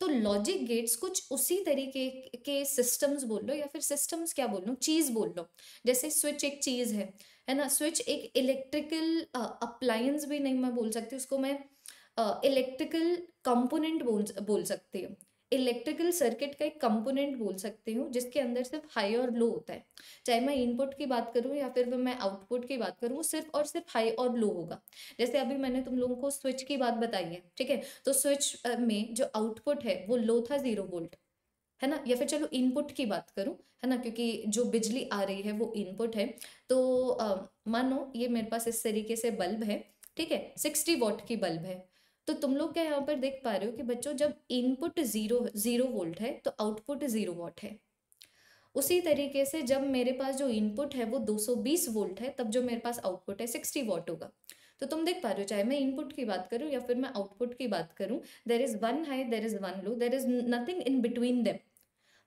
तो लॉजिक गेट्स कुछ उसी तरीके के सिस्टम्स बोल लो, या फिर सिस्टम्स क्या बोल लो, चीज़ बोल लो। जैसे स्विच एक चीज़ है, है ना। स्विच एक इलेक्ट्रिकल अप्लायंस भी नहीं मैं बोल सकती उसको, मैं इलेक्ट्रिकल कंपोनेंट बोल बोल सकती हूँ, इलेक्ट्रिकल सर्किट का एक कंपोनेंट बोल सकती हूँ जिसके अंदर सिर्फ हाई और लो होता है। चाहे मैं इनपुट की बात करूँ या फिर मैं आउटपुट की बात करूँ, सिर्फ और सिर्फ हाई और लो होगा। जैसे अभी मैंने तुम लोगों को स्विच की बात बताई है, ठीक है। तो स्विच में जो आउटपुट है वो लो था, जीरो वोल्ट, है ना। या फिर चलो इनपुट की बात करूँ, है ना, क्योंकि जो बिजली आ रही है वो इनपुट है। तो मानो ये मेरे पास इस तरीके से बल्ब है, ठीक है, सिक्सटी वॉट की बल्ब है। तो तुम लोग क्या यहाँ पर देख पा रहे हो कि बच्चों जब इनपुट जीरो जीरो वोल्ट है तो आउटपुट जीरो वॉट है। उसी तरीके से जब मेरे पास जो इनपुट है वो दो सौ बीस वोल्ट है तब जो मेरे पास आउटपुट है साठ वॉट होगा। तो तुम देख पा रहे हो चाहे मैं इनपुट की बात करूँ या फिर मैं आउटपुट की बात करूँ, there is one high, there is one low, there is nothing in between them,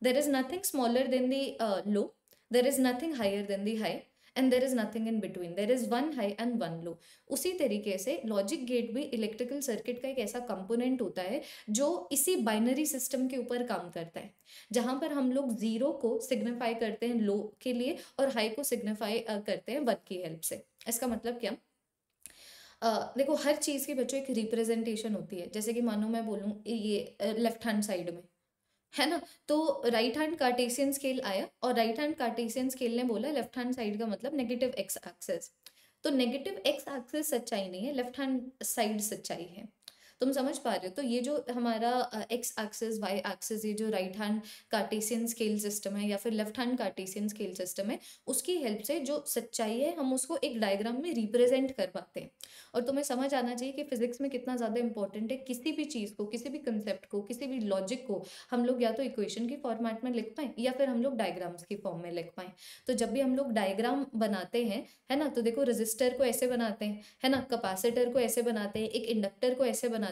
there is nothing smaller than the low, there is nothing higher than the high and there is nothing in between, there is one high and one low. उसी तरीके से logic gate भी electrical circuit का एक ऐसा component होता है जो इसी बाइनरी सिस्टम के ऊपर काम करता है, जहाँ पर हम लोग जीरो को सिग्निफाई करते हैं लो के लिए और हाई को सिग्निफाई करते हैं वन की हेल्प से। इसका मतलब क्या, Uh, देखो हर चीज़ की बच्चों एक रिप्रेजेंटेशन होती है। जैसे कि मानो मैं बोलूँ ये लेफ्ट हैंड साइड में, है ना, तो राइट हैंड कार्टेशियन स्केल आया और राइट हैंड कार्टेशियन स्केल ने बोला लेफ्ट हैंड साइड का मतलब नेगेटिव एक्स एक्सेस, तो नेगेटिव एक्स एक्सेस सच्चाई नहीं है, लेफ्ट हैंड साइड सच्चाई है। तुम समझ पा रहे हो। तो ये जो हमारा एक्स एक्सेस, वाई एक्सेस, ये जो right hand Cartesian scale system है या फिर left hand Cartesian scale system है, उसकी हेल्प से जो सच्चाई है हम उसको एक डायग्राम में रिप्रेजेंट कर पाते हैं। और तुम्हें समझ आना चाहिए कि फिजिक्स में कितना ज़्यादा इंपॉर्टेंट है किसी भी चीज़ को, किसी भी कंसेप्ट को, किसी भी लॉजिक को हम लोग या तो इक्वेशन की फॉर्मेट में लिख पाएँ या फिर हम लोग डायग्राम्स की फॉर्म में लिख पाएँ। तो जब भी हम लोग डायग्राम बनाते हैं, है ना, तो देखो रेजिस्टर को ऐसे बनाते हैं, है ना, कैपेसिटर को ऐसे बनाते हैं, एक इंडक्टर को ऐसे बनाते।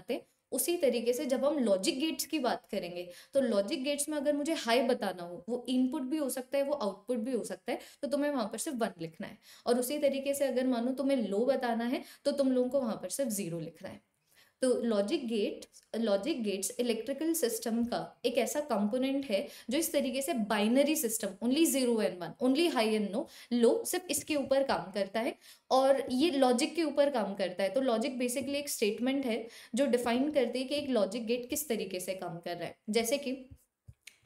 उसी तरीके से जब हम लॉजिक गेट्स की बात करेंगे तो लॉजिक गेट्स में अगर मुझे हाई बताना हो, वो इनपुट भी हो सकता है, वो आउटपुट भी हो सकता है, तो तुम्हें वहां पर सिर्फ वन लिखना है। और उसी तरीके से अगर मानो तुम्हें लो बताना है तो तुम लोगों को वहां पर सिर्फ जीरो लिखना है। तो logic gate logic gates electrical system का एक ऐसा कंपोनेंट है जो इस तरीके से binary system, only zero and one, only high and no, low, सिर्फ इसके ऊपर काम करता है और ये लॉजिक के ऊपर काम करता है। तो लॉजिक बेसिकली एक स्टेटमेंट है जो डिफाइन करती है कि एक लॉजिक गेट किस तरीके से काम कर रहा है। जैसे कि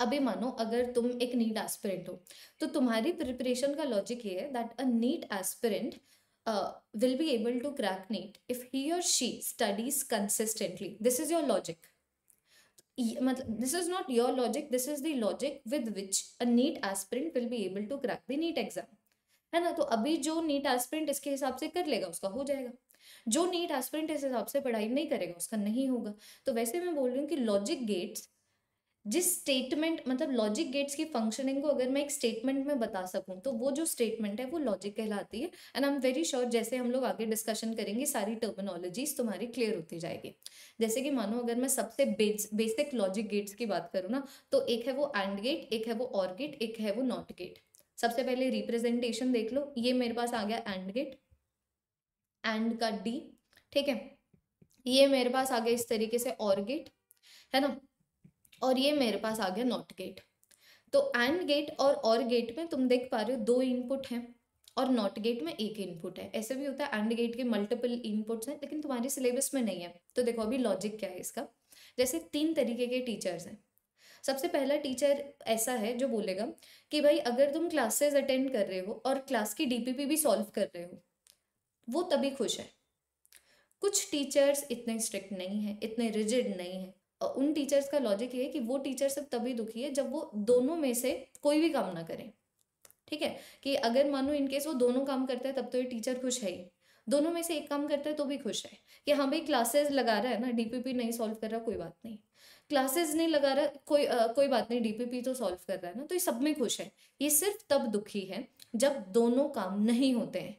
अभी मानो अगर तुम एक नीट एस्पिरेंट हो तो तुम्हारी प्रिपरेशन का लॉजिक ये है that a NEET aspirant Uh, will be able to crack NEET if he or she studies consistently. This is your logic. This is not your logic. This is the logic with which a NEET aspirant will be able to crack the NEET exam. है ना, तो अभी जो NEET aspirant इसके हिसाब से कर लेगा उसका हो जाएगा, जो NEET aspirant इस हिसाब से पढ़ाई नहीं करेगा उसका नहीं होगा। तो वैसे मैं बोल रही हूँ कि लॉजिक गेट्स जिस स्टेटमेंट, मतलब लॉजिक गेट्स की फंक्शनिंग को अगर मैं एक स्टेटमेंट में बता सकूं तो वो जो स्टेटमेंट है वो लॉजिक कहलाती है। And I am very sure जैसे हम लोग आगे डिस्कशन करेंगे सारी टर्मिनोलॉजीज तुम्हारी क्लियर होती जाएगी। जैसे कि मानो अगर मैं सबसे बेसिक लॉजिक गेट्स की बात करूँ ना, तो एक है वो एंड गेट, एक है वो और गेट, एक है वो नॉट गेट। सबसे पहले रिप्रेजेंटेशन देख लो, ये मेरे पास आ गया एंड गेट, एंड का डी, ठीक है, ये मेरे पास आ गया इस तरीके से और गेट, है ना, और ये मेरे पास आ गया नॉट गेट। तो एंड गेट और और गेट में तुम देख पा रहे हो दो इनपुट हैं और नॉट गेट में एक इनपुट है। ऐसे भी होता है एंड गेट के मल्टीपल इनपुट्स हैं लेकिन तुम्हारे सिलेबस में नहीं है। तो देखो अभी लॉजिक क्या है इसका। जैसे तीन तरीके के टीचर्स हैं। सबसे पहला टीचर ऐसा है जो बोलेगा कि भाई अगर तुम क्लासेज अटेंड कर रहे हो और क्लास की डीपीपी भी सॉल्व कर रहे हो वो तभी खुश है। कुछ टीचर्स इतने स्ट्रिक्ट नहीं हैं, इतने रिजिड नहीं हैं। उन टीचर्स का लॉजिक ये है कि वो टीचर सब तभी दुखी है जब वो दोनों में से कोई भी काम ना करें। ठीक है कि अगर मानो इनकेस वो दोनों काम करता है तब तो ये टीचर खुश है ही, दोनों में से एक काम करता है तो भी खुश है कि हाँ भाई क्लासेस लगा रहा है ना, डीपीपी नहीं सॉल्व कर रहा कोई बात नहीं, क्लासेस नहीं लगा रहा कोई आ, कोई बात नहीं, डीपीपी तो सॉल्व कर रहा है ना, तो ये सब में खुश है। ये सिर्फ तब दुखी है जब दोनों काम नहीं होते हैं।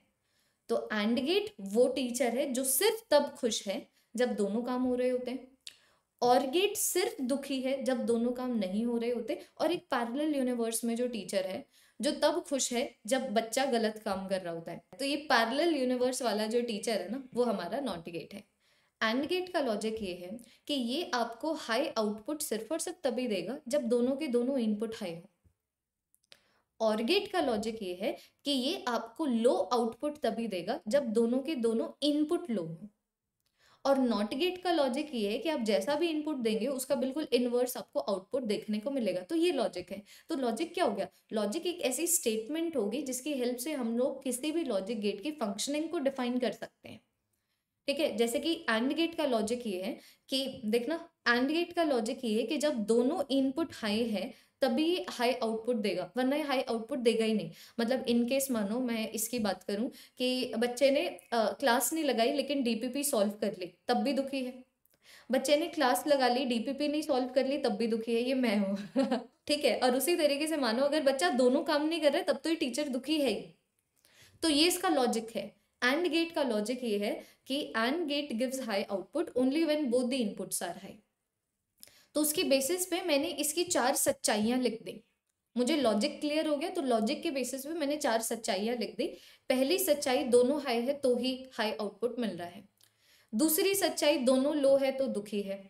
तो एंड गेट वो टीचर है जो सिर्फ तब खुश है जब दोनों काम हो रहे होते हैं, और गेट सिर्फ दुखी है जब दोनों काम नहीं हो रहे होते, और एक पैरेलल यूनिवर्स में जो टीचर है जो तब खुश है जब बच्चा गलत काम कर रहा होता है। तो ये पैरेलल यूनिवर्स वाला जो टीचर है ना वो हमारा नॉट गेट है। एंड गेट का लॉजिक ये है कि ये आपको हाई आउटपुट सिर्फ और सिर्फ तभी देगा जब दोनों के दोनों इनपुट हाई हो। और गेट का लॉजिक ये है कि ये आपको लो आउटपुट तभी देगा जब दोनों के दोनों इनपुट लो हो। और नॉट गेट का लॉजिक ये है कि आप जैसा भी इनपुट देंगे उसका बिल्कुल इनवर्स आपको आउटपुट देखने को मिलेगा। तो ये लॉजिक है। तो लॉजिक क्या हो गया? लॉजिक एक ऐसी स्टेटमेंट होगी जिसकी हेल्प से हम लोग किसी भी लॉजिक गेट की फंक्शनिंग को डिफाइन कर सकते हैं। ठीक है, जैसे कि एंड गेट का लॉजिक ये है कि देखना, एंड गेट का लॉजिक ये है कि जब दोनों इनपुट हाई है तभी हाई आउटपुट देगा, वरना हाई आउटपुट देगा ही नहीं। मतलब इनकेस मानो मैं इसकी बात करूं कि बच्चे ने आ, क्लास नहीं लगाई लेकिन डीपीपी सॉल्व कर ली तब भी दुखी है, बच्चे ने क्लास लगा ली डीपीपी नहीं सॉल्व कर ली तब भी दुखी है, ये मैं हूँ। ठीक है, और उसी तरीके से मानो अगर बच्चा दोनों काम नहीं कर रहा तब तो ये टीचर दुखी है ही। तो ये इसका लॉजिक है। एंड गेट का लॉजिक ये है कि and gate gives high output only when both the inputs are high. तो उसके बेसिस पे मैंने इसकी चार सच्चाइयाँ लिख दी। मुझे लॉजिक क्लियर हो गया, तो लॉजिक के बेसिस पे मैंने चार सच्चाइयाँ लिख दी। पहली सच्चाई दोनों हाई है तो ही हाई आउटपुट मिल रहा है। दूसरी सच्चाई दोनों लो है तो दुखी है।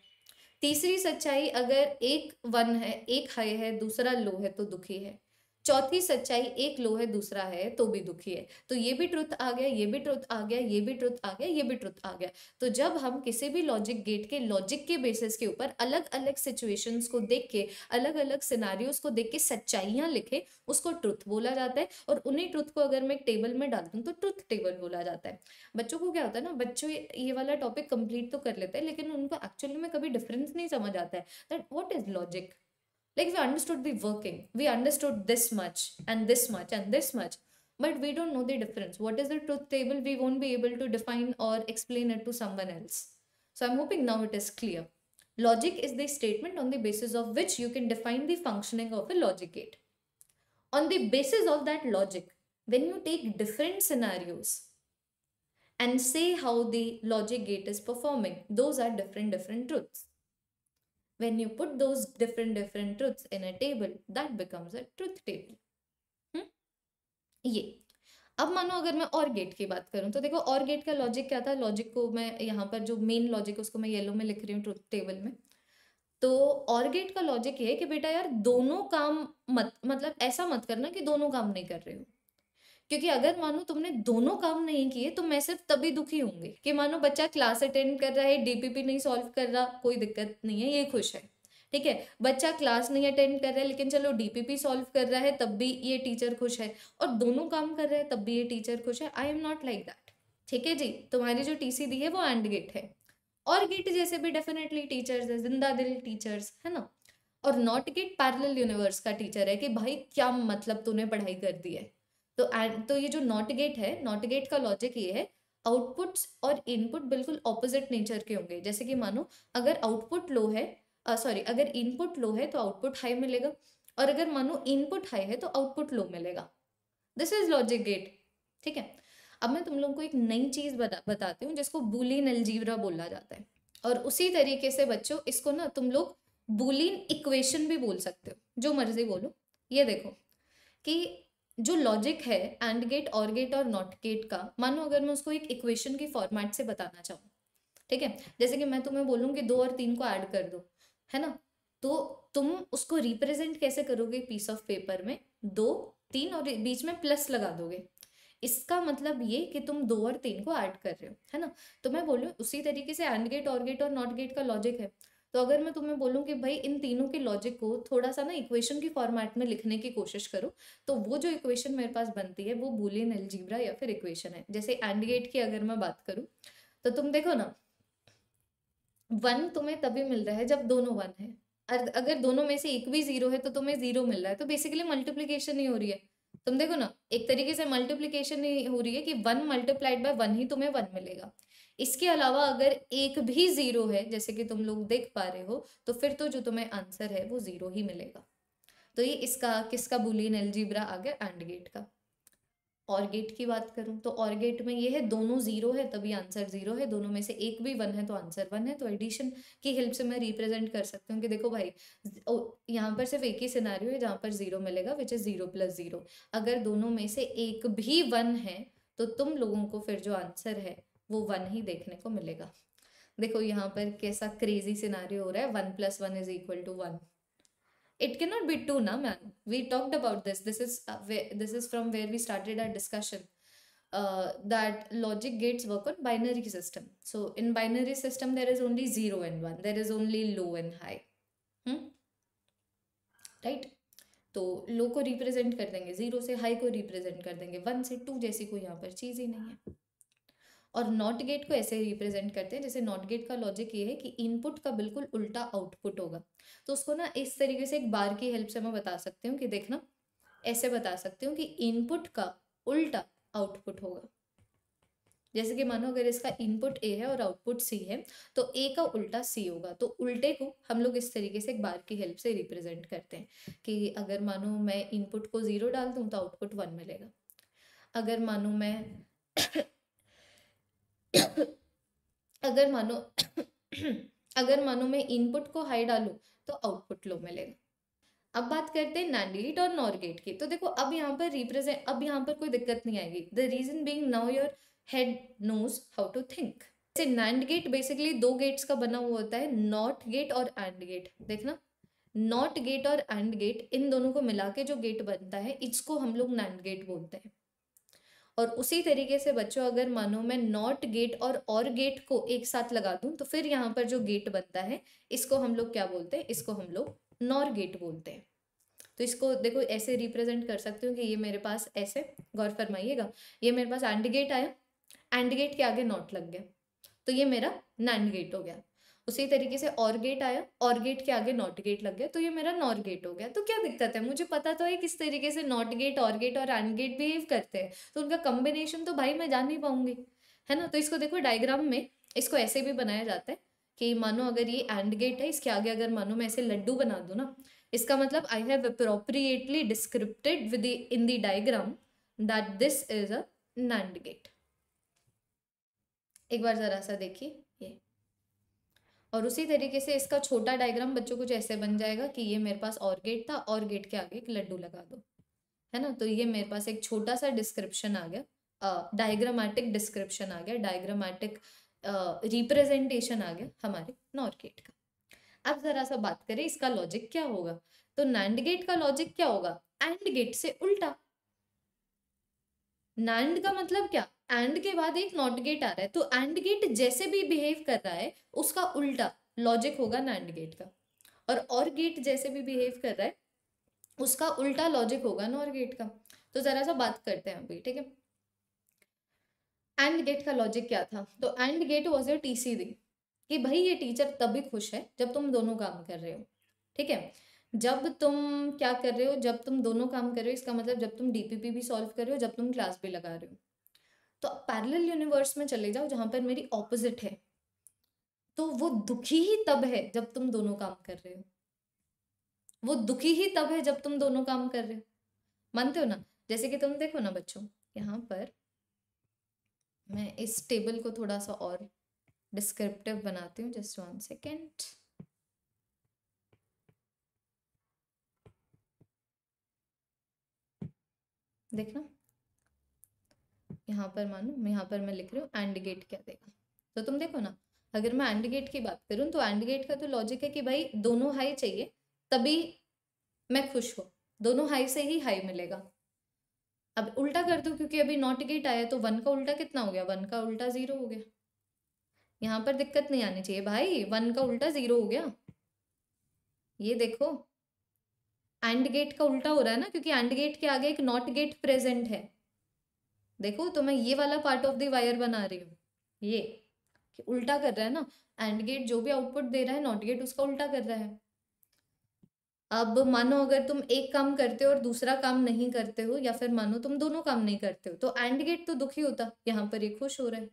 तीसरी सच्चाई अगर एक वन है, एक हाई है दूसरा लो है तो दुखी है। चौथी सच्चाई एक लो है दूसरा है तो भी दुखी है। तो ये भी ट्रुथ आ गया, ये भी ट्रुथ आ गया, ये भी ट्रुथ आ गया, ये भी ट्रुथ आ गया। तो जब हम किसी भी लॉजिक गेट के लॉजिक के बेसिस के ऊपर अलग अलग सिचुएशंस को देख के, अलग अलग सिनारियोस को देख के सच्चाइयाँ लिखे उसको ट्रुथ बोला जाता है। और उन्हीं ट्रुथ को अगर मैं एक टेबल में डाल दूँ तो ट्रुथ टेबल बोला जाता है। बच्चों को क्या होता है ना, बच्चों ये वाला टॉपिक कंप्लीट तो कर लेते हैं लेकिन उनको एक्चुअली में कभी डिफरेंस नहीं समझ आता है that what is logic. Like we understood the working, we understood this much and this much and this much, but we don't know the difference. What is the truth table? We won't be able to define or explain it to someone else. So I'm hoping now it is clear. Logic is the statement on the basis of which you can define the functioning of a logic gate. On the basis of that logic, when you take different scenarios and say how the logic gate is performing, those are different, different truths. When you put those different different truths in a table, that becomes a truth table. Hmm? ये अब मानो अगर मैं और gate की बात करूं तो देखो और गेट का लॉजिक क्या था, लॉजिक को मैं यहाँ पर जो मेन लॉजिक है उसको मैं येलो में लिख रही हूँ ट्रुथ टेबल में। तो और गेट का लॉजिक ये है कि बेटा यार दोनों काम मत मतलब ऐसा मत करना कि दोनों काम नहीं कर रहे हो, क्योंकि अगर मानो तुमने दोनों काम नहीं किए तो मैं सिर्फ तभी दुखी होंगे कि मानो बच्चा क्लास अटेंड कर रहा है, डीपीपी नहीं सॉल्व कर रहा, कोई दिक्कत नहीं है, ये खुश है, ठीक है। बच्चा क्लास नहीं अटेंड कर रहा है लेकिन चलो डीपीपी सॉल्व कर रहा है तब भी ये टीचर खुश है, और दोनों काम कर रहा है तब भी ये टीचर खुश है। I am not like that, ठीक है जी। तुम्हारी जो टीसी दी है वो एंड गेट है, और गेट जैसे भी डेफिनेटली टीचर्स है, जिंदा दिल टीचर्स है ना, और नॉट गेट पैरेलल यूनिवर्स का टीचर है कि भाई क्या मतलब तूने पढ़ाई कर दी है। तो तो ये जो नॉट गेट है, नॉट गेट का लॉजिक ये है आउटपुट्स और इनपुट बिल्कुल ऑपोजिट नेचर के होंगे। जैसे कि मानो अगर आउटपुट लो है सॉरी uh, अगर इनपुट लो है तो आउटपुट हाई मिलेगा, और अगर मानो इनपुट हाई है तो आउटपुट लो मिलेगा। दिस इज लॉजिक गेट, ठीक है। अब मैं तुम लोगों को एक नई चीज बता, बताती हूँ जिसको बूलियन अलजेब्रा बोला जाता है, और उसी तरीके से बच्चों इसको ना तुम लोग बूलियन इक्वेशन भी बोल सकते हो, जो मर्जी बोलो। ये देखो कि जो लॉजिक है एंड गेट और गेट और नॉट गेट का, मानो अगर मैं उसको एक इक्वेशन की फॉर्मेट से बताना चाहूँ, ठीक है, जैसे कि मैं तुम्हें बोलूँ कि दो और तीन को ऐड कर दो, है ना, तो तुम उसको रिप्रेजेंट कैसे करोगे पीस ऑफ पेपर में, दो तीन और बीच में प्लस लगा दोगे। इसका मतलब ये कि तुम दो और तीन को ऐड कर रहे हो, है ना। तो मैं बोलूँ उसी तरीके से एंड गेट और गेट और नॉट गेट का लॉजिक है। तो अगर मैं तुम्हें बोलूँ कि भाई इन तीनों के लॉजिक को थोड़ा सा ना इक्वेशन की फॉर्मेट में लिखने की कोशिश करो, तो वो जो इक्वेशन मेरे पास बनती है वो बूलियन अलजेब्रा या फिर इक्वेशन है। जैसे एंड गेट की अगर मैं बात करूँ तो तुम देखो ना, वन तुम्हें तभी मिल रहा है जब दोनों वन है, और अगर दोनों में से एक भी जीरो है तो तुम्हें जीरो मिल रहा है, तो बेसिकली मल्टीप्लीकेशन ही हो रही है। तुम देखो ना एक तरीके से मल्टीप्लीकेशन ही हो रही है कि वन मल्टीप्लाइड बाय वन ही तुम्हें वन मिलेगा। इसके अलावा अगर एक भी जीरो है जैसे कि तुम लोग देख पा रहे हो, तो फिर तो जो तुम्हें आंसर है वो जीरो ही मिलेगा। तो ये इसका किसका बूलियन अलजेब्रा आ गया, एंड गेट का। और गेट की बात करूं तो और गेट में ये है दोनों जीरो है तभी आंसर जीरो है, दोनों में से एक भी वन है तो आंसर वन है। तो एडिशन की हेल्प से मैं रिप्रेजेंट कर सकती हूँ कि देखो भाई यहाँ पर सिर्फ एक ही सिनेरियो है जहाँ पर जीरो मिलेगा, which is zero plus zero. अगर दोनों में से एक भी वन है तो तुम लोगों को फिर जो आंसर है वो वन ही देखने को मिलेगा। देखो यहाँ पर कैसा क्रेजी सिनेरियो हो रहा है, one plus one is equal to one. It cannot be two, na man. We talked about this. This is uh, where, this is from where we started our discussion. Uh, that logic gates work on binary system. So in binary system there is only zero and one. There is only low and high. Hmm? Right? तो low को represent कर देंगे zero से, high को represent कर देंगे one से, two जैसी कोई यहाँ पर चीज ही नहीं है। और नॉट गेट को ऐसे रिप्रेजेंट करते हैं, जैसे नॉट गेट का लॉजिक ये है कि इनपुट का बिल्कुल उल्टा आउटपुट होगा। तो उसको ना इस तरीके से एक बार की हेल्प से मैं बता सकती हूँ कि देखना ऐसे बता सकती हूँ कि इनपुट का उल्टा आउटपुट होगा। जैसे कि मानो अगर इसका इनपुट ए है और आउटपुट सी है तो ए का उल्टा सी होगा। तो उल्टे को हम लोग इस तरीके से एक बार की हेल्प से रिप्रेजेंट करते हैं कि अगर मानो मैं इनपुट को जीरो डाल दूँ तो आउटपुट वन मिलेगा। अगर मानो मैं अगर मानो अगर मानो मैं इनपुट को हाई डालूं तो आउटपुट लो मिलेगा। अब बात करते हैं नॉट गेट और नॉर गेट की। तो देखो अब यहाँ पर रिप्रेजेंट अब यहाँ पर कोई दिक्कत नहीं आएगी। The reason being now your head knows how to think. जैसे नॉट गेट बेसिकली दो गेट्स का बना हुआ होता है, नॉट गेट और एंड गेट। देखना नॉट गेट और एंड गेट इन दोनों को मिला के जो गेट बनता है इसको हम लोग नॉट गेट बोलते हैं। और उसी तरीके से बच्चों अगर मानो मैं नॉट गेट और और गेट को एक साथ लगा दूं तो फिर यहाँ पर जो गेट बनता है इसको हम लोग क्या बोलते हैं, इसको हम लोग नॉर गेट बोलते हैं। तो इसको देखो ऐसे रिप्रेजेंट कर सकते हो कि ये मेरे पास ऐसे गौर फरमाइएगा, ये मेरे पास एंड गेट आया, एंड गेट के आगे नॉट लग गया तो ये मेरा नॉट गेट हो गया। उसी तरीके से और गेट आया, और गेट के आगे नॉट गेट लग गया तो ये मेरा नॉर गेट हो गया। तो क्या दिक्कत है, मुझे पता तो है किस तरीके से नॉट गेट और गेट और एंड गेट बिहेव करते हैं, तो उनका कॉम्बिनेशन तो भाई मैं जान नहीं पाऊंगी, है ना। तो इसको देखो डायग्राम में इसको ऐसे भी बनाया जाता है कि मानो अगर ये एंड गेट है, इसके आगे अगर मानो मैं ऐसे लड्डू बना दूं ना, इसका मतलब I have appropriately descripted within the diagram that this is a not gate. एक बार जरा सा देखिए ये, और उसी तरीके से इसका छोटा डायग्राम बच्चों कुछ ऐसे बन जाएगा कि ये मेरे पास और गेट था, और गेट के आगे एक लड्डू लगा दो, है ना। तो ये मेरे पास एक छोटा सा डिस्क्रिप्शन आ गया डायग्रामेटिक डिस्क्रिप्शन आ गया, डायग्रामेटिक रिप्रेजेंटेशन आ गया हमारे नॉर गेट का। अब जरा सा बात करें इसका लॉजिक क्या होगा, तो नैंड गेट का लॉजिक क्या होगा, एंड गेट से उल्टा। नैंड का मतलब क्या, एंड के बाद एक नॉट गेट आ रहा है, तो एंड गेट जैसे भी बिहेव कर रहा है उसका उल्टा लॉजिक होगा नैंड गेट का, और और गेट जैसे भी बिहेव कर रहा है उसका उल्टा लॉजिक होगा नॉर गेट का। तो जरा सा बात करते हैं अभी, ठीक है। एंड गेट का लॉजिक क्या था, तो and gate was your TCD, कि भाई ये टीचर तभी खुश है जब तुम दोनों काम कर रहे हो, ठीक है। जब तुम क्या कर रहे हो, जब तुम दोनों काम कर रहे हो, इसका मतलब जब तुम डीपीपी भी सॉल्व कर रहे हो, जब तुम क्लास भी लगा रहे हो। तो पैरेलल यूनिवर्स में चले जाओ जहां पर मेरी ऑपोजिट है, तो वो दुखी ही तब है जब तुम दोनों काम कर रहे हो, वो दुखी ही तब है जब तुम दोनों काम कर रहे हो, मानते हो ना। जैसे कि तुम देखो ना बच्चों, यहाँ पर मैं इस टेबल को थोड़ा सा और डिस्क्रिप्टिव बनाती हूँ, जस्ट वन सेकेंड। देखना यहाँ पर, मानो यहाँ पर मैं लिख रही हूँ एंड गेट क्या देगा। तो तुम देखो ना, अगर मैं एंड गेट की बात करूँ तो एंड गेट का तो लॉजिक है कि भाई दोनों हाई चाहिए तभी मैं खुश हूँ, दोनों हाई से ही हाई मिलेगा। अब उल्टा कर दो, क्योंकि अभी नॉट गेट आया तो वन का उल्टा कितना हो गया, वन का उल्टा जीरो हो गया। यहाँ पर दिक्कत नहीं आनी चाहिए भाई, वन का उल्टा जीरो हो गया। ये देखो एंड गेट का उल्टा हो रहा है ना, क्योंकि एंड गेट के आगे एक नॉट गेट प्रेजेंट है। देखो तो मैं ये वाला पार्ट ऑफ द वायर बना रही हूँ, ये कि उल्टा कर रहा है ना, एंड गेट जो भी आउटपुट दे रहा है नॉट गेट उसका उल्टा कर रहा है। अब मानो अगर तुम एक काम करते हो और दूसरा काम नहीं करते हो, या फिर मानो तुम दोनों काम नहीं करते हो, तो एंड गेट तो दुखी होता, यहाँ पर ये खुश हो रहा है।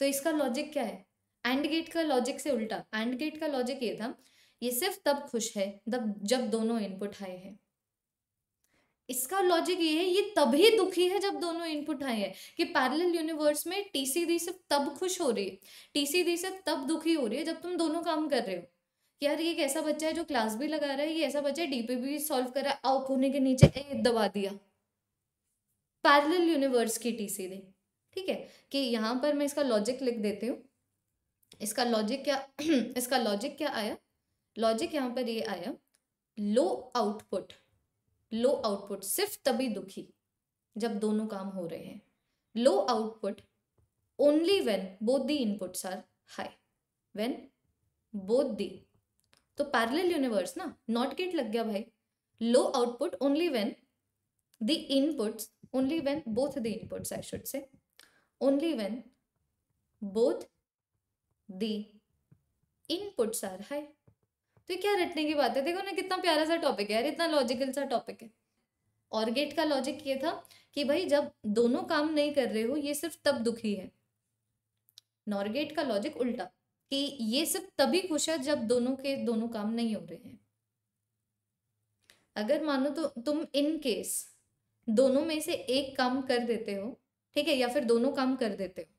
तो इसका लॉजिक क्या है, एंड गेट का लॉजिक से उल्टा। एंड गेट का लॉजिक ये था, ये सिर्फ तब खुश है जब दोनों इनपुट हाई है। इसका लॉजिक ये है, ये तभी दुखी है जब दोनों इनपुट हाई है। कि पैरेलल यूनिवर्स में टीसीडी सिर्फ तब खुश हो रही है, टीसीडी सिर्फ तब दुखी हो रही है जब तुम दोनों काम कर रहे हो। यार ये कैसा बच्चा है जो क्लास भी लगा रहा है, ये ऐसा बच्चा है डीपीपी भी सॉल्व कर रहा है, आओ कोने के नीचे ए दबा दिया, पैरेलल यूनिवर्स की टीसीडी, ठीक है। कि यहाँ पर मैं इसका लॉजिक लिख देती हूँ, इसका लॉजिक क्या इसका लॉजिक क्या आया, लॉजिक यहाँ पर ये आया, लो आउटपुट, लो आउटपुट सिर्फ तभी दुखी जब दोनों काम हो रहे हैं, low output only when both the inputs are high, when both the, तो पैरेलल यूनिवर्स ना, नॉट गेट लग गया भाई। Low output only when the inputs, only when both the inputs I should say, only when both the inputs are high. तो क्या रटने की बात है, देखो ना कितना प्यारा सा टॉपिक है यार, इतना लॉजिकल सा टॉपिक है। और गेट का लॉजिक ये था कि भाई जब दोनों काम नहीं कर रहे हो ये सिर्फ तब दुखी है। नॉर गेट का लॉजिक उल्टा, कि ये सिर्फ तभी खुश है जब दोनों के दोनों काम नहीं हो रहे हैं। अगर मानो तो तुम इन केस दोनों में से एक काम कर देते हो, ठीक है, या फिर दोनों काम कर देते हो,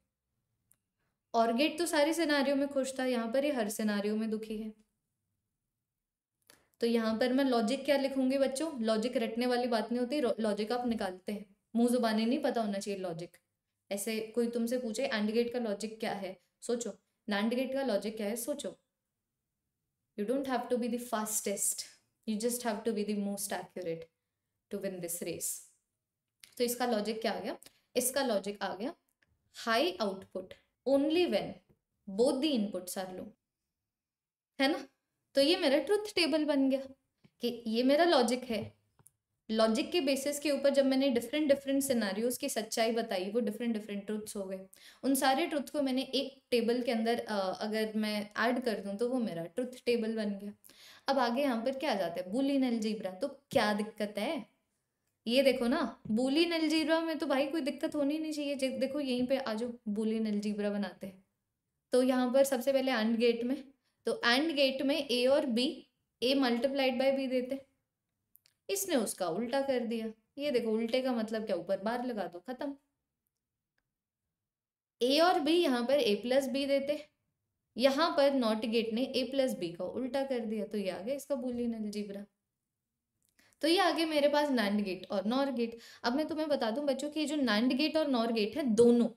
और गेट तो सारे सिनारियों में खुश था, यहाँ पर ये हर सिनारियों में दुखी है। तो यहाँ पर मैं लॉजिक क्या लिखूंगी बच्चों, लॉजिक रटने वाली बात नहीं होती, लॉजिक आप निकालते हैं, मुंह जुबानी नहीं पता होना चाहिए लॉजिक। ऐसे कोई तुमसे पूछे एंड गेट का लॉजिक क्या है, सोचो, नैंड गेट का लॉजिक क्या है, सोचो। You don't have to be the fastest, you just have to be the most accurate to win this race. तो इसका लॉजिक क्या आ गया, इसका लॉजिक आ गया high output only when both the inputs are low, है ना। तो ये मेरा ट्रुथ टेबल बन गया, कि ये मेरा लॉजिक है। लॉजिक के बेसिस के ऊपर जब मैंने डिफरेंट डिफरेंट सिनारियोज की सच्चाई बताई, वो डिफरेंट डिफरेंट ट्रुथ्स हो गए। उन सारे ट्रुथ को मैंने एक टेबल के अंदर आ, अगर मैं ऐड कर दूं तो वो मेरा ट्रुथ टेबल बन गया। अब आगे यहाँ पर क्या आ जाता है, बूलियन अलजेब्रा। तो क्या दिक्कत है, ये देखो ना, बूलियन अलजेब्रा में तो भाई कोई दिक्कत होनी नहीं चाहिए। देखो यहीं पर आज बूलियन अलजेब्रा बनाते हैं। तो यहाँ पर सबसे पहले एंड गेट में, तो एंड गेट में ए और B, A multiplied by B देते, इसने उसका उल्टा कर दिया। ये देखो उल्टे का मतलब क्या, ऊपर बार लगा दो, खत्म। ए और बी यहाँ पर ए प्लस बी देते, यहाँ पर नॉट गेट ने ए प्लस बी का उल्टा कर दिया। तो ये आ गया इसका बूलियन अलजेब्रा। तो ये आगे मेरे पास नैंड गेट और नॉर गेट। अब मैं तुम्हें बता दूं बच्चों कि ये जो नैंड गेट और नॉर गेट है दोनों,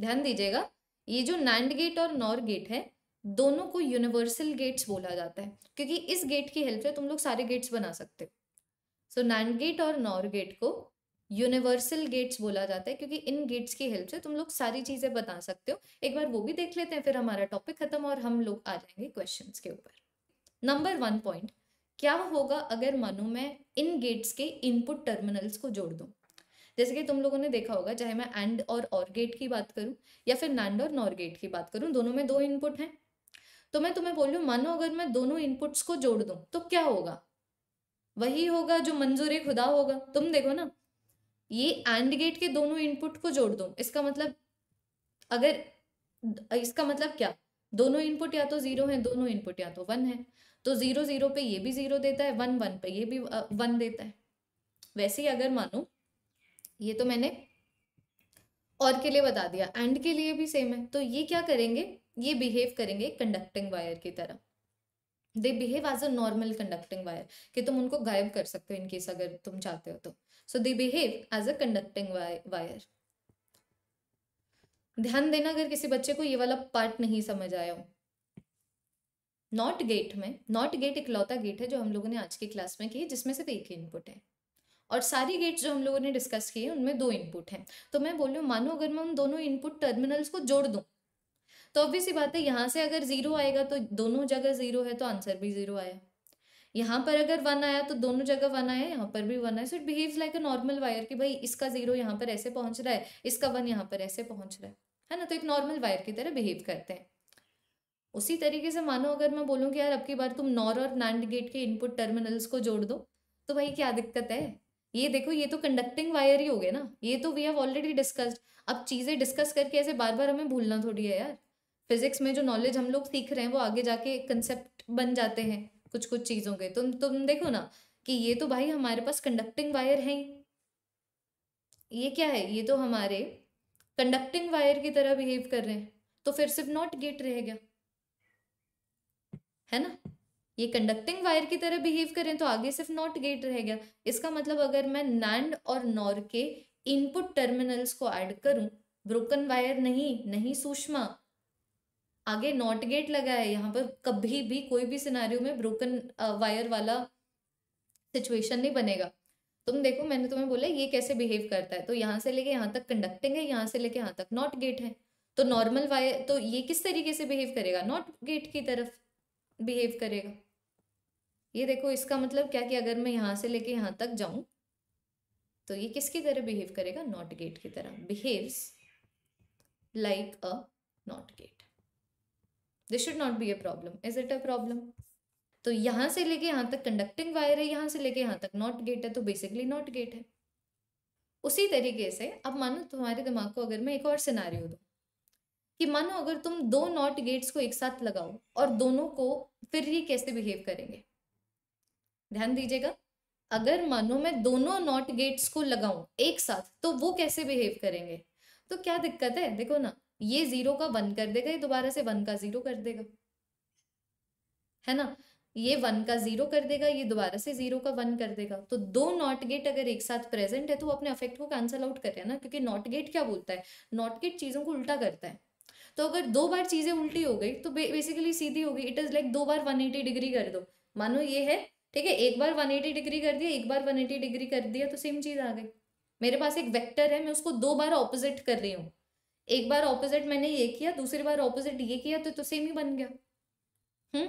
ध्यान दीजिएगा, ये जो नैंड गेट और नॉर गेट है दोनों को यूनिवर्सल गेट्स बोला जाता है, क्योंकि इस गेट की हेल्प से तुम लोग सारे गेट्स बना सकते हो। सो नैंड गेट और नॉर गेट को यूनिवर्सल गेट्स बोला जाता है, क्योंकि इन गेट्स की हेल्प से तुम लोग सारी चीजें बता सकते हो। एक बार वो भी देख लेते हैं, फिर हमारा टॉपिक खत्म और हम लोग आ जाएंगे क्वेश्चंस के ऊपर। नंबर वन पॉइंट, क्या होगा अगर मानो मैं इन गेट्स के इनपुट टर्मिनल्स को जोड़ दूं? जैसे कि तुम लोगों ने देखा होगा, चाहे मैं एंड और और गेट की बात करूं या फिर नैंड और नॉर गेट की बात करूं, दोनों में दो इनपुट हैं। तो मैं तुम्हें बोलूं मानो अगर मैं दोनों इनपुट्स को जोड़ दूं तो क्या होगा? वही होगा जो मंजूर खुदा होगा। तुम देखो ना, ये एंड गेट के दोनों इनपुट को जोड़ दूं, इसका मतलब अगर इसका मतलब क्या, दोनों इनपुट या तो जीरो है, दोनों इनपुट या तो वन है। तो जीरो जीरो पे ये भी जीरो देता है, वन वन पे ये भी वन देता है। वैसे ही अगर मानो, ये तो मैंने और के लिए बता दिया, एंड के लिए भी सेम है। तो ये क्या करेंगे, ये बिहेव करेंगे कंडक्टिंग वायर की तरह। They behave as a normal conducting wire, कि तुम उनको गायब कर सकते हो इनकेस अगर तुम चाहते हो तो। So they behave as a conducting wire. ध्यान देना अगर किसी बच्चे को ये वाला पार्ट नहीं समझ आया हो। नॉट गेट में, नॉट गेट इकलौता गेट है जो हम लोगों ने आज की क्लास में की, जिसमें सिर्फ एक ही इनपुट है, और सारी गेट्स जो हम लोगों ने डिस्कस किए उनमें दो इनपुट हैं। तो मैं बोल रही हूँ मानो अगर मैं उन दोनों इनपुट टर्मिनल्स को जोड़ दूं, तो ऑब्वियस सी बात है यहाँ से अगर जीरो आएगा तो दोनों जगह जीरो है, तो आंसर भी जीरो आया। यहाँ पर अगर वन आया तो दोनों जगह वन आया, यहाँ पर भी वन आया। So it behaves like a normal wire, कि भाई इसका जीरो यहाँ पर ऐसे पहुंच रहा है, इसका वन यहाँ पर ऐसे पहुंच रहा है, है ना। तो एक नॉर्मल वायर की तरह बिहेव करते हैं। उसी तरीके से मानो अगर मैं बोलूँ कि यार अब की बार तुम नॉर और नैंड गेट के इनपुट टर्मिनल्स को जोड़ दो, तो भाई क्या दिक्कत है? ये देखो, ये तो कंडक्टिंग वायर ही हो गया ना, ये तो वी हैव ऑलरेडी डिस्कस्ड। अब चीज़ें डिस्कस करके ऐसे बार बार हमें भूलना थोड़ी है यार। फिजिक्स में जो नॉलेज हम लोग सीख रहे हैं वो आगे जाके कंसेप्ट बन जाते हैं कुछ कुछ चीज़ों के। तुम तुम देखो ना कि ये तो भाई हमारे पास कंडक्टिंग वायर है, ये क्या है, ये तो हमारे कंडक्टिंग वायर की तरह बिहेव कर रहे हैं। तो फिर सिर्फ नॉट गेट रह गया, है ना। ये कंडक्टिंग वायर की तरह बिहेव करें तो आगे सिर्फ नॉट गेट रह गया। इसका मतलब अगर मैं नैंड और नॉर के इनपुट टर्मिनल्स को ऐड करूं, ब्रोकन वायर नहीं, नहीं सुषमा, आगे नॉट गेट लगा है, यहाँ पर कभी भी कोई भी सिनारियो में ब्रोकन वायर वाला सिचुएशन नहीं बनेगा। तुम देखो, मैंने तुम्हें बोला ये कैसे बिहेव करता है। तो यहाँ से लेके यहाँ तक कंडक्टिंग है, यहाँ से लेके यहाँ तक नॉट गेट है। तो नॉर्मल वायर, तो ये किस तरीके से बिहेव करेगा, नॉट गेट की तरफ बिहेव करेगा। ये देखो, इसका मतलब क्या कि अगर मैं यहाँ से लेके यहाँ तक जाऊं तो ये किसकी तरह बिहेव करेगा, नॉट गेट की तरह। Behaves like a not gate. This should not be a problem, is it a problem? तो यहाँ से लेके यहाँ तक कंडक्टिंग वायर है, यहाँ से लेके यहाँ तक नॉट गेट है, तो बेसिकली नॉट गेट है। उसी तरीके से अब मानो तुम्हारे दिमाग को अगर मैं एक और सिनारियो दूं, कि मानो अगर तुम दो नॉट गेट्स को एक साथ लगाओ और दोनों को, फिर ये कैसे बिहेव करेंगे, ध्यान दीजिएगा। अगर मानो मैं दोनों नॉट गेट्स को लगाऊं एक साथ, तो वो कैसे बिहेव करेंगे? तो क्या दिक्कत है, देखो ना, ये जीरो का वन कर देगा, ये दोबारा से वन का जीरो कर देगा, है ना। ये वन का जीरो कर देगा, ये दोबारा से जीरो का वन कर देगा। तो दो नॉट गेट अगर एक साथ प्रेजेंट है तो वो अपने अफेक्ट को कैंसल आउट करे ना, क्योंकि नॉट गेट क्या बोलता है, नॉट गेट चीजों को उल्टा करता है। तो अगर दो बार चीजें उल्टी हो गई तो बेसिकली सीधी हो गई। इट इज लाइक दो बार एक सौ अस्सी डिग्री कर दो, मानो ये है, ठीक है, एक बार एक सौ अस्सी डिग्री कर दिया, एक बार एक सौ अस्सी डिग्री कर दिया, तो सेम चीज आ गई। मेरे पास एक वेक्टर है, मैं उसको दो बार ऑपोजिट कर रही हूँ। एक बार ऑपोजिट मैंने ये किया, दूसरी बार ऑपोजिट ये किया, तो, तो सेम ही बन गया। हम्म,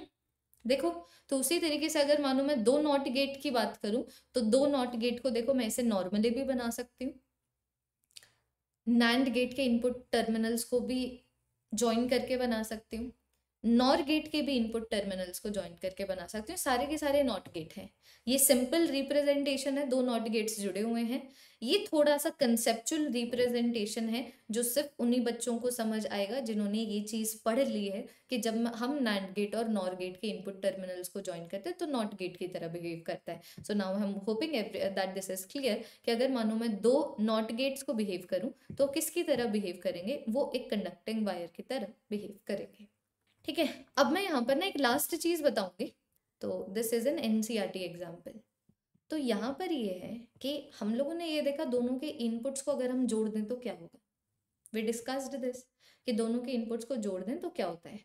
देखो। तो उसी तरीके से अगर मानो मैं दो नॉट गेट की बात करूं, तो दो नॉट गेट को देखो मैं इसे नॉर्मली भी बना सकती हूँ, नैंड गेट के इनपुट टर्मिनल्स को भी ज्वाइन करके बना सकती हूँ, नॉर गेट के भी इनपुट टर्मिनल्स को ज्वाइन करके बना सकती हूँ। सारे के सारे नॉट गेट हैं। ये सिंपल रिप्रेजेंटेशन है, दो नॉट गेट्स जुड़े हुए हैं। ये थोड़ा सा कंसेप्चुअल रिप्रेजेंटेशन है जो सिर्फ उन्हीं बच्चों को समझ आएगा जिन्होंने ये चीज़ पढ़ ली है, कि जब हम नैंड गेट और नॉर गेट के इनपुट टर्मिनल्स को ज्वाइन करते हैं तो नॉट गेट की तरह बिहेव करता है। So now I am hoping that this is clear, कि अगर मानो मैं दो नॉट गेट्स को बिहेव करूँ तो किसकी तरह बिहेव करेंगे, वो एक कंडक्टिंग वायर की तरह बिहेव करेंगे, ठीक है। अब मैं यहाँ पर ना एक लास्ट चीज़ बताऊंगी, तो this is an NCERT example, तो यहाँ पर ये है कि हम लोगों ने ये देखा दोनों के इनपुट्स को अगर हम जोड़ दें तो क्या होगा। वी डिस्कस्ड दिस कि दोनों के इनपुट्स को जोड़ दें तो क्या होता है।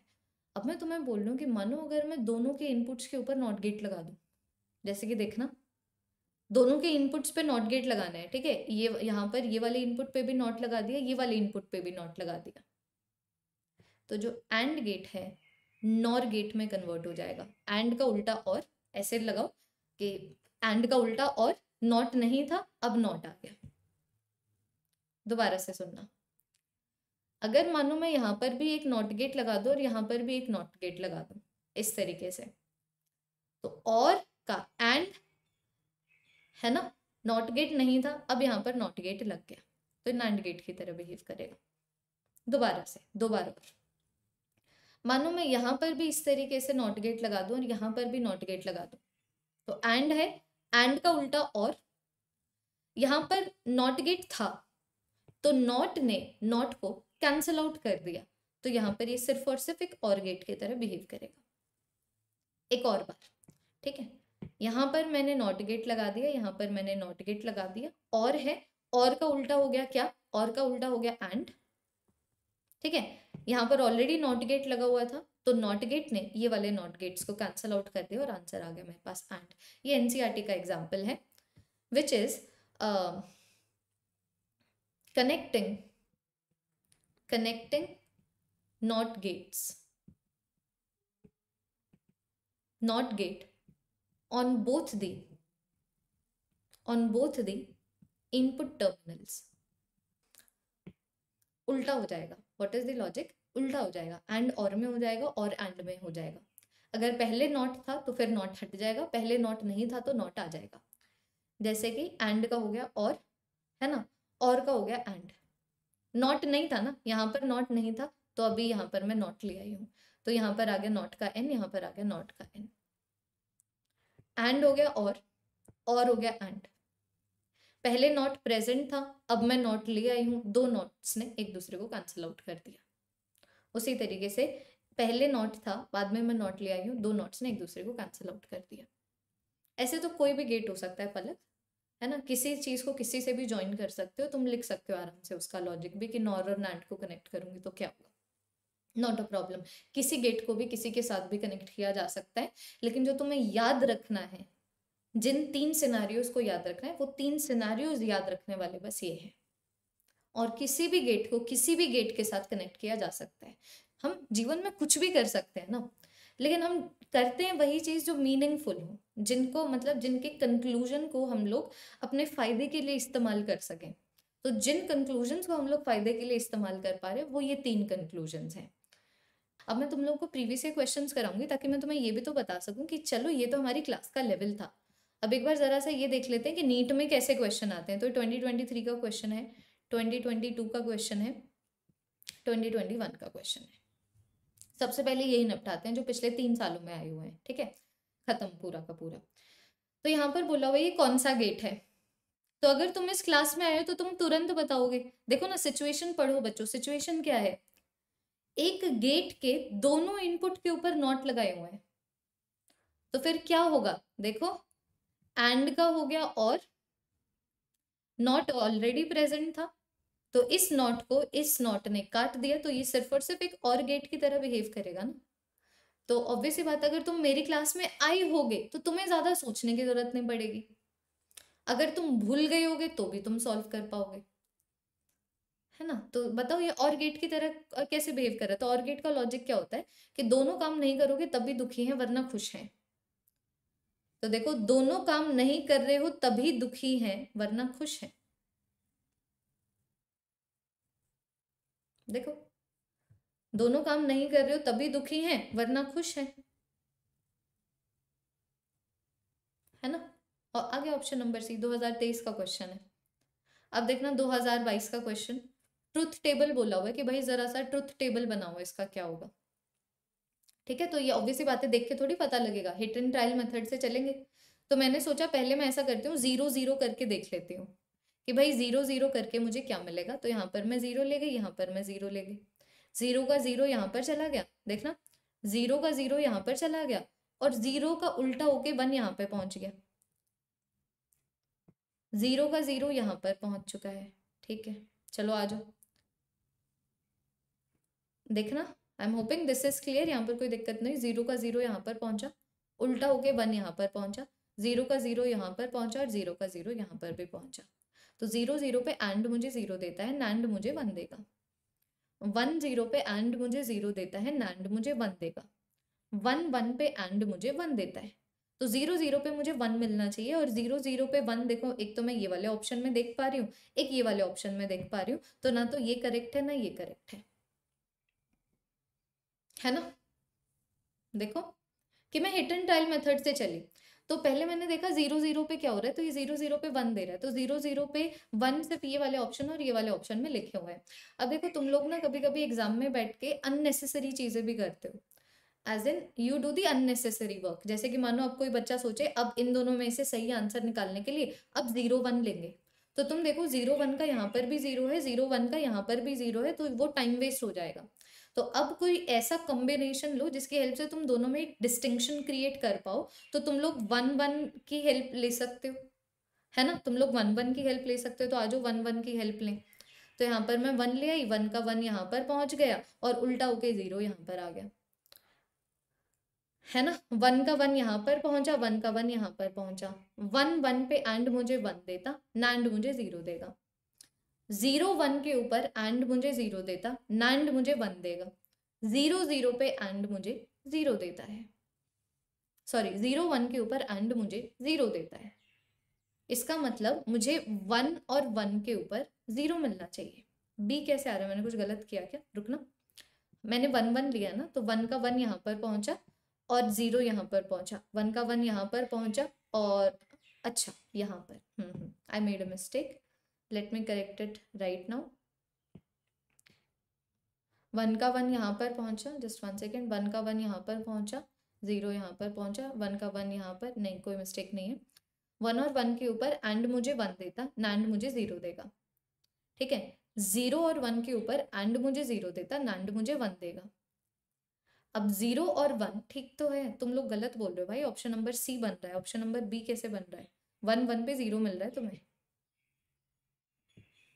अब मैं तुम्हें बोल रहा हूँ कि मानो अगर मैं दोनों के इनपुट्स के ऊपर नॉट गेट लगा दूँ, जैसे कि देखना दोनों के इनपुट्स पे नॉट गेट लगाना है, ठीक है। ये यहाँ पर ये वाले इनपुट पे भी नॉट लगा दिया, ये वाले इनपुट पे भी नॉट लगा दिया, तो जो एंड गेट है नॉर गेट में कन्वर्ट हो जाएगा। एंड का उल्टा और, ऐसे लगाओ कि एंड का उल्टा और, नॉट नहीं था अब नॉट आ गया। दोबारा से सुनना, अगर मानो मैं यहाँ पर भी एक नॉट गेट लगा दूं और यहाँ पर भी एक नॉट गेट लगा दूं इस तरीके से, तो और का एंड है ना, नॉट गेट नहीं था अब यहाँ पर नॉट गेट लग गया, तो नैंड गेट की तरह बिहेव करेगा। दोबारा से, दोबारा मानो मैं यहाँ पर भी इस तरीके से नॉट गेट लगा दूं और यहाँ पर भी नॉट गेट लगा दूं, तो एंड है, एंड का उल्टा और, यहाँ पर नॉट गेट था तो नॉट ने नॉट को कैंसल आउट कर दिया, तो यहाँ पर ये सिर्फ और सिर्फ एक और गेट की तरह बिहेव करेगा। एक और बार, ठीक है, यहाँ पर मैंने नॉट गेट लगा दिया, यहाँ पर मैंने नॉट गेट लगा दिया, और है, और का उल्टा हो गया क्या, और का उल्टा हो गया एंड, ठीक है। यहाँ पर ऑलरेडी नॉट गेट लगा हुआ था तो नॉट गेट ने ये वाले नॉट गेट्स को कैंसल आउट कर दिया और आंसर आ गया मेरे पास एंड। ये एनसीईआरटी का एग्जाम्पल है which is connecting connecting not gates not gate on both the on both the input terminals। उल्टा हो जाएगा। what is the logic? उल्टा हो जाएगा, and और में हो जाएगा और and में हो जाएगा। अगर पहले not था तो फिर not हट जाएगा, पहले not नहीं था तो not आ जाएगा। जैसे कि and का हो गया और, है ना, और का हो गया and, not नहीं था ना, यहाँ पर not नहीं था तो अभी यहाँ पर मैं not ले आई हूँ, तो यहाँ पर आ गया not का n, यहाँ पर आ गया not का n। एंड हो गया और, और हो गया एंड, पहले नॉट प्रेजेंट था अब मैं नॉट ले आई हूँ, दो नॉट्स ने एक दूसरे को कैंसिल आउट कर दिया। उसी तरीके से पहले नॉट था बाद में मैं नॉट ले आई हूँ, दो नॉट्स ने एक दूसरे को कैंसिल आउट कर दिया। ऐसे तो कोई भी गेट हो सकता है पलक, है ना, किसी चीज को किसी से भी ज्वाइन कर सकते हो। तुम लिख सकते हो आराम से उसका लॉजिक भी कि नॉर और नैंड को कनेक्ट करूंगी तो क्या होगा, नॉट अ प्रॉब्लम। किसी गेट को भी किसी के साथ भी कनेक्ट किया जा सकता है, लेकिन जो तुम्हें याद रखना है, जिन तीन सिनारियोज को याद रखना है, वो तीन सिनारियोज याद रखने वाले बस ये हैं। और किसी भी गेट को किसी भी गेट के साथ कनेक्ट किया जा सकता है। हम जीवन में कुछ भी कर सकते हैं ना, लेकिन हम करते हैं वही चीज जो मीनिंगफुल हो, जिनको मतलब जिनके कंक्लूजन को हम लोग अपने फायदे के लिए इस्तेमाल कर सकें। तो जिन कंक्लूजन्स को हम लोग फायदे के लिए इस्तेमाल कर पा रहे हैं वो ये तीन कंक्लूजन्स हैं। अब मैं तुम लोगों को प्रीवियस ईयर क्वेश्चंस कराऊंगी ताकि मैं तुम्हें ये भी तो बता सकूं कि चलो ये तो हमारी क्लास का लेवल था, अब एक बार जरा सा ये देख लेते हैं कि नीट में कैसे क्वेश्चन आते हैं। तो ट्वेंटी ट्वेंटी थ्री का क्वेश्चन है, ट्वेंटी ट्वेंटी टू का क्वेश्चन है, ट्वेंटी ट्वेंटी वन का क्वेश्चन है। सबसे पहले यही निपटाते हैं जो पिछले तीन सालों में आए हुए हैं, ठीक है, खत्म पूरा का पूरा। तो यहाँ पर बोला हुआ ये कौन सा गेट है, तो अगर तुम इस क्लास में आए हो तो तुम तुरंत बताओगे। देखो ना, सिचुएशन पढ़ो बच्चों, सिचुएशन क्या है, एक गेट के दोनों इनपुट के ऊपर नॉट लगाए हुए हैं, तो फिर क्या होगा। देखो एंड का हो गया और, नॉट ऑलरेडी प्रेजेंट था तो इस नॉट को इस नॉट ने काट दिया, तो ये सिर्फ और सिर्फ एक और गेट की तरह बिहेव करेगा ना। तो ऑब्वियसली बात, अगर तुम मेरी क्लास में आए होगे तो तुम्हें ज्यादा सोचने की जरूरत नहीं पड़ेगी। अगर तुम भूल गए होगे तो भी तुम सॉल्व कर पाओगे, है ना। तो बताओ ये और गेट की तरह कैसे बिहेव कर रहा है। तो और गेट का लॉजिक क्या होता है कि दोनों काम नहीं करोगे तभी दुखी हैं वरना खुश हैं। तो देखो, दोनों काम नहीं कर रहे हो तभी दुखी हैं वरना खुश हैं। देखो, दोनों काम नहीं कर रहे हो तभी दुखी हैं वरना खुश हैं, है ना। और आगे ऑप्शन नंबर सी दो हज़ार तेईस का क्वेश्चन है। अब देखना दो हज़ार बाईस का क्वेश्चन, ट्रुथ टेबल बोला हुआ है कि भाई जरा सा ट्रुथ टेबल बनाओ, इसका क्या होगा, ठीक है। तो ये ऑब्वियसली बातें देख के थोड़ी पता लगेगा, हिट एंड ट्रायल मेथड से चलेंगे। तो मैंने सोचा पहले मैं ऐसा करती हूँ, जीरो जीरो करके देख लेती हूँ कि भाई जीरो जीरो करके मुझे क्या मिलेगा। तो यहाँ पर मैं जीरो ले गई, यहाँ पर मैं जीरो ले गई, जीरो का जीरो यहाँ पर चला गया, देखना जीरो का जीरो यहाँ पर चला गया, और जीरो का उल्टा होके वन यहाँ पे पहुंच गया। जीरो का जीरो यहाँ पर पहुंच चुका है। ठीक है, चलो आ जाओ, देखना, I am hoping this is clear. यहाँ पर कोई दिक्कत नहीं, जीरो का जीरो यहाँ पर पहुंचा, उल्टा होके वन यहाँ पर पहुंचा, जीरो का जीरो यहाँ पर पहुंचा और जीरो का जीरो यहाँ पर भी पहुंचा। तो जीरो जीरो पे एंड मुझे जीरो देता है, नैंड मुझे वन देगा। वन जीरो पे एंड मुझे जीरो देता है, नैंड मुझे वन देगा। वन वन पे एंड मुझे वन देता है। तो जीरो जीरो पे मुझे वन मिलना चाहिए और जीरो जीरो पे वन, देखो एक तो मैं ये वाले ऑप्शन में देख पा रही हूँ, एक ये वाले ऑप्शन में देख पा रही हूँ, तो ना तो ये करेक्ट है ना ये करेक्ट है, है ना। देखो कि मैं हिट एंड ट्रायल मेथड से चली, तो पहले मैंने देखा जीरो जीरो पे क्या हो रहा है, तो ये जीरो जीरो पे वन दे रहा है, तो जीरो जीरो पे वन सिर्फ ये वाले ऑप्शन और ये वाले ऑप्शन में लिखे हुए हैं। अब देखो तुम लोग ना कभी कभी एग्जाम में बैठ के अननेसेसरी चीजें भी करते हो, as in you do the unnecessary work. जैसे कि मानो अब कोई बच्चा सोचे अब इन दोनों में से सही आंसर निकालने के लिए अब जीरो वन लेंगे, तो तुम देखो जीरो वन का यहाँ पर भी जीरो है, जीरो वन का यहाँ पर भी जीरो है, तो वो टाइम वेस्ट हो जाएगा। तो अब कोई ऐसा कॉम्बिनेशन लो जिसकी हेल्प से तुम दोनों में एक डिस्टिंक्शन क्रिएट कर पाओ। तो तुम लोग वन वन की हेल्प ले सकते हो, है ना, तुम लोग वन वन की हेल्प ले सकते हो। तो आज वन वन की हेल्प लें, तो यहाँ पर मैं वन ले आई, वन का वन यहाँ पर पहुंच गया और उल्टा होके जीरो यहाँ पर आ गया, है ना। वन का वन यहाँ पर पहुंचा, वन का वन यहाँ पर पहुंचा। वन वन पे एंड मुझे वन देता, नैंड मुझे जीरो देगा। जीरो वन के ऊपर एंड मुझे जीरो देता, नैंड मुझे वन देगा। जीरो जीरो पे एंड मुझे जीरो देता है, सॉरी जीरो वन के ऊपर एंड मुझे जीरो देता है। इसका मतलब मुझे वन और वन के ऊपर जीरो मिलना चाहिए। बी कैसे आ रहा है, मैंने कुछ गलत किया क्या? रुकना, मैंने वन वन लिया ना, तो वन का वन यहाँ पर पहुंचा और जीरो यहाँ पर पहुंचा, वन का वन यहाँ पर पहुंचा और अच्छा यहाँ पर, hmm I made a mistake, let me correct it right now. One का वन यहाँ पर पहुंचा, जस्ट वन सेकेंड, वन का वन यहाँ पर पहुंचा, जीरो यहाँ पर पहुंचा, वन का वन यहाँ पर, नहीं कोई मिस्टेक नहीं है। वन और वन के ऊपर एंड मुझे वन देता, नैंड मुझे जीरो देगा। ठीक है, जीरो और वन के ऊपर एंड मुझे जीरो देता, नैंड मुझे वन देगा। अब जीरो और वन ठीक तो है, तुम लोग गलत बोल रहे हो भाई, ऑप्शन नंबर सी बन रहा है, ऑप्शन नंबर बी कैसे बन रहा है? वन वन पे जीरो मिल रहा है तुम्हें,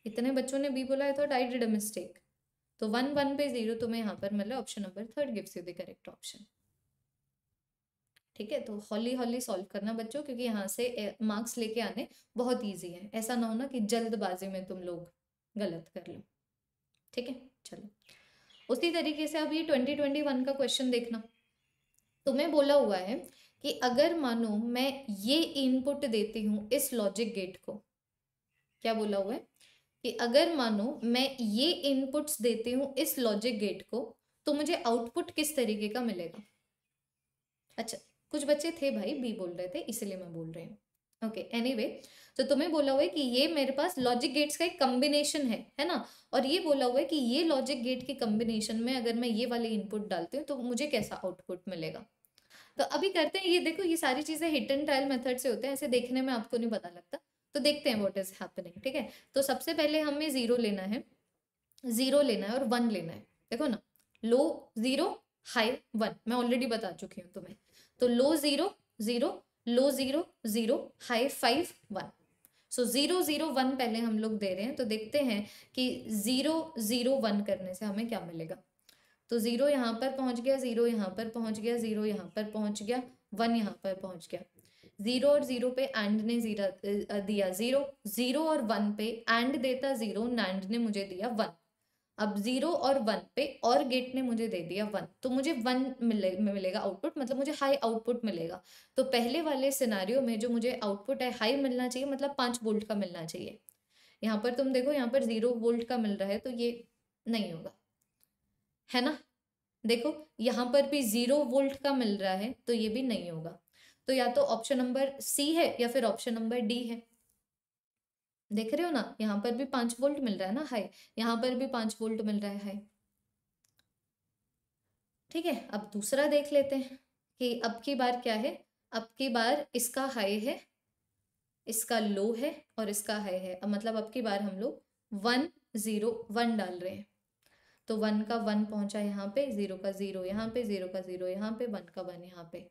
इतने बच्चों ने बी बोला है, thought I did a mistake. तो वन वन पे जीरो तुम्हें यहाँ पर मिला, option number third gives you the correct option. ठीक है, तो हॉली हॉली सॉल्व करना बच्चों, क्योंकि यहाँ से मार्क्स लेके आने बहुत इजी है। ऐसा ना हो ना कि जल्दबाजी में तुम लोग गलत कर लो। ठीक है, चलो उसी तरीके से अब ये ट्वेंटी ट्वेंटी वन का क्वेश्चन देखना। तुम्हें बोला हुआ है कि अगर मानो मैं ये इनपुट देती हूँ इस लॉजिक गेट को, क्या बोला हुआ है कि अगर मानो मैं ये इनपुट्स देती हूँ इस लॉजिक गेट को, तो मुझे आउटपुट किस तरीके का मिलेगा। अच्छा, कुछ बच्चे थे भाई बी बोल रहे थे, इसलिए मैं बोल रही हूँ। ओके, एनीवे, तो तुम्हें बोला हुआ है कि ये मेरे पास लॉजिक गेट्स का एक कम्बिनेशन है, है ना, और ये बोला हुआ है कि ये लॉजिक गेट के कम्बिनेशन में अगर मैं ये वाले इनपुट डालती हूँ तो मुझे कैसा आउटपुट मिलेगा। तो अभी करते हैं ये, देखो ये सारी चीजें हिट एंड ट्रायल मेथड से होते हैं, ऐसे देखने में आपको नहीं पता लगता। तो देखते हैं व्हाट इज हैपनिंग। ठीक है, तो सबसे पहले हमें जीरो लेना है, जीरो लेना है और वन लेना है। देखो ना, लो जीरो हाई वन, मैं ऑलरेडी बता चुकी हूँ तुम्हें। तो low zero zero, low zero zero, high five one. So zero zero one पहले हम लोग दे रहे हैं, तो देखते हैं कि जीरो जीरो वन करने से हमें क्या मिलेगा। तो जीरो यहाँ पर पहुंच गया, जीरो यहाँ पर पहुंच गया, जीरो यहाँ पर पहुंच गया, वन यहाँ पर पहुंच गया। जीरो और जीरो पे एंड ने जीरा दिया जीरो, जीरो और वन पे एंड देता जीरो, नैंड ने मुझे दिया वन। अब जीरो और वन पे और गेट ने मुझे दे दिया वन, तो मुझे वन मिले, मिलेगा आउटपुट, मतलब मुझे हाई आउटपुट मिलेगा। तो पहले वाले सिनेरियो में जो मुझे आउटपुट है हाई मिलना चाहिए, मतलब पाँच वोल्ट का मिलना चाहिए। यहाँ पर तुम देखो, यहाँ पर जीरो वोल्ट का मिल रहा है, तो ये नहीं होगा, है ना। देखो यहाँ पर भी जीरो वोल्ट का मिल रहा है, तो ये भी नहीं होगा। तो या तो ऑप्शन नंबर सी है या फिर ऑप्शन नंबर डी है। देख रहे हो ना, यहाँ पर भी पांच वोल्ट मिल रहा है ना हाई, यहाँ पर भी पांच वोल्ट मिल रहा है हाई। ठीक है, अब दूसरा देख लेते हैं कि अब की बार क्या है। अब की बार इसका हाई है, इसका लो है और इसका हाई है। अब मतलब अब की बार हम लोग वन जीरो वन डाल रहे हैं। तो वन का वन पहुंचा यहाँ पे, जीरो का जीरो यहाँ पे, जीरो का जीरो यहाँ पे, वन का वन यहाँ पे।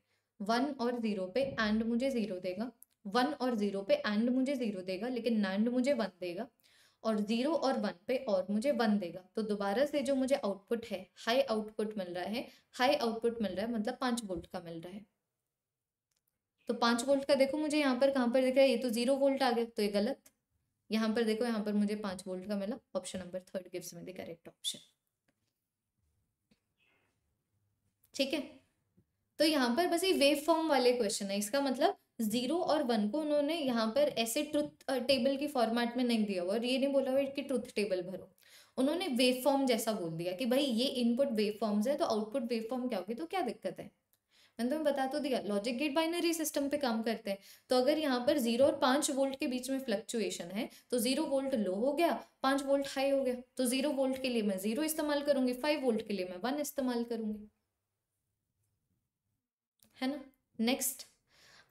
वन और जीरो पे एंड मुझे जीरो देगा, वन और जीरो पे, एंड मुझे जीरो देगा लेकिन नैंड मुझे वन देगा, और जीरो और वन पे और मुझे वन देगा। तो दोबारा से जो मुझे आउटपुट है हाई आउटपुट मिल रहा है, हाई आउटपुट मिल रहा है मतलब पाँच वोल्ट का मिल रहा है। तो पाँच वोल्ट का देखो मुझे यहाँ पर कहाँ पर दिख रहा है, ये तो जीरो वोल्ट आ गया तो ये गलत, यहाँ पर देखो यहाँ पर मुझे पाँच वोल्ट का मिला। Option number third gives me the correct option. ठीक है, तो यहाँ पर बस ये वेव फॉर्म वाले क्वेश्चन है, इसका मतलब जीरो और वन को उन्होंने यहाँ पर ऐसे ट्रुथ टेबल की फॉर्मेट में नहीं दिया हुआ और ये नहीं बोला हुआ कि ट्रुथ टेबल भरो, उन्होंने वेव फॉर्म जैसा बोल दिया कि भाई ये इनपुट वेव फॉर्म्स है तो आउटपुट वेव फॉर्म क्या होगी, तो क्या दिक्कत है। मैंने तुम्हें बता तो दिया लॉजिक गेट बाइनरी सिस्टम पे काम करते हैं, तो अगर यहाँ पर जीरो और पाँच वोल्ट के बीच में फ्लक्चुएशन है तो जीरो वोल्ट लो हो गया, पाँच वोल्ट हाई हो गया, तो जीरो वोल्ट के लिए मैं जीरो इस्तेमाल करूंगी, फाइव वोल्ट के लिए मैं वन इस्तेमाल करूंगी, है ना। नेक्स्ट,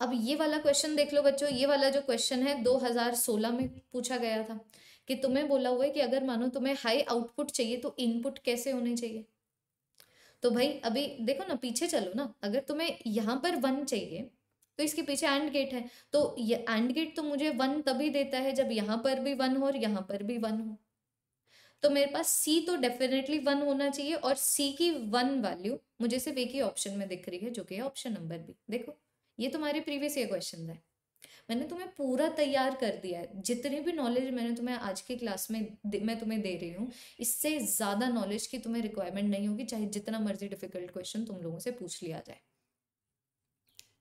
अब ये वाला क्वेश्चन देख लो बच्चों, ये वाला जो क्वेश्चन है दो हज़ार सोलह में पूछा गया था कि तुम्हें बोला हुआ है कि अगर मानो तुम्हें हाई आउटपुट चाहिए तो इनपुट कैसे होने चाहिए। तो भाई अभी देखो ना, पीछे चलो ना, अगर तुम्हें यहाँ पर वन चाहिए तो इसके पीछे एंड गेट है, तो ये एंड गेट तो मुझे वन तभी देता है जब यहाँ पर भी वन हो और यहाँ पर भी वन हो, तो मेरे पास सी तो डेफिनेटली वन होना चाहिए और सी की वन वैल्यू मुझे सिर्फ एक ही ऑप्शन में दिख रही है जो कि है ऑप्शन नंबर बी। देखो ये तुम्हारे प्रीवियस ईयर क्वेश्चन है, मैंने तुम्हें पूरा तैयार कर दिया है, जितने भी नॉलेज मैंने तुम्हें आज की क्लास में मैं तुम्हें दे रही हूँ इससे ज़्यादा नॉलेज की तुम्हें रिक्वायरमेंट नहीं होगी, चाहे जितना मर्जी डिफिकल्ट क्वेश्चन तुम लोगों से पूछ लिया जाए।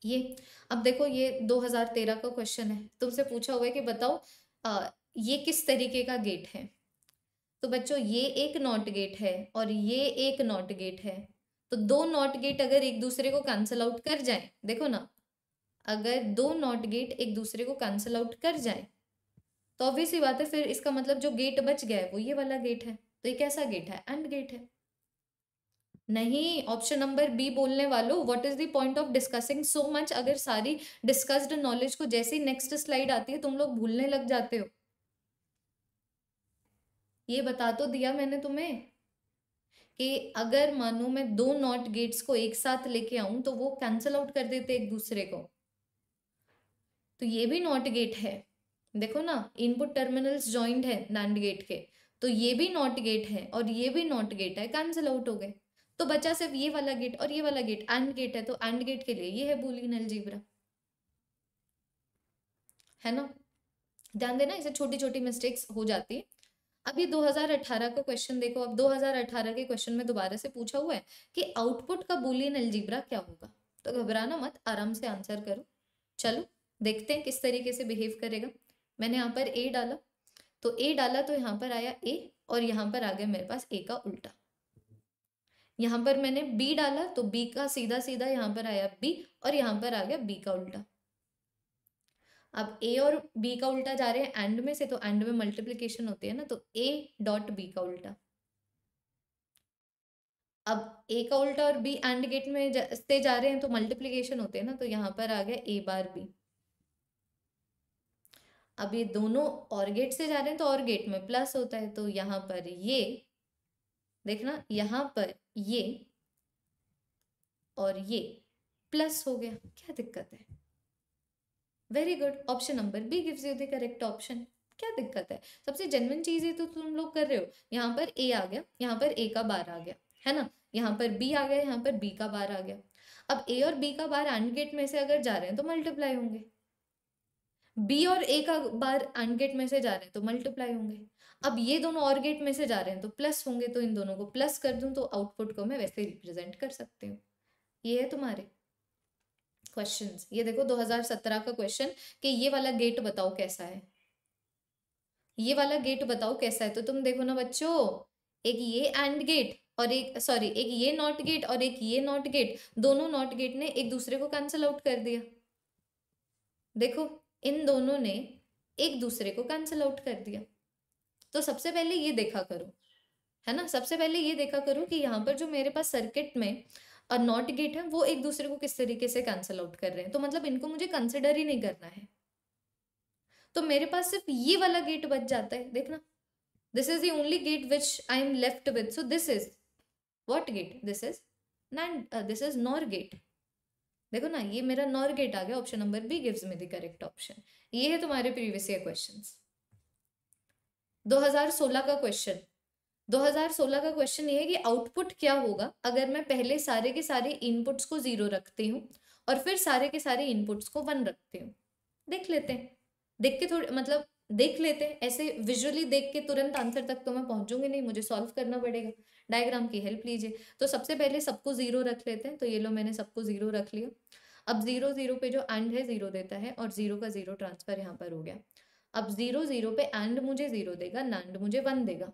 ये अब देखो ये दो हज़ार तेरह का क्वेश्चन है, तुमसे पूछा हुआ है कि बताओ आ, ये किस तरीके का गेट है। तो बच्चों ये एक नॉट गेट है और ये एक नॉट गेट है, तो दो नॉट गेट अगर एक दूसरे को कैंसिल आउट कर जाए, देखो ना अगर दो नॉट गेट एक दूसरे को कैंसिल आउट कर जाए तो ऑब्वियस ही बात है फिर इसका मतलब जो गेट बच गया है वो ये वाला गेट है, तो ये कैसा गेट है, एंड गेट है। नहीं, ऑप्शन नंबर बी बोलने वालों, what is the point of discussing so much, अगर सारी डिस्कस्ड नॉलेज को जैसे नेक्स्ट स्लाइड आती है तुम लोग भूलने लग जाते हो। ये बता तो दिया मैंने तुम्हें कि अगर मानो मैं दो नॉट गेट्स को एक साथ लेके आऊं तो वो कैंसिल आउट कर देते एक दूसरे को, तो ये भी नॉट गेट है, देखो ना इनपुट टर्मिनल्स जॉइंट है नैंड गेट के, तो ये भी नॉट गेट है और ये भी नॉट गेट है, कैंसिल आउट हो गए, तो बचा सिर्फ ये वाला गेट और ये वाला गेट, एंड गेट है, तो एंड गेट के लिए ये है बूलियन अलजेब्रा, है ना। ध्यान देना, इसे छोटी छोटी मिस्टेक्स हो जाती है। अभी दो हज़ार अठारह का क्वेश्चन देखो, अब दो हज़ार अठारह के क्वेश्चन में दोबारा से पूछा हुआ है कि आउटपुट का बूलियन अलजेब्रा क्या होगा, तो घबराना मत, आराम से आंसर करो। चलो देखते हैं किस तरीके से बिहेव करेगा। मैंने यहाँ पर ए डाला, तो ए डाला तो यहाँ पर आया ए और यहाँ पर आ गया मेरे पास ए का उल्टा। यहाँ पर मैंने बी डाला तो बी का सीधा सीधा यहाँ पर आया बी और यहाँ पर आ गया बी का उल्टा। अब ए और बी का उल्टा जा रहे हैं एंड में से, तो एंड में मल्टीप्लीकेशन होती है ना, तो ए डॉट बी का उल्टा। अब ए का उल्टा और बी एंड गेट में से जा रहे हैं तो मल्टीप्लीकेशन होते हैं ना, तो यहाँ पर आ गया ए बार बी। अब ये दोनों और गेट से जा रहे हैं तो और गेट में प्लस होता है, तो यहाँ पर ये देखना, यहाँ पर ये और ये प्लस हो गया, क्या दिक्कत है। Very good, option number B gives you the correct option. क्या दिक्कत है, सबसे जेन्युइन चीज है तो तुम लोग कर रहे हो। यहाँ पर ए आ गया, यहाँ पर ए का बार आ गया, है ना, यहाँ पर बी आ गया, यहाँ पर बी का बार आ गया। अब ए और बी का बार एंड गेट में से अगर जा रहे हैं तो मल्टीप्लाई होंगे, बी और ए का बार एंड गेट में से जा रहे हैं तो मल्टीप्लाई होंगे। अब ये दोनों और गेट में से जा रहे हैं तो प्लस होंगे, तो इन दोनों को प्लस कर दूं तो आउटपुट को मैं वैसे रिप्रेजेंट कर सकती हूँ। ये है तुम्हारे क्वेश्चंस। ये देखो दो हज़ार सत्रह का क्वेश्चन कि ये वाला गेट बताओ कैसा है, ये वाला गेट बताओ कैसा है। तो तुम देखो ना बच्चों, एक ये एंड गेट और एक सॉरी एक ये नॉट गेट और एक ये नॉट गेट, दोनों नॉट गेट ने एक दूसरे को कैंसिल आउट कर दिया। देखो इन दोनों ने एक दूसरे को कैंसिल आउट कर दिया। तो सबसे पहले ये देखा करो, है ना, सबसे पहले ये देखा करो कि यहाँ पर जो मेरे पास सर्किट में नॉट गेट है वो एक दूसरे को किस तरीके से कैंसिल आउट कर रहे हैं, तो मतलब इनको मुझे कंसिडर ही नहीं करना है, तो मेरे पास सिर्फ ये वाला गेट बच जाता है। देखना, this is the only gate which I am left with, so this is what gate, this is not, this is nor gate. देखो ना, ये मेरा नॉर गेट आ गया, option number B gives me the correct option. ये है तुम्हारे previous year questions. दो हज़ार सोलह का क्वेश्चन, दो हज़ार सोलह का क्वेश्चन ये है कि आउटपुट क्या होगा अगर मैं पहले सारे के सारे इनपुट्स को जीरो रखती हूँ और फिर सारे के सारे इनपुट्स को वन रखती हूँ। देख लेते हैं, देख के थोड़े मतलब देख लेते हैं, ऐसे विजुअली देख के तुरंत आंसर तक तो मैं पहुंचूंगी नहीं, मुझे सॉल्व करना पड़ेगा, डायग्राम की हेल्प लीजिए। तो सबसे पहले सबको जीरो रख लेते हैं। तो ये लो, मैंने सबको जीरो रख लिया। अब जीरो जीरो पे जो एंड है जीरो देता है और जीरो का जीरो ट्रांसफर यहाँ पर हो गया। अब जीरो जीरो पे एंड मुझे जीरो देगा, नैंड मुझे वन देगा।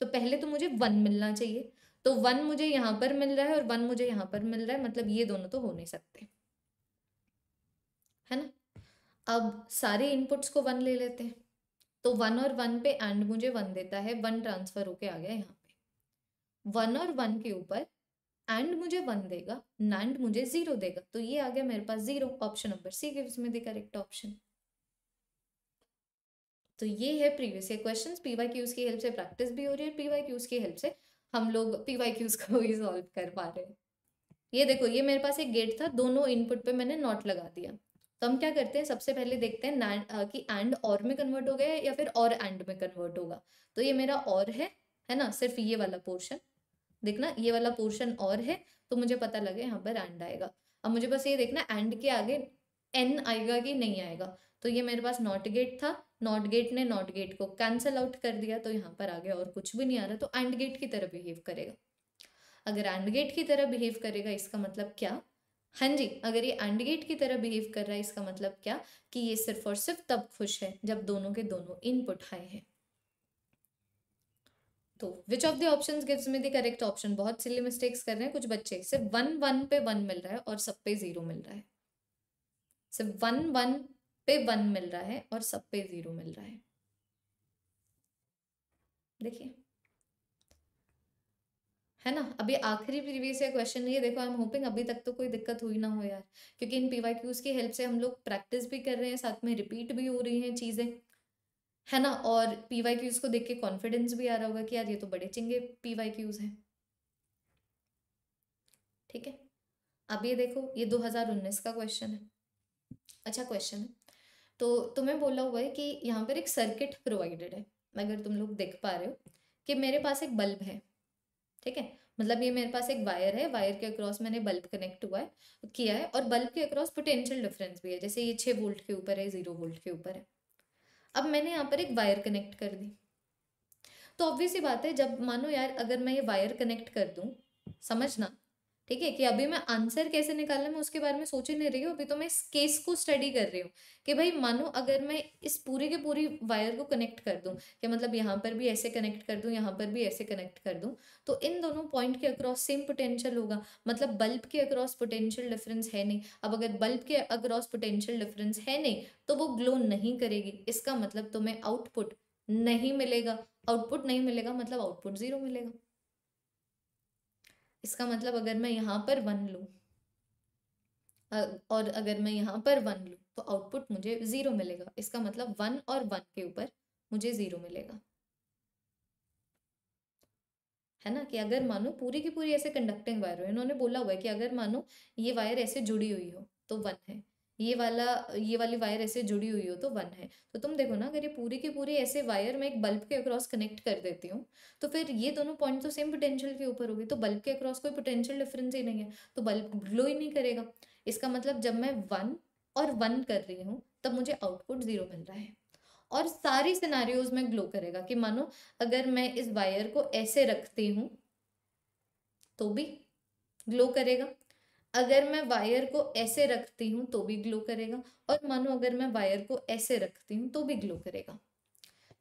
तो पहले तो मुझे वन मिलना चाहिए, तो वन मुझे यहाँ पर मिल रहा है और वन मुझे यहाँ पर मिल रहा है, मतलब ये दोनों तो हो नहीं सकते, है ना। अब सारे इनपुट्स को वन ले लेते हैं, तो वन और वन पे एंड मुझे वन देता है, वन ट्रांसफर होके आ गया यहाँ पे। वन और वन के ऊपर एंड मुझे वन देगा, नैंड मुझे जीरो देगा, तो ये आ गया मेरे पास zero. Option number C gives me the correct option. तो ये है previous year questions. PY Qs की हेल्प से प्रैक्टिस भी हो रही है, पीवाई क्यूज की हेल्प से हम लोग पीवाई क्यूज को भी सॉल्व कर पा रहे हैं। ये देखो, ये मेरे पास एक गेट था, दोनों इनपुट पे मैंने नॉट लगा दिया। तो हम क्या करते हैं, सबसे पहले देखते हैं कि एंड और में कन्वर्ट हो गया या फिर और एंड में कन्वर्ट होगा। तो ये मेरा और है, है ना, सिर्फ ये वाला पोर्शन, देखना ये वाला पोर्शन और है, तो मुझे पता लगे यहाँ पर एंड आएगा। अब मुझे बस ये देखना एंड के आगे एन आएगा कि नहीं आएगा। तो ये मेरे पास नॉट गेट था, नॉट गेट ने नॉट गेट को कैंसल आउट कर दिया, तो यहाँ पर आगे और कुछ भी नहीं आ रहा, तो एंड गेट की तरह बिहेव करेगा। अगर एंड गेट की तरह बिहेव करेगा इसका मतलब क्या, हाँ जी, अगर ये एंड गेट की तरह बिहेव कर रहा है इसका मतलब क्या कि ये सिर्फ और सिर्फ तब खुश है जब दोनों के दोनों इनपुट हाई है। तो which of the options gives me the correct option. बहुत सिली मिस्टेक्स कर रहे हैं कुछ बच्चे, सिर्फ वन वन पे वन मिल रहा है और सब पे जीरो मिल रहा है, सिर्फ वन वन पे वन मिल रहा है और सब पे जीरो मिल रहा है। देखिए, है ना, अभी आखिरी प्रीवियस ईयर क्वेश्चन। ये देखो, आई एम होपिंग अभी तक तो कोई दिक्कत हुई ना हो यार, क्योंकि इन पीवाईक्यूज की हेल्प से हम लोग प्रैक्टिस भी कर रहे हैं, साथ में रिपीट भी हो रही हैं चीजें, है ना, और पीवाईक्यूज को देख के कॉन्फिडेंस भी आ रहा होगा कि यार ये तो बड़े चिंगे पीवाईक्यूज हैं। ठीक है, अब ये देखो, ये दो हज़ार उन्नीस का क्वेश्चन है, अच्छा क्वेश्चन है। तो तुम्हें बोला हुआ है कि यहाँ पर एक सर्किट प्रोवाइडेड है, अगर तुम लोग देख पा रहे हो कि मेरे पास एक बल्ब है, ठीक है, मतलब ये मेरे पास एक वायर है, वायर के अक्रॉस मैंने बल्ब कनेक्ट हुआ है किया है, और बल्ब के अक्रॉस पोटेंशियल डिफरेंस भी है, जैसे ये छः वोल्ट के ऊपर है, जीरो वोल्ट के ऊपर है। अब मैंने यहाँ पर एक वायर कनेक्ट कर दी, तो ऑब्वियस ही बात है, जब मानो यार अगर मैं ये वायर कनेक्ट कर दूं, समझना ठीक है, कि अभी मैं आंसर कैसे निकालना मैं उसके बारे में सोच ही नहीं रही हूँ, अभी तो मैं इस केस को स्टडी कर रही हूँ कि भाई मानो अगर मैं इस पूरे के पूरी वायर को कनेक्ट कर दूँ, कि मतलब यहाँ पर भी ऐसे कनेक्ट कर दूँ, यहाँ पर भी ऐसे कनेक्ट कर दूँ, तो इन दोनों पॉइंट के अक्रॉस सेम पोटेंशियल होगा, मतलब बल्ब के अक्रॉस पोटेंशियल डिफरेंस है नहीं। अब अगर बल्ब के अक्रॉस पोटेंशियल डिफरेंस है नहीं तो वो ग्लो नहीं करेगी, इसका मतलब तुम्हें आउटपुट नहीं मिलेगा, आउटपुट नहीं मिलेगा मतलब आउटपुट जीरो मिलेगा। इसका मतलब अगर मैं यहाँ पर वन लूँ और अगर मैं यहाँ पर वन लूँ तो आउटपुट मुझे जीरो मिलेगा, इसका मतलब वन और वन के ऊपर मुझे जीरो मिलेगा, है ना। कि अगर मानो पूरी की पूरी ऐसे कंडक्टिंग वायर हो, इन्होंने बोला हुआ है कि अगर मानो ये वायर ऐसे जुड़ी हुई हो तो वन है, ये वाला ये वाली वायर ऐसे जुड़ी हुई हो तो वन है। तो तुम देखो ना, अगर ये पूरी की पूरी ऐसे वायर में एक बल्ब के अक्रॉस कनेक्ट कर देती हूँ तो फिर ये दोनों पॉइंट तो सेम पोटेंशियल के ऊपर होगी, तो बल्ब के अक्रॉस कोई पोटेंशियल डिफरेंस ही नहीं है, तो बल्ब ग्लो ही नहीं करेगा। इसका मतलब जब मैं वन और वन कर रही हूँ तब मुझे आउटपुट जीरो मिल रहा है, और सारी सिनेरियोज में ग्लो करेगा। कि मानो अगर मैं इस वायर को ऐसे रखती हूँ तो भी ग्लो करेगा, अगर मैं वायर को ऐसे रखती हूँ तो भी ग्लो करेगा, और मानो अगर मैं वायर को ऐसे रखती हूँ तो भी ग्लो करेगा।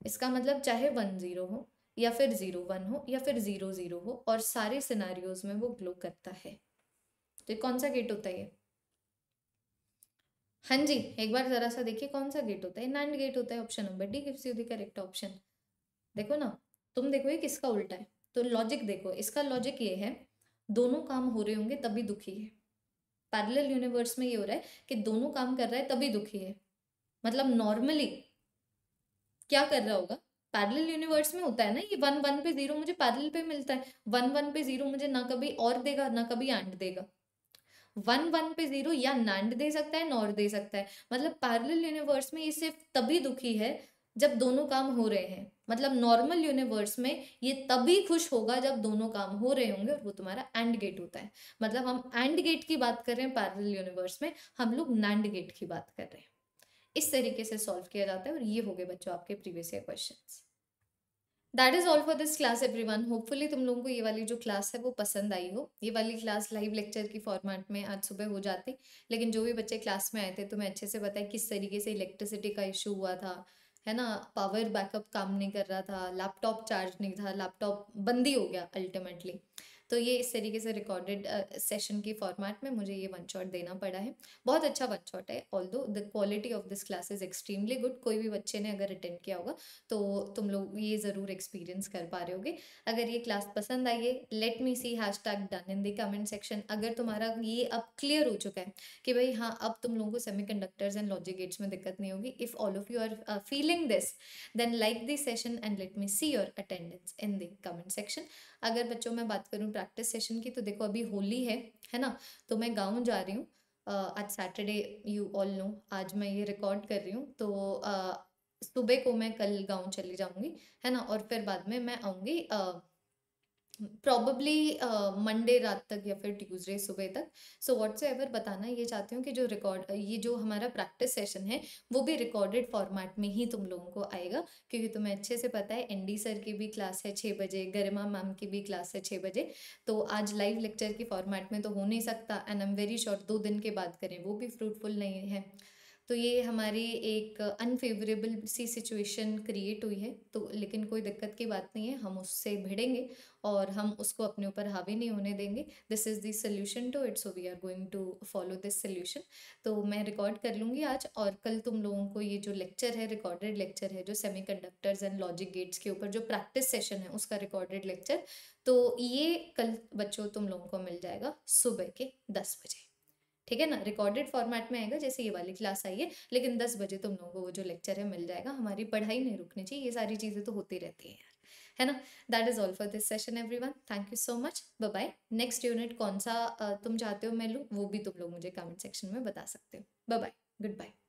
इसका मतलब चाहे वन जीरो हो या फिर जीरो वन हो या फिर जीरो जीरो हो, और सारे सिनेरियोज में वो ग्लो करता है। तो कौन सा गेट होता है ये, हाँ जी, एक बार जरा सा देखिए कौन सा गेट होता है, नैंड गेट होता है। Option number D gives you the correct option. देखो ना, तुम देखो ये किसका उल्टा है, तो लॉजिक देखो, इसका लॉजिक ये है दोनों काम हो रहे होंगे तभी दुखी है। पैरेलल यूनिवर्स में ये हो रहा है कि दोनों काम कर रहा है तभी दुखी है, मतलब नॉर्मली क्या कर रहा होगा, पैरेलल यूनिवर्स में होता है ना ये वन वन पे जीरो मुझे पैरेलल पे मिलता है, वन वन पे जीरो मुझे ना कभी और देगा ना कभी एंड देगा, वन वन पे जीरो या नंड दे सकता है नॉर दे सकता है। मतलब पैरेलल यूनिवर्स में ये सिर्फ तभी दुखी है जब दोनों काम हो रहे हैं, मतलब नॉर्मल यूनिवर्स में ये तभी खुश होगा जब दोनों काम हो रहे होंगे, और वो तुम्हारा एंड गेट होता है। मतलब हम एंड गेट की बात कर रहे हैं, पैरेलल यूनिवर्स में हम लोग नैंड गेट की बात कर रहे हैं। इस तरीके से सॉल्व किया जाता है। और ये हो गए बच्चों आपके previous year questions. That is all for this class everyone. Hopefully तुम लोगों को ये वाली जो क्लास है वो पसंद आई हो। ये वाली क्लास लाइव लेक्चर की फॉर्मेट में आज सुबह हो जाती, लेकिन जो भी बच्चे क्लास में आए थे तुम्हें अच्छे से पता है किस तरीके से इलेक्ट्रिसिटी का इशू हुआ था, है ना, पावर बैकअप काम नहीं कर रहा था, लैपटॉप चार्ज नहीं था, लैपटॉप बंद ही हो गया अल्टीमेटली। तो ये इस तरीके से रिकॉर्डेड सेशन की फॉर्मेट में मुझे ये वन शॉट देना पड़ा है। बहुत अच्छा वन शॉट है, although the quality of this class is extremely good. कोई भी बच्चे ने अगर अटेंड किया होगा तो तुम लोग ये ज़रूर एक्सपीरियंस कर पा रहे होगे। अगर ये क्लास पसंद आई है, let me see hashtag done in the comment section. अगर तुम्हारा ये अब क्लियर हो चुका है कि भाई हाँ अब तुम लोगों को semiconductors and logic gates में दिक्कत नहीं होगी, if all of you are feeling this then like this session and let me see your attendance in the comment section. अगर बच्चों मैं बात करूँ प्रैक्टिस सेशन की, तो देखो अभी होली है, है ना, तो मैं गाँव जा रही हूँ आज सैटरडे, यू ऑल नो आज मैं ये रिकॉर्ड कर रही हूँ। तो सुबह को मैं कल गाँव चली जाऊँगी, है ना, और फिर बाद में मैं आऊँगी प्रॉबली मंडे रात तक या फिर ट्यूसडे सुबह तक। सो व्हाट्स एवर बताना ये चाहती हूँ कि जो रिकॉर्ड ये जो हमारा प्रैक्टिस सेशन है वो भी रिकॉर्डेड फॉर्मेट में ही तुम लोगों को आएगा, क्योंकि तुम्हें अच्छे से पता है एनडी सर की भी क्लास है छः बजे, गरिमा मैम की भी क्लास है छः बजे। तो आज लाइव लेक्चर की फॉर्मेट में तो हो नहीं सकता, and I am very sure दो दिन के बाद करें वो भी फ्रूटफुल नहीं है। तो ये हमारी एक अनफेवरेबल सी सिचुएशन क्रिएट हुई है, तो लेकिन कोई दिक्कत की बात नहीं है, हम उससे भिड़ेंगे और हम उसको अपने ऊपर हावी नहीं होने देंगे। This is the solution to it, so we are going to follow this solution. तो मैं रिकॉर्ड कर लूँगी आज, और कल तुम लोगों को ये जो लेक्चर है, रिकॉर्डेड लेक्चर है जो semiconductors and logic gates के ऊपर जो प्रैक्टिस सेशन है उसका रिकॉर्डेड लेक्चर, तो ये कल बच्चों तुम लोगों को मिल जाएगा सुबह के दस बजे, ठीक है ना। रिकॉर्डेड फॉर्मेट में आएगा जैसे ये वाली क्लास आई है, लेकिन दस बजे तुम लोगों को वो जो लेक्चर है मिल जाएगा। हमारी पढ़ाई नहीं रुकनी चाहिए, ये सारी चीज़ें तो होती रहती हैं यार, है ना। That is all for this session everyone, thank you so much, bye bye. Next unit कौन सा तुम चाहते हो मैं लूँ वो भी तुम लोग मुझे कमेंट सेक्शन में बता सकते हो। Bye bye, good bye.